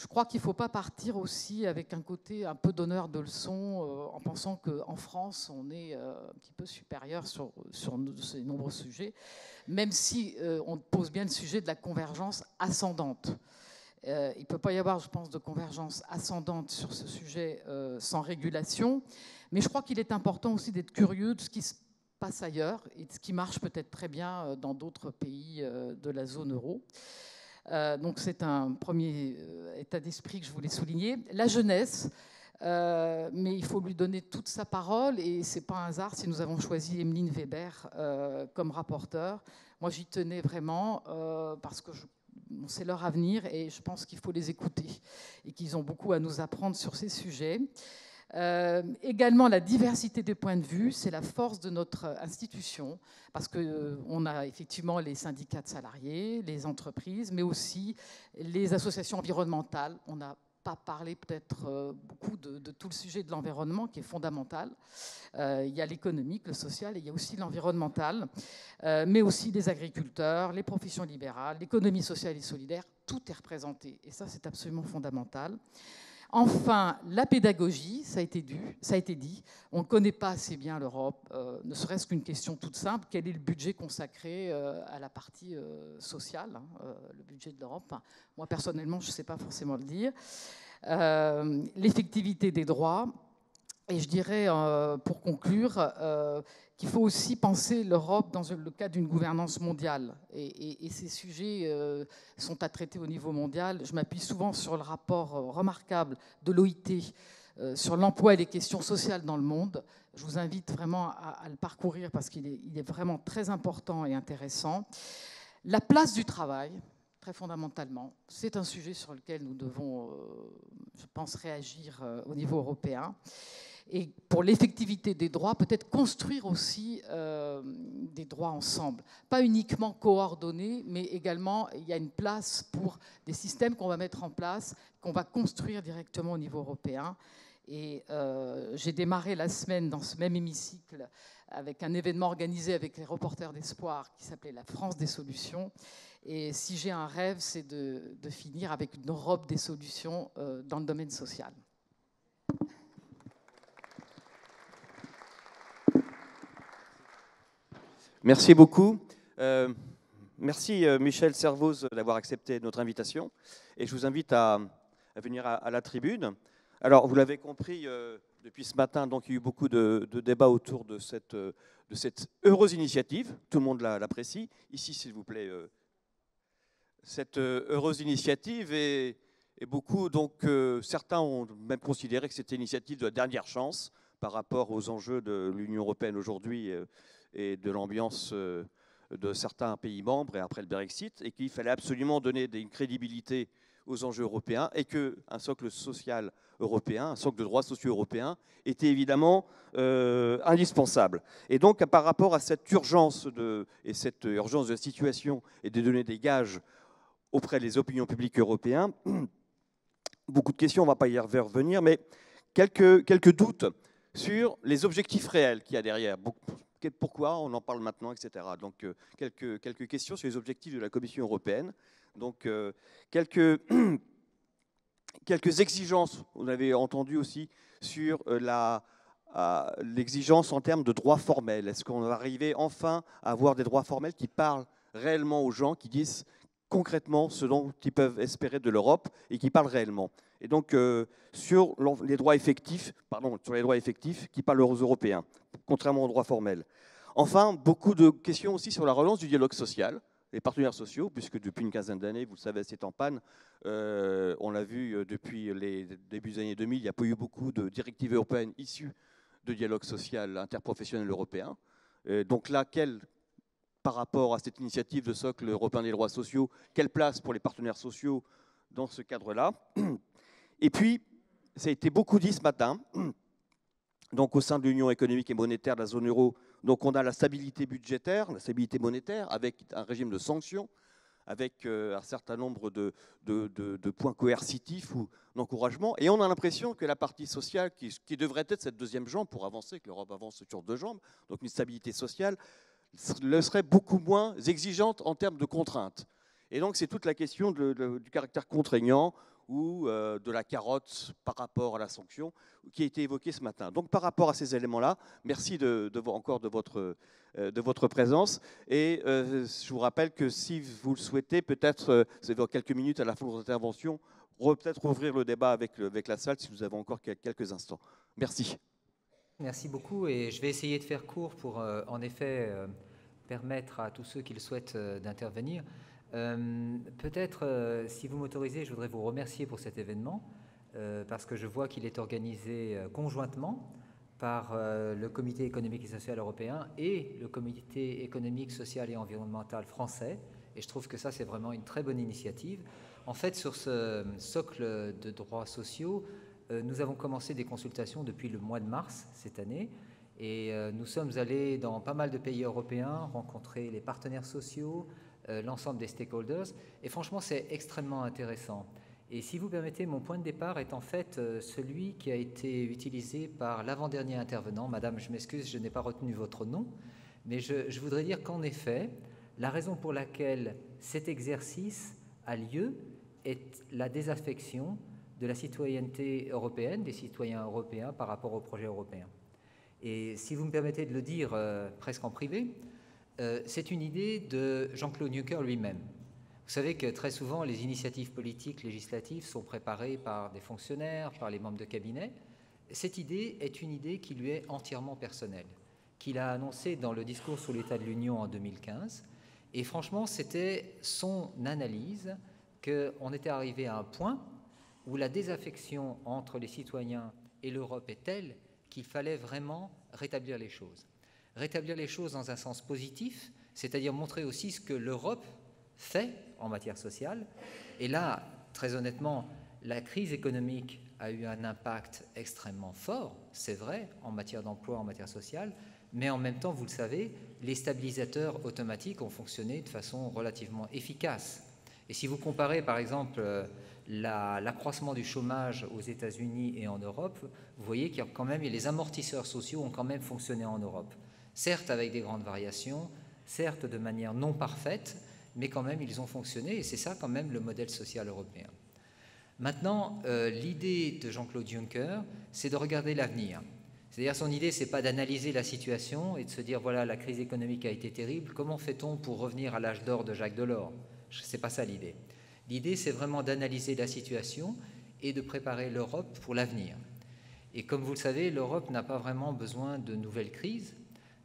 Je crois qu'il ne faut pas partir aussi avec un côté un peu donneur de leçons euh, en pensant qu'en France, on est euh, un petit peu supérieur sur, sur ces nombreux sujets, même si euh, on pose bien le sujet de la convergence ascendante. Euh, il ne peut pas y avoir, je pense, de convergence ascendante sur ce sujet euh, sans régulation, mais je crois qu'il est important aussi d'être curieux de ce qui se passe ailleurs et de ce qui marche peut-être très bien dans d'autres pays euh, de la zone euro. Euh, donc c'est un premier euh, état d'esprit que je voulais souligner. La jeunesse, euh, mais il faut lui donner toute sa parole et c'est pas un hasard si nous avons choisi Emeline Weber euh, comme rapporteure. Moi j'y tenais vraiment euh, parce que je, bon, c'est leur avenir et je pense qu'il faut les écouter et qu'ils ont beaucoup à nous apprendre sur ces sujets. Euh, également la diversité des points de vue, c'est la force de notre institution parce qu'on euh, a effectivement les syndicats de salariés, les entreprises, mais aussi les associations environnementales. On n'a pas parlé peut-être euh, beaucoup de, de tout le sujet de l'environnement qui est fondamental. Euh, il y a l'économique, le social et il y a aussi l'environnemental, euh, mais aussi les agriculteurs, les professions libérales, l'économie sociale et solidaire, tout est représenté et ça c'est absolument fondamental. Enfin, la pédagogie, ça a été dû, ça a été dit, on ne connaît pas assez bien l'Europe, euh, ne serait-ce qu'une question toute simple, quel est le budget consacré euh, à la partie euh, sociale, hein, euh, le budget de l'Europe, enfin, moi personnellement je ne sais pas forcément le dire, euh, l'effectivité des droits, et je dirais euh, pour conclure euh, qu'il faut aussi penser l'Europe dans le cadre d'une gouvernance mondiale, et, et, et ces sujets euh, sont à traiter au niveau mondial. Je m'appuie souvent sur le rapport euh, remarquable de l'O I T euh, sur l'emploi et les questions sociales dans le monde. Je vous invite vraiment à, à le parcourir parce qu'il est, il est vraiment très important et intéressant. La place du travail, très fondamentalement, c'est un sujet sur lequel nous devons, euh, je pense, réagir euh, au niveau européen. Et pour l'effectivité des droits, peut-être construire aussi euh, des droits ensemble. Pas uniquement coordonnés, mais également, il y a une place pour des systèmes qu'on va mettre en place, qu'on va construire directement au niveau européen. Et euh, j'ai démarré la semaine dans ce même hémicycle avec un événement organisé avec les reporters d'espoir qui s'appelait la France des solutions. Et si j'ai un rêve, c'est de, de finir avec une Europe des solutions euh, dans le domaine social. Merci beaucoup. Euh, merci euh, Michel Servoz d'avoir accepté notre invitation. Et je vous invite à, à venir à, à la tribune. Alors, vous l'avez compris, euh, depuis ce matin, donc, il y a eu beaucoup de, de débats autour de cette, euh, de cette heureuse initiative. Tout le monde l'apprécie. Ici, s'il vous plaît, euh, cette heureuse initiative et, et beaucoup, donc euh, certains ont même considéré que c'était une initiative de la dernière chance par rapport aux enjeux de l'Union européenne aujourd'hui euh, et de l'ambiance euh, de certains pays membres et après le Brexit, et qu'il fallait absolument donner des, une crédibilité aux enjeux européens et qu'un socle social européen, un socle de droits sociaux européens était évidemment euh, indispensable. Et donc, par rapport à cette urgence de, et cette urgence de la situation et de donner des gages auprès des opinions publiques européennes, beaucoup de questions, on ne va pas y revenir, mais quelques, quelques doutes sur les objectifs réels qu'il y a derrière. Pourquoi on en parle maintenant, et cetera. Donc, quelques, quelques questions sur les objectifs de la Commission européenne. Donc, euh, quelques, quelques exigences, on avait entendu aussi, sur la, euh, l'exigence en termes de droits formels. Est-ce qu'on va arriver enfin à avoir des droits formels qui parlent réellement aux gens, qui disent concrètement ce dont ils peuvent espérer de l'Europe et qui parlent réellement? Et donc, euh, sur les droits effectifs, pardon, sur les droits effectifs qui parlent aux Européens, contrairement aux droits formels. Enfin, beaucoup de questions aussi sur la relance du dialogue social. Les partenaires sociaux, puisque depuis une quinzaine d'années, vous le savez, c'est en panne. Euh, on l'a vu depuis les débuts des années deux mille, il n'y a pas eu beaucoup de directives européennes issues de dialogue social interprofessionnel européen. Euh, donc là, quel, par rapport à cette initiative de socle européen des droits sociaux, quelle place pour les partenaires sociaux dans ce cadre-là? Et puis, ça a été beaucoup dit ce matin, donc au sein de l'Union économique et monétaire de la zone euro. Donc on a la stabilité budgétaire, la stabilité monétaire, avec un régime de sanctions, avec un certain nombre de, de, de, de points coercitifs ou d'encouragement. Et on a l'impression que la partie sociale, qui, qui devrait être cette deuxième jambe pour avancer, que l'Europe avance sur deux jambes, donc une stabilité sociale, le serait beaucoup moins exigeante en termes de contraintes. Et donc c'est toute la question de, de, du caractère contraignant ou euh, de la carotte par rapport à la sanction qui a été évoquée ce matin. Donc par rapport à ces éléments-là, merci de, de, encore de votre, euh, de votre présence. Et euh, je vous rappelle que si vous le souhaitez, peut-être, euh, c'est dans quelques minutes à la fin de votre intervention, peut-être ouvrir le débat avec, le, avec la salle si vous avez encore quelques instants. Merci. Merci beaucoup et je vais essayer de faire court pour euh, en effet euh, permettre à tous ceux qui le souhaitent euh, d'intervenir. Euh, peut-être, euh, si vous m'autorisez, je voudrais vous remercier pour cet événement, euh, parce que je vois qu'il est organisé euh, conjointement par euh, le Comité économique et social européen et le Comité économique, social et environnemental français. Et je trouve que ça, c'est vraiment une très bonne initiative. En fait, sur ce socle de droits sociaux, euh, nous avons commencé des consultations depuis le mois de mars cette année. Et euh, nous sommes allés dans pas mal de pays européens rencontrer les partenaires sociaux, l'ensemble des stakeholders, et franchement c'est extrêmement intéressant. Et si vous permettez, mon point de départ est en fait celui qui a été utilisé par l'avant-dernier intervenant. Madame, je m'excuse, je n'ai pas retenu votre nom, mais je, je voudrais dire qu'en effet, la raison pour laquelle cet exercice a lieu est la désaffection de la citoyenneté européenne, des citoyens européens par rapport au projet européen. Et si vous me permettez de le dire euh, presque en privé, Euh, c'est une idée de Jean-Claude Juncker lui-même. Vous savez que très souvent, les initiatives politiques, législatives sont préparées par des fonctionnaires, par les membres de cabinet. Cette idée est une idée qui lui est entièrement personnelle, qu'il a annoncée dans le discours sur l'état de l'Union en deux mille quinze. Et franchement, c'était son analyse qu'on était arrivé à un point où la désaffection entre les citoyens et l'Europe est telle qu'il fallait vraiment rétablir les choses. Rétablir les choses dans un sens positif, c'est-à-dire montrer aussi ce que l'Europe fait en matière sociale. Et là, très honnêtement, la crise économique a eu un impact extrêmement fort, c'est vrai, en matière d'emploi, en matière sociale, mais en même temps, vous le savez, les stabilisateurs automatiques ont fonctionné de façon relativement efficace. Et si vous comparez, par exemple, la, l'accroissement du chômage aux États-Unis et en Europe, vous voyez qu'il y a quand même, et les amortisseurs sociaux ont quand même fonctionné en Europe. Certes avec des grandes variations, certes de manière non parfaite, mais quand même ils ont fonctionné et c'est ça quand même le modèle social européen. Maintenant, euh, l'idée de Jean-Claude Juncker, c'est de regarder l'avenir. C'est-à-dire son idée, c'est pas d'analyser la situation et de se dire voilà la crise économique a été terrible, comment fait-on pour revenir à l'âge d'or de Jacques Delors? C'est pas ça l'idée. L'idée, c'est vraiment d'analyser la situation et de préparer l'Europe pour l'avenir. Et comme vous le savez, l'Europe n'a pas vraiment besoin de nouvelles crises.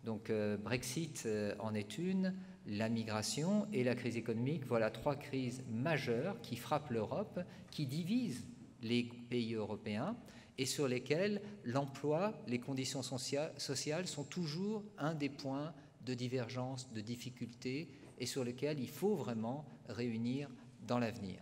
Donc euh, Brexit euh, en est une, la migration et la crise économique. Voilà trois crises majeures qui frappent l'Europe, qui divisent les pays européens et sur lesquelles l'emploi, les conditions sociales sont toujours un des points de divergence, de difficulté, et sur lesquels il faut vraiment réunir dans l'avenir.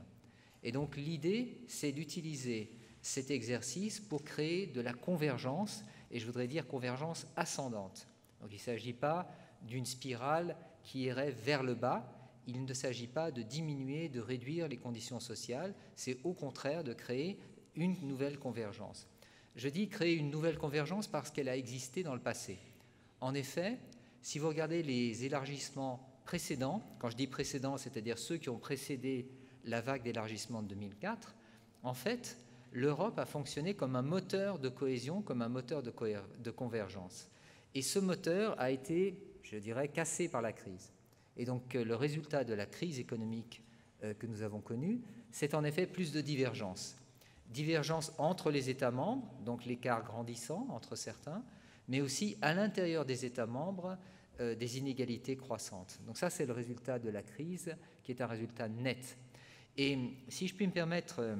Et donc l'idée, c'est d'utiliser cet exercice pour créer de la convergence, et je voudrais dire convergence ascendante. Donc il ne s'agit pas d'une spirale qui irait vers le bas, il ne s'agit pas de diminuer, de réduire les conditions sociales, c'est au contraire de créer une nouvelle convergence. Je dis créer une nouvelle convergence parce qu'elle a existé dans le passé. En effet, si vous regardez les élargissements précédents, quand je dis précédents, c'est-à-dire ceux qui ont précédé la vague d'élargissement de deux mille quatre, en fait, l'Europe a fonctionné comme un moteur de cohésion, comme un moteur de, de convergence. Et ce moteur a été, je dirais, cassé par la crise. Et donc, le résultat de la crise économique euh, que nous avons connue, c'est en effet plus de divergence. Divergence entre les États membres, donc l'écart grandissant entre certains, mais aussi à l'intérieur des États membres, euh, des inégalités croissantes. Donc ça, c'est le résultat de la crise, qui est un résultat net. Et si je puis me permettre,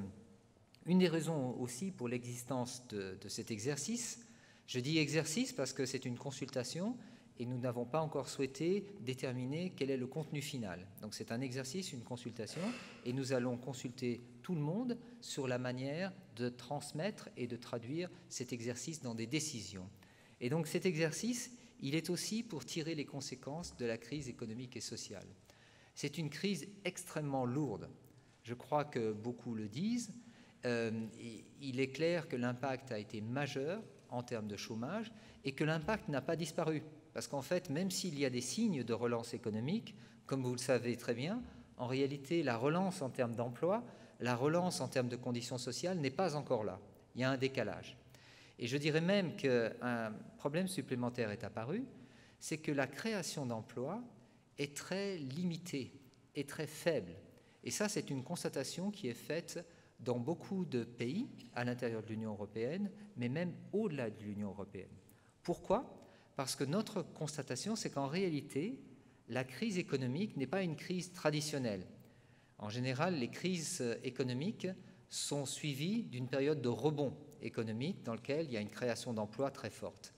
une des raisons aussi pour l'existence de, de cet exercice, je dis exercice parce que c'est une consultation et nous n'avons pas encore souhaité déterminer quel est le contenu final. Donc c'est un exercice, une consultation, et nous allons consulter tout le monde sur la manière de transmettre et de traduire cet exercice dans des décisions. Et donc cet exercice, il est aussi pour tirer les conséquences de la crise économique et sociale. C'est une crise extrêmement lourde. Je crois que beaucoup le disent. Euh, il est clair que l'impact a été majeur en termes de chômage et que l'impact n'a pas disparu. Parce qu'en fait, même s'il y a des signes de relance économique, comme vous le savez très bien, en réalité, la relance en termes d'emploi, la relance en termes de conditions sociales n'est pas encore là. Il y a un décalage. Et je dirais même qu'un problème supplémentaire est apparu, c'est que la création d'emplois est très limitée, est très faible. Et ça, c'est une constatation qui est faite dans beaucoup de pays à l'intérieur de l'Union européenne, mais même au-delà de l'Union européenne. Pourquoi ? Parce que notre constatation, c'est qu'en réalité, la crise économique n'est pas une crise traditionnelle. En général, les crises économiques sont suivies d'une période de rebond économique dans laquelle il y a une création d'emplois très forte.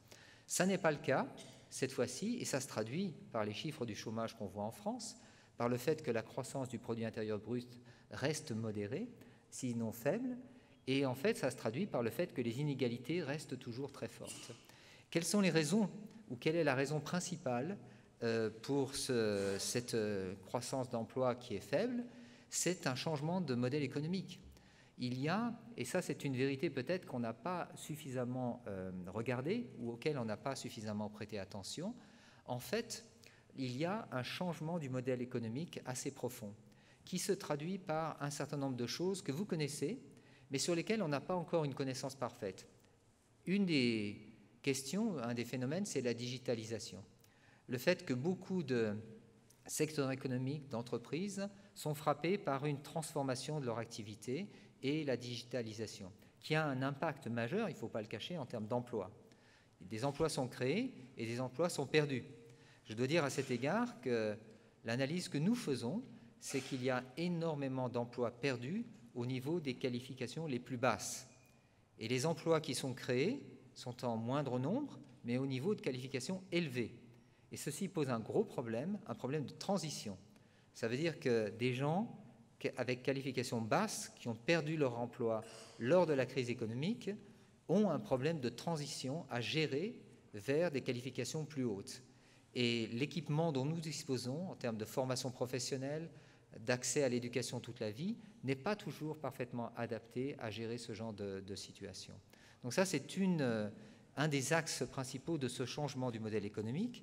Ça n'est pas le cas cette fois-ci, et ça se traduit par les chiffres du chômage qu'on voit en France, par le fait que la croissance du produit intérieur brut reste modérée, sinon faible, et en fait ça se traduit par le fait que les inégalités restent toujours très fortes. Quelles sont les raisons, ou quelle est la raison principale euh, pour ce, cette euh, croissance d'emploi qui est faible? C'est un changement de modèle économique. Il y a, et ça c'est une vérité peut-être qu'on n'a pas suffisamment euh, regardée, ou auquel on n'a pas suffisamment prêté attention, en fait, il y a un changement du modèle économique assez profond qui se traduit par un certain nombre de choses que vous connaissez, mais sur lesquelles on n'a pas encore une connaissance parfaite. Une des questions, un des phénomènes, c'est la digitalisation. Le fait que beaucoup de secteurs économiques, d'entreprises, sont frappés par une transformation de leur activité et la digitalisation, qui a un impact majeur, il ne faut pas le cacher, en termes d'emploi. Des emplois sont créés et des emplois sont perdus. Je dois dire à cet égard que l'analyse que nous faisons, c'est qu'il y a énormément d'emplois perdus au niveau des qualifications les plus basses. Et les emplois qui sont créés sont en moindre nombre, mais au niveau de qualifications élevées. Et ceci pose un gros problème, un problème de transition. Ça veut dire que des gens avec qualifications basses, qui ont perdu leur emploi lors de la crise économique, ont un problème de transition à gérer vers des qualifications plus hautes. Et l'équipement dont nous disposons en termes de formation professionnelle, d'accès à l'éducation toute la vie, n'est pas toujours parfaitement adapté à gérer ce genre de, de situation. Donc ça, c'est une, un des axes principaux de ce changement du modèle économique.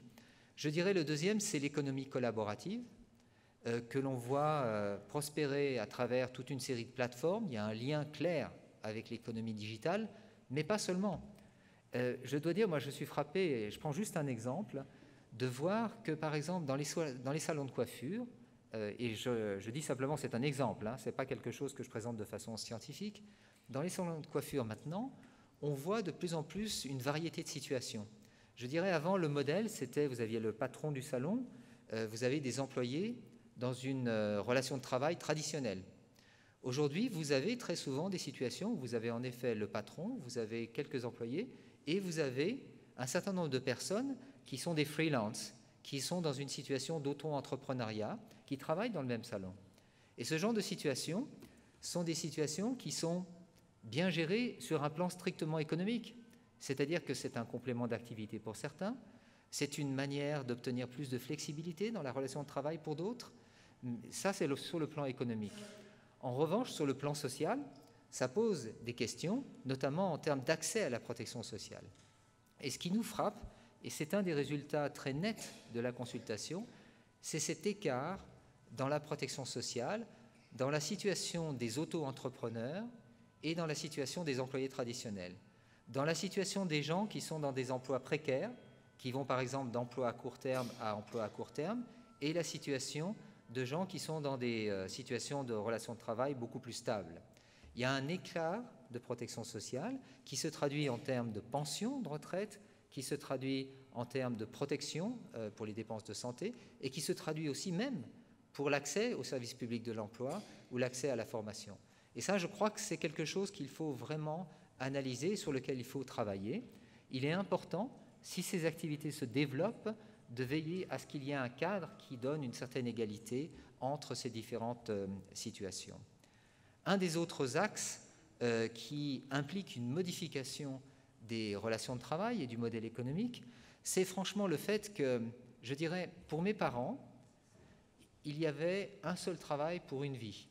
Je dirais le deuxième, c'est l'économie collaborative, euh, que l'on voit euh, prospérer à travers toute une série de plateformes. Il y a un lien clair avec l'économie digitale, mais pas seulement. Euh, je dois dire, moi, je suis frappé, et je prends juste un exemple, de voir que, par exemple, dans les, so dans les salons de coiffure, euh, et je, je dis simplement c'est un exemple, hein, ce n'est pas quelque chose que je présente de façon scientifique, dans les salons de coiffure maintenant, on voit de plus en plus une variété de situations. Je dirais avant, le modèle, c'était, vous aviez le patron du salon euh, vous avez des employés dans une euh, relation de travail traditionnelle. Aujourd'hui, vous avez très souvent des situations où vous avez en effet le patron, vous avez quelques employés, et vous avez un certain nombre de personnes qui sont des freelances, qui sont dans une situation d'auto-entrepreneuriat, qui travaillent dans le même salon. Et ce genre de situations sont des situations qui sont bien gérées sur un plan strictement économique. C'est-à-dire que c'est un complément d'activité pour certains, c'est une manière d'obtenir plus de flexibilité dans la relation de travail pour d'autres. Ça, c'est sur le plan économique. En revanche, sur le plan social, ça pose des questions, notamment en termes d'accès à la protection sociale. Et ce qui nous frappe, et c'est un des résultats très nets de la consultation, c'est cet écart dans la protection sociale, dans la situation des auto-entrepreneurs et dans la situation des employés traditionnels. Dans la situation des gens qui sont dans des emplois précaires, qui vont par exemple d'emploi à court terme à emploi à court terme, et la situation de gens qui sont dans des euh, situations de relations de travail beaucoup plus stables. Il y a un écart de protection sociale qui se traduit en termes de pension, de retraite, qui se traduit en termes de protection euh, pour les dépenses de santé, et qui se traduit aussi même pour l'accès aux services publics de l'emploi ou l'accès à la formation. Et ça, je crois que c'est quelque chose qu'il faut vraiment analyser, sur lequel il faut travailler. Il est important, si ces activités se développent, de veiller à ce qu'il y ait un cadre qui donne une certaine égalité entre ces différentes euh, situations. Un des autres axes euh, qui implique une modification des relations de travail et du modèle économique, c'est franchement le fait que, je dirais, pour mes parents, il y avait un seul travail pour une vie.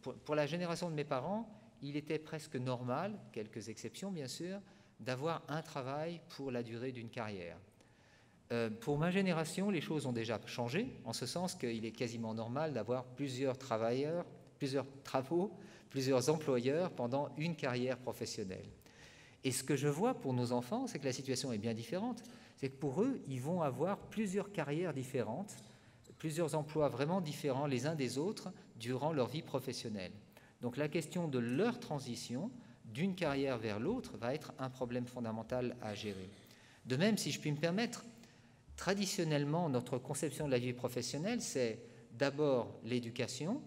Pour, pour la génération de mes parents, il était presque normal, quelques exceptions bien sûr, d'avoir un travail pour la durée d'une carrière. Euh, pour ma génération, les choses ont déjà changé, en ce sens qu'il est quasiment normal d'avoir plusieurs travailleurs, plusieurs travaux, plusieurs employeurs pendant une carrière professionnelle. Et ce que je vois pour nos enfants, c'est que la situation est bien différente. C'est que pour eux, ils vont avoir plusieurs carrières différentes, plusieurs emplois vraiment différents les uns des autres durant leur vie professionnelle. Donc la question de leur transition d'une carrière vers l'autre va être un problème fondamental à gérer. De même, si je puis me permettre, traditionnellement, notre conception de la vie professionnelle, c'est d'abord l'éducation,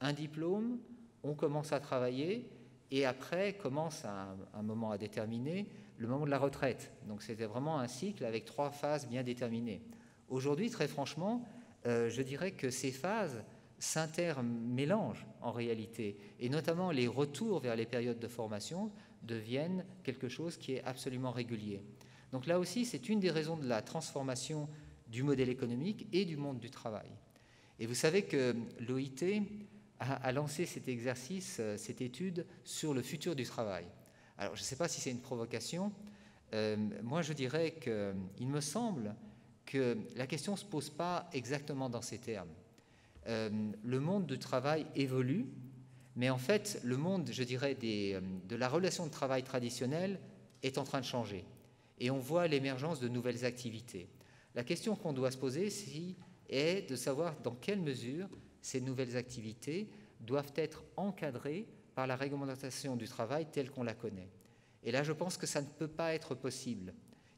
un diplôme, on commence à travailler, et après commence un, un moment à déterminer, le moment de la retraite. Donc c'était vraiment un cycle avec trois phases bien déterminées. Aujourd'hui, très franchement, euh, je dirais que ces phases s'intermélangent en réalité, et notamment les retours vers les périodes de formation deviennent quelque chose qui est absolument régulier. Donc là aussi, c'est une des raisons de la transformation du modèle économique et du monde du travail. Et vous savez que l'O I T a, a lancé cet exercice, cette étude sur le futur du travail. Alors, je ne sais pas si c'est une provocation. Euh, moi, je dirais qu'il me semble que la question ne se pose pas exactement dans ces termes. Euh, le monde du travail évolue, mais en fait, le monde, je dirais, des, de la relation de travail traditionnelle est en train de changer. Et on voit l'émergence de nouvelles activités. La question qu'on doit se poser si, est de savoir dans quelle mesure ces nouvelles activités doivent être encadrées par la réglementation du travail telle qu'on la connaît. Et là, je pense que ça ne peut pas être possible.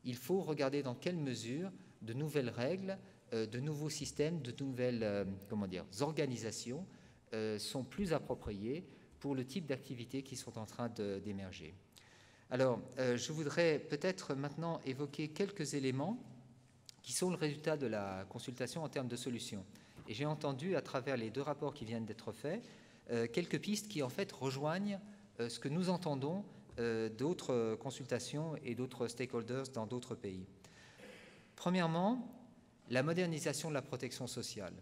Il faut regarder dans quelle mesure de nouvelles règles, euh, de nouveaux systèmes, de nouvelles euh, comment dire, organisations euh, sont plus appropriées pour le type d'activités qui sont en train d'émerger. Alors, euh, je voudrais peut-être maintenant évoquer quelques éléments qui sont le résultat de la consultation en termes de solutions. Et j'ai entendu, à travers les deux rapports qui viennent d'être faits, euh, quelques pistes qui, en fait, rejoignent euh, ce que nous entendons euh, d'autres consultations et d'autres stakeholders dans d'autres pays. Premièrement, la modernisation de la protection sociale.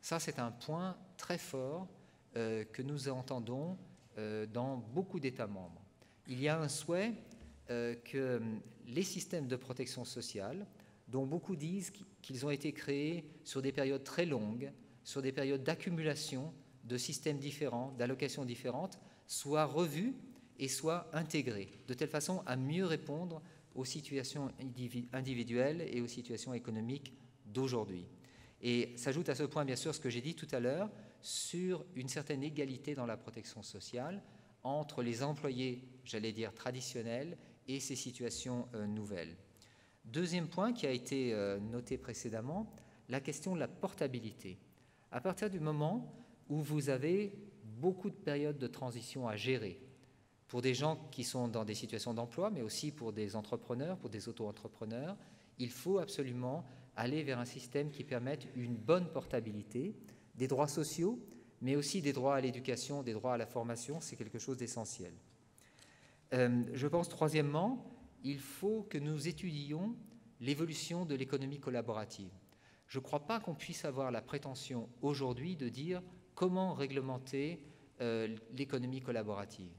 Ça, c'est un point très fort euh, que nous entendons euh, dans beaucoup d'États membres. Il y a un souhait euh, que les systèmes de protection sociale, dont beaucoup disent qu'ils ont été créés sur des périodes très longues, sur des périodes d'accumulation de systèmes différents, d'allocations différentes, soient revus et soient intégrés, de telle façon à mieux répondre aux situations individuelles et aux situations économiques d'aujourd'hui. Et s'ajoute à ce point, bien sûr, ce que j'ai dit tout à l'heure sur une certaine égalité dans la protection sociale, entre les employés, j'allais dire, traditionnels et ces situations euh, nouvelles. Deuxième point qui a été euh, noté précédemment, la question de la portabilité. À partir du moment où vous avez beaucoup de périodes de transition à gérer, pour des gens qui sont dans des situations d'emploi, mais aussi pour des entrepreneurs, pour des auto-entrepreneurs, il faut absolument aller vers un système qui permette une bonne portabilité, des droits sociaux, mais aussi des droits à l'éducation, des droits à la formation, c'est quelque chose d'essentiel. Euh, je pense, troisièmement, il faut que nous étudions l'évolution de l'économie collaborative. Je ne crois pas qu'on puisse avoir la prétention aujourd'hui de dire comment réglementer euh, l'économie collaborative.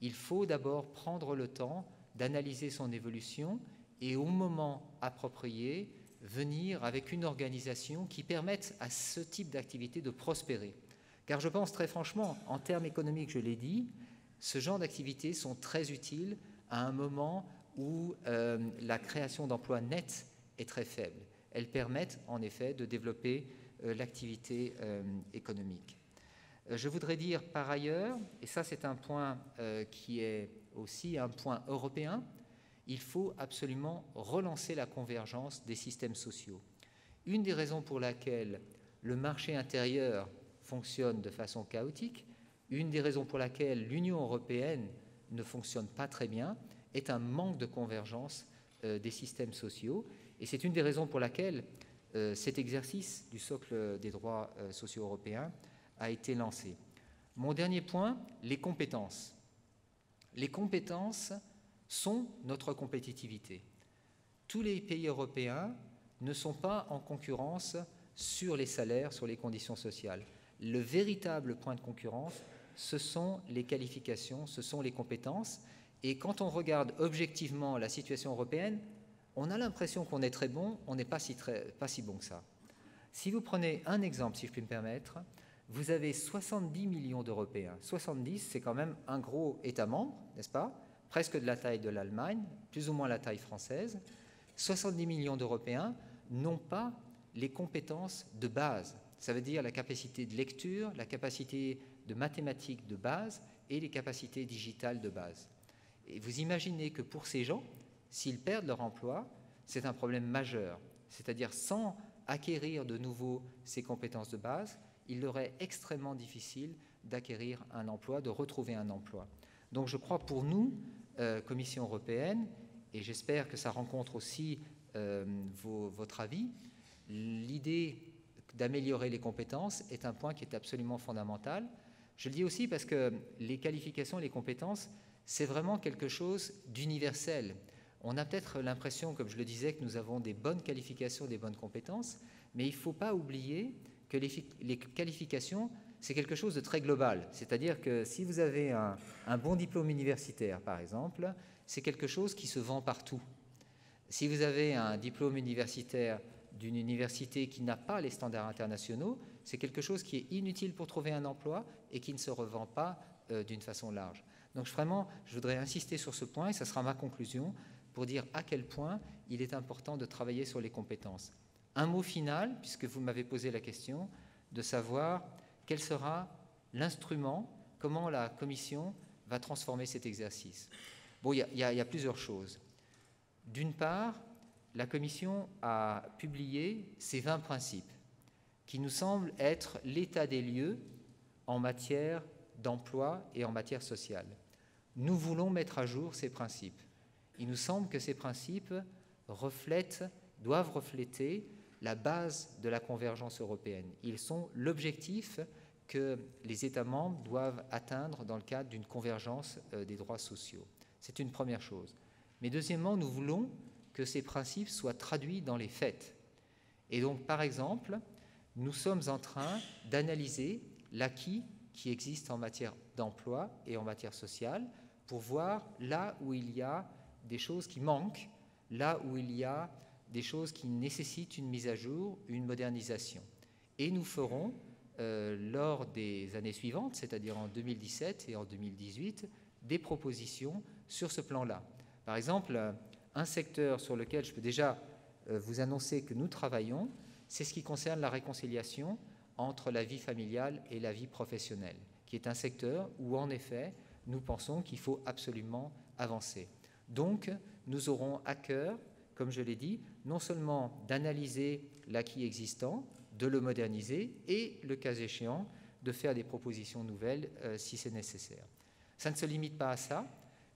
Il faut d'abord prendre le temps d'analyser son évolution et au moment approprié, venir avec une organisation qui permette à ce type d'activité de prospérer. Car je pense très franchement, en termes économiques, je l'ai dit, ce genre d'activités sont très utiles à un moment où euh, la création d'emplois nets est très faible. Elles permettent en effet de développer euh, l'activité euh, économique. Euh, je voudrais dire par ailleurs, et ça c'est un point euh, qui est aussi un point européen, il faut absolument relancer la convergence des systèmes sociaux. Une des raisons pour laquelle le marché intérieur fonctionne de façon chaotique, une des raisons pour laquelle l'Union européenne ne fonctionne pas très bien, est un manque de convergence euh, des systèmes sociaux. Et c'est une des raisons pour laquelle euh, cet exercice du socle des droits euh, sociaux européens a été lancé. Mon dernier point, les compétences. Les compétences sont notre compétitivité. Tous les pays européens ne sont pas en concurrence sur les salaires, sur les conditions sociales. Le véritable point de concurrence, ce sont les qualifications, ce sont les compétences. Et quand on regarde objectivement la situation européenne, on a l'impression qu'on est très bon, on n'est pas si, très, pas si bon que ça. Si vous prenez un exemple, si je puis me permettre, vous avez soixante-dix millions d'Européens. soixante-dix, c'est quand même un gros État membre, n'est-ce pas? Presque de la taille de l'Allemagne, plus ou moins la taille française. soixante-dix millions d'Européens n'ont pas les compétences de base. Ça veut dire la capacité de lecture, la capacité de mathématiques de base et les capacités digitales de base. Et vous imaginez que pour ces gens, s'ils perdent leur emploi, c'est un problème majeur. C'est-à-dire sans acquérir de nouveau ces compétences de base, il leur est extrêmement difficile d'acquérir un emploi, de retrouver un emploi. Donc je crois pour nous, euh, Commission européenne, et j'espère que ça rencontre aussi euh, vos, votre avis, l'idée d'améliorer les compétences est un point qui est absolument fondamental. Je le dis aussi parce que les qualifications et les compétences, c'est vraiment quelque chose d'universel. On a peut-être l'impression, comme je le disais, que nous avons des bonnes qualifications, des bonnes compétences, mais il ne faut pas oublier que les, les qualifications, c'est quelque chose de très global. C'est-à-dire que si vous avez un, un bon diplôme universitaire, par exemple, c'est quelque chose qui se vend partout. Si vous avez un diplôme universitaire d'une université qui n'a pas les standards internationaux, c'est quelque chose qui est inutile pour trouver un emploi et qui ne se revend pas euh, d'une façon large. Donc vraiment, je voudrais insister sur ce point, et ça sera ma conclusion, pour dire à quel point il est important de travailler sur les compétences. Un mot final, puisque vous m'avez posé la question, de savoir quel sera l'instrument, comment la Commission va transformer cet exercice. Bon, il y, y, y a plusieurs choses. D'une part, la Commission a publié ses vingt principes, qui nous semblent être l'état des lieux en matière d'emploi et en matière sociale. Nous voulons mettre à jour ces principes. Il nous semble que ces principes reflètent, doivent refléter la base de la convergence européenne. Ils sont l'objectif que les États membres doivent atteindre dans le cadre d'une convergence des droits sociaux. C'est une première chose. Mais deuxièmement, nous voulons que ces principes soient traduits dans les faits. Et donc, par exemple, nous sommes en train d'analyser l'acquis qui existe en matière d'emploi et en matière sociale pour voir là où il y a des choses qui manquent, là où il y a des choses qui nécessitent une mise à jour, une modernisation. Et nous ferons, euh, lors des années suivantes, c'est-à-dire en deux mille dix-sept et en deux mille dix-huit, des propositions sur ce plan-là. Par exemple, un secteur sur lequel je peux déjà euh, vous annoncer que nous travaillons, c'est ce qui concerne la réconciliation entre la vie familiale et la vie professionnelle, qui est un secteur où, en effet, nous pensons qu'il faut absolument avancer. Donc, nous aurons à cœur, comme je l'ai dit, non seulement d'analyser l'acquis existant, de le moderniser et, le cas échéant, de faire des propositions nouvelles euh, si c'est nécessaire. Ça ne se limite pas à ça,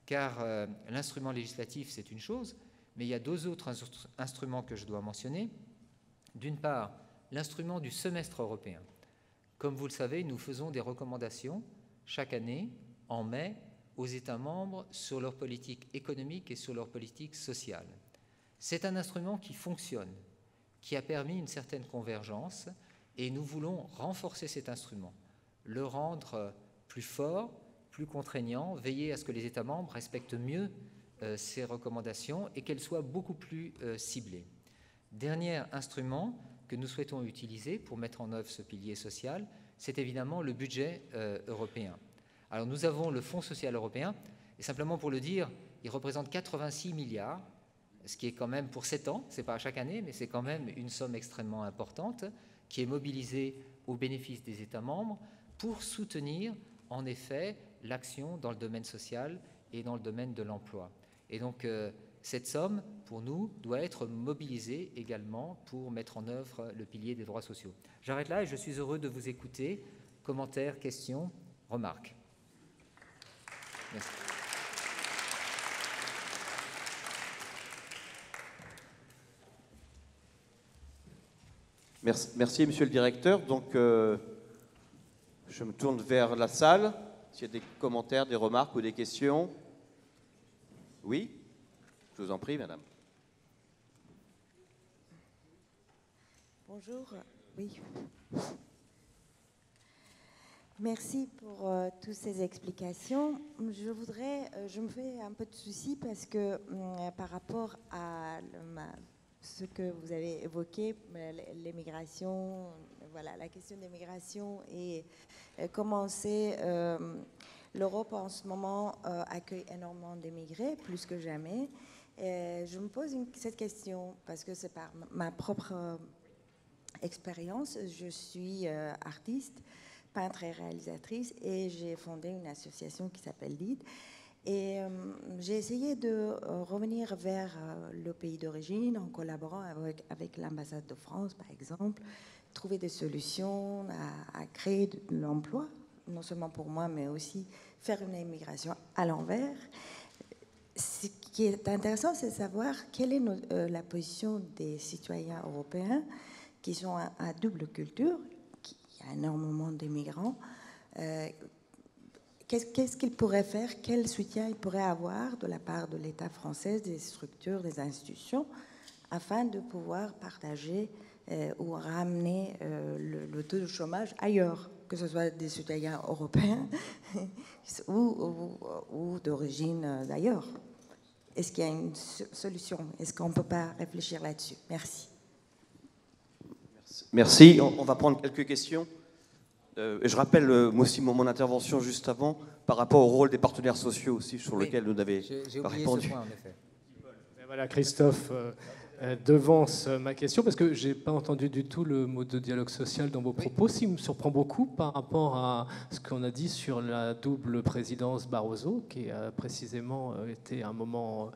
car euh, l'instrument législatif, c'est une chose, mais il y a deux autres instru- instruments que je dois mentionner. D'une part, l'instrument du semestre européen. Comme vous le savez, nous faisons des recommandations chaque année, en mai, aux États membres sur leur politique économique et sur leur politique sociale. C'est un instrument qui fonctionne, qui a permis une certaine convergence, et nous voulons renforcer cet instrument, le rendre plus fort, plus contraignant, veiller à ce que les États membres respectent mieux euh, ces recommandations et qu'elles soient beaucoup plus euh, ciblées. Dernier instrument que nous souhaitons utiliser pour mettre en œuvre ce pilier social, c'est évidemment le budget euh, européen. Alors nous avons le Fonds social européen, et simplement pour le dire, il représente quatre-vingt-six milliards, ce qui est quand même pour sept ans, c'est pas à chaque année, mais c'est quand même une somme extrêmement importante, qui est mobilisée au bénéfice des États membres pour soutenir, en effet, l'action dans le domaine social et dans le domaine de l'emploi. Et donc, euh, cette somme, pour nous, doit être mobilisée également pour mettre en œuvre le pilier des droits sociaux. J'arrête là et je suis heureux de vous écouter. Commentaires, questions, remarques. Merci. Merci, merci, monsieur le directeur. Donc, euh, je me tourne vers la salle. S'il y a des commentaires, des remarques ou des questions. Oui, je vous en prie, madame. Bonjour. Oui. Merci pour euh, toutes ces explications. Je voudrais, euh, je me fais un peu de souci parce que euh, par rapport à le, ma, ce que vous avez évoqué, l'immigration, voilà, la question des migrations et euh, comment c'est euh, l'Europe en ce moment euh, accueille énormément d'émigrés, plus que jamais. Et je me pose une, cette question parce que c'est par ma propre euh, expérience. Je suis euh, artiste, peintre et réalisatrice, et j'ai fondé une association qui s'appelle LEAD. Et euh, j'ai essayé de euh, revenir vers euh, le pays d'origine en collaborant avec, avec l'ambassade de France, par exemple, trouver des solutions à, à créer de, de l'emploi, non seulement pour moi, mais aussi faire une immigration à l'envers. Ce qui est intéressant, c'est de savoir quelle est nos, euh, la position des citoyens européens qui sont à, à double culture. Il y a énormément d'immigrants. Euh, Qu'est-ce qu'ils pourraient faire? Quel soutien ils pourraient avoir de la part de l'État français, des structures, des institutions, afin de pouvoir partager euh, ou ramener euh, le, le taux de chômage ailleurs, que ce soit des citoyens européens ou, ou, ou d'origine d'ailleurs? Est-ce qu'il y a une solution? Est-ce qu'on ne peut pas réfléchir là-dessus? Merci. Merci. On, on va prendre quelques questions. Euh, et je rappelle, euh, moi aussi, mon, mon intervention juste avant, par rapport au rôle des partenaires sociaux aussi, sur lequel nous n'avez pas répondu. Voilà, Christophe euh, devance ma question, parce que je n'ai pas entendu du tout le mot de dialogue social dans vos propos, ce qui me surprend beaucoup par rapport à ce qu'on a dit sur la double présidence Barroso, qui a précisément été un moment... Euh,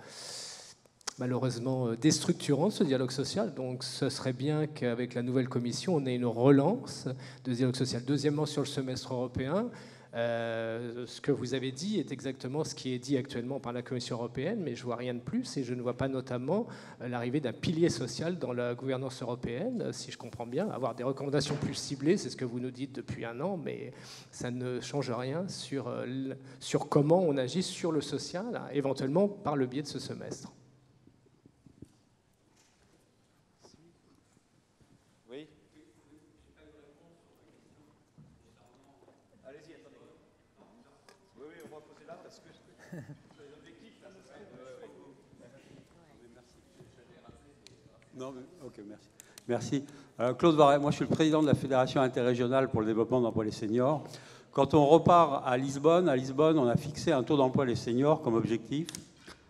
malheureusement déstructurant, ce dialogue social. Donc ce serait bien qu'avec la nouvelle commission, on ait une relance de ce dialogue social. Deuxièmement, sur le semestre européen, euh, ce que vous avez dit est exactement ce qui est dit actuellement par la Commission européenne, mais je ne vois rien de plus, et je ne vois pas notamment l'arrivée d'un pilier social dans la gouvernance européenne, si je comprends bien. Avoir des recommandations plus ciblées, c'est ce que vous nous dites depuis un an, mais ça ne change rien sur, sur comment on agit sur le social, éventuellement par le biais de ce semestre. Non, ok, merci. Merci. Alors, Claude Varret, moi je suis le président de la Fédération interrégionale pour le développement de l'emploi des seniors. Quand on repart à Lisbonne, à Lisbonne, on a fixé un taux d'emploi des seniors comme objectif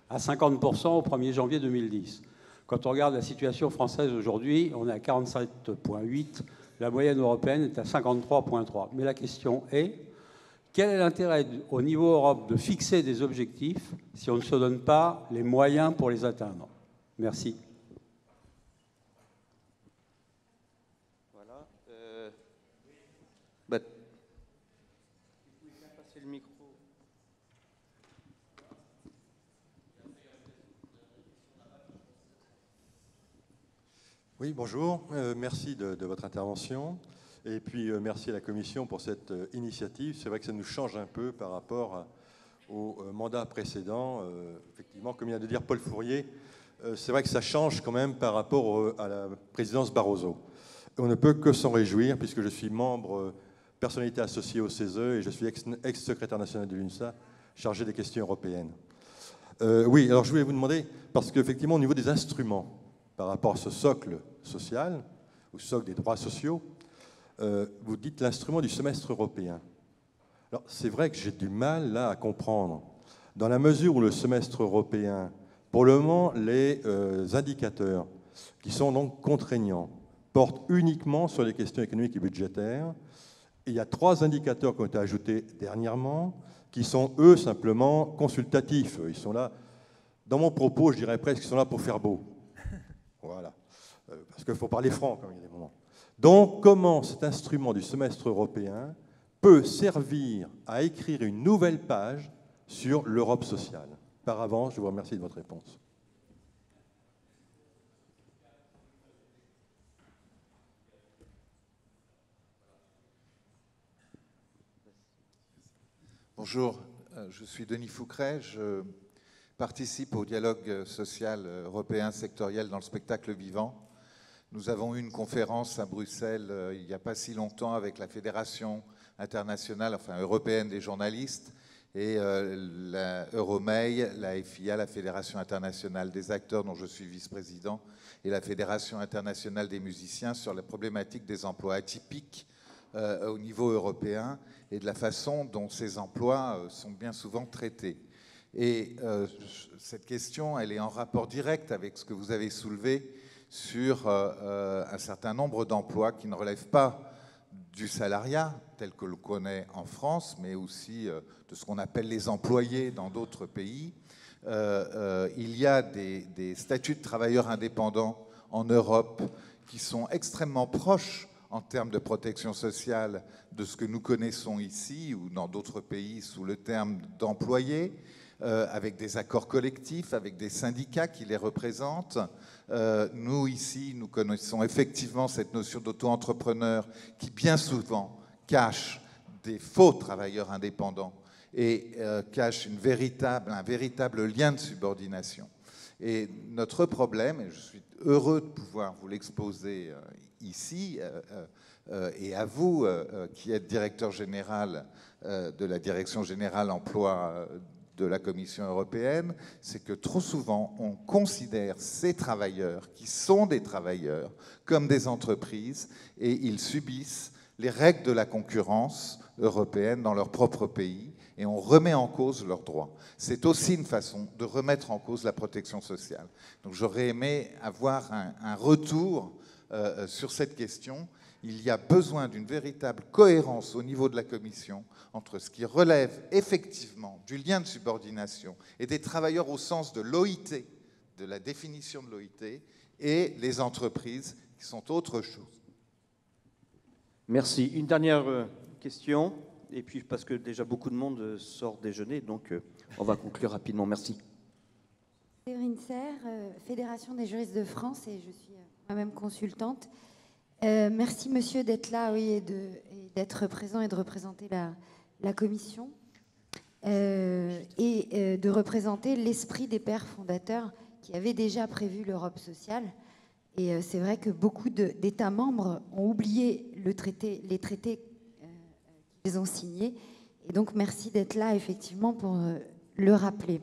à cinquante pour cent au premier janvier deux mille dix. Quand on regarde la situation française aujourd'hui, on est à quarante-sept virgule huit. La moyenne européenne est à cinquante-trois virgule trois. Mais la question est, quel est l'intérêt au niveau Europe de fixer des objectifs si on ne se donne pas les moyens pour les atteindre? Merci. but Oui, bonjour. Euh, merci de, de votre intervention. Et puis, euh, merci à la Commission pour cette euh, initiative. C'est vrai que ça nous change un peu par rapport à, au euh, mandat précédent. Euh, effectivement, comme vient de dire Paul Fourier, euh, c'est vrai que ça change quand même par rapport euh, à la présidence Barroso. On ne peut que s'en réjouir, puisque je suis membre, euh, personnalité associée au C E S E, et je suis ex-secrétaire national de l'UNSA, chargé des questions européennes. Euh, oui, alors je voulais vous demander, parce qu'effectivement, au niveau des instruments, par rapport à ce socle social, ou socle des droits sociaux, euh, vous dites l'instrument du semestre européen. Alors, c'est vrai que j'ai du mal, là, à comprendre. Dans la mesure où le semestre européen, pour le moment, les euh, indicateurs, qui sont donc contraignants, portent uniquement sur les questions économiques et budgétaires. Et il y a trois indicateurs qui ont été ajoutés dernièrement, qui sont, eux, simplement consultatifs. Ils sont là, dans mon propos, je dirais presque, ils sont là pour faire beau. Voilà. Euh, parce qu'il faut parler franc quand il y a des moments. Donc, comment cet instrument du semestre européen peut servir à écrire une nouvelle page sur l'Europe sociale? Par avance, je vous remercie de votre réponse. Bonjour, je suis Denis Foucret. Je... participe au dialogue social européen sectoriel dans le spectacle vivant. Nous avons eu une conférence à Bruxelles il n'y a pas si longtemps avec la Fédération internationale, enfin européenne des journalistes, et euh, la Euromail, la F I A, la Fédération internationale des acteurs dont je suis vice-président, et la Fédération internationale des musiciens sur la problématique des emplois atypiques euh, au niveau européen et de la façon dont ces emplois euh, sont bien souvent traités. Et euh, cette question, elle est en rapport direct avec ce que vous avez soulevé sur euh, un certain nombre d'emplois qui ne relèvent pas du salariat, tel que le connaît en France, mais aussi euh, de ce qu'on appelle les employés dans d'autres pays. Euh, euh, il y a des, des statuts de travailleurs indépendants en Europe qui sont extrêmement proches en termes de protection sociale de ce que nous connaissons ici ou dans d'autres pays sous le terme d'employés, Euh, avec des accords collectifs, avec des syndicats qui les représentent. Euh, nous, ici, nous connaissons effectivement cette notion d'auto-entrepreneur qui, bien souvent, cache des faux travailleurs indépendants et euh, cache une véritable, un véritable lien de subordination. Et notre problème, et je suis heureux de pouvoir vous l'exposer euh, ici, euh, euh, et à vous, euh, qui êtes directeur général euh, de la Direction Générale Emploi euh, de la Commission européenne, c'est que trop souvent, on considère ces travailleurs, qui sont des travailleurs, comme des entreprises, et ils subissent les règles de la concurrence européenne dans leur propre pays, et on remet en cause leurs droits. C'est aussi une façon de remettre en cause la protection sociale. Donc j'aurais aimé avoir un, un retour euh, sur cette question. Il y a besoin d'une véritable cohérence au niveau de la Commission entre ce qui relève effectivement du lien de subordination et des travailleurs au sens de l'O I T, de la définition de l'O I T, et les entreprises qui sont autre chose. Merci. Une dernière question, et puis parce que déjà beaucoup de monde sort déjeuner, donc on va conclure rapidement. Merci. Séverine Serre, Fédération des juristes de France, et je suis moi-même consultante. Euh, merci, monsieur, d'être là, oui, et d'être présent et de représenter la, la commission euh, et euh, de représenter l'esprit des pères fondateurs qui avaient déjà prévu l'Europe sociale. Et euh, c'est vrai que beaucoup d'États membres ont oublié le traité, les traités euh, qu'ils ont signés. Et donc, merci d'être là, effectivement, pour euh, le rappeler.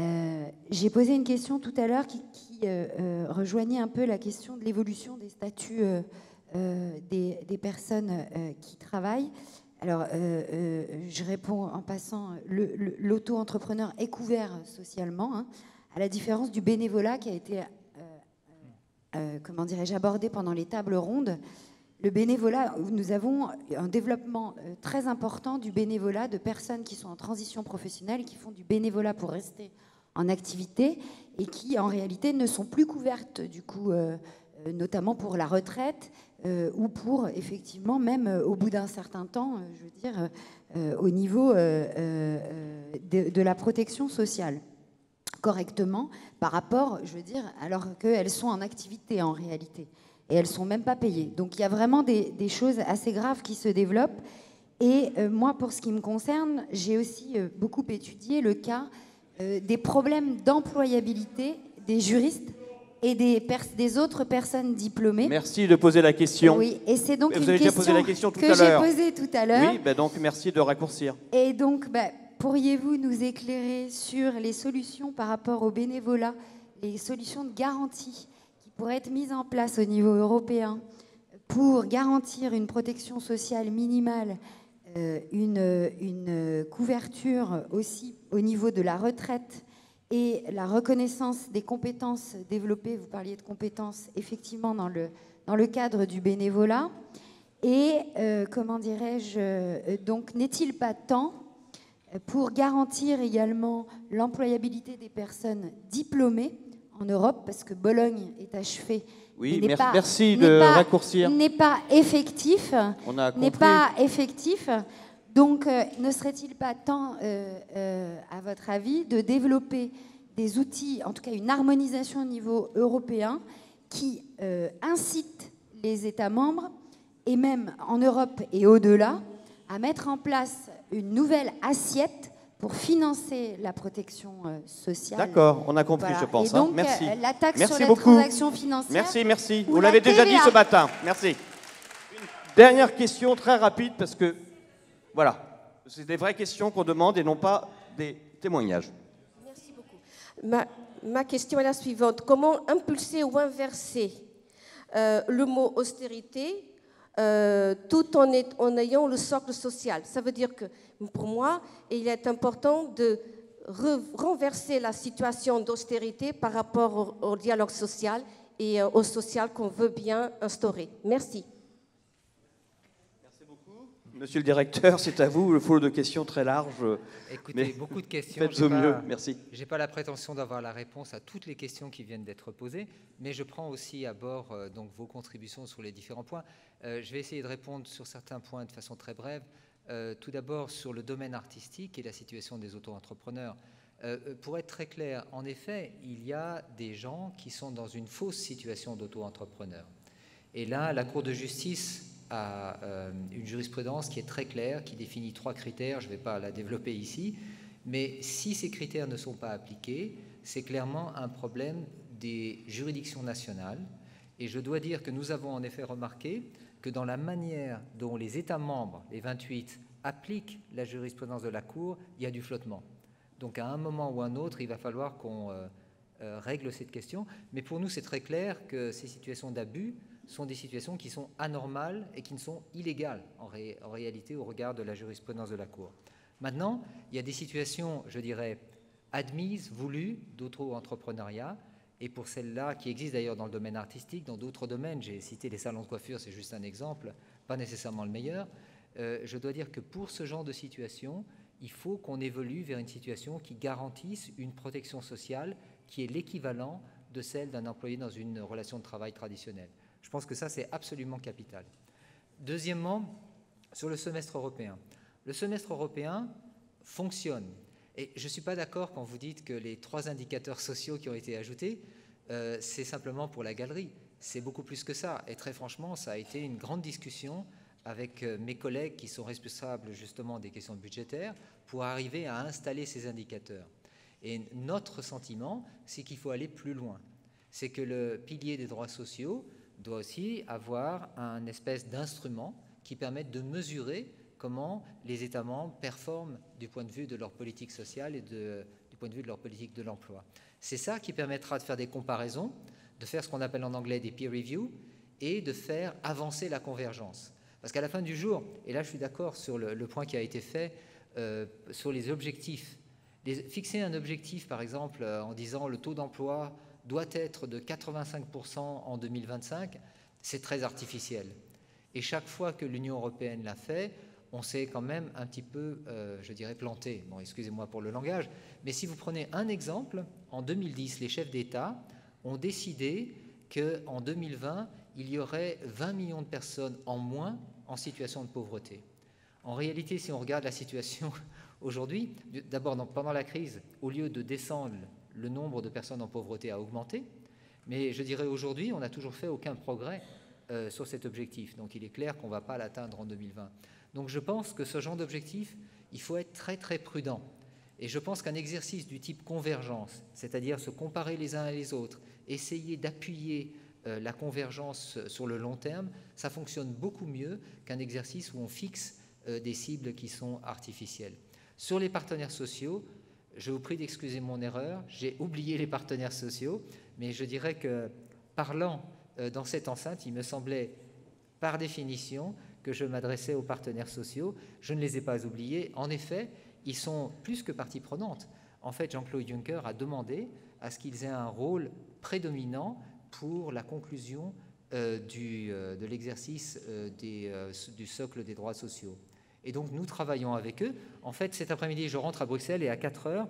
Euh, j'ai posé une question tout à l'heure qui, qui euh, euh, rejoignait un peu la question de l'évolution des statuts euh, euh, des, des personnes euh, qui travaillent. Alors, euh, euh, je réponds en passant, l'auto-entrepreneur est couvert socialement, hein, à la différence du bénévolat qui a été, euh, euh, comment dirais-je, abordé pendant les tables rondes. Le bénévolat, nous avons un développement très important du bénévolat, de personnes qui sont en transition professionnelle, qui font du bénévolat pour rester en activité et qui, en réalité, ne sont plus couvertes du coup euh, notamment pour la retraite euh, ou pour, effectivement, même euh, au bout d'un certain temps, euh, je veux dire, euh, au niveau euh, euh, de, de la protection sociale, correctement, par rapport, je veux dire, alors qu'elles sont en activité, en réalité. Et elles ne sont même pas payées. Donc, il y a vraiment des, des choses assez graves qui se développent. Et euh, moi, pour ce qui me concerne, j'ai aussi euh, beaucoup étudié le cas euh, des problèmes d'employabilité des juristes et des, pers des autres personnes diplômées. Merci de poser la question. Oui, et c'est donc Vous une avez question, déjà posé la question tout que j'ai posée tout à l'heure. Oui, bah donc merci de raccourcir. Et donc, bah, pourriez-vous nous éclairer sur les solutions par rapport au bénévolat, les solutions de garantie qui pourraient être mises en place au niveau européen pour garantir une protection sociale minimale, euh, une, une couverture aussi au niveau de la retraite et la reconnaissance des compétences développées, vous parliez de compétences, effectivement, dans le, dans le cadre du bénévolat. Et, euh, comment dirais-je, donc, n'est-il pas temps pour garantir également l'employabilité des personnes diplômées en Europe, parce que Bologne est achevée. Oui, mer pas, merci de pas, raccourcir. N'est pas effectif. On a compris. N'est pas effectif. Donc, euh, ne serait-il pas temps, euh, euh, à votre avis, de développer des outils, en tout cas une harmonisation au niveau européen, qui euh, incite les États membres, et même en Europe et au-delà, à mettre en place une nouvelle assiette pour financer la protection euh, sociale. D'accord, on a compris, voilà. Je pense. Et donc, hein. Merci. Euh, la taxe merci sur beaucoup. les transactions financières. Merci, merci. Vous l'avez déjà dit ce matin. Merci. Une dernière question très rapide, parce que voilà, c'est des vraies questions qu'on demande et non pas des témoignages. Merci beaucoup. Ma, ma question est la suivante. Comment impulser ou inverser euh, le mot austérité euh, tout en, est, en ayant le socle social? Ça veut dire que, pour moi, il est important de re, renverser la situation d'austérité par rapport au, au dialogue social et euh, au social qu'on veut bien instaurer. Merci. Monsieur le directeur, c'est à vous, le flot de questions très large. Écoutez, mais beaucoup de questions. Faites au mieux, merci. Je n'ai pas la prétention d'avoir la réponse à toutes les questions qui viennent d'être posées, mais je prends aussi à bord euh, donc, vos contributions sur les différents points. Euh, je vais essayer de répondre sur certains points de façon très brève. Euh, tout d'abord, sur le domaine artistique et la situation des auto-entrepreneurs. Euh, pour être très clair, en effet, il y a des gens qui sont dans une fausse situation d'auto-entrepreneur. Et là, la Cour de justice à une jurisprudence qui est très claire, qui définit trois critères, je ne vais pas la développer ici, mais si ces critères ne sont pas appliqués, c'est clairement un problème des juridictions nationales. Et je dois dire que nous avons en effet remarqué que dans la manière dont les États membres, les vingt-huit, appliquent la jurisprudence de la Cour, il y a du flottement. Donc à un moment ou à un autre, il va falloir qu'on euh, euh, règle cette question. Mais pour nous, c'est très clair que ces situations d'abus sont des situations qui sont anormales et qui ne sont illégales en, ré, en réalité au regard de la jurisprudence de la Cour. Maintenant, il y a des situations, je dirais, admises, voulues, d'auto-entrepreneuriat, et pour celles-là, qui existent d'ailleurs dans le domaine artistique, dans d'autres domaines, j'ai cité les salons de coiffure, c'est juste un exemple, pas nécessairement le meilleur, euh, je dois dire que pour ce genre de situation, il faut qu'on évolue vers une situation qui garantisse une protection sociale qui est l'équivalent de celle d'un employé dans une relation de travail traditionnelle. Je pense que ça, c'est absolument capital. Deuxièmement, sur le semestre européen. Le semestre européen fonctionne. Et je ne suis pas d'accord quand vous dites que les trois indicateurs sociaux qui ont été ajoutés, euh, c'est simplement pour la galerie. C'est beaucoup plus que ça. Et très franchement, ça a été une grande discussion avec mes collègues qui sont responsables justement des questions budgétaires pour arriver à installer ces indicateurs. Et notre sentiment, c'est qu'il faut aller plus loin. C'est que le pilier des droits sociaux doit aussi avoir un espèce d'instrument qui permette de mesurer comment les États membres performent du point de vue de leur politique sociale et de, du point de vue de leur politique de l'emploi. C'est ça qui permettra de faire des comparaisons, de faire ce qu'on appelle en anglais des peer reviews et de faire avancer la convergence. Parce qu'à la fin du jour, et là je suis d'accord sur le, le point qui a été fait, euh, sur les objectifs. Les, fixer un objectif, par exemple, en disant le taux d'emploi doit être de quatre-vingt-cinq pour cent en deux mille vingt-cinq, c'est très artificiel. Et chaque fois que l'Union européenne l'a fait, on s'est quand même un petit peu, euh, je dirais, planté. Bon, excusez-moi pour le langage, mais si vous prenez un exemple, en deux mille dix, les chefs d'État ont décidé qu'en deux mille vingt, il y aurait vingt millions de personnes en moins en situation de pauvreté. En réalité, si on regarde la situation aujourd'hui, d'abord pendant la crise, au lieu de descendre, le nombre de personnes en pauvreté a augmenté, mais je dirais aujourd'hui, on n'a toujours fait aucun progrès euh, sur cet objectif. Donc il est clair qu'on ne va pas l'atteindre en deux mille vingt. Donc je pense que ce genre d'objectif, il faut être très très prudent. Et je pense qu'un exercice du type convergence, c'est-à-dire se comparer les uns et les autres, essayer d'appuyer euh, la convergence sur le long terme, ça fonctionne beaucoup mieux qu'un exercice où on fixe euh, des cibles qui sont artificielles. Sur les partenaires sociaux, je vous prie d'excuser mon erreur, j'ai oublié les partenaires sociaux, mais je dirais que parlant euh, dans cette enceinte, il me semblait par définition que je m'adressais aux partenaires sociaux. Je ne les ai pas oubliés. En effet, ils sont plus que partie prenante. En fait, Jean-Claude Juncker a demandé à ce qu'ils aient un rôle prédominant pour la conclusion euh, du, euh, de l'exercice euh, euh, du socle des droits sociaux. Et donc, nous travaillons avec eux. En fait, cet après-midi, je rentre à Bruxelles et à quatre heures,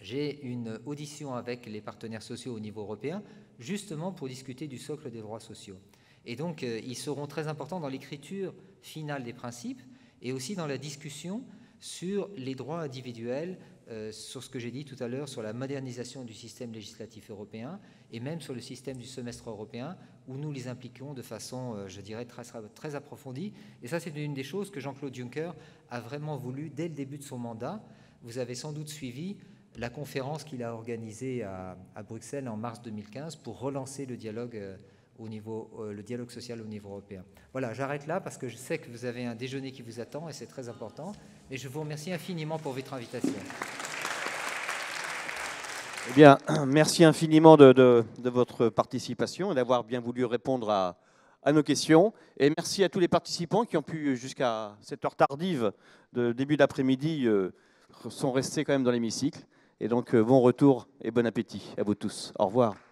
j'ai une audition avec les partenaires sociaux au niveau européen, justement pour discuter du socle des droits sociaux. Et donc, euh, ils seront très importants dans l'écriture finale des principes et aussi dans la discussion sur les droits individuels, euh, sur ce que j'ai dit tout à l'heure, sur la modernisation du système législatif européen et même sur le système du semestre européen où nous les impliquons de façon, euh, je dirais, très, très approfondie. Et ça, c'est une des choses que Jean-Claude Juncker a vraiment voulu dès le début de son mandat. Vous avez sans doute suivi la conférence qu'il a organisée à, à Bruxelles en mars deux mille quinze pour relancer le dialogue, euh, au niveau, euh, le dialogue social au niveau européen. Voilà, j'arrête là parce que je sais que vous avez un déjeuner qui vous attend et c'est très important. Et je vous remercie infiniment pour votre invitation. Eh bien, merci infiniment de, de, de votre participation et d'avoir bien voulu répondre à, à nos questions. Et merci à tous les participants qui ont pu, jusqu'à cette heure tardive de début d'après-midi, euh, sont restés quand même dans l'hémicycle. Et donc, euh, bon retour et bon appétit à vous tous. Au revoir.